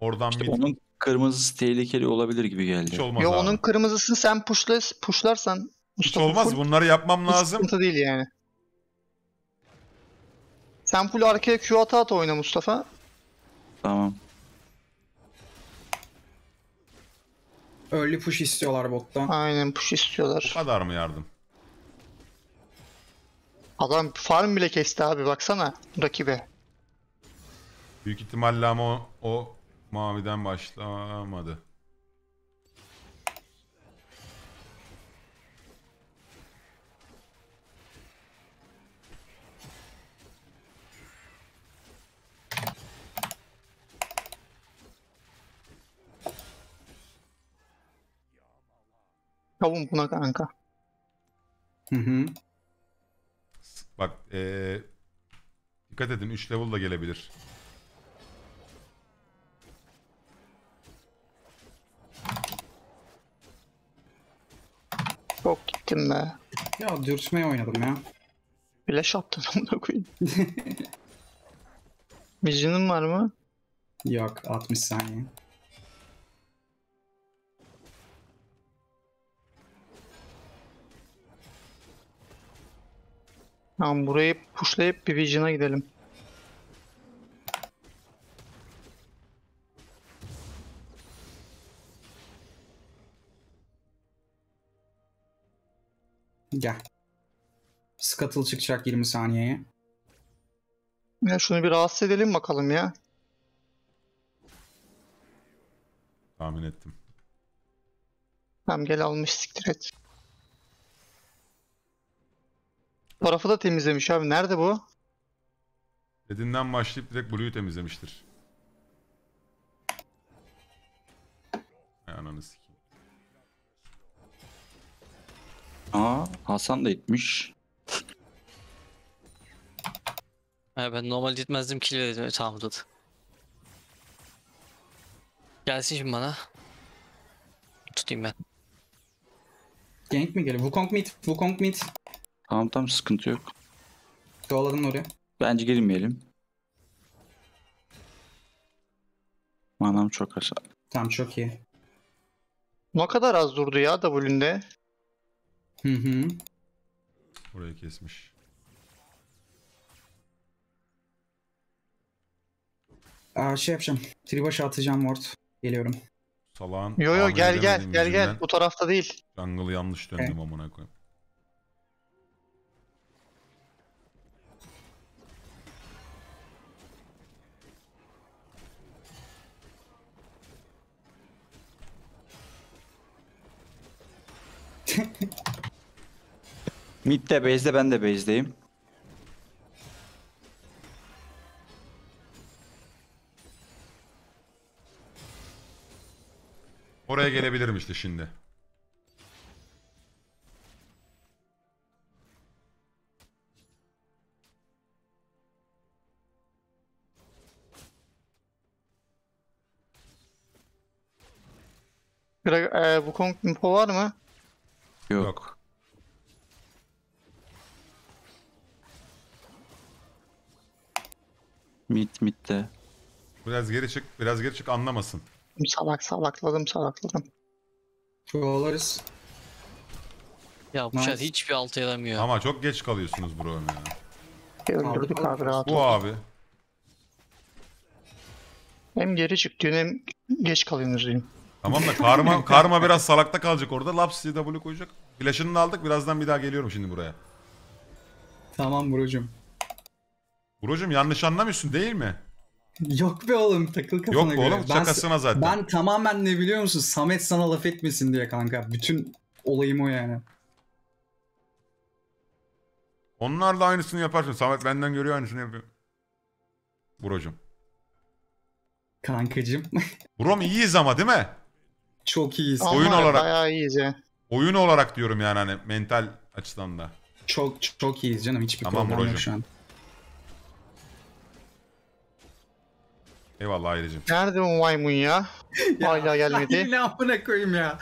Oradan işte onun kırmızısı tehlikeli olabilir gibi geldi. Hiç olmaz. Yo, onun kırmızısını sen pushla, pushlarsan. Hiç olmaz. Full, bunları yapmam lazım. Sıkıntı değil yani. Sen full arkaya Q ata ata oyna Mustafa. Tamam. Early push istiyorlar bottan. Aynen push istiyorlar. Bu kadar mı yardım? Adam farm bile kesti abi, baksana rakibe. Büyük ihtimalle ama o, o maviden başlamadı. Kavun buna kanka. Hı hı. Bak ee, dikkat edin üç level da gelebilir. Çok gittim be. Ya dürtmeye oynadım ya. Flash attım ona koyayım. Vision'ın var mı? Yok altmış saniye. Tamam, burayı pushlayıp bir Vision'a gidelim. Gel. Scuttle çıkacak yirmi saniyeye. Ya şunu bir rahatsız edelim bakalım ya. Tahmin ettim. Tamam, gel almış, siktir et. Bu tarafı da temizlemiş abi. Nerede bu? Dedinden başlayıp direkt Blue'yu temizlemiştir. Ay ananı sikeyim. Aa, Hasan da itmiş. He, ben normal gitmezdim, kill verdim, tamam dedi. Gelsin şimdi bana. Tutayım ben. Gank mi geliyor? Wukong mid, Wukong mid. Tamam tamam, sıkıntı yok. Doğaladım oraya. Bence girmeyelim. Manam çok aşağı. Tamam, çok iyi. Ne kadar az durdu ya W'nde. Hı hı. Orayı kesmiş. Aa, şey yapacağım. Tribaş'a atacağım ward. Geliyorum. Salağın. Yo yo, gel gel gel yüzünden. Gel. Bu tarafta değil. Jungle yanlış döndüm, evet. Amına koyayım. Mid de base'de, ben de base'deyim. Oraya gelebilirim işte şimdi. Ee, Wukong info var mı? Yok. Yok. Mit mitte. Biraz geri çık, biraz geri çık, anlamasın. Salak salakladım salakladım. Çoğalarız. Ya bu chat hiçbir alt edemiyor. Ama çok geç kalıyorsunuz bro ya. Öldürdük abi, abi rahat. Bu oldu. Abi. Hem geri çık diyorsun hem geç kalıyorsunuz diyeyim. Tamam da karma karma biraz salakta kalacak orada. Laps C W koyacak. Flash'ını aldık. Birazdan bir daha geliyorum şimdi buraya. Tamam brocum. Brocum yanlış anlamıyorsun değil mi? Yok be oğlum, takıl kafana göre. Yok be oğlum, şakasına zaten. Ben tamamen, ne biliyor musun? Samet sana laf etmesin diye kanka. Bütün olayım o yani. Onlar da aynısını yaparsın. Samet benden görüyor, aynısını yapıyor. Brocum. Kankacım. Brom iyiyiz ama değil mi? Çok iyiyiz. Oyun ama olarak. Bayağı iyiyiz ya. Oyun olarak diyorum yani, hani mental açıdan da. Çok çok iyiyiz canım, hiçbir tamam, problem brocum. Yok şu an. Eyvallah Ayrıcım. Nerede o maymun ya? Ya hala gelmedi. Ne amına koyayım ya.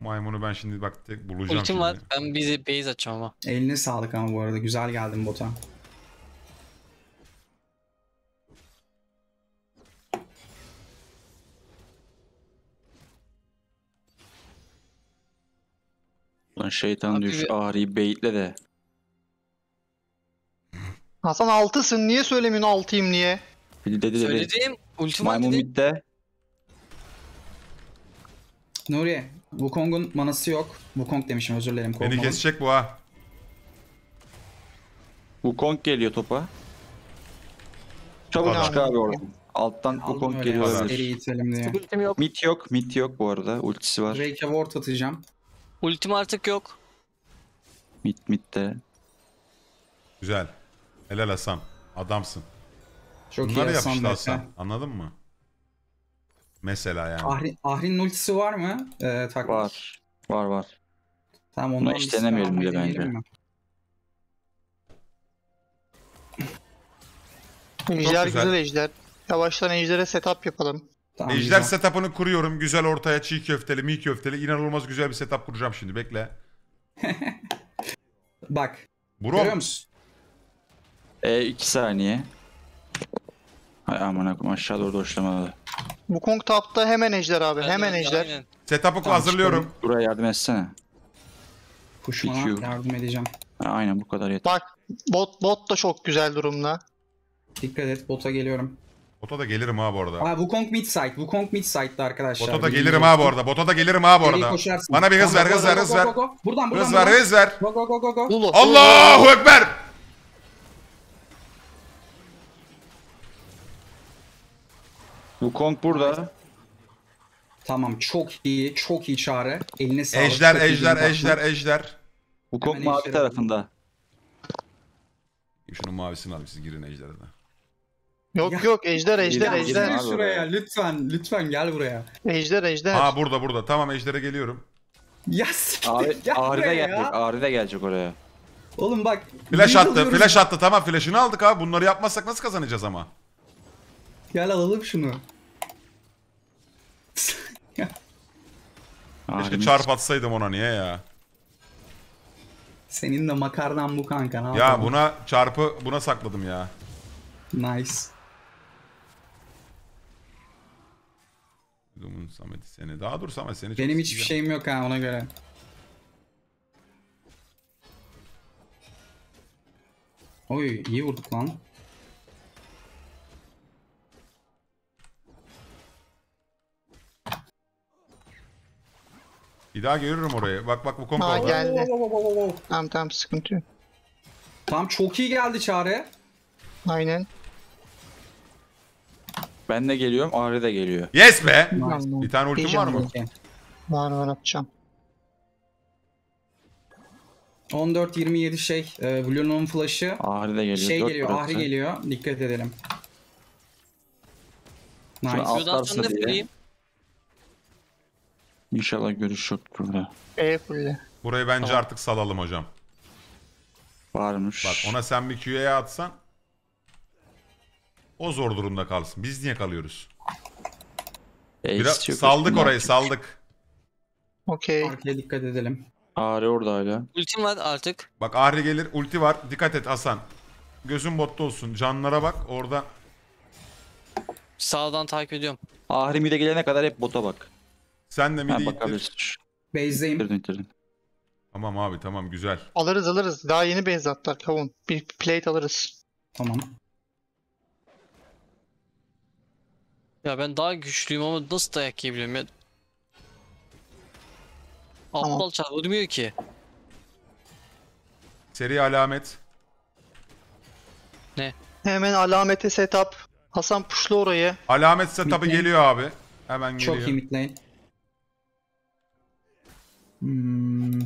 Maymunu ben şimdi bak tek bulacağım. Ultim var. Ben bizi base açacağım ama. Eline sağlık ama bu arada. Güzel geldin bota. Lan şeytan düş, Ahri'yi baitle de. Hasan altısın, niye söylemiyorsun altıyım niye? Dedi dedi. Söylediğim ultim var dedi. Nuri, Wukong'un manası yok. Wukong demişim, özür dilerim. Korkmadım. Beni kesecek bu ha. Wukong geliyor topa. Çabuk çık abi oradan. Alttan Wukong geliyor. Ultim yok. Mid yok, mid yok bu arada. Ultisi var. Drake'e ward atacağım. Ultim artık yok. Mid midde. Güzel. Helal Hasan. Adamsın. Çok bunları iyi Hasan. Hasan. Anladın mı? Mesela yani. Ahri, Ahri'nin ultisi var mı? Ee, Takmaz. Var. Var var. Tamam, ondan hiç denemeyelim bile bence. Ejder güzel. Güzel ejder. Yavaştan ejdere setup yapalım. Tamam, ejder güzel. Setup'ını kuruyorum. Güzel ortaya çiğ köfteli, mi köfteli. İnanılmaz güzel bir setup kuracağım şimdi. Bekle. Bak. Bro. Görüyor musun? E iki saniye. Hay aman akım, aşağı doğru doşlamalı. Wukong tapta hemen ejder abi, aynen, hemen ejder. Setup'u hazırlıyorum. Buraya yardım etsene. Kuşuma P Q yardım edeceğim. Ha, aynen bu kadar yeter. Bak bot bot da çok güzel durumda. Dikkat et, bota geliyorum. Bota da gelirim ha bu arada. Aa, Wukong mid side. Wukong mid side'da arkadaşlar. Bota da gelirim Bilmiyorum. ha bu arada. Bota da gelirim ha bu arada. Bana bir hız ver, hız ver, hız ver. Buradan buradan. Hız ver, hız ver. Go go go go go. Allahu Ekber. Wukong burada. Tamam, çok iyi, çok iyi Çağrı. Eline sağlık. Ejder, ejder, ejder, ejder. Wukong mavi tarafında. Şunun mavisini alayım, siz girin ejderine. Yok ya, yok ejder ejder ya, ejder. Gel şuraya lütfen, lütfen gel buraya. Ejder ejder. Aa burada burada, tamam ejdere geliyorum. Ya siktir gel Ahri de gelecek, Ahri de gelecek oraya. Oğlum bak. Flash attı, flash attı, tamam flash'ını aldık abi. Bunları yapmazsak nasıl kazanacağız ama? Gel alalım şunu. Keşke çarp atsaydım ona, niye ya? Senin de makarnan bu kanka. Ne ya yapalım? Buna çarpı buna sakladım ya. Nice. Dumun Samet seni. Daha dur Samet seni. Benim hiçbir sıcağım. şeyim yok ha ona göre. Oy iyi vurduk lan. Bir daha görürüm oraya. Bak bak bu kombo. Aa geldi. Tamam tamam sıkıntı yok. Tamam çok iyi geldi Çağrı. Aynen. Ben de geliyorum, Ahri de geliyor. Yes be! Nice. Bir tane ultim var mı? Var var atacağım. on dört yirmi yedi şey. E, Blue'nun flash'ı. Ahri de geliyor. Şey geliyor, Ahri sen. geliyor. Dikkat edelim. Nice. Atlarsa diye. İnşallah görüş yok burada. E, Burayı bence tamam. artık salalım hocam. Varmış. Bak ona sen bir Q'ye atsan. O zor durumda kalsın. Biz niye kalıyoruz? E, Biraz saldık orayı, saldık. Okey. Arkaya dikkat edelim. Ahri orada hala. Ultim var artık. Bak Ahri gelir, ulti var. Dikkat et Hasan. Gözün botta olsun. Canlara bak orada. Sağdan takip ediyorum. Ahri mide gelene kadar hep bota bak. Sen de midi ittir. Base'deyim. Tamam abi tamam güzel. Alırız alırız. Daha yeni base attılar Kavun. Bir plate alırız. Tamam. Ya ben daha güçlüyüm ama nasıl dayak yiyebiliyorum ya? Aptal tamam. Çar ölmüyor ki. Seri alamet. Ne? Hemen alamete setup. Hasan puşlu orayı. Alamet setup'ı geliyor abi. Hemen geliyor. Çok iyi midlane. Hmm.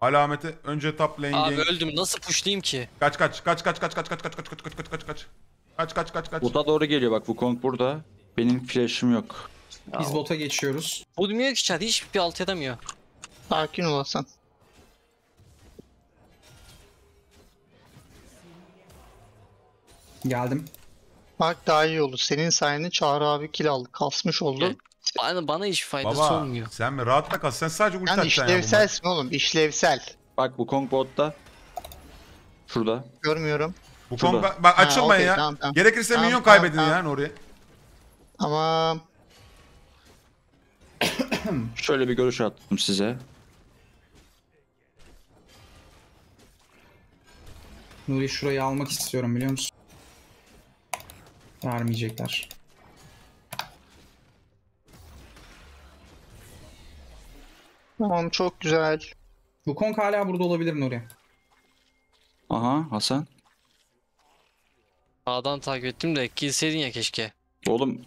Alamete önce top lane. Abi öldüm, nasıl pushlayayım ki? Kaç kaç kaç kaç kaç kaç kaç kaç kaç kaç kaç kaç kaç kaç kaç kaç kaç kaç. Bota doğru geliyor bak, Wukong burada. Benim flash'ım yok. Biz ya. Bota geçiyoruz. Olmuyor ki çar, hiçbir alt edemiyor. Sakin ol Hasan. Geldim. Bak daha iyi oldu. Senin sayende Çağrı abi kill aldı. Kasmış oldu. Evet. Bana, bana hiç faydası Baba, olmuyor. Sen mi rahatla kal, sen sadece ulti atacaksın ya. Yani işlevselsin oğlum, işlevsel. Bak Wukong botta. Şurada. Görmüyorum. Wukong bak ba açılmayın ha, okay, ya. Tamam, tamam. Gerekirse tamam, minyon tamam, kaybedin tamam. yani oraya. Tamam. Şöyle bir görüş attım size. Nuri şurayı almak istiyorum biliyor musun? Vermeyecekler. Tamam çok güzel. Wukong hala burada olabilir Nuri. Aha Hasan. Sağdan takip ettim de kilseydin ya keşke. Oğlum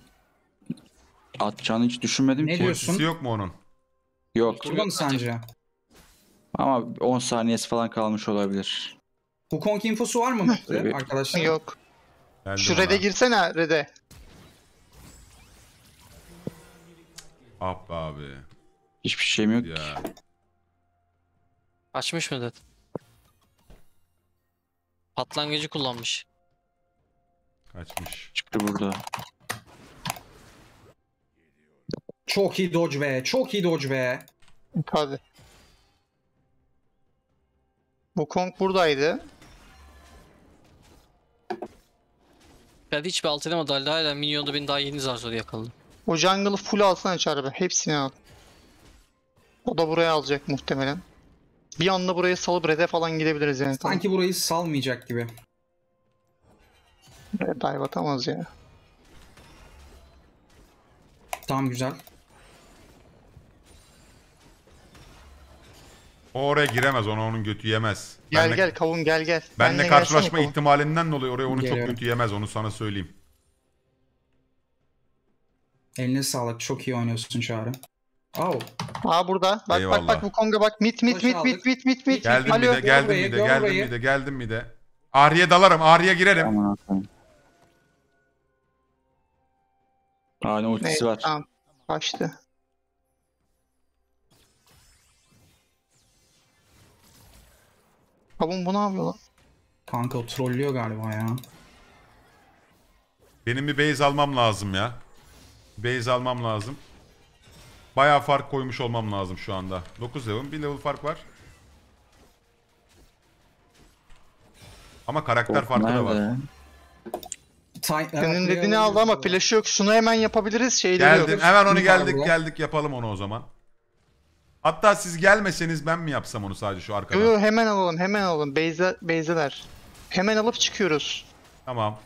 atacağını hiç düşünmedim ne ki. Ne diyorsun? Sesi yok mu onun? Yok. Burada mı sence? Ama on saniyesi falan kalmış olabilir. Wukong infosu var mı arkadaşlar? Yok. Geldim Şu red'e girsene red'e. Ab abi. Hiçbir şeyim yok ya. Açmış mı Zed? Patlangıcı kullanmış. Kaçmış. Çıktı burada. Çok iyi dodge be. Çok iyi dodge be. Hadi. Wukong buradaydı. Ben hiçbir alt edemedi halde hala minyonda beni daha yeni zar zor yakaladı. O jungle'ı full alsana Çağrı be. Hepsini al. O da buraya alacak muhtemelen. Bir anda buraya salıp red'e falan gidebiliriz yani. Sanki burayı salmayacak gibi. Evet, dive atamaz ya. Tamam, güzel. O oraya giremez, ona onun götü yemez. Gel benle, gel kavun gel gel. Benle, benle karşılaşma ihtimalinden dolayı oraya onu geliyorum. Çok götü yemez, onu sana söyleyeyim. Eline sağlık, çok iyi oynuyorsun Çağrı. Au. Aa burada. Bak eyvallah. Bak bak Wukong'a bak. Mit mit mit mit mit mit mit. Geldim mi de geldim mi de geldim mi de geldim mi de. Ahri'ye dalarım, Ahri'ye girerim. Aa, ne ultisi var. Tamam. Kaçtı. Kavun bu ne yapıyor lan? Kanka o trollüyor galiba ya. Benim bir base almam lazım ya. Base almam lazım. Bayağı fark koymuş olmam lazım şu anda. dokuz level, bir level fark var. Ama karakter oh, farkı nerede? Da var. Senin dediğini aldı ama flash yok. Şunu hemen yapabiliriz. Şey geldim. Diyor. Hemen onu geldik geldik yapalım onu o zaman. Hatta siz gelmeseniz ben mi yapsam onu sadece şu arkadan? Yo, hemen alalım hemen alalım. Base'ler. Hemen alıp çıkıyoruz. Tamam.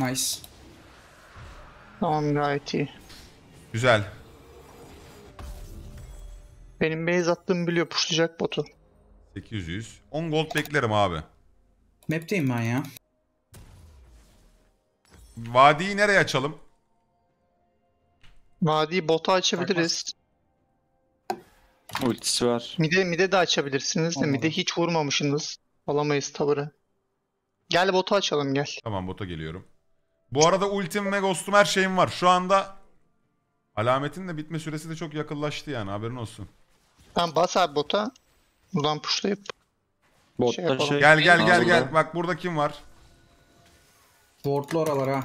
Nice. Tamam, gayet iyi. Güzel. Benim base attığımı biliyor, pushlayacak botu. sekiz yüz. on gold beklerim abi. Map'teyim ben ya. Vadiyi nereye açalım? Vadiyi bota açabiliriz. Takmaz. Ultisi var. Mide, mide de açabilirsiniz de. Mide hiç vurmamışsınız. Alamayız tavırı. Gel bota açalım gel. Tamam, bota geliyorum. Bu arada ultim ve ghostum her şeyim var. Şu anda alametin de bitme süresi de çok yakınlaştı yani, haberin olsun. Tamam, bas abi bota. Buradan pushlayıp şey şey... Gel gel gel gel gel. Bak burada kim var? Ward'lu oralara.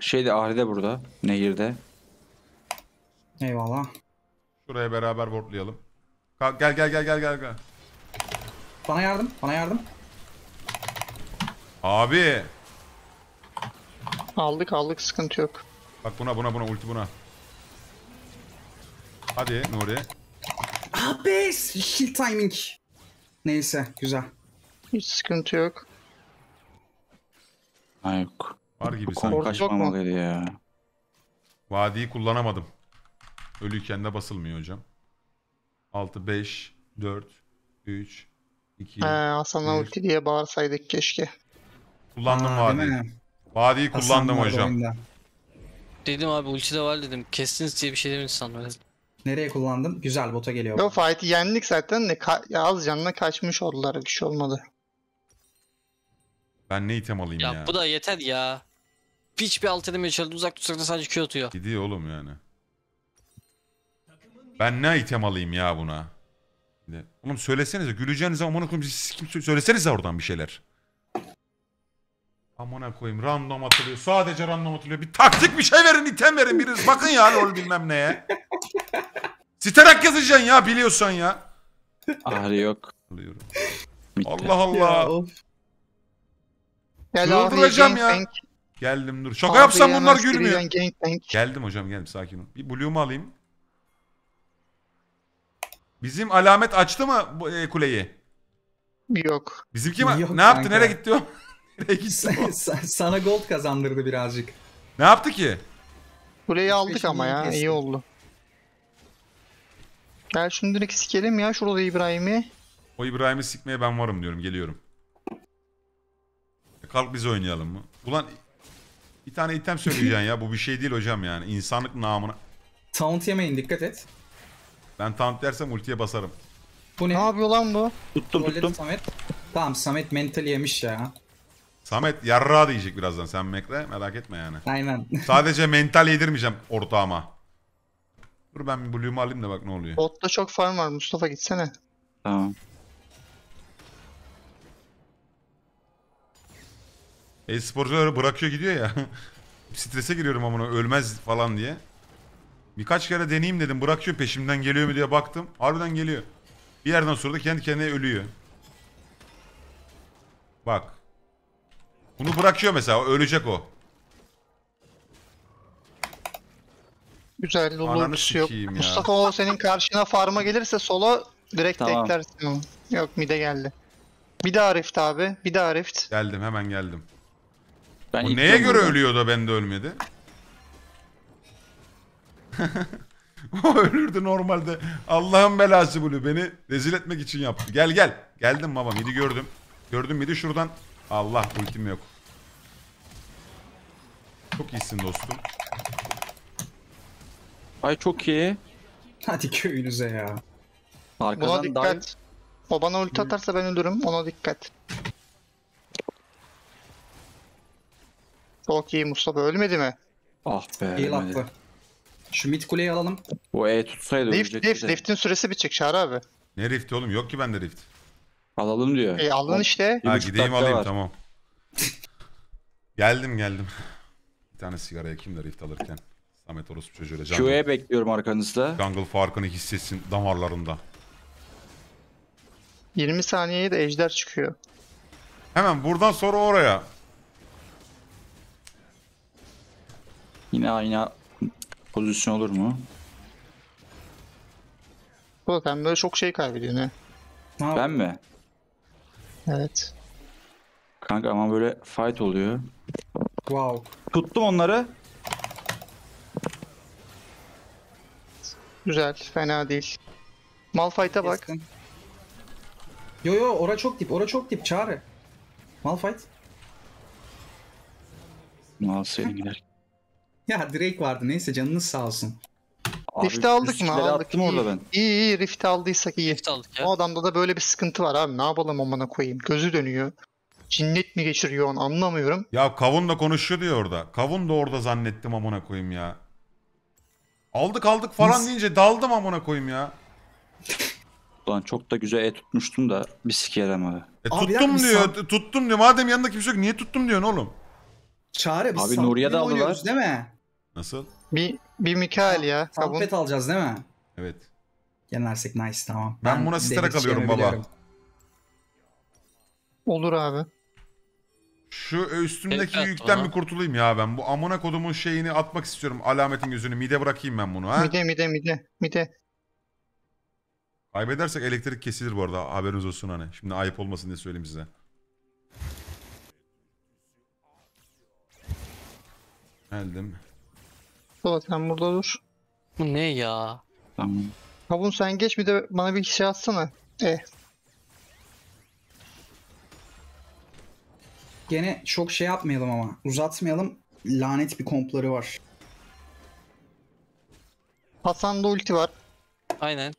Şeyde Ahri de burada. Nehirde. Eyvallah. Şuraya beraber wardlayalım. Gel gel gel gel gel gel. Bana yardım, bana yardım. Abi. Aldık aldık, sıkıntı yok. Bak buna buna buna ulti buna. Hadi Nuri. Abi shield timing. Neyse, güzel. Hiç sıkıntı yok. Ay yok. Var gibi sanki. Kaçmamalıydı ya. Vadiyi kullanamadım. Ölüyken de basılmıyor hocam. altı, beş, dört, üç, iki, Hasan'la ulti diye bağırsaydık keşke. Kullandım ha, vadiyi. Vadiyi kullandım hocam. Dedim abi ulti de var dedim. Kestiniz diye bir şey demin sandım. Nereye kullandım? Güzel, bota geliyor. Yo, fight'i yendik zaten de az canına kaçmış oldular. Bir şey olmadı. Ben ne item alayım ya? Ya bu da yeter ya. Piç bir alt edemeye çalıştı. Uzak tutsak da sadece Q atıyor. Gidiyor oğlum yani. Ben ne item alayım ya buna? Oğlum söylesenize, güleceğinize amına koyayım, söylesenize oradan bir şeyler. Amına koyayım, random atılıyor, sadece random atılıyor. Bir taktik bir şey verin, item verin biriniz. Bakın ya lol bilmem neye. Siterak yazacaksın ya, biliyorsan ya. Ahri yok. Allah Allah. Yıldıracağım ya. Tank. Geldim dur. Şaka abi yapsam ya, bunlar gülmüyor. Gang, tank. Geldim hocam, geldim, sakin ol. Bir blue'umu alayım. Bizim alamet açtı mı bu, e, kuleyi? Yok. Bizimki mi? Yok, ne yaptı? Kanka. Nereye gitti o? Nereye gitti o? Sana gold kazandırdı birazcık. Ne yaptı ki? Kuleyi aldık ama ya. Kesin. İyi oldu. Gel şunu direkt sikelim ya. Şurada İbrahim'i. O İbrahim'i sikmeye ben varım diyorum. Geliyorum. Kalk biz oynayalım mı? Ulan bir tane item söyleyeceksin ya. Bu bir şey değil hocam yani. İnsanlık namına. Taunt yemeyin, dikkat et. Ben taunt dersem ultiye basarım. Bu ne? Ne yapıyor lan bu? Tuttum Rolleri tuttum. Samet. Tamam, Samet mental yemiş ya. Samet yarra diyecek birazdan, sen mekle merak etme yani. Aynen. Sadece mental yedirmeyeceğim ortağıma. Dur ben bir blue'umu alayım da bak ne oluyor. Botta çok farm var, Mustafa gitsene. Tamam. E-sporcuları bırakıyor gidiyor ya. Strese giriyorum ama ölmez falan diye. Birkaç kere deneyeyim dedim, bırakıyor peşimden geliyor mu diye baktım. Harbiden geliyor. Bir yerden sonra da kendi kendine ölüyor. Bak. Bunu bırakıyor mesela, ölecek o. Güzel, Lulu ultisi yok. Mustafa o senin karşına farma gelirse sola direkt tamam. Teklersin. Yok, mide geldi. Bir daha rift abi, bir daha rift. Geldim, hemen geldim. Ben o neye göre ölüyor da bende ölmedi? O ölürdü normalde. Allah'ın belası bunu, beni rezil etmek için yaptı. Gel gel. Geldim baba, midi gördüm. Gördüm midi şuradan. Allah, ultim yok. Çok iyisin dostum. Ay çok iyi. Hadi köyünüze ya. Arkadan buna dikkat. Dair... O bana ulti atarsa ben ölürüm. Ona dikkat. Çok iyi Mustafa. Ölmedi mi? Ah be. İyi laflı. Şu mid kuleyi alalım. Bu E tutsaydı rift, rift, rift'in süresi bitecek Çağrı abi. Ne rifti oğlum? Yok ki bende rift. Alalım diyor. E alın işte. Ha gideyim alayım var. Tamam. Geldim geldim. Bir tane sigara yakayım da rift alırken. Samet orospu çocuğuyla jungle. Q'ye bekliyorum arkanızda. Jungle farkını hissetsin damarlarında. yirmi saniyeye de ejder çıkıyor. Hemen buradan sonra oraya. Yine aynı pozisyon olur mu? Ulan sen böyle çok şey kaybediyorsun he. Ben mi? Evet. Kanka ama böyle fight oluyor. Wow. Tuttum onları. Güzel, fena değil. Malphite'a bak. Yo yo, ora çok dip, ora çok dip Çağrı. Malphite. Mal seni gider. Ya Drake vardı, neyse canınız sağ olsun. Rift'i aldık mı? Aldık. Orada ben. İyi iyi, Rift'i aldıysak iyi. Rift aldık ya. O adamda da böyle bir sıkıntı var abi, ne yapalım amına koyayım. Gözü dönüyor. Cinnet mi geçiriyor onu anlamıyorum. Ya Kavun da konuşuyordu ya orada. Kavun da orada zannettim amına koyayım ya. Aldık aldık falan Biz... deyince daldım amına koyayım ya. Ulan çok da güzel E tutmuştum da bir sikeyim abi. E, tuttum abi diyor, san... tuttum diyor. Madem yanında kimse yok niye tuttum diyorsun oğlum? Çağrı biz abi Nuri'ye de aldılar. Değil mi? Nasıl? Bir, bir Mikael ya. Sampet alacağız değil mi? Evet. Yenersek nice tamam. Ben, ben buna sistere kalıyorum baba. Biliyorum. Olur abi. Şu üstümdeki evet, yükten aha. bir kurtulayım ya ben. Bu amına kodumun şeyini atmak istiyorum. Alametin yüzünü. Mide bırakayım ben bunu ha. Mide mide mide. Mide. Kaybedersek elektrik kesilir bu arada. Haberiniz olsun hani. Şimdi ayıp olmasın diye söyleyeyim size. Geldim. Ulan sen burada dur. Bu ne ya? Tamam. Kavun sen geç bir de bana bir şey atsana. E. Gene çok şey yapmayalım ama. Uzatmayalım. Lanet bir kompları var. Hasan'da ulti var. Aynen.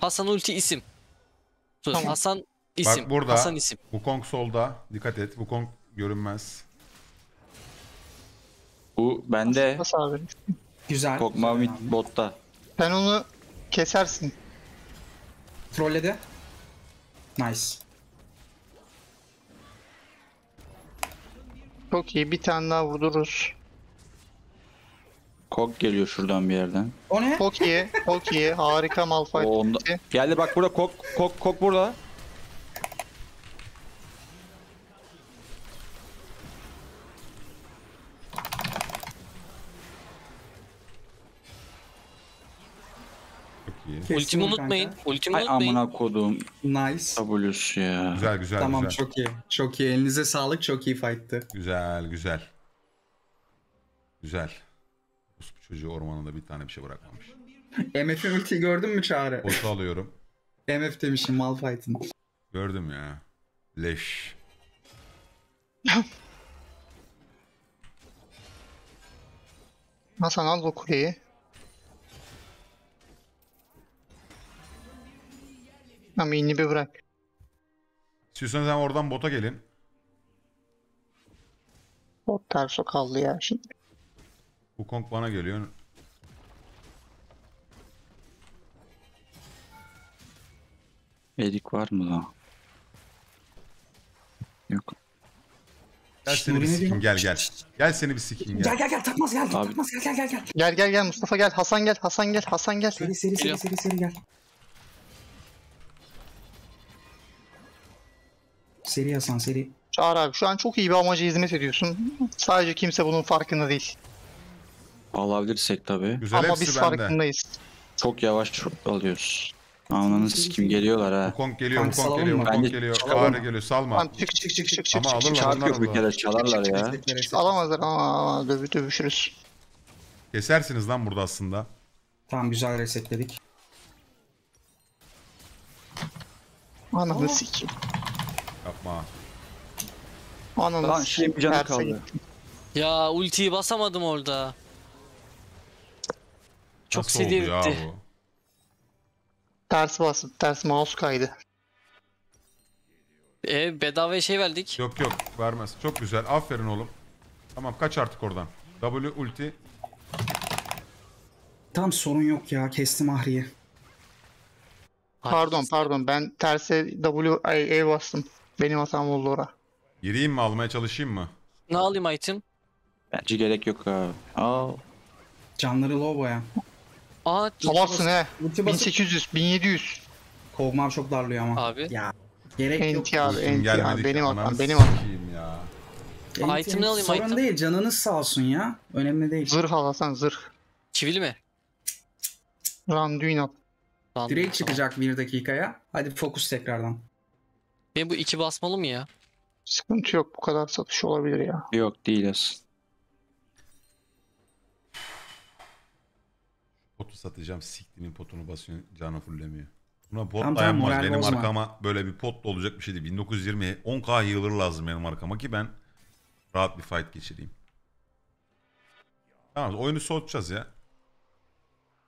Hasan ulti isim. Dur. Tamam. Hasan isim. Bak burada. Hasan isim. Wukong solda. Dikkat et. Wukong görünmez. Bu bende. Güzel. Kokma mid botta. Sen onu kesersin. Trolledi. Nice. Çok iyi. Bir tane daha vururuz. Kok geliyor şuradan bir yerden. O ne? Kok iyi. Kok iyi. Harika Malphite. Onda... Geldi bak burada kok kok kok burada. Ultimi unutmayın. Ultimi unutmayın. Ay amına kodum. Nice. Tabulus ya. Güzel güzel. Tamam güzel. Çok iyi. Çok iyi. Elinize sağlık. Çok iyi fight'tı. Güzel güzel. Güzel. Bu çocuğu ormanında bir tane bir şey bırakmamış. M F'in ultiyi gördün mü Çağrı? Botu alıyorum. M F demişim Malphite'ın. Gördüm ya. Leş. Hasan al bu kuleyi. Ama yine bir bırak. İstiyorsanız hemen oradan bota gelin. Bot terso kaldı ya şimdi. Wukong bana geliyor. Erik var mı lan? Yok. Gel seni bir sikeyim gel gel. Gel seni bir sikeyim gel. Gel gel gel Takmaz gel. Takmaz gel gel gel gel. Gel gel gel Mustafa gel. Hasan gel. Hasan gel. Hasan gel. Seri seri seri seri seri gel. Seri Hasan seri. Çağrı abi şu an çok iyi bir amaca hizmet ediyorsun. Sadece kimse bunun farkında değil. Alabilirsek tabii. Güzel, ama biz bende. Farkındayız. Çok yavaş alıyoruz. Ananı sikim geliyorlar ha. Wukong geliyor, Wukong geliyor, Wukong geliyor. Ahri geliyor, salma. Çık çık çık çık çık. Ama alırlar onlar. Bir kere çalarlar ya. Alamazlar ama dövü dövüşürüz. Kesersiniz lan burada aslında. Tamam, güzel resetledik. Ananı sikim. Yapma. Ananı sikim. Canı kaldı. Ya ultiyi basamadım orada. Çok sinirli. Ters basın, ters mouse kaydı. E bedava şey verdik. Yok yok, vermez. Çok güzel, aferin oğlum. Tamam, kaç artık oradan. W ulti. Tam sorun yok ya, kestim Ahri'yi. Pardon pardon, ben terse W A bastım. Benim hatam oldu ora. Gireyim mi, almaya çalışayım mı? Ne alayım item? Bence gerek yok abi. Aa. Canları low baya. Aa, salarsın he. bin sekiz yüz bin yedi yüz. Kovmam çok darlıyor ama. Abi. Ya. Gerek N T yok. Abi, N T benim atam, benim atam. Ya. Item'ini item alayım, sorun item değil, canınız sağ olsun ya. Önemli değil. Zırh al Hasan, zırh. Çivili mi? Randuinat. Direkt çıkacak bir dakikaya. Hadi fokus tekrardan. Ben bu iki basmalı mı ya? Sıkıntı yok, bu kadar satış olabilir ya. Yok değiliz. Potu satacağım, siktinin potunu basıyor, canı fullemiyor. Buna pot tamam, dayanmaz tamam, benim arkama zaman. Böyle bir pot da olacak bir şey değil. bin dokuz yüz yirmiye on K healer lazım benim arkama ki ben rahat bir fight geçireyim. Tamam, oyunu soğutacağız ya.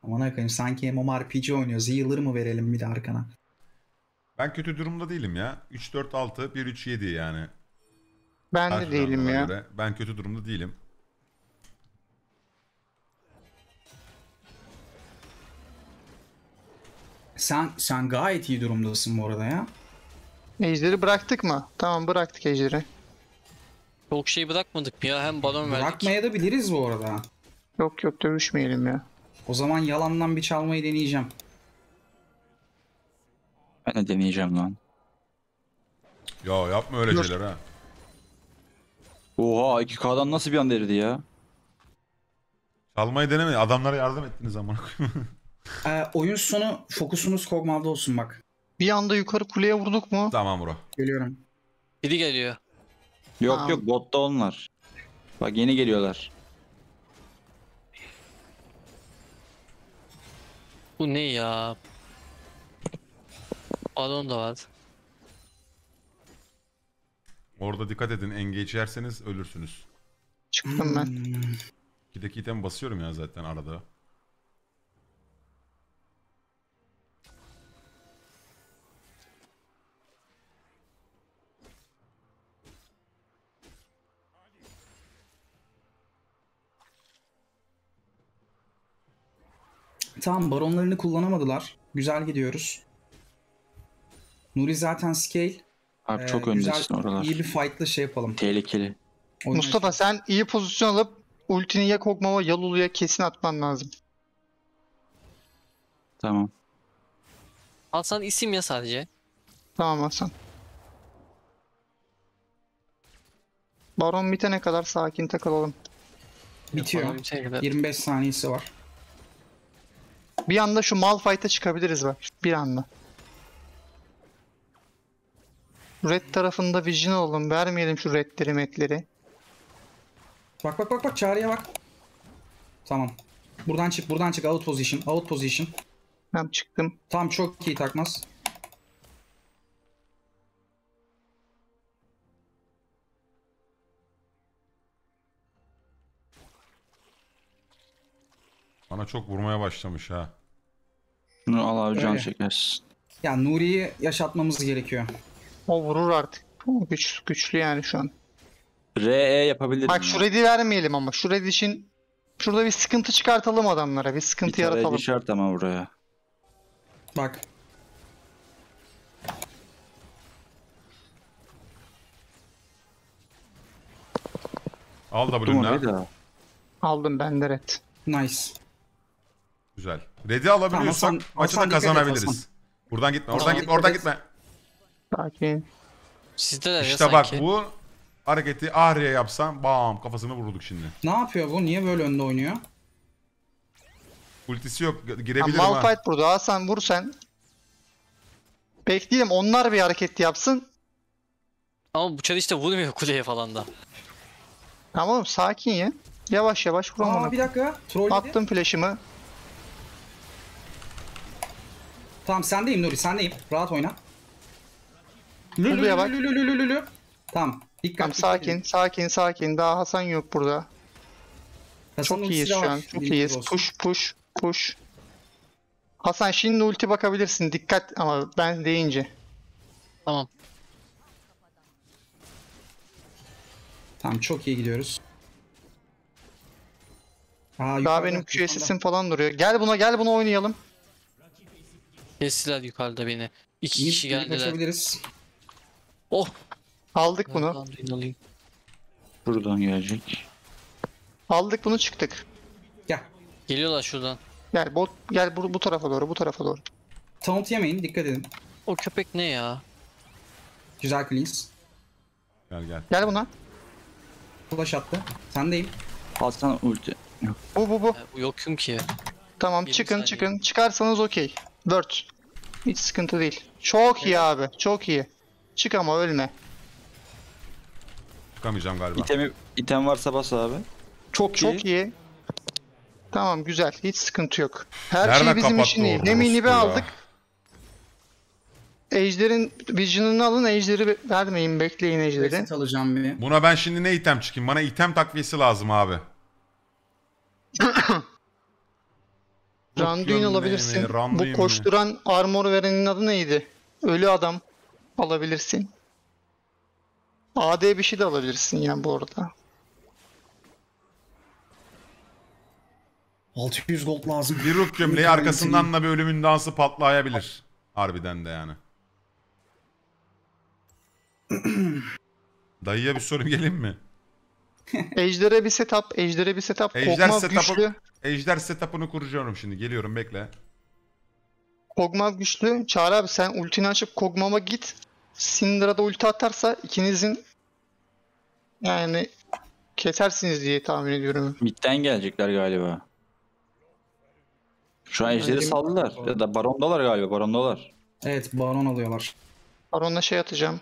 Aman akayım, sanki M M O R P G oynuyoruz, healer mı verelim bir de arkana? Ben kötü durumda değilim ya. üç dört altı bir üç yedi yani. Ben Her de değilim ya. Göre. Ben kötü durumda değilim. Sen, sen gayet iyi durumdasın bu arada ya. Ejder'i bıraktık mı? Tamam, bıraktık Ejder'i. Çok şey bırakmadık ya, hem balon verdik. Bırakmaya da biliriz bu arada. Yok yok, dövüşmeyelim ya. O zaman yalandan bir çalmayı deneyeceğim. Ben de deneyeceğim lan. Ya yapma öyle Dur. şeyler ha. Oha, iki K'dan nasıl bir anda eridi ya? Çalmayı denemeyin, adamlara yardım ettiniz ama. Ee, oyun sonu fokusunuz Kog'Maw'da olsun bak. Bir anda yukarı kuleye vurduk mu? Tamam bro. Geliyorum. Biri geliyor. Yok tamam. Yok, botta onlar. Bak yeni geliyorlar. Bu ne ya? Balon da var. Orada dikkat edin, engage yerseniz ölürsünüz. Çıktım hmm. ben. İkideki item basıyorum ya zaten arada. Tamam, baronlarını kullanamadılar. Güzel gidiyoruz. Nuri zaten scale. Abi ee, çok öndesin oralar. İyi bir fight'la şey yapalım. Tehlikeli. Oyun Mustafa için. Sen iyi pozisyon alıp ultini ya Kog'Maw'a ya Lulu'ya kesin atman lazım. Tamam. Hasan isim ya sadece. Tamam Hasan. Baron bitene kadar sakin takılalım. Bitiyor. yirmi beş saniyesi var. Bir anda şu Malphite'a çıkabiliriz bak. Bir anda. Red tarafında vision olalım. Vermeyelim şu redleri metleri. Bak bak bak bak, Çağrı'ya bak. Tamam. Buradan çık, buradan çık. Out position. Out position. Ben çıktım. Tam çok iyi Takmaz. Bana çok vurmaya başlamış ha. Şunu al abi, can çekersin. Ya Nuri'yi yaşatmamız gerekiyor. O vurur artık. O güç, güçlü yani şu an. R E yapabilirim. Bak şu red'i vermeyelim ama. Şu red için şurada bir sıkıntı çıkartalım adamlara. Bir sıkıntı bir yaratalım. Bir şart ama buraya. Bak. Al da bunu. Aldım ben de red. Nice. Güzel. Red'i alabiliyorsak tamam, maçı da kazanabiliriz. Buradan gitme, oradan tamam, gitme, oradan gitme. Sakin. Sizde işte ya, bak sanki. Bu hareketi Ahri'ye yapsam bam kafasını vururduk şimdi. Ne yapıyor bu? Niye böyle önde oynuyor? Ultisi yok. Girebilirim ha. Malphite burada. Hasan vur sen. Bekleyelim. Onlar bir hareket yapsın. Ama bu çar işte vurmuyor kuleye falan da. Tamam oğlum, sakin ya. Yavaş yavaş vuramam. Aa bir dakika. Troll attım flash'ımı. Tamam sendeyim Nuri, sendeyim. Rahat oyna. Lulu'ya bak. Lulu, Lulu, Lulu. Tamam. Dikkat, tamam, sakin, dikkat sakin, sakin. Daha Hasan yok burada. Hasan çok iyiyiz şu an. Çok iyiyiz. Olsun. Push, push, push. Hasan şimdi ulti bakabilirsin. Dikkat ama ben deyince. Tamam. Tamam çok iyi gidiyoruz. Aa, daha benim Q sesim falan duruyor. Gel buna, gel buna oynayalım. Kestiler yukarıda beni. İki kişi geldiler. Oh. Aldık bunu. Buradan gelecek. Aldık bunu, çıktık. Gel. Geliyorlar şuradan. Gel bot, gel bu, bu tarafa doğru, bu tarafa doğru. Taunt yemeyin, dikkat edin. O köpek ne ya? Güzel cleans. Gel gel. Gel buna. Flash attı. Sendeyim. Hasan ulti. Bu bu bu. E, yokum ki. Tamam bir çıkın çıkın. Saniye. Çıkarsanız okey. dört. Hiç sıkıntı değil. Çok evet. iyi abi. Çok iyi. Çık ama ölme. Çıkamayacağım galiba. İtem, item varsa bas abi. Çok, çok iyi. Çok iyi. Tamam güzel. Hiç sıkıntı yok. Her nerede şey bizim için iyi. Nemini aldık. Ejder'in vision'ını alın. Ejder'i vermeyin. Bekleyin Ejder'i. Buna ben şimdi ne item çıkayım? Bana item takviyesi lazım abi. Randuin alabilirsin. Bu koşturan armor verenin adı neydi? Ölü adam alabilirsin. A D bir şey de alabilirsin yani bu arada. altı yüz gold lazım. Bir ruh gömleği arkasından da bir ölümün dansı patlayabilir. Harbiden de yani. Dayıya bir soru gelin mi? Ejder'e bir setup, Ejder'e bir setup. Ejder setup'ı, Ejder setup'ını kuracağım şimdi. Geliyorum, bekle. Kog'Maw güçlü. Çağrı abi sen ultini açıp Kog'Maw'a git. Syndra'da ulti atarsa ikinizin yani kesersiniz diye tahmin ediyorum. Mid'den gelecekler galiba. Şu an Ejder'i saldılar. Ya da Baron'dalar galiba, Baron'dalar. Evet, Baron alıyorlar. Baron'la şey atacağım.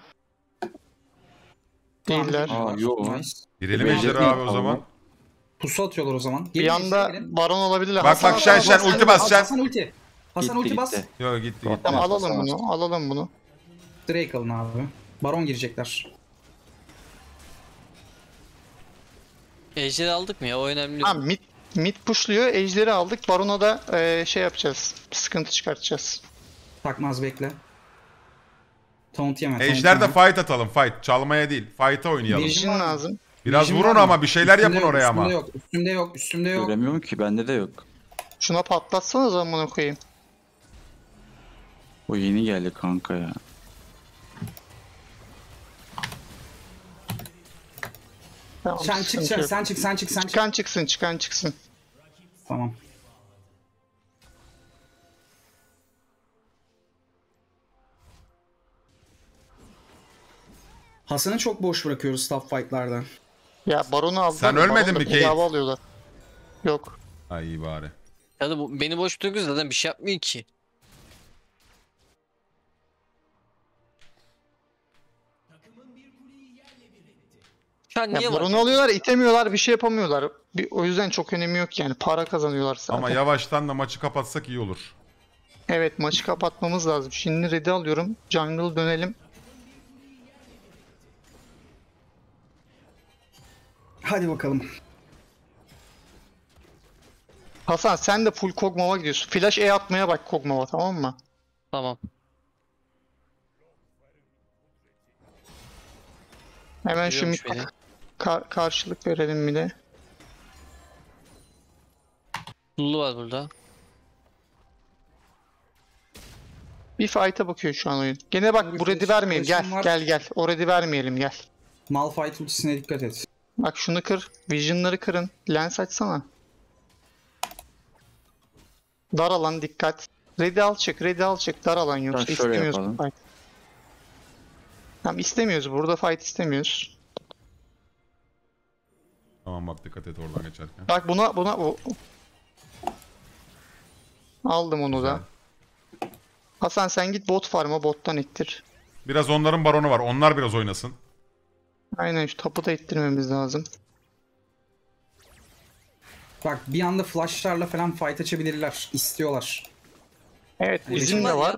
Değiller. Aa, yok. Girelim Ejder'e abi o zaman. Pusu atıyorlar o zaman. Bir yanda Baron olabilirler. Bak bak sen sen ulti bas sen. Hasan ulti. Hasan ulti bas. Yok gitti gitti. Tamam alalım bunu, alalım bunu. Drake alın abi. Baron girecekler. Ejder'i aldık mı ya? O önemli. Tamam mid, mid pushluyor. Ejder'i aldık. Baron'a da e, şey yapacağız. Sıkıntı çıkartacağız. Takmaz bekle. Taunt yeme. Ejder'de fight atalım. Fight. Çalmaya değil. Fight'a oynayalım. Vision lazım. Biraz Vision vurun ama bir şeyler üstümde yapın oraya yok, ama. Yok. Üstümde yok. Üstümde yok. Göremiyorum ki. Bende de yok. Şuna patlatsanız amına koyayım. O yeni geldi kanka ya. Tamam, sen çık, sen, sen çık, sen çık, sen çık. Çıkan çıksın, çıkan çıksın. Tamam. Hasan'ı çok boş bırakıyoruz staff fight'lardan. Ya Baron'u aldılar. Sen ölmedin mi Kate? Lava alıyorlar. Yok. Ay iyi bari. Ya da bu, beni boş bırakıyoruz zaten bir şey yapmıyor ki. Ya Baron'u alıyorlar, itemiyorlar, bir şey yapamıyorlar. Bir, o yüzden çok önemi yok yani. Para kazanıyorlar zaten. Ama yavaştan da maçı kapatsak iyi olur. Evet, maçı kapatmamız lazım. Şimdi red'i alıyorum. Jungle dönelim. Hadi bakalım. Hasan sen de full Kog'Maw'a gidiyorsun. Flash E atmaya bak Kog'Maw'a, tamam mı? Tamam. Hemen şu Kar karşılık verelim bir de. Lulu var burada. Bir fight'a bakıyor şu an oyun. Gene bak bu red'i vermeyelim. Gel var. gel gel. O red'i vermeyelim gel. Malphite ultisine dikkat et. Bak şunu kır. Vision'ları kırın. Lens açsana. Dar alan dikkat. Red'i al çık. Red'i al çık. Dar alan yok. İşte istemiyoruz bu fight. Tamam istemiyoruz. Burada fight istemiyoruz. Tamam bak dikkat et oradan geçerken. Bak buna buna o. Aldım onu da. Hasan sen git bot farma, bottan ittir. Biraz onların baronu var. Onlar biraz oynasın. Aynen, şu tapu da ittirmemiz lazım. Bak bir anda flashlarla falan fight açabilirler. İstiyorlar. Evet yani bizim de var.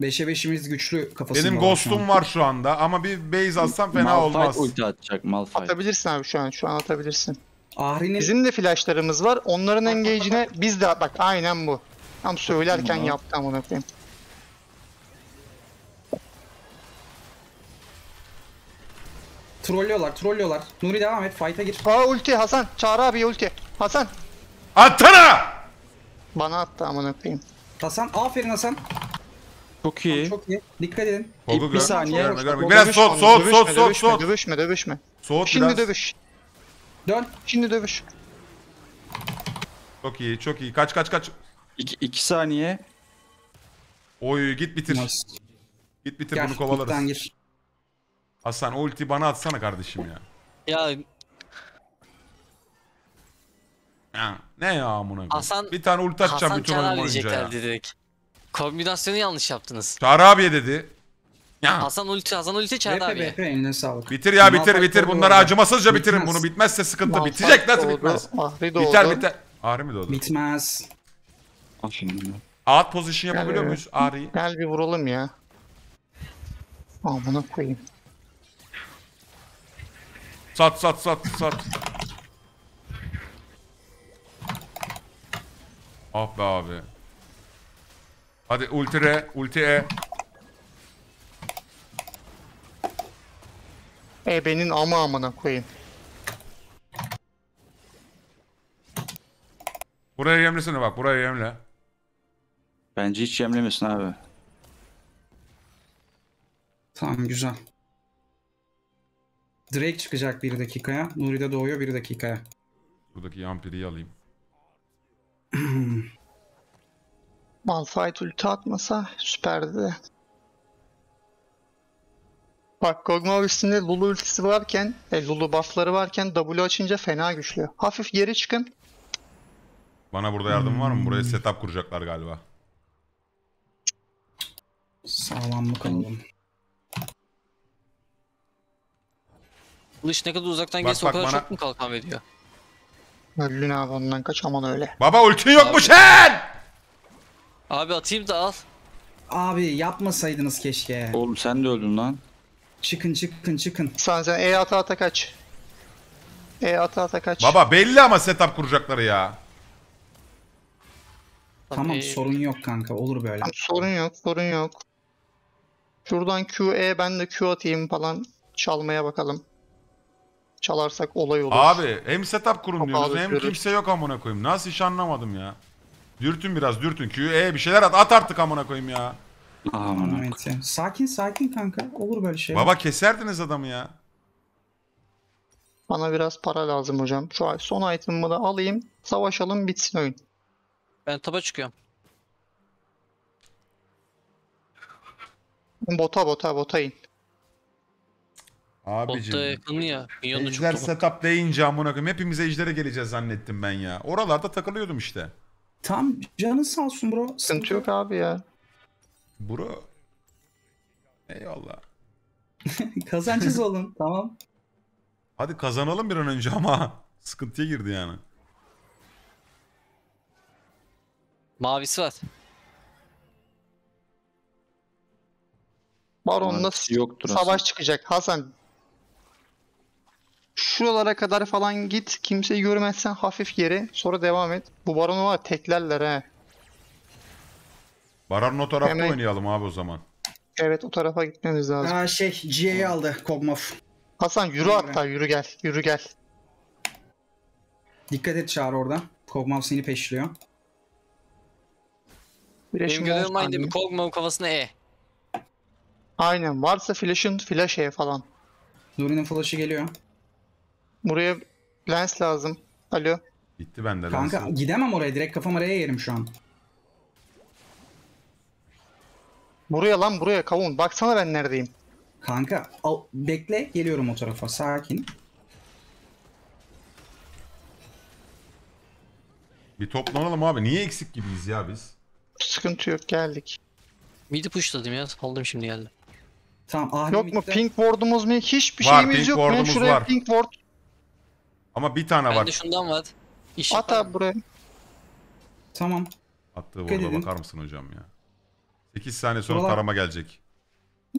beşe beşimiz güçlü kafasında. Benim ghost'um var şu anda ama bir base atsam fena Malphite olmaz. Ulti atacak Malphite. Atabilirsin abi şu an. Şu an atabilirsin. Ahri'nin... Bizim de flashlarımız var. Onların engage'ine biz de bak aynen bu. Tam söylerken tamam. yaptım onu yapayım. Trollüyorlar, trollüyorlar. Nuri devam et, fight'a gir. Aa ulti Hasan, Çağrı abiye ulti. Hasan! Attana! Bana attı amına koyayım. Hasan, aferin Hasan. Çok iyi. Çok iyi. Dikkat edin. Bir saniye. Biraz soğut, soğut, soğut, soğut, soğut. Dövüşme, dövüşme. Soğut Şimdi biraz. dövüş. Dön. Şimdi dövüş. Çok iyi, çok iyi. Kaç, kaç, kaç. İki, iki saniye. Oy, git bitir. Mas. Git bitir, Gel, bunu kovalarız. Hasan o ulti bana atsana kardeşim ya. Ya. Ya ne ya amına koyayım. Bir tane ulti atacağım bütün oyun boyunca ya. Direkt. Kombinasyonu yanlış yaptınız. Çağrı abiye dedi. Ya. Hasan ulti, Hasan ulti Çağrı abiye. Bitir ya, bitir bitir. Bunları acımasızca bitirin bunu. Bitmezse sıkıntı. Bitecek nasıl bitmez. Biter biter. Ahri mi doğdu? Bitmez. Al şimdi. Out position yapabiliyor muyuz Ahri'yi? Gel bir vuralım ya. Amına koyayım. Sat sat sat sat. Ah be abi. Hadi ulti re, ulti e. E benim ama amına koyayım. Buraya yemlesene bak, buraya yemle. Bence hiç yemlemesin abi. Tamam güzel. Drake çıkacak bir dakikaya. Nuri de doğuyor bir dakikaya. Buradaki ampiriyi alayım. Malphite ulti atmasa süperdi de. Bak Kog'Maw üstünde Lulu ultisi varken, e, Lulu buffları varken W açınca fena güçlü. Hafif geri çıkın. Bana burada yardım hmm. var mı? Buraya setup kuracaklar galiba. Sağlam mı kalalım? Kılıç ne kadar uzaktan gelse o kadar bana... çok mu kalkan veriyor? Öldün abi ondan kaç aman öyle. Baba ultin yok mu sen? Abi atayım da al. Abi yapmasaydınız keşke. Oğlum sen de öldün lan. Çıkın çıkın çıkın. Sen sen E ata ata kaç. E ata ata kaç. Baba belli ama setup kuracakları ya. Tamam e... sorun yok kanka, olur böyle. Tamam, sorun yok sorun yok. Şuradan Q, E, ben de Q atayım falan, çalmaya bakalım. Çalarsak olay olur. Abi hem setup kurun diyoruz hem görür. Kimse yok amına koyayım. Nasıl iş anlamadım ya. Dürtün biraz dürtün. Q'ye bir şeyler at at artık amına koyayım ya. Aman sakin sakin kanka. Olur böyle şey. Baba keserdiniz adamı ya. Bana biraz para lazım hocam. Şu an son item'ımı da alayım. Savaşalım bitsin oyun. Ben taba çıkıyorum. Bota bota bota in. Abicim, ejder setup deyince amına koyayım hepimize ejdere geleceğiz zannettim ben ya. Oralarda takılıyordum işte. Tam canın sağ olsun bro. Sıkıntı yok abi ya. Bro. Eyvallah. Kazanacağız oğlum tamam. Hadi kazanalım bir an önce ama sıkıntıya girdi yani. Mavisi var. Baron'da savaş çıkacak Hasan. Şuralara kadar falan git, kimseyi görmezsen hafif geri sonra devam et. Bu baronu var teklerler he. Baron o tarafa Hemen... oynayalım abi o zaman. Evet o tarafa gitmemiz lazım. Aa şey C'yi aldı Kog'Maw. Hasan yürü hatta yürü gel yürü gel. Dikkat et Çağrı orada. Kog'Maw seni peşliyor. Benim görevim aynı değil mi? Kog'Maw kafasına E. Aynen varsa flash'ın flash E falan. Nuri'nin flash'ı geliyor. Buraya lens lazım. Alo. Bitti bende lens. Kanka lazım. Gidemem oraya, direkt kafam araya yerim şu an. Buraya lan buraya kavun. Baksana ben neredeyim. Kanka al, bekle geliyorum o tarafa sakin. Bir toplanalım abi, niye eksik gibiyiz ya biz? Sıkıntı yok, geldik. Midi pushladım ya, aldım şimdi geldim. Tamam, Ahri yok midden... mu pink ward'umuz mu? Hiçbir var, şeyimiz yok. Var, pink ward'umuz var. Pink ward. Ama bir tane ben var. Ben de şundan var. İş at abi buraya. Tamam. Attığı ward'a bakar mısın hocam ya? sekiz saniye sonra Ola. Karama gelecek.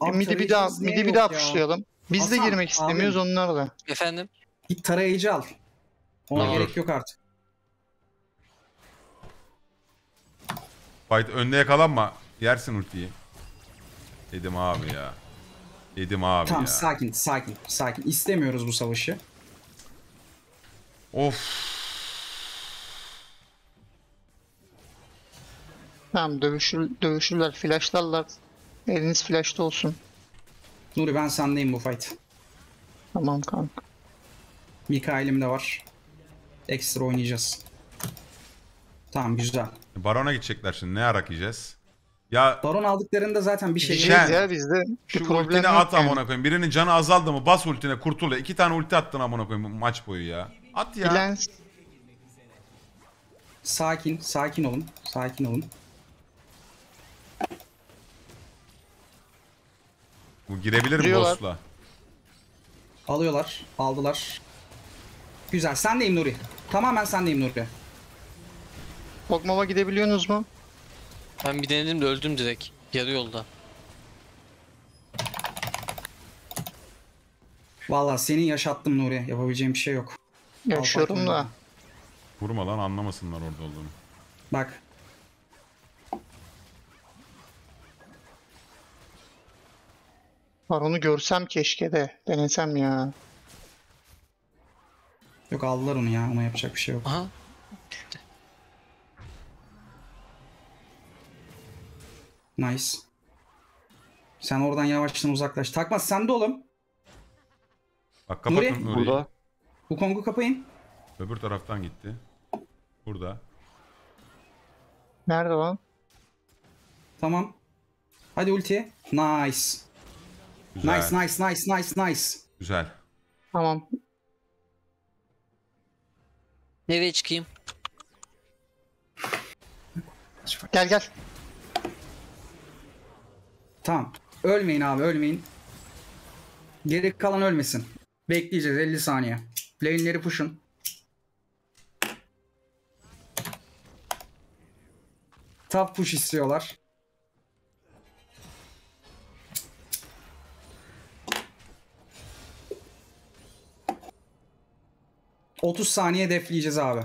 E, midi bir daha, midi bir daha pushlayalım. Biz Hasan, de girmek istemiyoruz, abi. Onlar da. Efendim? Git tarayıcı al. Ona Olur. gerek yok artık. Fight önüne yakalanma. Yersin ultiyi. Dedim abi ya. Dedim abi tamam, ya. Tamam sakin sakin sakin. İstemiyoruz bu savaşı. Of. Tamam dövüşür, dövüşürler. Flashlarlar. Eliniz flashta olsun. Nuri ben sendeyim bu fight. Tamam kanka. Mikael'im de var. Ekstra oynayacağız. Tamam güzel. Baron'a gidecekler şimdi, ne arak yiyeceğiz? Ya Baron aldıklarında zaten bir şey yiyeceğiz ya bizde. Şu ultini at amına yani. Koyayım. Birinin canı azaldı mı bas ultine, kurtul. İki tane ulti attın amına koyayım maç boyu ya. At ya. Bilens. Sakin, sakin olun. Sakin olun. Bu girebilir mi boss'la? Alıyorlar, aldılar. Güzel, sendeyim Nuri. Tamamen sendeyim Nuri. Pokmova gidebiliyorsunuz mu? Ben bir denedim de öldüm direkt. Yarı yolda. Vallahi seni yaşattım Nuri. Yapabileceğim bir şey yok. Yaşıyorum da. Vurma lan, anlamasınlar orada olduğunu. Bak. Baron'u görsem keşke de. Denesem ya. Yok aldılar onu ya. Ona yapacak bir şey yok. Aha. Nice. Sen oradan yavaştan uzaklaş. Takmaz sende oğlum. Bak kapatın Nuri. Burada. Wukong'u kapayın. Öbür taraftan gitti. Burada. Nerede lan? Tamam. Hadi ulti. Nice. Güzel. Nice nice nice nice nice. Güzel. Tamam. Nereye çıkayım? Gel gel. Tamam. Ölmeyin abi, ölmeyin. Geri kalan ölmesin. Bekleyeceğiz elli saniye. Lane'leri push'un. Top push istiyorlar. otuz saniye defleyeceğiz abi.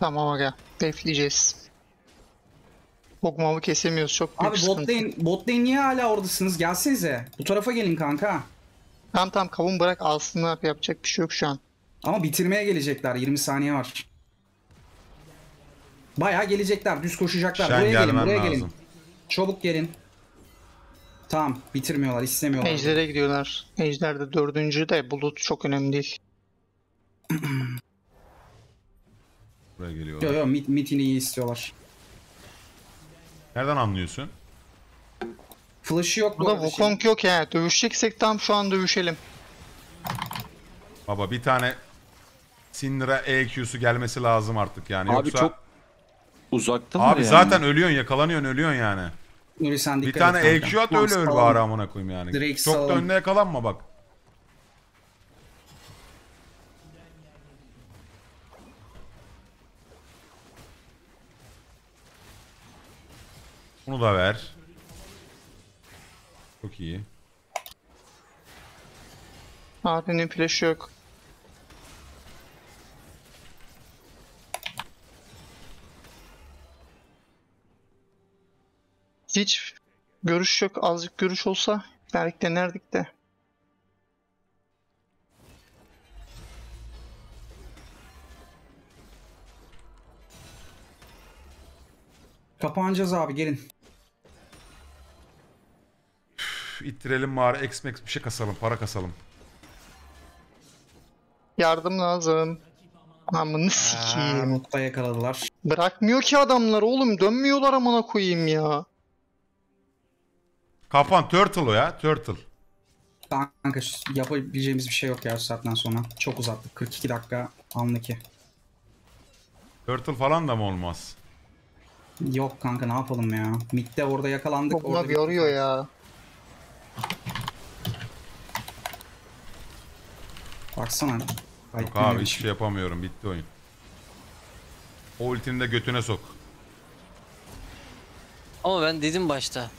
Tamam aga, defleyeceğiz. Pokemonu kesemiyoruz, çok büyük abi, sıkıntı. Abi bot lane, bot lane niye hala oradasınız? Gelsenize. Bu tarafa gelin kanka. Tamam tamam, kavun bırak alsınlar, yapacak bir şey yok şu an. Ama bitirmeye gelecekler, yirmi saniye var. Bayağı gelecekler, düz koşacaklar. Şen buraya gelin, buraya lazım. Gelin. Çabuk gelin. Tamam, bitirmiyorlar, istemiyorlar. Ejder'e gidiyorlar. Ejder'de dördüncü de bulut çok önemli değil. Buraya geliyorlar. Yok yok, mit, mitini iyi istiyorlar. Nereden anlıyorsun? Flash'ı yok. Burada Wukong yok ya. Dövüşeceksek tam şu an dövüşelim. Baba bir tane Syndra E Q'su gelmesi lazım artık yani. Abi yoksa... çok uzaktan abi zaten yani. Ölüyorsun, yakalanıyorsun, ölüyorsun yani. Nuri sen dikkat et. Bir tane E Q at, öyle öl bari amına koyayım yani. Direkt çok da önüne yakalanma bak. Bunu da ver. Çok iyi. Ahri'nin flash'ı yok. Hiç görüş yok. Azıcık görüş olsa belki denerdik de. Kapanacağız abi, gelin. İttirelim bari, X-Max bir şey kasalım, para kasalım. Yardım lazım. Amını sikiyim. Noktaya yakaladılar. Bırakmıyor ki adamlar oğlum, dönmüyorlar amına koyayım ya. Kapan turtle o ya, turtle. Kanka yapabileceğimiz bir şey yok ya saatten sonra. Çok uzattık, kırk iki dakika anlaki. Turtle falan da mı olmaz? Yok kanka, ne yapalım ya. Mid'de orada yakalandık. Orada bir yoruyor ya. Baksana. Yok abi, hiçbir şey yapamıyorum. Bitti oyun. O ultini de götüne sok. Ama ben dedim başta.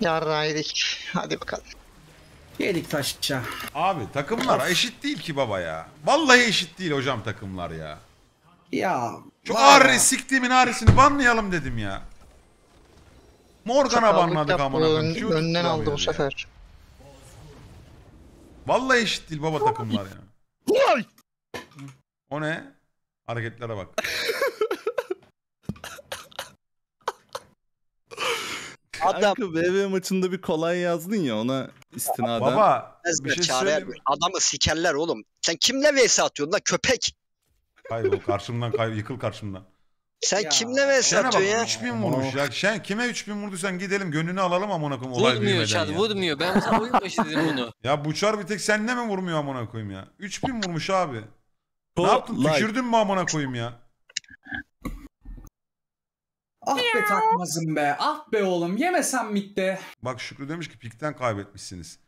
Yarraydık. Hadi bakalım. Yedik taşça. Abi takımlar of. Eşit değil ki baba ya. Vallahi eşit değil hocam takımlar ya. Ya. Şu Ahri siktiğimin Ahri'sini banlayalım dedim ya. Morgana banladık amına koyayım. Önden aldı bu sefer. Vallahi eşit değil baba takımlar ya. Yani. O ne? Hareketlere bak. Adam B B maçında bir kolay yazdın ya, ona istinaden. Baba bir şey söyleyeyim. Adamı sikerler oğlum. Sen kimle vs atıyorsun lan köpek? Kaybol karşımdan, kaybol yıkıl karşımdan. Sen ya. Kimle vs atıyorsun ya? üç bin vurmuş ya. Sen kime üç bin vurduysan gidelim gönlünü alalım amına koyayım, olay büyümeden ya. Vurmuyor çar, vurmuyor. Ben sana oyun başı dedim bunu. Ya bu çar bir tek seninle mi vurmuyor amına koyayım ya? üç bin vurmuş abi. Ne yaptın? Tükürdün mü amına koyayım ya? Ah be Takmaz'ım be. Ah be oğlum. Yemesen midde. Bak Şükrü demiş ki pikten kaybetmişsiniz.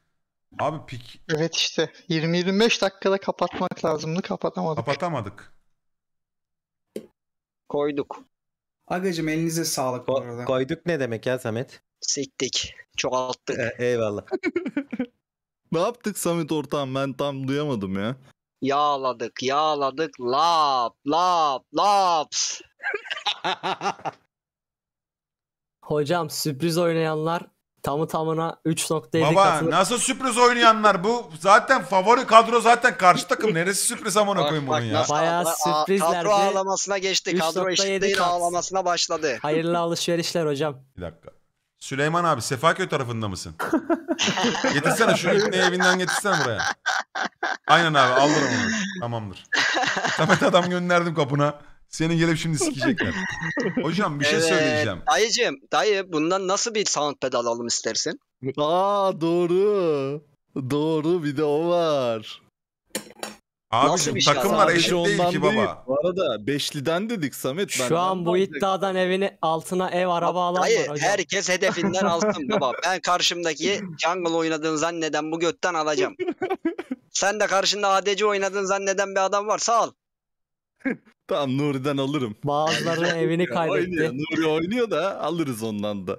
Abi pik... Evet işte. yirmi yirmi beş dakikada kapatmak lazımdı. Kapatamadık. Kapatamadık. Koyduk. Agacım elinize sağlık bu arada. Koyduk ne demek ya Samet? Siktik. Çoğalttık. Ee, eyvallah. Ne yaptık Samet ortağım? Ben tam duyamadım ya. Yağladık. Yağladık. Lap. Lap. Laps. Hocam sürpriz oynayanlar tamı tamına üç nokta yedi katılır. Baba nasıl sürpriz oynayanlar, bu zaten favori kadro zaten karşı takım, neresi sürpriz amına koyayım bunu ya. Bayağı sürprizlerdi. Kadro ağlamasına geçti, kadro eşitliğin ağlamasına başladı. Hayırlı alışverişler hocam. Bir dakika. Süleyman abi Sefaköy tarafında mısın? Getirsene şu ipneyi evinden getirsene buraya. Aynen abi alırım onu. Tamamdır. Samet adam gönderdim kapına. Senin gelip şimdi sikecekler. Hocam bir şey evet, söyleyeceğim. Dayıcığım, dayı bundan nasıl bir soundpad alalım istersin? Aa doğru. Doğru, bir de o var. Abicim takımlar abi? Eşit değil ki baba. Değil. Bu arada beşliden dedik Samet. Şu ben an bu iddiadan evini altına ev araba alan dayı, var hocam. Herkes hedefinden alsın baba. Ben karşımdaki jungle oynadığını zanneden bu götten alacağım. Sen de karşında A D C oynadığını zanneden bir adam varsa al. Tamam Nuri'den alırım. Bazıları evini kaybetti. Oynuyor. Nuri oynuyor da alırız ondan da.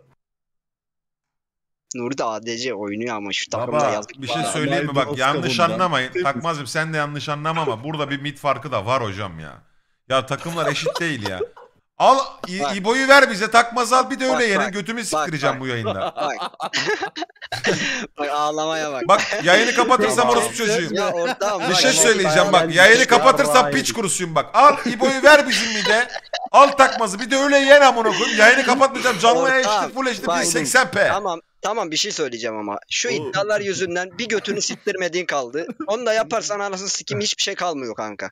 Nuri de A D C oynuyor ama şu takımda yazık. Bir şey söyleyeyim mi? Bak yanlış anlamayın. Takmazım sen de yanlış anlama ama burada bir mid farkı da var hocam ya. Ya takımlar eşit değil ya. Al İbo'yu ver bize, Takmaz al, bir de öyle yerin götümü siktireceğim bu yayında. Bak. Bak ağlamaya bak. Bak yayını kapatırsam orospu çocuğuyum. Ya, bir şey söyleyeceğim bak, yayını kapatırsam piç kurusuyum bak. Al İbo'yu ver bizim bir de. Al Takmaz'ı bir de öyle yer amına koyayım. Yayını kapatmayacağım, canlı yayın full H D bin seksen p. Tamam. Tamam bir şey söyleyeceğim ama. Şu iddialar yüzünden bir götünü siktirmediğin kaldı. Onu da yaparsan anasını sikim, hiçbir şey kalmıyor kanka.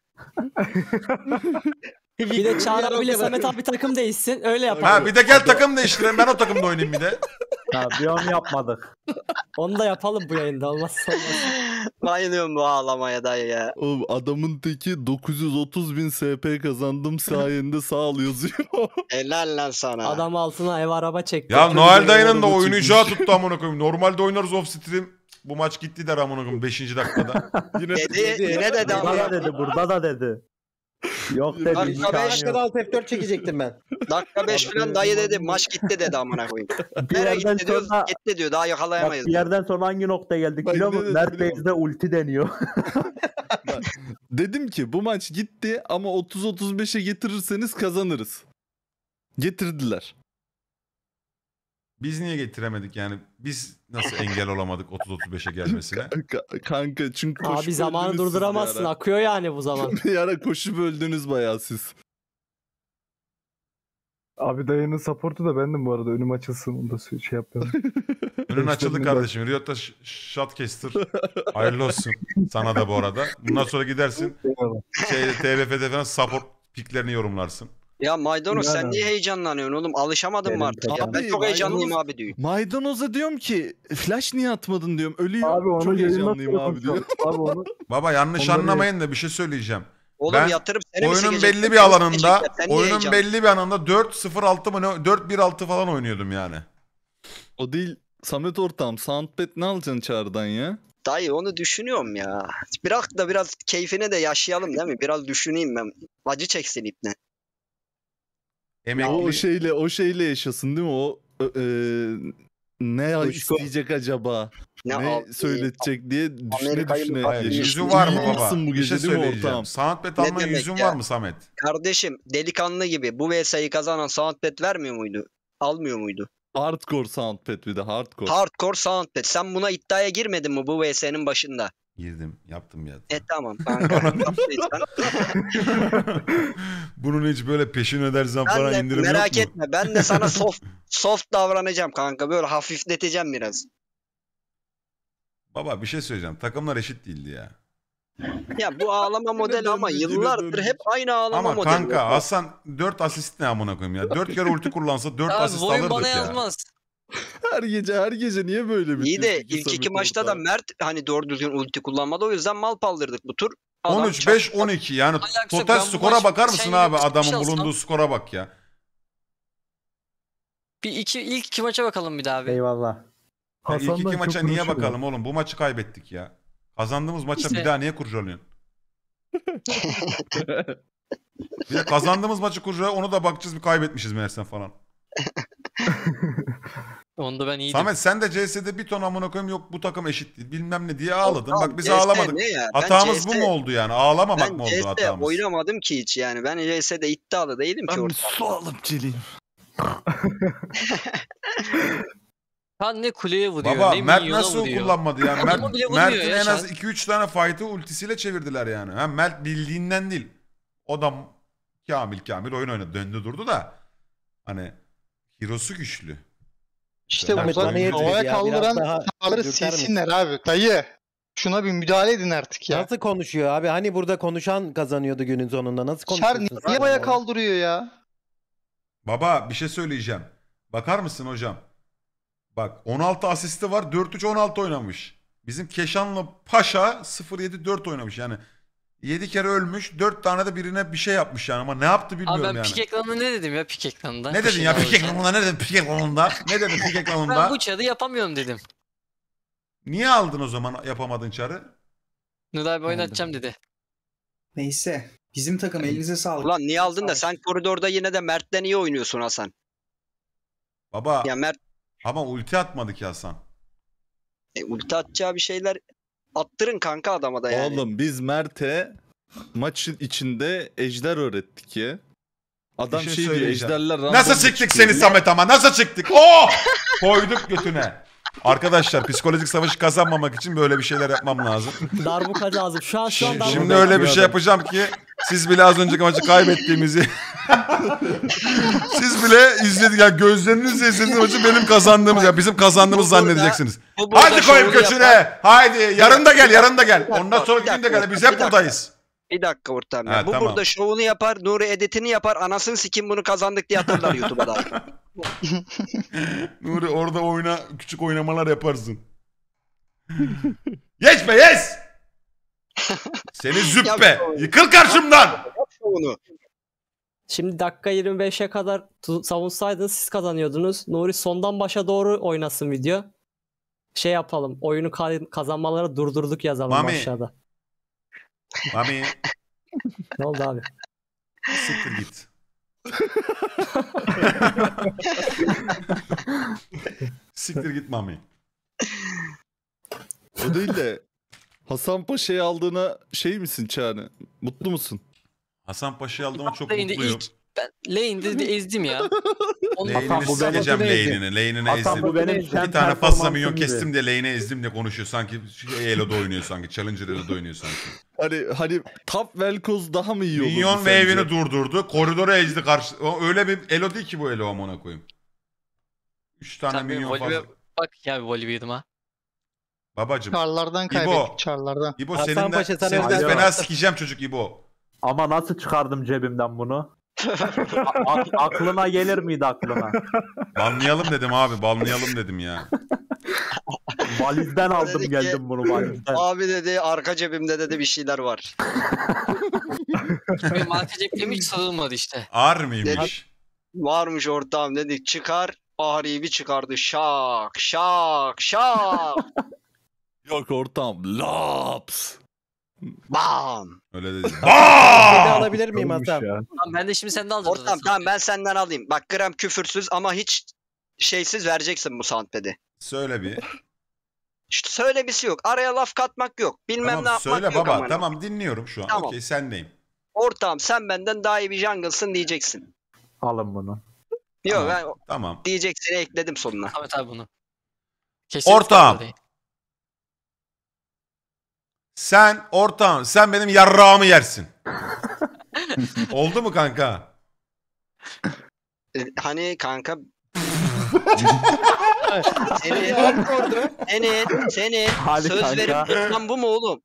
Bir de Çağrı bile Samet abi takım değişsin. Öyle yapalım. Ha bir de gel takım değiştirelim. Ben o takımda oynayayım bir de. Ha bir onu yapmadık. Onu da yapalım bu yayında. Olmazsa olmaz. Bayılıyorum bu ağlamaya dayı ya. Oğlum adamın teki dokuz yüz otuz bin S P kazandım sayende sağ ol yazıyor. Helal lan sana. Adam altına ev araba çekti. Ya Noel dayının da oynayacağı tuttu amına koyayım. Normalde oynarız off stream. Bu maç gitti der amına koyayım beşinci dakikada. Yine dedi, dedi. Yine dedi ama. Burada da dedi. Burada da dedi. Yok dedi. Dakika beşte alt F dört çekecektim ben. Dakika beş falan dayı dedi maç gitti dedi amına koyayım. Nereye gitti diyor? Gitti diyor. Daha yakalayamayız. Bir yerden sonra hangi noktaya geldik ben biliyor musun? Mert Bey'de ulti deniyor. Dedim ki bu maç gitti ama otuz otuz beşe getirirseniz kazanırız. Getirdiler. Biz niye getiremedik yani? Biz nasıl engel olamadık otuz otuz beşe gelmesine? Kanka, kanka çünkü abi zamanı durduramazsın. Akıyor yani bu zaman. Bir ara koşup öldünüz bayağı siz. Abi dayının supportu da bendim bu arada. Önüm açılsın. Onu da şey yapıyorum. Önün açıldı kardeşim. Riot'ta shot kestir. Hayırlı olsun. Sana da bu arada. Bundan sonra gidersin. Şeyde, T V F'de falan support piklerini yorumlarsın. Ya Maydanoz yani. Sen niye heyecanlanıyorsun oğlum? Alışamadım mı artık? Abi, ben çok heyecanlıyım maydanoz, abi diyor. Maydanoz'a diyorum ki flash niye atmadın diyorum. Ölüyor. Abi, çok heyecanlıyım abi diyor. Abi, onu... Baba yanlış onu anlamayın da bir şey söyleyeceğim. Oğlum ben yatırıp oyunun belli bir alanında, oyunun belli bir anında dört sıfır altı mı dört bir altı falan oynuyordum yani. O değil Samet ortam, Soundpad ne alacaksın Çağrı'dan ya? Dayı onu düşünüyorum ya. Bırak da biraz keyfine de yaşayalım değil mi? Biraz düşüneyim ben. Acı çeksin ipne. Emekli... O şeyle, o şeyle yaşasın değil mi? O e, ne Uçko isteyecek acaba? Ne, ne söyletecek diye düşüne düşüne. Yüzün var mı baba? Bu gece, bir şey söyleyeceğim. Soundpad alma yüzün var mı Samet? Kardeşim delikanlı gibi bu V S'yi kazanan Soundpad vermiyor muydu? Almıyor muydu? Hardcore Soundpad bir de hardcore. Hardcore Soundpad. Sen buna iddiaya girmedin mi bu V S'nin başında? Girdim. Yaptım ya. E tamam. Bunun hiç böyle peşin ödersen falan indirim yok mu? Merak etme. Ben de sana soft soft davranacağım kanka. Böyle hafifleteceğim biraz. Baba bir şey söyleyeceğim. Takımlar eşit değildi ya. Ya bu ağlama modeli ama yıllardır hep aynı ağlama ama modeli. Ama kanka Hasan dört asist ne amına koyayım ya. dört kere ulti kullansa dört asist alırdık ya. Bana yazmaz. Her gece her gece niye böyle bir... İyi de ilk iki maçta da Mert hani doğru düzgün ulti kullanmadı. O yüzden mal paldırdık bu tur. on üç beş on iki yani total skora bakar mısın abi? Adamın bulunduğu skora bak ya. Bir iki, ilk iki maça bakalım bir daha abi. Eyvallah. İlk iki maça niye bakalım oğlum? Bu maçı kaybettik ya. Kazandığımız maça işte bir daha niye kurcalıyorsun? Bir de kazandığımız maçı kurcalıyor, onu da bakacağız bir kaybetmişiz meğersen falan. Onda ben iyiydim. Samet sen de C S'de bir ton amına koyayım yok bu takım eşit değil bilmem ne diye ağladın. Bak biz C S'de ağlamadık. Hatamız C S'de bu mu oldu yani? Ağlamamak ben mı oldu C S'de hatamız? Ben oynamadım ki hiç yani. Ben C S'de iddialı değilim ben ki ortada. Ben su alıp çeleyim. Kan ne kuleye vuruyor. Baba ne Mert nasıl vuruyor kullanmadı yani. Mert'in Mert ya en az iki üç tane fight'ı ultisiyle çevirdiler yani. Ha, Mert bildiğinden değil. Adam Kamil Kamil oyun oynadı. Döndü durdu da. Hani hero'su güçlü. İşte bunları havaya kaldıran sağları silsinler abi. Dayı şuna bir müdahale edin artık ya. Nasıl konuşuyor abi? Hani burada konuşan kazanıyordu günün sonunda. Nasıl konuşuyorsun? Şar niye havaya kaldırıyor ya? Baba bir şey söyleyeceğim. Bakar mısın hocam? Bak on altı asisti var. dört üç on altı oynamış. Bizim Keşanlı Paşa sıfır yedi dört oynamış. Yani yedi kere ölmüş. dört tane de birine bir şey yapmış yani. Ama ne yaptı bilmiyorum yani. Abi ben pik ekranında ne dedim ya pik ekranında? Ne dedin ya pik ekranında? Ne dedin pik ekranında? Ne dedin pik ekranında? Ben bu çarı yapamıyorum dedim. Niye aldın o zaman yapamadın çarı? Nuri abi oynatacağım dedi. Neyse. Bizim takım elinize sağlık. Ulan niye aldın da sen koridorda yine de Mert'ten iyi oynuyorsun Hasan. Baba. Ya Mert. Ama ulti atmadı ki Hasan. E, ulti atacağı bir şeyler attırın kanka adama da yani. Oğlum biz Mert'e maçın içinde ejder öğrettik ya. Adam şey, şey diyor ejderler... Nasıl çıktık seni ya? Samet ama nasıl çıktık? Oh! Koyduk götüne. Arkadaşlar psikolojik savaşı kazanmamak için böyle bir şeyler yapmam lazım. Darbuka lazım. Şu an şu an darbuka. Şimdi öyle bir şey yapacağım ki siz bile az önceki maçı kaybettiğimizi siz bile izledik ya yani gözlerinizle izlediğiniz maçı benim kazandığımız ya bizim kazandığımız zannedeceksiniz. Bu burada, hadi koyup götüne. Yapan... Haydi yarın da gel yarın da gel. Ondan sonra gün de gel biz hep buradayız. Bir dakika ortam ya. Ha, bu tamam. Burada şovunu yapar, Nuri editini yapar, anasını sikim bunu kazandık diye atarlar YouTube'a da. Nuri orada oyna, küçük oynamalar yaparsın. Geç be geç! Seni züppe! Yıkıl karşımdan! Şimdi dakika yirmi beşe kadar savunsaydınız siz kazanıyordunuz. Nuri sondan başa doğru oynasın video. Şey yapalım, oyunu kazanmalara durdurduk yazalım Mami aşağıda. Mami. Ne oldu abi? Siktir git. Siktir git Mami. O değil de Hasan Paşa'yı aldığına şey misin Çağrı? Mutlu musun? Hasan Paşa'yı aldığıma çok lane'de mutluyum. İlk, ben lane'de de ezdim ya. Lane'ini sileceğim lane'ini. Lane'ini ezdim. Bir tane pasla milyon kestim de lane'e ezdim de konuşuyor. Sanki Elo'da oynuyor sanki. Challenger Elo'da oynuyor sanki. Hani hani top velkoz daha mı iyi olur? Minyon wave'ini durdurdu. Koridora ezdi karşı. Öyle bir Elo değil ki bu Elo amına koyayım. Üç tane sen minyon fazla. Bak ya bir volibiydim ha. Babacım. Çarlardan kaybettik çarlardan. İbo senin de seni fena sikeceğim çocuk İbo. Ama nasıl çıkardım cebimden bunu? A aklına gelir miydi aklına? Banlayalım dedim abi, banlayalım dedim ya. Valizden aldım geldim bunu valizden. Abi dedi arka cebimde dedi bir şeyler var. Marka ceplemiş sarılmadı işte. Ağır mıymış? Varmış ortağım dedik çıkar. Ahri'yi bir çıkardı şak şak şak. Yok ortağım laps. Bam. Öyle dedi. Bam. De alabilir miyim Hasan? Ben de şimdi senden alacağım. Ortam tamam ben senden alayım. Bak gram küfürsüz ama hiç şeysiz vereceksin bu soundpad'i. Söyle bir. İşte söylemesi yok. Araya laf katmak yok. Bilmem tamam, ne yapmak söyle yok. Söyle baba. Ama tamam yani. Dinliyorum şu an. Tamam. Okey sendeyim. Ortam sen benden daha iyi bir jungle'sın diyeceksin. Alın bunu. Yok tamam, ben tamam. Diyeceksin ekledim sonuna. Tamam tabii bunu. Kesinlikle ortam. Değil. Sen ortağım, sen benim yarrağımı yersin. Oldu mu kanka? Ee, hani kanka... senin, senin, senin sözlerin bu mu oğlum?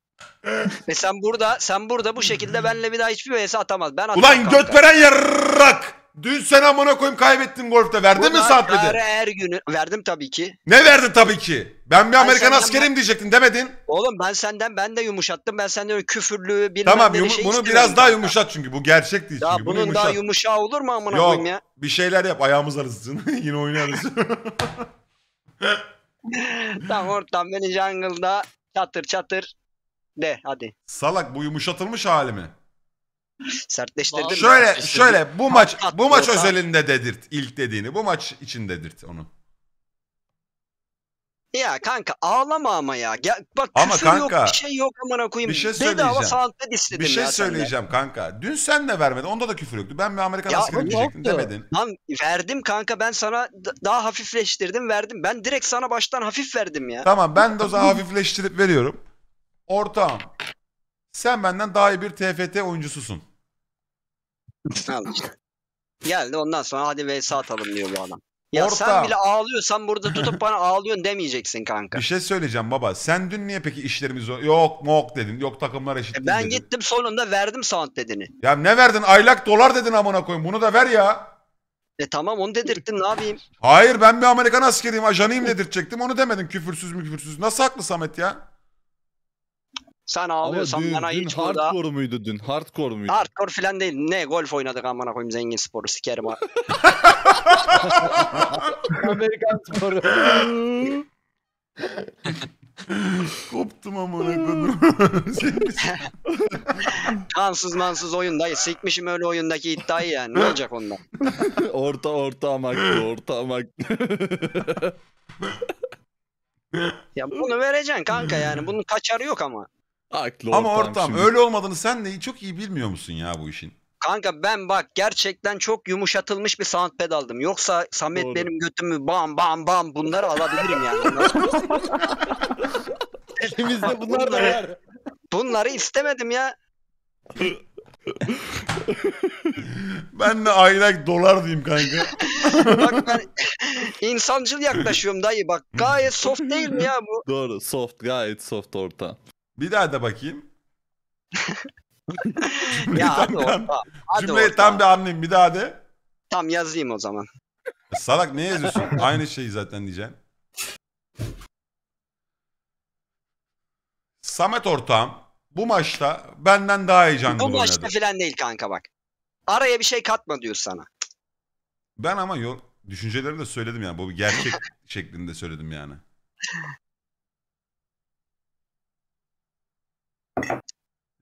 Ve sen burada, sen burada bu şekilde benimle bir daha hiçbir vs atamaz. Ben ulan götveren yarrak! Dün sen amına koyayım kaybettin golfte. Verdin mi saat dedi? Çağrı Ergün'ü verdim tabii ki. Ne verdin tabii ki? Ben bir Amerikan ben askeriyim ben... diyecektin demedin. Oğlum ben senden ben de yumuşattım. Ben senden öyle küfürlü bilmem tamam, ne şey bunu biraz daha yumuşat çünkü bu gerçek değil. Ya çünkü. Bunun bunu daha yumuşağı olur mu amına koyayım ya? Yok bir şeyler yap ayağımız arasın. Yine oynarız. Tamam ortam beni jungle'da çatır çatır de hadi. Salak bu yumuşatılmış hali mi? Sertleştirdim. Şöyle sertleştirdim. Şöyle bu maç bu maç özelinde dedirt ilk dediğini. Bu maç için dedirt onu. Ya kanka ağlama ama ya. Ya bak ama küfür kanka, yok bir şey yok amına koyayım. Bir şey söyleyeceğim. Bir şey söyleyeceğim sende. Kanka. Dün sen de vermedin. Onda da küfür yoktu. Ben bir Amerikan askeri diyecektim demedin. Lan verdim kanka ben sana daha hafifleştirdim verdim. Ben direkt sana baştan hafif verdim ya. Tamam ben de o zaman hafifleştirip veriyorum. Ortağım. Sen benden daha iyi bir T F T oyuncususun. Geldi ondan sonra hadi vs atalım diyor bu adam. Ya orta. Sen bile ağlıyorsan burada tutup bana ağlıyorsun demeyeceksin kanka. Bir şey söyleyeceğim baba. Sen dün niye peki işlerimiz yok mok dedin. Yok takımlar eşit e Ben dedin. Gittim sonunda verdim sound dedini. Ya ne verdin? Aylak dolar dedin amına koyayım. Bunu da ver ya. E tamam onu dedirttin ne yapayım? Hayır ben bir Amerikan askeriyim ajanıyım dedirtecektim. Onu demedin küfürsüz mü küfürsüz. Nasıl haklı Samet ya? Sen ağlıyorsan dün, bana hiç burada... Hardcore muydu dün? Hardcore muydu? Hardcore falan değil. Ne? Golf oynadık amına koyayım zengin sporu. Sikerim ha. Amerikan sporu. Koptum amına koyayım. Kansız mansız oyunda. Sikmişim öyle oyundaki iddiayı yani. Ne olacak ondan? Orta orta amaklı. Orta amaklı. Ya bunu vereceksin kanka yani. Bunun kaçarı yok ama. Aklı ama ortam şimdi. Öyle olmadığını sen de çok iyi bilmiyor musun ya bu işin? Kanka ben bak gerçekten çok yumuşatılmış bir soundpad aldım. Yoksa Samet doğru. Benim götümü bam bam bam bunları alabilirim yani. Elimizde bunlar da var. Bunları istemedim ya. Ben de aylık dolar diyeyim kanka. Bak ben insancıl yaklaşıyorum dayı bak gayet soft değil mi ya bu? Doğru soft gayet soft orta. Bir daha da bakayım. Ya hadi orta. Cümleyi tam bir anlayayım bir daha de. Tam yazayım o zaman. Salak ne yazıyorsun? Aynı şeyi zaten diyeceğim. Samet ortağım. Bu maçta benden daha iyi jungle oynadı. Bu maçta filan değil kanka bak. Araya bir şey katma diyor sana. Ben ama yo düşüncelerimi de söyledim yani. Bu bir gerçek şeklinde söyledim yani.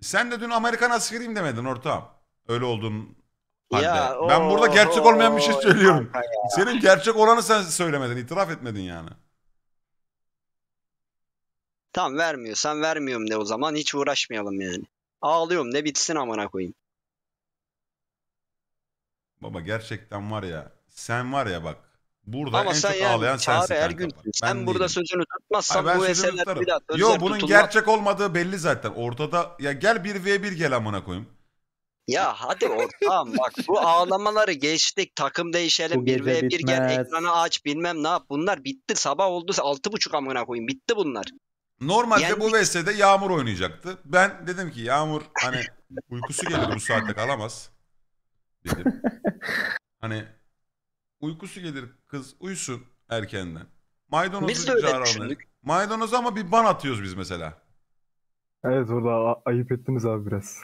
Sen de dün Amerikan askeriyim demedin ortağım. Öyle olduğun halde. Ya, ben o, burada gerçek olmayan o, bir şey söylüyorum. Senin gerçek olanı sen söylemedin. İtiraf etmedin yani. Tamam vermiyorsan vermiyorum de o zaman hiç uğraşmayalım yani. Ağlıyorum de bitsin amına koyayım. Baba gerçekten var ya sen var ya bak burada ama en çok yani, ağlayan sensin. Her gün sen değilim. Burada sözünü tutmazsan hayır, bu eserler bir daha yok bunun tutulmaz. Gerçek olmadığı belli zaten ortada ya gel bir v bir gel amına koyayım. Ya hadi ortam bak bu ağlamaları geçtik takım değişelim bir v bir gel ekranı aç bilmem ne yap bunlar bitti sabah oldu altı buçuk amına koyayım bitti bunlar. Normalde yani... bu V S'de Yağmur oynayacaktı. Ben dedim ki Yağmur hani uykusu gelir bu saatte kalamaz dedim. Hani uykusu gelir kız uyusun erkenden. Maydanozu Biz de öyle düşündük. Maydanoz'a ama bir ban atıyoruz biz mesela. Evet, orada ayıp ettiniz abi biraz.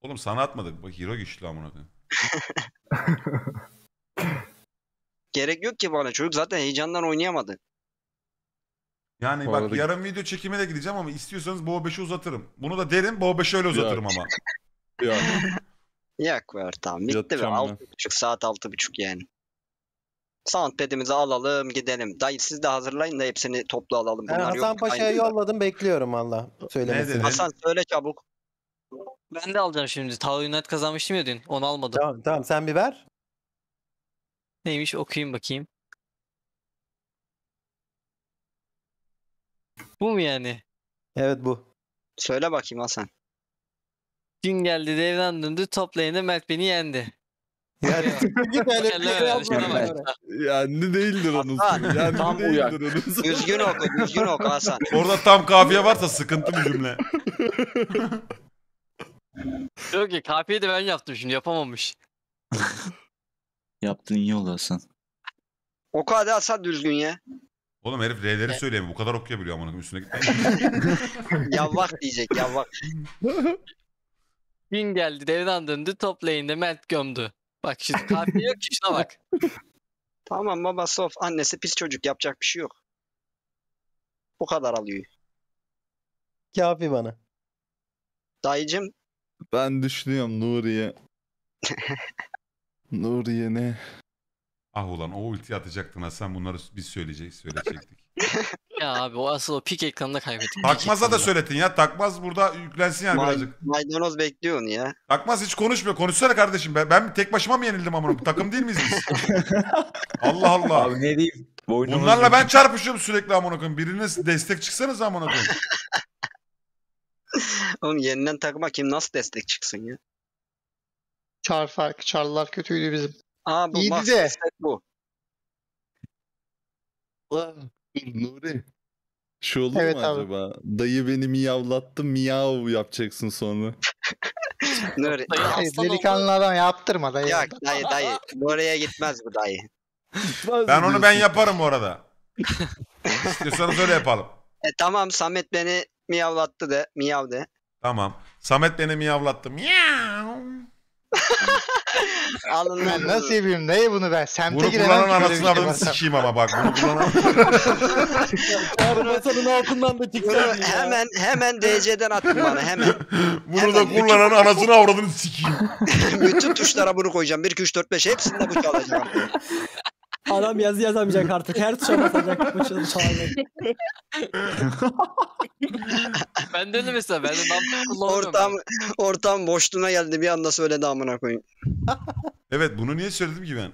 Oğlum sana atmadı. Bak hero güçlü amına koyayım. Gerek yok ki bana, çocuk zaten heyecandan oynayamadı. Yani bu bak arada... yarın video çekime de gideceğim ama istiyorsanız Bo beşi uzatırım. Bunu da derim, Bo beşi öyle uzatırım ya. Ama. Yani. Yok be, tamam bitti be. altı buçuk saat altı buçuk yani. Soundpad'imizi alalım gidelim. Dayı siz de hazırlayın da hepsini toplu alalım. Bunlar Hasan yok. Paşa'ya yolladım, bekliyorum valla. Hasan söyle çabuk. Ben de alacağım şimdi. Tao United kazanmıştım ya dün. Onu almadım. Tamam tamam sen bir ver. Neymiş okuyayım bakayım. Bu mu yani? Evet bu. Söyle bakayım Hasan. Gün geldi devran döndü, toplayında Mert beni yendi. Yani ne değildir onun. Yani tam uyar. Düzgün oku, düzgün oku Hasan. Orada tam kafiye varsa sıkıntı bir cümle. Yok ki kafiyeyi de ben yaptım şimdi, yapamamış. Yaptın iyi oldu Hasan. Oku hadi Hasan düzgün ya. Oğlum herif R'leri söyleyemiyor. Bu kadar okuyabiliyor amına koyayım, üstüne gitmeyin. Yavvak diyecek yavvak. Gün geldi devran döndü, toplayında Mert gömdü. Bak şimdi kafiye yok ki, şuna bak. Tamam baba sof, annesi pis çocuk, yapacak bir şey yok. Bu kadar alıyor. Kafi bana. Dayıcım. Ben düşünüyorum Nuri'ye. Nuri'ye ne? Ah ulan o ulti atacaktın Hasan, bunları biz söyleyecek, söyleyecektik. Ya abi o asıl o pik ekranında kaybettik. Takmaz'a da söyletin ya. Takmaz burada yüklensin yani May birazcık. Maydanoz bekliyor onu ya. Takmaz hiç konuşmuyor. Konuşsana kardeşim. Ben, ben tek başıma mı yenildim amına? Takım değil miyiz biz? Allah Allah. Abi ne diyeyim? Boyunumuz bunlarla mi? Ben çarpışıyorum sürekli amına koyayım. Birine destek çıksanız amına koyayım. Oğlum yeniden takıma kim nasıl destek çıksın ya? Çar farkı. Çarlar kötüydü bizim. Aa, bu İyiydi de. Bu. Nuri. Şu olur evet mu abi. Acaba? Dayı beni miyavlattı, miyav yapacaksın sonra. Nuri. Dayı, delikanlı adam yaptırma dayı. Yok dayı dayı. Nuri'ye gitmez bu dayı. Gitmez ben onu diyorsun? Ben yaparım orada. İstiyorsanız öyle yapalım. E, tamam Samet beni miyavlattı de. Miyav de. Tamam. Samet beni miyavlattı. Miyav. Alın ben nasıl yapayım? Neye bunu ben? Semte giremem ki böyle bir şey var. Sikiyim ama bak. Bunu kullanan... Masanın altından da çıksın. Hemen, hemen D C'den attım bana hemen. Bunu hemen da kullanan bütün... anasını avradını sikiyim. Bütün tuşlara bunu koyacağım. bir, iki, üç, dört, beş hepsinde bu çalacağım. Adam yazı yazamayacak artık. Her tuşa basacak bu çalacak. Ben de öyle mesela. Ben de ortam, ortam boşluğuna geldi. Bir anda söyledi amına koyayım. Evet bunu niye söyledim ki ben?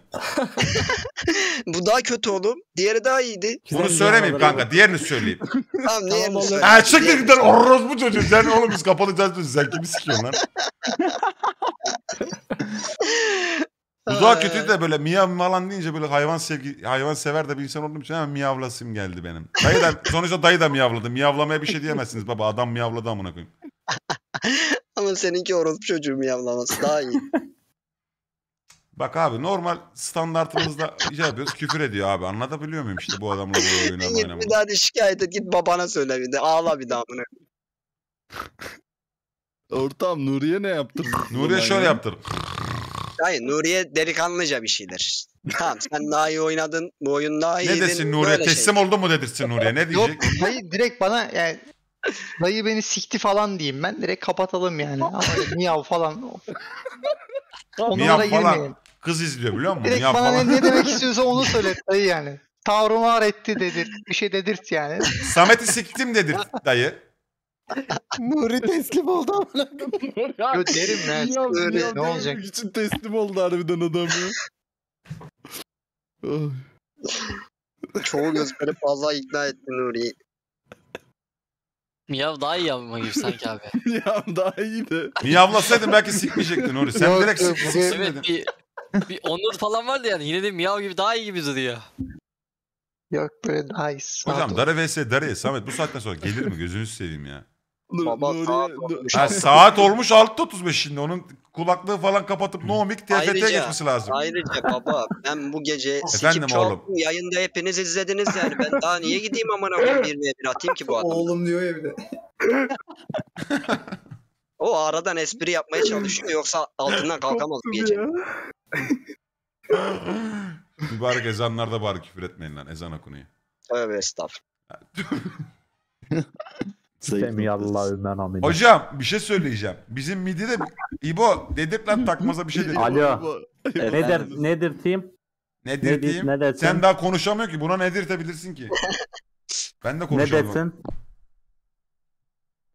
Bu daha kötü oğlum. Diğeri daha iyiydi. Güzel bunu söylemeyeyim kanka. Abi. Diğerini söyleyeyim. Tamam diğerini söyleyeyim. Erçek dedikten orros bu çocuğu. Sen oğlum biz kapalı. Sen kimi sikiyorsun lan? Bu daha kötüydü de böyle miyav falan deyince böyle hayvan sevgi hayvan sever de bir insan olduğum için hemen miyavlasım geldi benim. Dayı da, sonuçta dayı da miyavladı. Miyavlamaya bir şey diyemezsiniz baba. Adam miyavladı amına koyayım. Ama seninki orospu çocuğu miyavlaması daha iyi. Bak abi normal standartımızda şey yapıyoruz, küfür ediyor abi. Anlatabiliyor muyum işte bu adamla bu oyunu oynamayı? Bir daha de şikayet et, git babana söyle bir de. Ağla bir daha amına. Ortam Nuriye ne yaptır? Nuriye şöyle ya. Yaptır. Hayır Nuriye delikanlıca bir şeydir. Tamam sen daha iyi oynadın. Bu oyun daha iyi. Ne desin Nuriye? Teslim şey. Oldu mu dedirsin Nuriye? Ne diyecek? Yok dayı direkt bana yani dayı beni sikti falan diyeyim ben. Direkt kapatalım yani. Miyav falan. Miyav falan. Kız izliyor biliyor musun? Direkt miyav bana falan. Ne demek istiyorsa onu söylet dayı yani. Tavrımı aretti dedir. Bir şey dedirt yani. Samet'i siktim dedir dayı. Nuri teslim oldu amına koyayım. Göterim ben. Nuri ne olacak? Bütün teslim oldu harbiden adam ya. Çoğu gözleri fazla ikna etti Nuri'yi. Miyav daha iyi yapma gibi sanki abi. Miyav daha iyi de. Miyavlasaydın belki sikmeyecektin Nuri. Sen yok, direkt sik siksin dedin. Bir, bir onur falan vardı yani. Yine de miyav gibi daha iyi gibi duruyor. Yok böyle daha iyi. Hocam Dara vs Dara'ya Samet bu saatten sonra gelir mi? Gözünüzü seveyim ya. Baba saat olmuş. Ha, saat olmuş altı otuz beş şimdi. Onun kulaklığı falan kapatıp Nomik T F T'ye geçmesi lazım. Ayrıca baba ben bu gece sikip çaldım. Yayında hepiniz izlediniz yani. Ben daha niye gideyim amına koyayım bir ve bir atayım ki bu adam. Oğlum diyor ya bir de. O aradan espri yapmaya çalışıyor. Yoksa altından kalkamaz bu gece. Mübarek ezanlarda bari küfür etmeyin lan. Ezan okunuyor. Tövbe estağfurullah. Hocam bir şey söyleyeceğim. Bizim midi de İbo dedik lan Takmaz'a bir şey dedik. Alo. E, nedir nedir team? Ne dedim? Ne dedim? Sen daha konuşamıyor ki. Buna ne dirtebilirsin ki? Ben de konuşamıyorum. Ne dedim?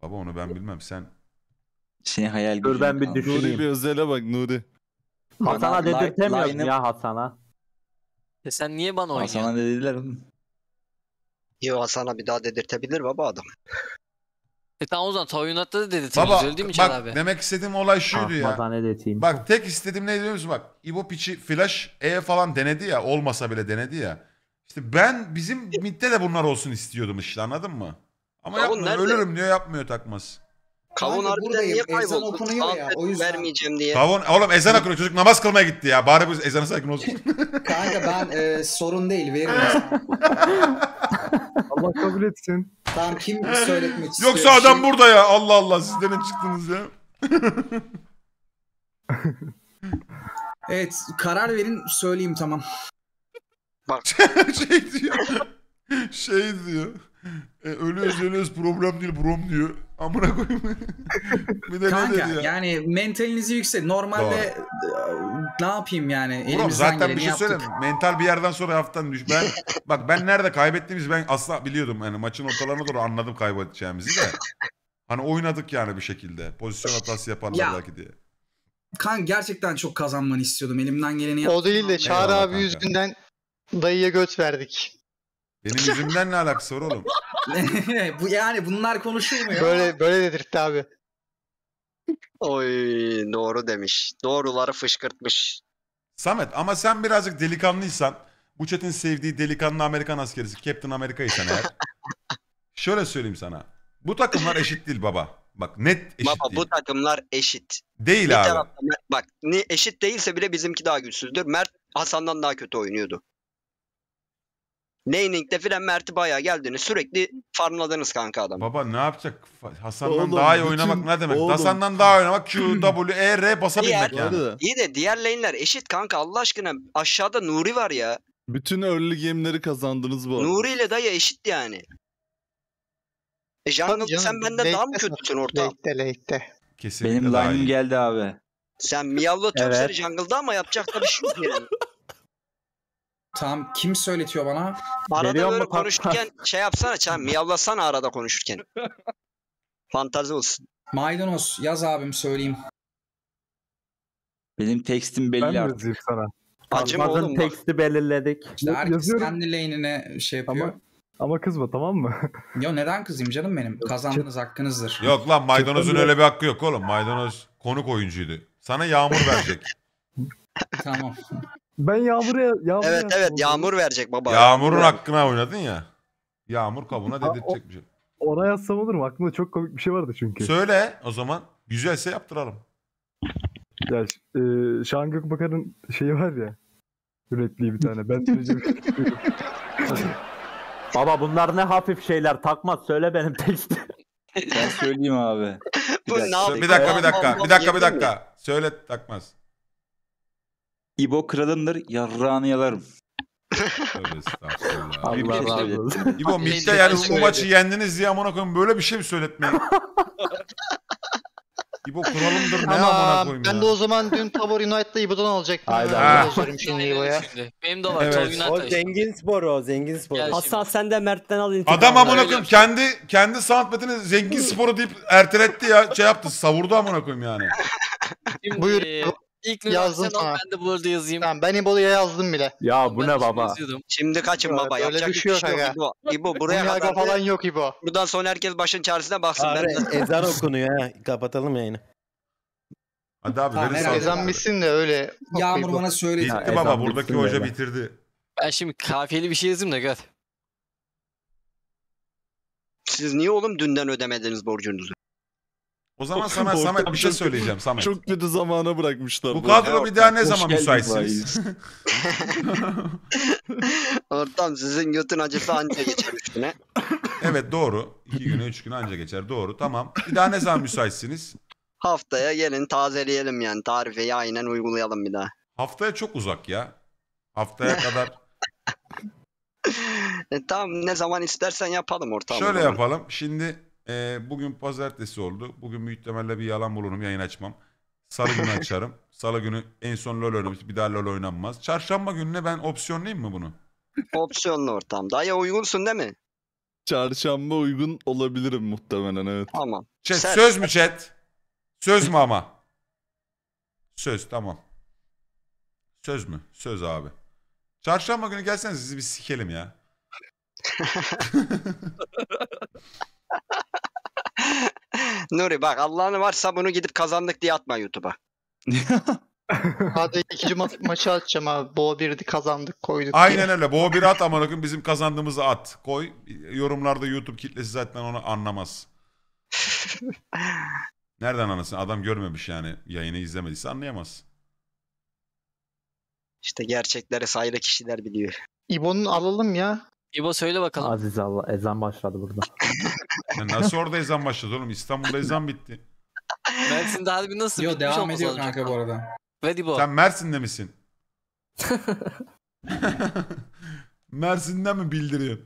Baba onu ben bilmem sen. Şey hayal gücü. Dur ben bir düşüneyim. Nuri bir özele bak Nuri. Hasan'a dedirtemiyorum ya Hasan'a. E sen niye bana oynuyorsun? Hasan'a dediler. Yo Hasan'a bir daha dedirtebilir baba adam. E tamam o zaman Toyunat'ta da dedirtebiliriz değil mi Çağrı abi? Bak demek istediğim olay şuydu ya. Bak tek istediğim ne diyoruz bak. İbo piçi flash E falan denedi ya. Olmasa bile denedi ya. İşte ben bizim midde de bunlar olsun istiyordum işte anladın mı? Ama yapmıyor ölürüm diyor yapmıyor Takmaz. Kavun harbiden niye kayboldu? Kavun vermeyeceğim diye. Kavun oğlum ezan okuyor çocuk namaz kılmaya gitti ya. Bari bu ezana sakin olsun. Kanka ben e, sorun değil veririm. Allah kabul etsin. Tamam kim söyletmek istiyor? Yoksa adam şey... burada ya. Allah Allah siz nereden çıktınız ya? Evet karar verin söyleyeyim tamam. Bak şey diyor. Şey diyor. E, ölüyoruz ölüyoruz problem değil brom diyor. Amına koyayım. Bir de kanka, ne dedi ya? Yani mentalinizi yükselt. Normalde doğru. Ne yapayım yani? Oğlum zaten bir şey söyleyeyim. Mental bir yerden sonra haftan düş. Ben bak ben nerede kaybettiğimizi ben asla biliyordum. Yani maçın ortalarına doğru anladım kaybedeceğimizi de. Hani oynadık yani bir şekilde. Pozisyon hatası yaparlar ya, belki diye. Kanka gerçekten çok kazanmanı istiyordum. Elimden geleni yaptım. O değil de Çağrı abi kanka. Yüzünden dayıya göt verdik. Benim yüzümden ne alakası var oğlum? Bu yani bunlar konuşulmuyor. Böyle böyle dedirtti abi. Oy doğru demiş. Doğruları fışkırtmış. Samet ama sen birazcık delikanlıysan, bu chat'in sevdiği delikanlı Amerikan askerisi Captain America'ysan eğer. Şöyle söyleyeyim sana. Bu takımlar eşit değil baba. Bak net eşit baba, değil. Bu takımlar eşit. Değil bir abi. Tarafta, bak ne eşit değilse bile bizimki daha güçsüzdür. Mert Hasan'dan daha kötü oynuyordu. Laning'de filan Mert'i bayağı geldiğini sürekli farmladınız kanka adam. Baba ne yapacak? Hasan'dan oğlum, daha iyi bütün... oynamak ne demek? Oğlum. Hasan'dan daha iyi oynamak Q, W, E, R basabilmek diğer, yani. İyi de diğer lane'ler eşit kanka Allah aşkına. Aşağıda Nuri var ya. Bütün early game'leri kazandınız bu arada. Nuri ile dayı eşit yani. E Can, sen benden daha mı kötüsün orta? Late'de late'de. Kesinlikle benim line'im geldi abi. Sen miyavlatıyorsun evet. Seni jungle'da ama yapacak da bir şey yok yani. Tamam kim söyletiyor bana? Arada veriyor böyle konuşurken şey yapsana Can, miyavlasana arada konuşurken. Fantazi olsun. Maydanoz yaz abim söyleyeyim. Benim tekstim belli ben artık. Sana. Acım oğlum teksti belirledik. İşte herkes kendi lane'ine şey yapıyor. Ama, ama kızma tamam mı? Yo neden kızayım canım benim? Kazandığınız hakkınızdır. Yok lan Maydanoz'un öyle bir hakkı yok oğlum. Maydanoz konuk oyuncuydu. Sana Yağmur verecek. Tamam. Ben Yağmur'a... Yağmur evet evet yaptım. Yağmur verecek baba. Yağmur'un yani. Hakkına oynadın ya. Yağmur kabuğuna dedirtecek bir şey. Ona yazsam olur mu? Aklımda çok komik bir şey vardı çünkü. Söyle o zaman. Güzelse yaptıralım. Ya e, Şahan Gökbakar'ın şeyi var ya. Üretliği bir tane. Ben söyleyeceğim. Baba bunlar ne hafif şeyler. Takmaz söyle benim tekstimi. Ben söyleyeyim abi. Bir dakika bir dakika bir dakika. Bir dakika bir dakika. Söyle Takmaz. İbo kralındır, yarrağını yalarım. Allah razı olsun. İbo midde yani bu maçı yendiniz diye amına koyayım böyle bir şey mi söyletmeyin? İbo kralındır ne amına koyayım ya. Ben de o zaman dün Tabor United'da İbo'dan alacaktım. Hayda. Şimdi İbo'ya. Benim de var evet. Tabor United'da. O zengin spor o, zengin spor. Hasan sen de Mert'ten al intikamını. Adam amına koyayım kendi, kendi sanat metini zengin sporu deyip erteletti ya. Şey yaptı, savurdu amına koyayım yani. Buyur. İlk yazdım sana. Ben de burada yazayım. Tamam, ben İbo'ya yazdım bile. Ya bu ben ne baba? Yazıyordum. Şimdi kaçın baba. Böyle yapacak bir şey yok. İbo, İbo buraya kadar falan yok İbo. Buradan sonra herkes başın çaresine baksın. Abi, ezan okunuyor ha. Kapatalım yayını. Hadi abi. Tamam, ezan bitsin de öyle. Yağmur bana söyledi. Bitti baba buradaki hoca ben. Bitirdi. Ben şimdi kafiyeli bir şey yazayım da gör. Siz niye oğlum dünden ödemediniz borcunuzu? O zaman Samet, Samet bir şey söyleyeceğim Samet. Çok kötü zamana bırakmışlar. Bu kadro bir daha ne zaman müsaitsiniz? Ortam sizin götün acısı anca geçer üç güne. Evet doğru. İki güne üç güne anca geçer. Doğru tamam. Bir daha ne zaman müsaitsiniz? Haftaya gelin tazeleyelim yani. Tarifeyi aynen uygulayalım bir daha. Haftaya çok uzak ya. Haftaya kadar. E, tamam ne zaman istersen yapalım ortam. Şöyle yapalım. Şimdi... E, bugün pazartesi oldu. Bugün büyük ihtimalle bir yalan bulurum, yayın açmam. Salı günü açarım. Salı günü en son LoL oynamış, bir daha LoL oynanmaz. Çarşamba gününe ben opsiyonlayayım mı bunu? Opsiyonlu ortam. Daya uygunsun değil mi? Çarşamba uygun olabilirim muhtemelen, evet. Tamam. Chat, Sen... söz mü chat? Söz mü ama? Söz, tamam. Söz mü? Söz abi. Çarşamba günü gelseniz sizi bir sikelim ya. Nuri bak Allah'ını varsa bunu gidip kazandık diye atma YouTube'a. Hadi ikinci ma maçı atacağım abi. Bo bir'i kazandık koyduk. Aynen diye. Öyle. Bo bir'i at ama bakın bizim kazandığımızı at. Koy. Yorumlarda YouTube kitlesi zaten onu anlamaz. Nereden anlasın? Adam görmemiş yani. Yayını izlemediyse anlayamaz. İşte gerçekleri sayılı kişiler biliyor. İbo'nun alalım ya. İbo söyle bakalım. Aziz Allah ezan başladı burada. Nasıl orada ezan başladı oğlum? İstanbul'da ezan bitti. Mersin'de halbuki nasıl? Yo, devam ediyor kanka bu arada. Ve sen Mersin'de misin? Mersin'den mi bildiriyorsun?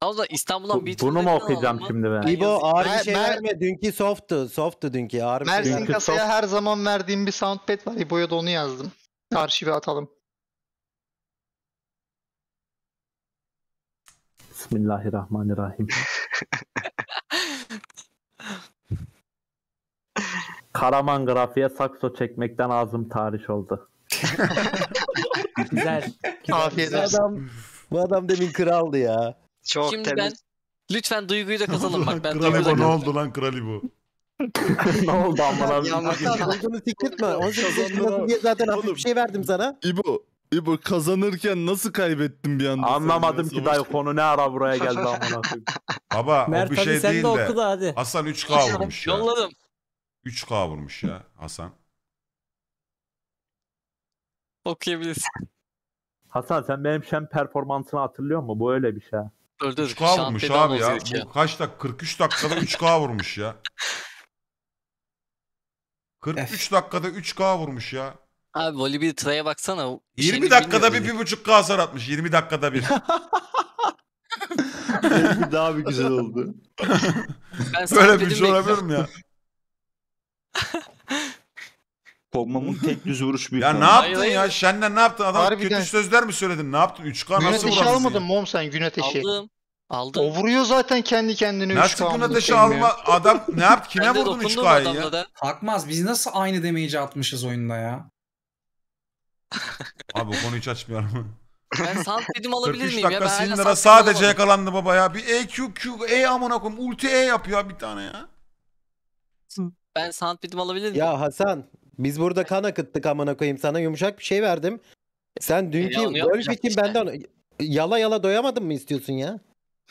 Allah İstanbul'dan bir bunu mu okuyacağım şimdi ben? İbo ağır bir şey verme. Dünkü softtu. Softtu dünkü ağır bir şey. Mersin kasaya her zaman verdiğim bir soundpad var. İbo'ya da onu yazdım. Arşive atalım. Bismillahirrahmanirrahim. Karaman grafiğe sakso çekmekten ağzım tahriş oldu. Güzel. Afiyet olsun. Bu adam demin kraldı ya. Çok Şimdi temiz. Ben lütfen duyguyu da katalım bak. Ben Kralibo ne oldu katalım. Lan Kralibo? Ne oldu amına? Duygunu siktirtme. on sekiz yaşında diye zaten hafif bir şey verdim sana. İbo. İbo kazanırken nasıl kaybettim bir anda? Anlamadım ki dayı konu ne ara buraya geldi amına koyayım. Baba Mert, o bir şey değil de, de hadi. Hasan üç K vurmuş ya. Yolladım. üç K vurmuş ya Hasan. Okuyabilirsin. Hasan sen benim şen performansını hatırlıyor musun? Bu öyle bir şey. üç K vurmuş abi ya. ya. Bu kaç dakika? kırk üç dakikada üç K vurmuş ya. kırk üç dakikada üç K vurmuş ya. Abi voleybol traya baksana. yirmi dakikada bir, bir buçuk K hasar atmış. yirmi dakikada bir. Daha bir güzel oldu. Ben böyle bir şey olabilir mi ya? Kommamın tek düz vuruş bir. Ya ne yaptın hayır, ya? Hayır. Şen'le ne yaptın? Adam harbiden kötü sözler mi söyledin? Ne yaptın? üç K nasıl vuramadın? Güneteşi almadın mı oğlum sen? Güneteşi. Aldım. Aldım. O vuruyor zaten kendi kendine. Nasıl Güneteşi alma? Adam ne yaptı? Kime vurdun üç K'yı ya? Takmaz. Biz nasıl aynı damage'i atmışız oyunda ya? Abi o konuyu hiç açmıyorum. Ben sant dedim alabilir miyim ya? kırk üç dakika Syndra'da sadece yakalandı baba ya. Bir E Q Q E amına koyayım. Ulti E yapıyor bir tane ya. Ben sant dedim alabilir miyim? Ya Hasan biz burada kan akıttık amına koyayım sana. Yumuşak bir şey verdim. Sen dünkü Warwick'in işte. Benden yala yala doyamadın mı istiyorsun ya?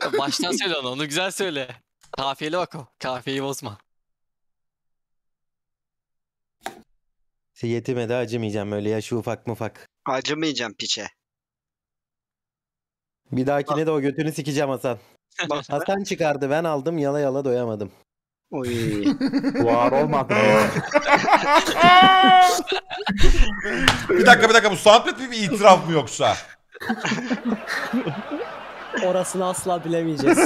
Ya baştan söyle onu. Onu güzel söyle. Kafiyeli bak o. Kafiyeyi bozma. Yetime de acımayacağım öyle ya şu ufak mufak. Acımayacağım piçe. Bir dahakine de o götünü sikeceğim Hasan. Hasan çıkardı ben aldım yala yala doyamadım. Oy. Var olmadı. bir dakika bir dakika bu sohbet bir itiraf mı yoksa? Orasını asla bilemeyeceğiz.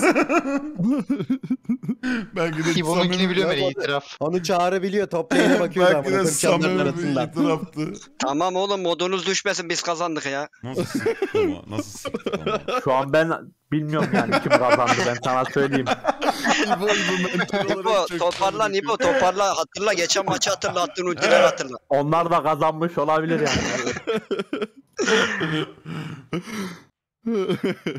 Belki de Samuel'i bilemedi itiraf. Onu Çağrı biliyor. Toplayana bakıyor. Belki de Samuel'i itiraftı. Tamam oğlum modunuz düşmesin biz kazandık ya. Nasıl sıktım o? Nasıl sıktım o? Şu an ben bilmiyorum yani kim kazandı ben sana söyleyeyim. İbo, İbo, İbo toparlan İbo toparla hatırla. Geçen maçı hatırla attın ultiler hatırla. Onlar da kazanmış olabilir yani.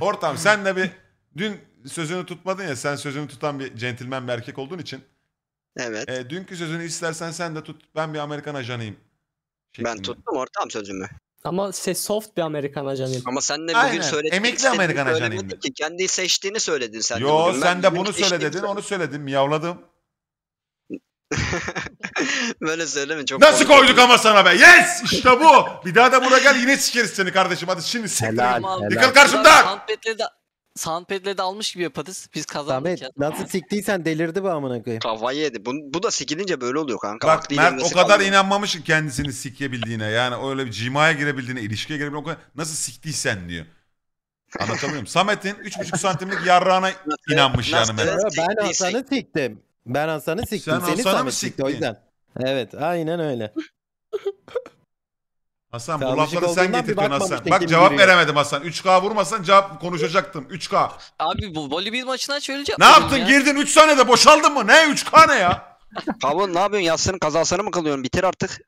Ortam sen de bir dün sözünü tutmadın ya sen sözünü tutan bir centilmen bir erkek olduğun için. Evet. E, dünkü sözünü istersen sen de tut ben bir Amerikan ajanıyım. Şeklinde. Ben tuttum ortam sözümü. Ama sen soft bir Amerikan ajanıyım. Ama sen de bugün aynen. Söyledin. Emekli Amerikan ajanıyım. Ki, kendi seçtiğini söyledin sen. Yo de sen de bunu söyle dedin onu söyledim yavladım. Böyle söyleme çok. Nasıl koyduk ama sana be? Yes! İşte bu. Bir daha da buraya gel yine sikeriz seni kardeşim. Hadi şimdi siktirin. Yıkıl karşımdan. Soundpad'le de almış gibi yaparız. Biz kazandık ya. Nasıl siktiysen delirdi bu amına koyayım. Kafayı yedi. Bu, bu da sikilince böyle oluyor kanka. Bak Mert o kadar kalıyor. İnanmamış ki kendisini sikebildiğine. Yani öyle bir cimaya girebildiğine, ilişkiye girebildiğine. Nasıl siktiysen diyor. Anlatamıyorum. Samet'in üç buçuk santimlik yarrağına inanmış yani Mert. Ben Hasan'ı siktim. Ben Hasan'ı siktim. Sen Seni Hasan'ı mı sikti o yüzden? Evet aynen öyle. Hasan bu lafları sen getirdin Hasan. Bak cevap yürüyor. Veremedim Hasan. üç K vurmasan cevap konuşacaktım. üç K. Abi bu voleybol maçına şöyle cevap. Ne yaptın ya? Girdin üç saniyede boşaldın mı? Ne üç K ne ya? Kavun ne yapıyorsun? Yatsın kazansana mı kalıyorsun? Bitir artık.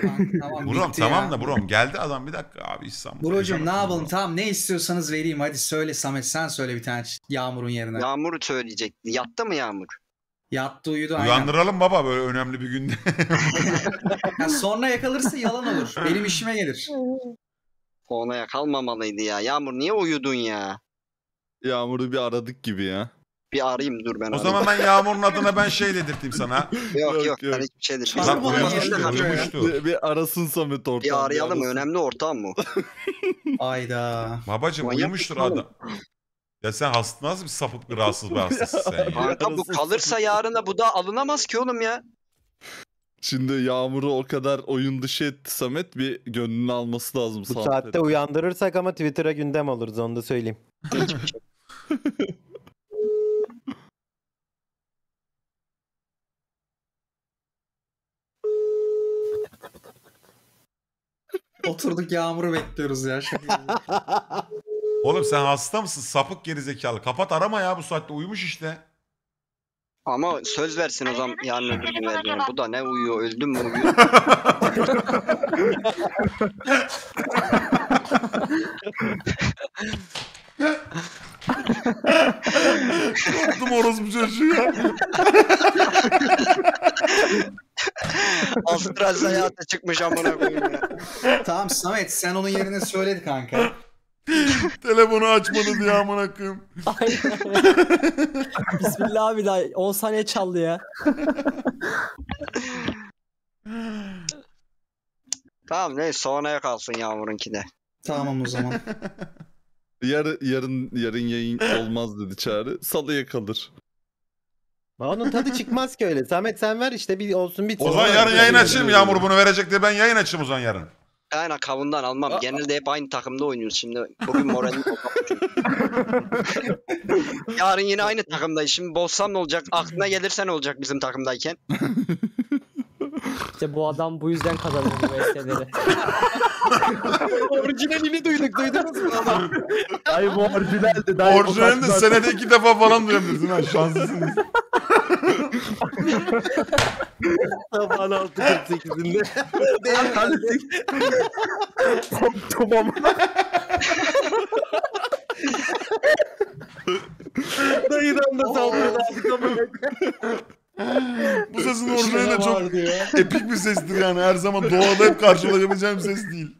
Tamam, tamam, buram tamam da buram geldi adam bir dakika abi İstanbul. Buracığım ne yapalım tamam ne istiyorsanız vereyim hadi söyle Samet sen söyle bir tane Yağmur'un yerine. Yağmur'u söyleyecek. Yattı mı Yağmur? Yattı uyudu aynen. Uyandıralım baba böyle önemli bir günde. Yani sonra yakalarsa yalan olur. Benim işime gelir. Ona yakalmamalıydı ya. Yağmur niye uyudun ya? Yağmur'u bir aradık gibi ya. Bir arayayım dur ben. O arayayım. Zaman ben Yağmur'un adına ben şey dedirteyim sana. Yok yok ben hiçbir şey dedirteyim. Lan uyumuştu. Bir arasın Samet ortam. Bir arayalım bir önemli ortam mı? Ayda. Babacım manyak uyumuştur adam. Oğlum. Ya sen hasta nasıl bir sapık bir rahatsız bir hastasın sen ya. Arka bu kalırsa yarına bu da alınamaz ki oğlum ya. Şimdi Yağmur'u o kadar oyun dışı etti Samet bir gönlünü alması lazım. Bu saatte edin. Uyandırırsak ama Twitter'a gündem oluruz onu da söyleyeyim. Oturduk Yağmur'u bekliyoruz ya. Oğlum sen hasta mısın? Sapık gerizekalı. Kapat arama ya bu saatte uyumuş işte. Ama söz versin o zaman yarın öbür gün verdiğine. Bu da ne uyuyor? Öldüm mü uyuyor? Korktum orospu çocuğu ya. Astral hayata çıkmış amına koyayım ya. Tamam Samet sen onun yerine söyledi kanka. Telefonu açmadı diye aman akım. Bismillah abi daha on saniye çaldı ya. Tamam neyse sonraya kalsın Yağmur'unki de. Tamam o zaman. Yar, yarın yarın yayın olmaz dedi Çağrı. Salıya kalır. Onun tadı çıkmaz ki öyle. Samet sen ver işte bir olsun bir. O zaman yarın yayın açayım mı? Yağmur bunu verecek diye ben yayın açayım o zaman yarın. Aynen Kavun'dan almam. Genelde hep aynı takımda oynuyoruz. Şimdi bugün moralini kopamıyorum. Yarın yine aynı takımdayız. Şimdi bozsam ne olacak? Aklına gelirsen olacak bizim takımdayken. İşte bu adam bu yüzden kazanıyor bu meseleleri. Orijinalini duyduk. Duydunuz mu adam? Ay bu orijinaldi. Orijinalini senede iki defa falan duyabilirsin. Ha, şanslısınız. Sabahın altı kırk sekizinde. Koptum ama. Dayıdan da saldırdı artık ama. Bu sesin orijinali de çok epik bir sestir yani. Her zaman doğada hep karşılayabileceğim ses değil.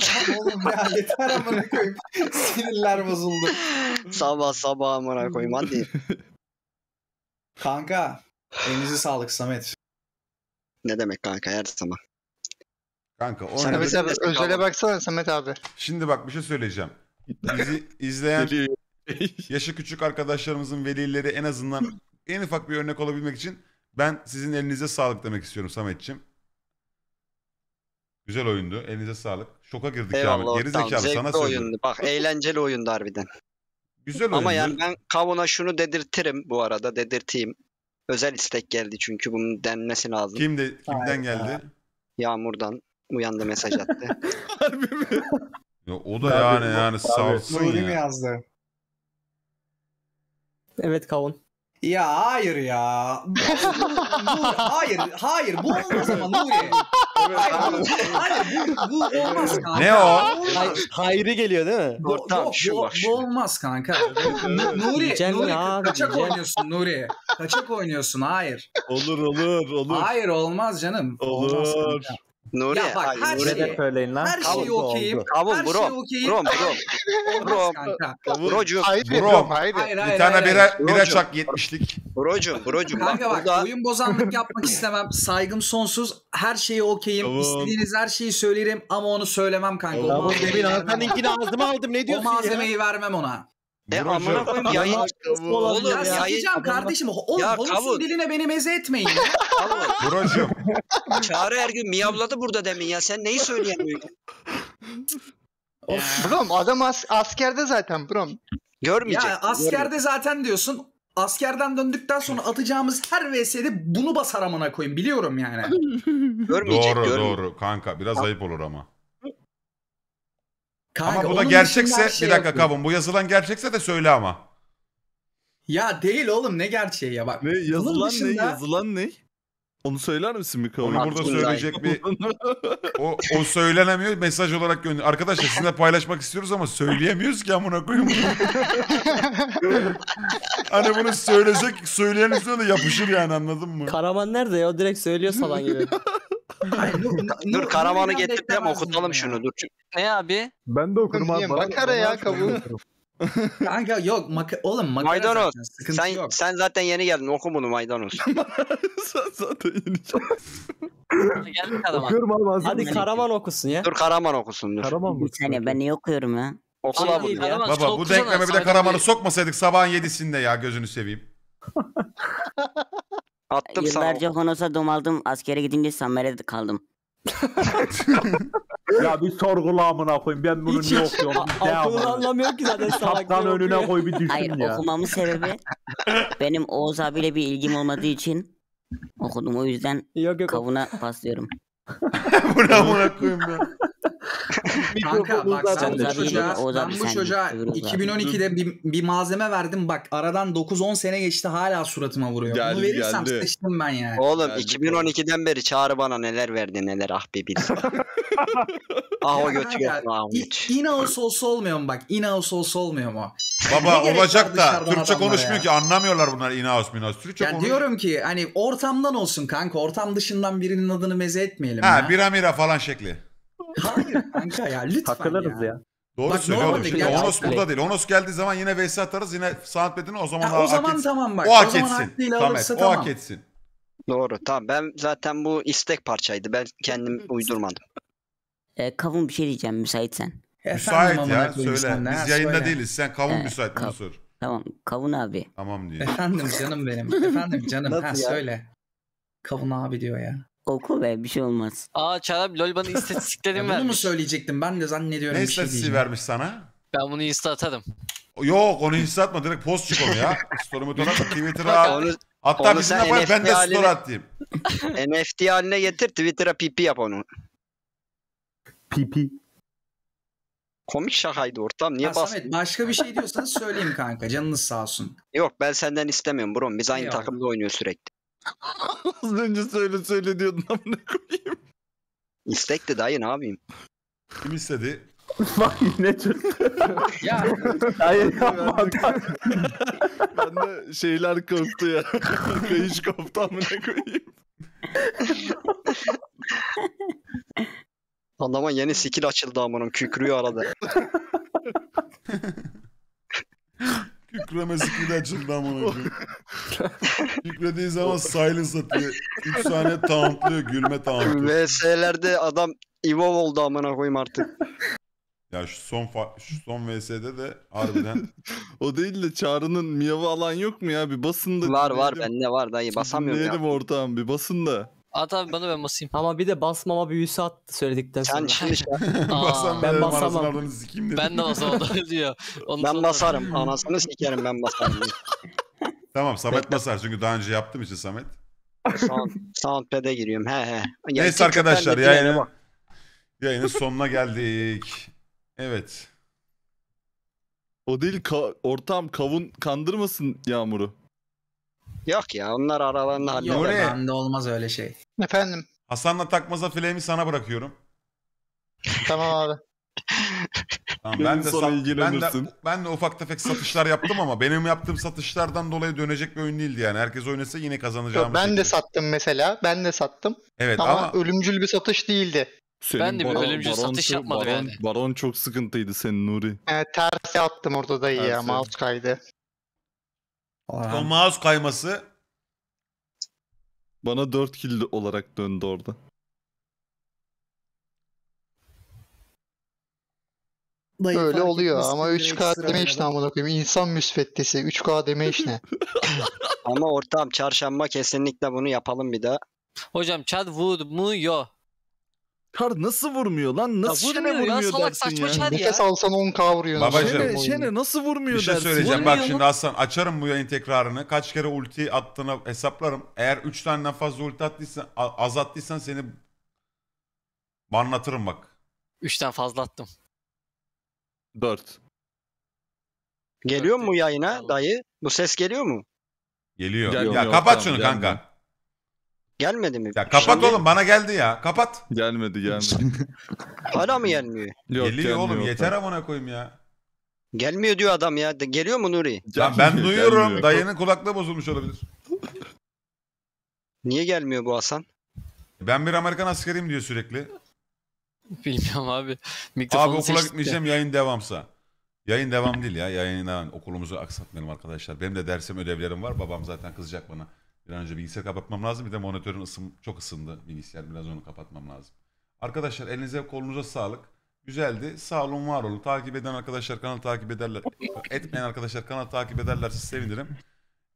Tamam oğlum ya yeter amına koyayım. Sinirler bozuldu. Sabah sabah amına koyayım hadi. Kanka elinize sağlık Samet. Ne demek kanka her zaman. Kanka on Samet abi özele baksana Samet abi. Şimdi bak bir şey söyleyeceğim. Bizi izleyen yaşı küçük arkadaşlarımızın velileri en azından en ufak bir örnek olabilmek için ben sizin elinize sağlık demek istiyorum Samet'ciğim. Güzel oyundu. Elinize sağlık. Şoka girdik ya. Gerizekalı sana söylüyorum. Bak eğlenceli oyundu harbiden. Güzel oyundu. Ama yani ben Kavun'a şunu dedirtirim bu arada. Dedirteyim. Özel istek geldi çünkü bunun denmesi lazım. Kim de, kimden geldi? Yağmur'dan. Uyandı mesaj attı. Harbi mi? Ya, o da yani yani sağ olsun ya. Yazdı. Evet Kavun. Ya hayır ya. Nuri, hayır, hayır. Bu olmaz ama Nuri. Hayır, hayır bu, bu olmaz kanka. Ne o? Hayır, hayri geliyor değil mi? Dur tamam şu bak. Bu olmaz kanka. Nuri, Cem Nuri abi, kaçak Cem. Oynuyorsun Nuri. Kaçak oynuyorsun hayır. Olur olur olur. Hayır olmaz canım. Olur. Olmaz Nuri, ya bak, her Nuri şey, söyleyin lan. Her şeyi okuyayım. Kavun, her şeyi okuyayım. Bro, bro, bro. Brocum. Bro, bir tane bira, bira çak yetmişlik. Brocum, brocum. Kanka bak, bak oyun bozanlık yapmak istemem. Saygım sonsuz. Her şeyi okuyayım. İstediğiniz her şeyi söylerim ama onu söylemem kanka. Tamam, demin Hasan'ınkini ağzıma aldım. Ne diyorsun? O malzemeyi vermem ona. E amına koyayım yayın oğlum ya, yayacağım kardeşim oğlum ya, olsun diline beni meze etmeyin ya. Buracığım. Çağrı her gün miyavladı burada demin ya, sen neyi söyleyemiyorsun? Brom adam as askerde zaten Brom. Görmeyecek. Ya askerde görmeyecek. Zaten diyorsun askerden döndükten sonra atacağımız her V S'de bunu basar amına koyayım biliyorum yani. Görmeyecek. Doğru görmeyecek. Doğru kanka biraz ayıp olur ama. Kanka, ama bu da gerçekse şey bir dakika Kavun, bu yazılan gerçekse de söyle ama. Ya değil oğlum ne gerçeği ya bak. Ne yazılan dışında... ne yazılan ne? Onu söyler misin bir Kavun? Onu burada söyleyecek bir o, o söylenemiyor mesaj olarak gönder. Arkadaşlar sizinle paylaşmak istiyoruz ama söyleyemiyoruz ki amına koyayım. Hani bunu söylesek söyleyen üstüne de yapışır yani anladın mı? Karaman nerede ya, o direkt söylüyor salan gibi. Hayır, dur, dur Karaman'ı getirdim okutalım ya. Şunu dur. Ne abi? Ben de okurum abi. Makara ya kabuğu. Kanka yok maka oğlum makara. Maydanoz sen, yok. Sen zaten yeni geldin oku bunu Maydanoz. Sen zaten yeni geldin. Karaman. Hadi Karaman okusun ya. Dur Karaman okusun dur. Karaman mı? Yani ben niye okuyorum ya? Okula bunu ya. Baba bu denkleme bir de Karaman'ı sokmasaydık sabahın yedisinde ya gözünü seveyim. Attım yıllarca Honos'a domaldım. Askere gidince Samer'e kaldım. Ya bir sorgula amına koyayım. Ben bunu niye okuyorum? Aklını anlamıyor ki zaten. Kaptan önüne koy bir düşün. Hayır, ya. Hayır okumamın sebebi benim Oğuz abiyle bir ilgim olmadığı için okudum. O yüzden yok, yok, Kavuna paslıyorum. Buna amına koyayım ben. Kanka bak sen bu çocuğa, ben bu çocuğa iki bin on ikide bir, bir malzeme verdim bak aradan dokuz on sene geçti hala suratıma vuruyor. Geldi, bunu verirsem geldi. Seçtim ben yani. Oğlum geldi, iki bin on ikiden geldi. Beri Çağrı bana neler verdi neler ah be bir. Ah o götü götü. İnaus olsa olmuyor mu bak inaus olsa olmuyor mu? Baba olacak da Türkçe konuşmuyor ya. Ki anlamıyorlar bunlar inaus minaus. Türkçe yani diyorum ki hani ortamdan olsun kanka ortam dışından birinin adını meze etmeyelim. Ha ya. Bira mira falan şekli. Hayır kanka ya lütfen takılırız ya. Ya. Doğru bak, söylüyorum. Şimdi Onos burada değil. Onos geldiği zaman yine V S atarız yine Samet Bedin'e o zaman ha, o zaman tamam bak. O hak etsin. Samet o hak etsin. Doğru tamam ben zaten bu istek parçaydı. Ben kendim uydurmadım. E, Kavun bir şey diyeceğim müsaitsen. E, müsait ya söyle. Sen, biz ha, yayında söyle. Değiliz sen Kavun e, müsait kav, sor. Tamam Kavun abi. Tamam diyor. Efendim canım benim. Efendim canım ha ya? Söyle. Kavun abi diyor ya. Oku be bir şey olmaz. Aa Çağrı lol bana istatistiklerini vermiş. Bunu mu söyleyecektim ben de zannediyorum ne bir şey diyeceğim. Ne istatistiği vermiş sana? Ben bunu insta atarım. Yok onu insta atma direkt post çık onu ya. Story'imi donar Twitter'a. Hatta bizimle paylaş ben de story atayım. N F T haline getir Twitter'a pipi yap onu. Pipi. Komik şakaydı ortam niye bastın? Samet başka bir şey diyorsanız söyleyeyim kanka canınız sağ olsun. Yok ben senden istemiyorum bro biz aynı takımda oynuyoruz sürekli. Az önce söyle söyle diyordun amına koyayım. İstekti dayı ne yapayım? Kim istedi? Bak yine çıktı. Ya hayır yapma. Ben de şeyler koptu ya. Kayış koptu amına koyayım. Adama yeni skill açıldı amınım kükrüyor arada. Kükreme zikri açıldı amına koyayım. Kükrediği zaman silence atıyor. üç saniye tauntlıyor, gülme tauntlıyor. V S'lerde adam İbo oldu amına koyayım artık. Ya şu son şu son V S'de de harbiden. O değil de Çağrı'nın miyavı alan yok mu ya? Bir basın da. Var var bende var dayı basamıyorum ya. Dinleyelim ortam bir basın da. At abi bana ben basayım. Ama bir de basmama büyüsü attı söyledikten sonra. Sen şimdi basan ben basamam. Ben de basamadım diyor. Ondan ben basarım. Anasını sikerim ben basarım. Tamam Samet basar çünkü daha önce yaptım işte Samet. Sound, Soundpad'e giriyorum he he. Ya neyse arkadaşlar yayını, yayının sonuna geldik. Evet. O değil ka ortam Kavun kandırmasın Yağmur'u. Yok ya onlar aralarında halinde. Yok bende olmaz öyle şey. Efendim? Hasan'la Takmaz'a flame'i sana bırakıyorum. Tamam abi. Tamam, ben, de ben, de, ben de ufak tefek satışlar yaptım ama benim yaptığım satışlardan dolayı dönecek bir oyun değildi yani. Herkes oynasa yine kazanacağımız. Ben şekilde. de sattım mesela. Ben de sattım. Evet ama, ama... ölümcül bir satış değildi. Senin ben de bir ölümcül baron, satış yapmadım baron, yani. Baron çok sıkıntıydı senin Nuri. Evet, tersi attım orada da iyi tersi. ya. Mouse kaydı. Aa. O mouse kayması bana dört kill olarak döndü orada. Öyle oluyor ama üç K deme işine amına koyayım. İnsan müsveddesi üç K deme işine. Ama ortam çarşamba kesinlikle bunu yapalım bir daha. Hocam Chad vurmuyor. Kar nasıl vurmuyor lan? Nasıl ya, vurmuyor, şene vurmuyor ya, dersin ya? ya? Nefes alsan on K vuruyor. Babacım. Şene, şene nasıl vurmuyor dersin? Bir şey söyleyeceğim vurmuyor bak şimdi mu? Hasan açarım bu yayın tekrarını. Kaç kere ulti attığını hesaplarım. Eğer üç tane fazla ulti attıysan, az attıysan seni banlatırım bak. üçten fazla attım. dört. Geliyor mu yayına dayı? Bu ses geliyor mu? Geliyor. Geliyor. Ya kapat şunu tamam, kanka. Gelmiyor. Gelmedi mi? Ya kapat şimdi... oğlum bana geldi ya. Kapat. Gelmedi gelmedi. Hala mı gelmiyor? Yok, geliyor gelmiyor oğlum yeter amına koyayım ya. Gelmiyor diyor adam ya. Geliyor mu Nuri? Ya ben duyuyorum. Gelmiyor. Dayının kulaklığı bozulmuş olabilir. Niye gelmiyor bu Hasan? Ben bir Amerikan askeriyim diyor sürekli. Bilmiyorum abi. Mikrofonu abi okula gitmeyeceğim de. Yayın devamsa. Yayın devam değil ya. Yayın devam. Okulumuzu aksatmayalım arkadaşlar. Benim de dersim ödevlerim var. Babam zaten kızacak bana. Bir an önce bilgisayarı kapatmam lazım. Bir de monitörün ısın, çok ısındı bilgisayar. Biraz onu kapatmam lazım. Arkadaşlar elinize kolunuza sağlık. Güzeldi. Sağ olun var olun. Takip eden arkadaşlar kanalı takip ederler. Etmeyen arkadaşlar kanalı takip ederlerse sevinirim.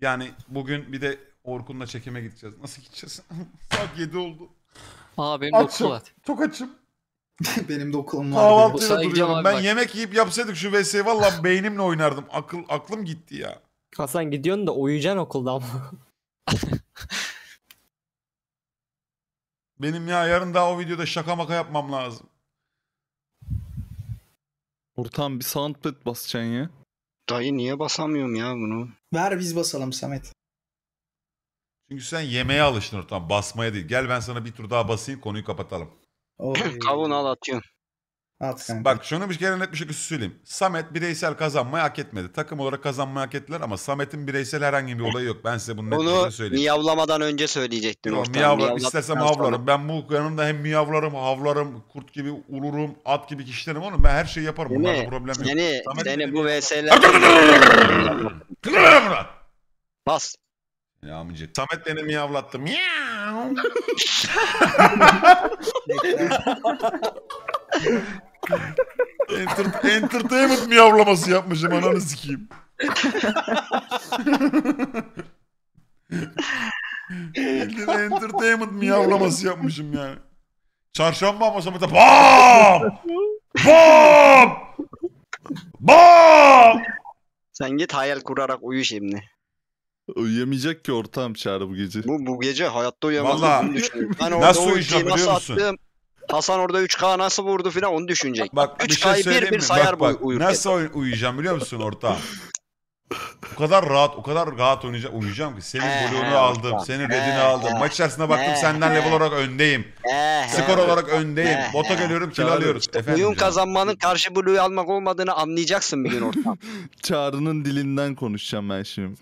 Yani bugün bir de Orkun'la çekime gideceğiz. Nasıl gideceğiz? Saat yedi oldu. Aa, benim açım. Çok açım. Benim de okulum vardı. Ben bak. Yemek yiyip yapsaydık şu V S'yi vallahi beynimle oynardım. Akıl aklım gitti ya. Hasan gidiyorsun da uyuyacaksın okulda ama. Benim ya yarın daha o videoda şaka maka yapmam lazım. Ortam bir soundpad basacaksın ya. Dayı niye basamıyorum ya bunu? Ver biz basalım Samet. Çünkü sen yemeğe alıştın ortam, basmaya değil. Gel ben sana bir tur daha basayım, konuyu kapatalım. Kavun al atıyorum. At bak şunu bir kere net bir şekilde söyleyeyim. Samet bireysel kazanmayı hak etmedi. Takım olarak kazanmayı hak ettiler ama Samet'in bireysel herhangi bir olayı yok. Ben size bunu net bir şekilde söyleyeyim. Bunu miyavlamadan önce söyleyecektin. Yo, miyavlar, istersem havlarım. Ben bu yanımda hem miyavlarım, havlarım, kurt gibi ulurum, at gibi kişilerim onu. Ben her şeyi yaparım. Bunlarda problem yok. Yani, yani bu V S'ler... Bas. Ya amcık. Samet beni miyavlattı. Miyav. Enter entertainment miyavlaması yapmışım ananı sikeyim. Entertainment miyavlaması yapmışım yani. Çarşamba ama Samet'e BAM! BAM! BAM! Sen git hayal kurarak uyu şimdi. Uyuyamayacak ki ortağım Çağrı bu gece. Bu, bu gece hayatta uyuyamaz. Vallahi yani nasıl uyuyacağım biliyor musun? Attım. Hasan orada üç K nasıl vurdu filan onu düşünecek. Bak üç K'yı şey bir bir sayar bak, bak, uyur. Nasıl uy uyuyacağım biliyor musun ortağım? O kadar rahat, o kadar rahat oynayacağım, uyuyacağım ki. Senin golünü aldım, senin redini aldım. Maç içerisine baktım senden level olarak öndeyim. Skor olarak öndeyim. Bota geliyorum, kill alıyoruz. Oyun kazanmanın karşı blue'yu almak olmadığını anlayacaksın bir gün ortam. Çağrı'nın dilinden konuşacağım ben şimdi.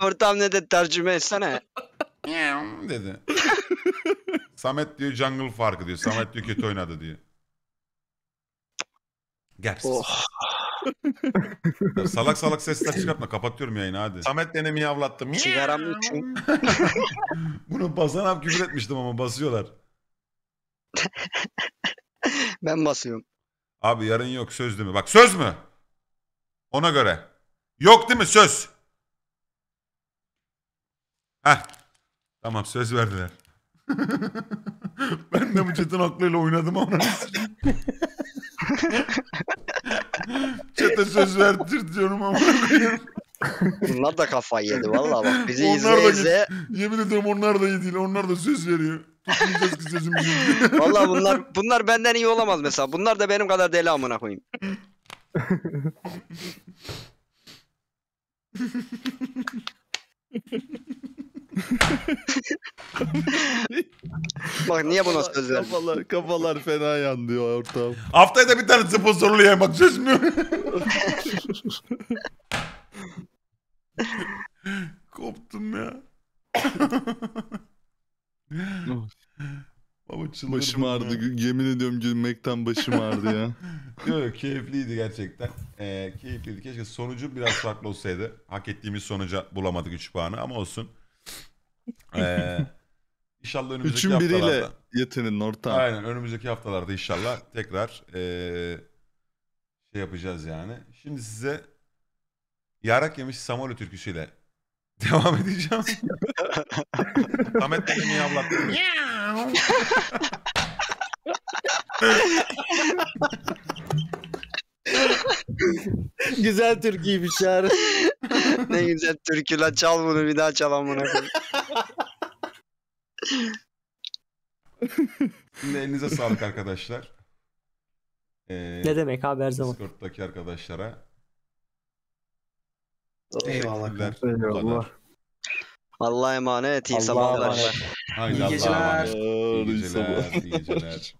Ortam ne dedi tercüme etsene. Dedi. Samet diyor jungle farkı diyor. Samet diyor kötü oynadı diyor. Gerçekten. Oh. Salak salak sesler çıkartma. Kapatıyorum yayını hadi. Samet denemi yavlattım. Sigaram için. Bunu basan abi küfür etmiştim ama basıyorlar. Ben basıyorum. Abi yarın yok söz değil mi? Bak söz mü? Ona göre. Yok değil mi söz? Heh. Tamam söz verdiler. Ben de bu çetin aklıyla oynadım ama. Çete söz verdir diyorum ama. Bunlar da kafayı yedi vallahi bak bizi izleye izleye. Yemin ediyorum onlar da iyi değil, onlar da söz veriyor. Tutmayacağız ki sözümüzü. Vallahi bunlar bunlar benden iyi olamaz mesela. Bunlar da benim kadar deli amına koyayım. Bak niye buna söz verdim? Kafalar, kafalar fena yan diyor ortam. Haftaya da bir tane sponsorlu yayın bak söz mü? Koptum ya. Baba başım ağrıdı. Yemin ediyorum gülmekten başım ağrıdı ya. Yok keyifliydi gerçekten. Ee, keyifliydi. Keşke sonucu biraz farklı olsaydı. Hak ettiğimiz sonuca bulamadık üç puanı ama olsun. Ee, inşallah önümüzdeki üçün haftalarda. üçün biriyle yetinin ortağı. Aynen önümüzdeki haftalarda inşallah tekrar ee, şey yapacağız yani. Şimdi size yarak yemiş Samuel türküsüyle devam edeceğim. Samet de beni avlattı. Güzel türküymüş Çağrı. Ne güzel türkü la, çal bunu bir daha, çalan bunu. Şimdi elinize sağlık arkadaşlar. Ee, ne demek abi her zaman. Discord'daki arkadaşlara. Eyvallah. Eyvallah. Allah'a emanet. İyi sabahlar. İyi geceler. İyi geceler. İyi geceler.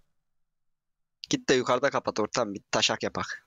Git de yukarıda kapat ortam. Bir taşak yapak.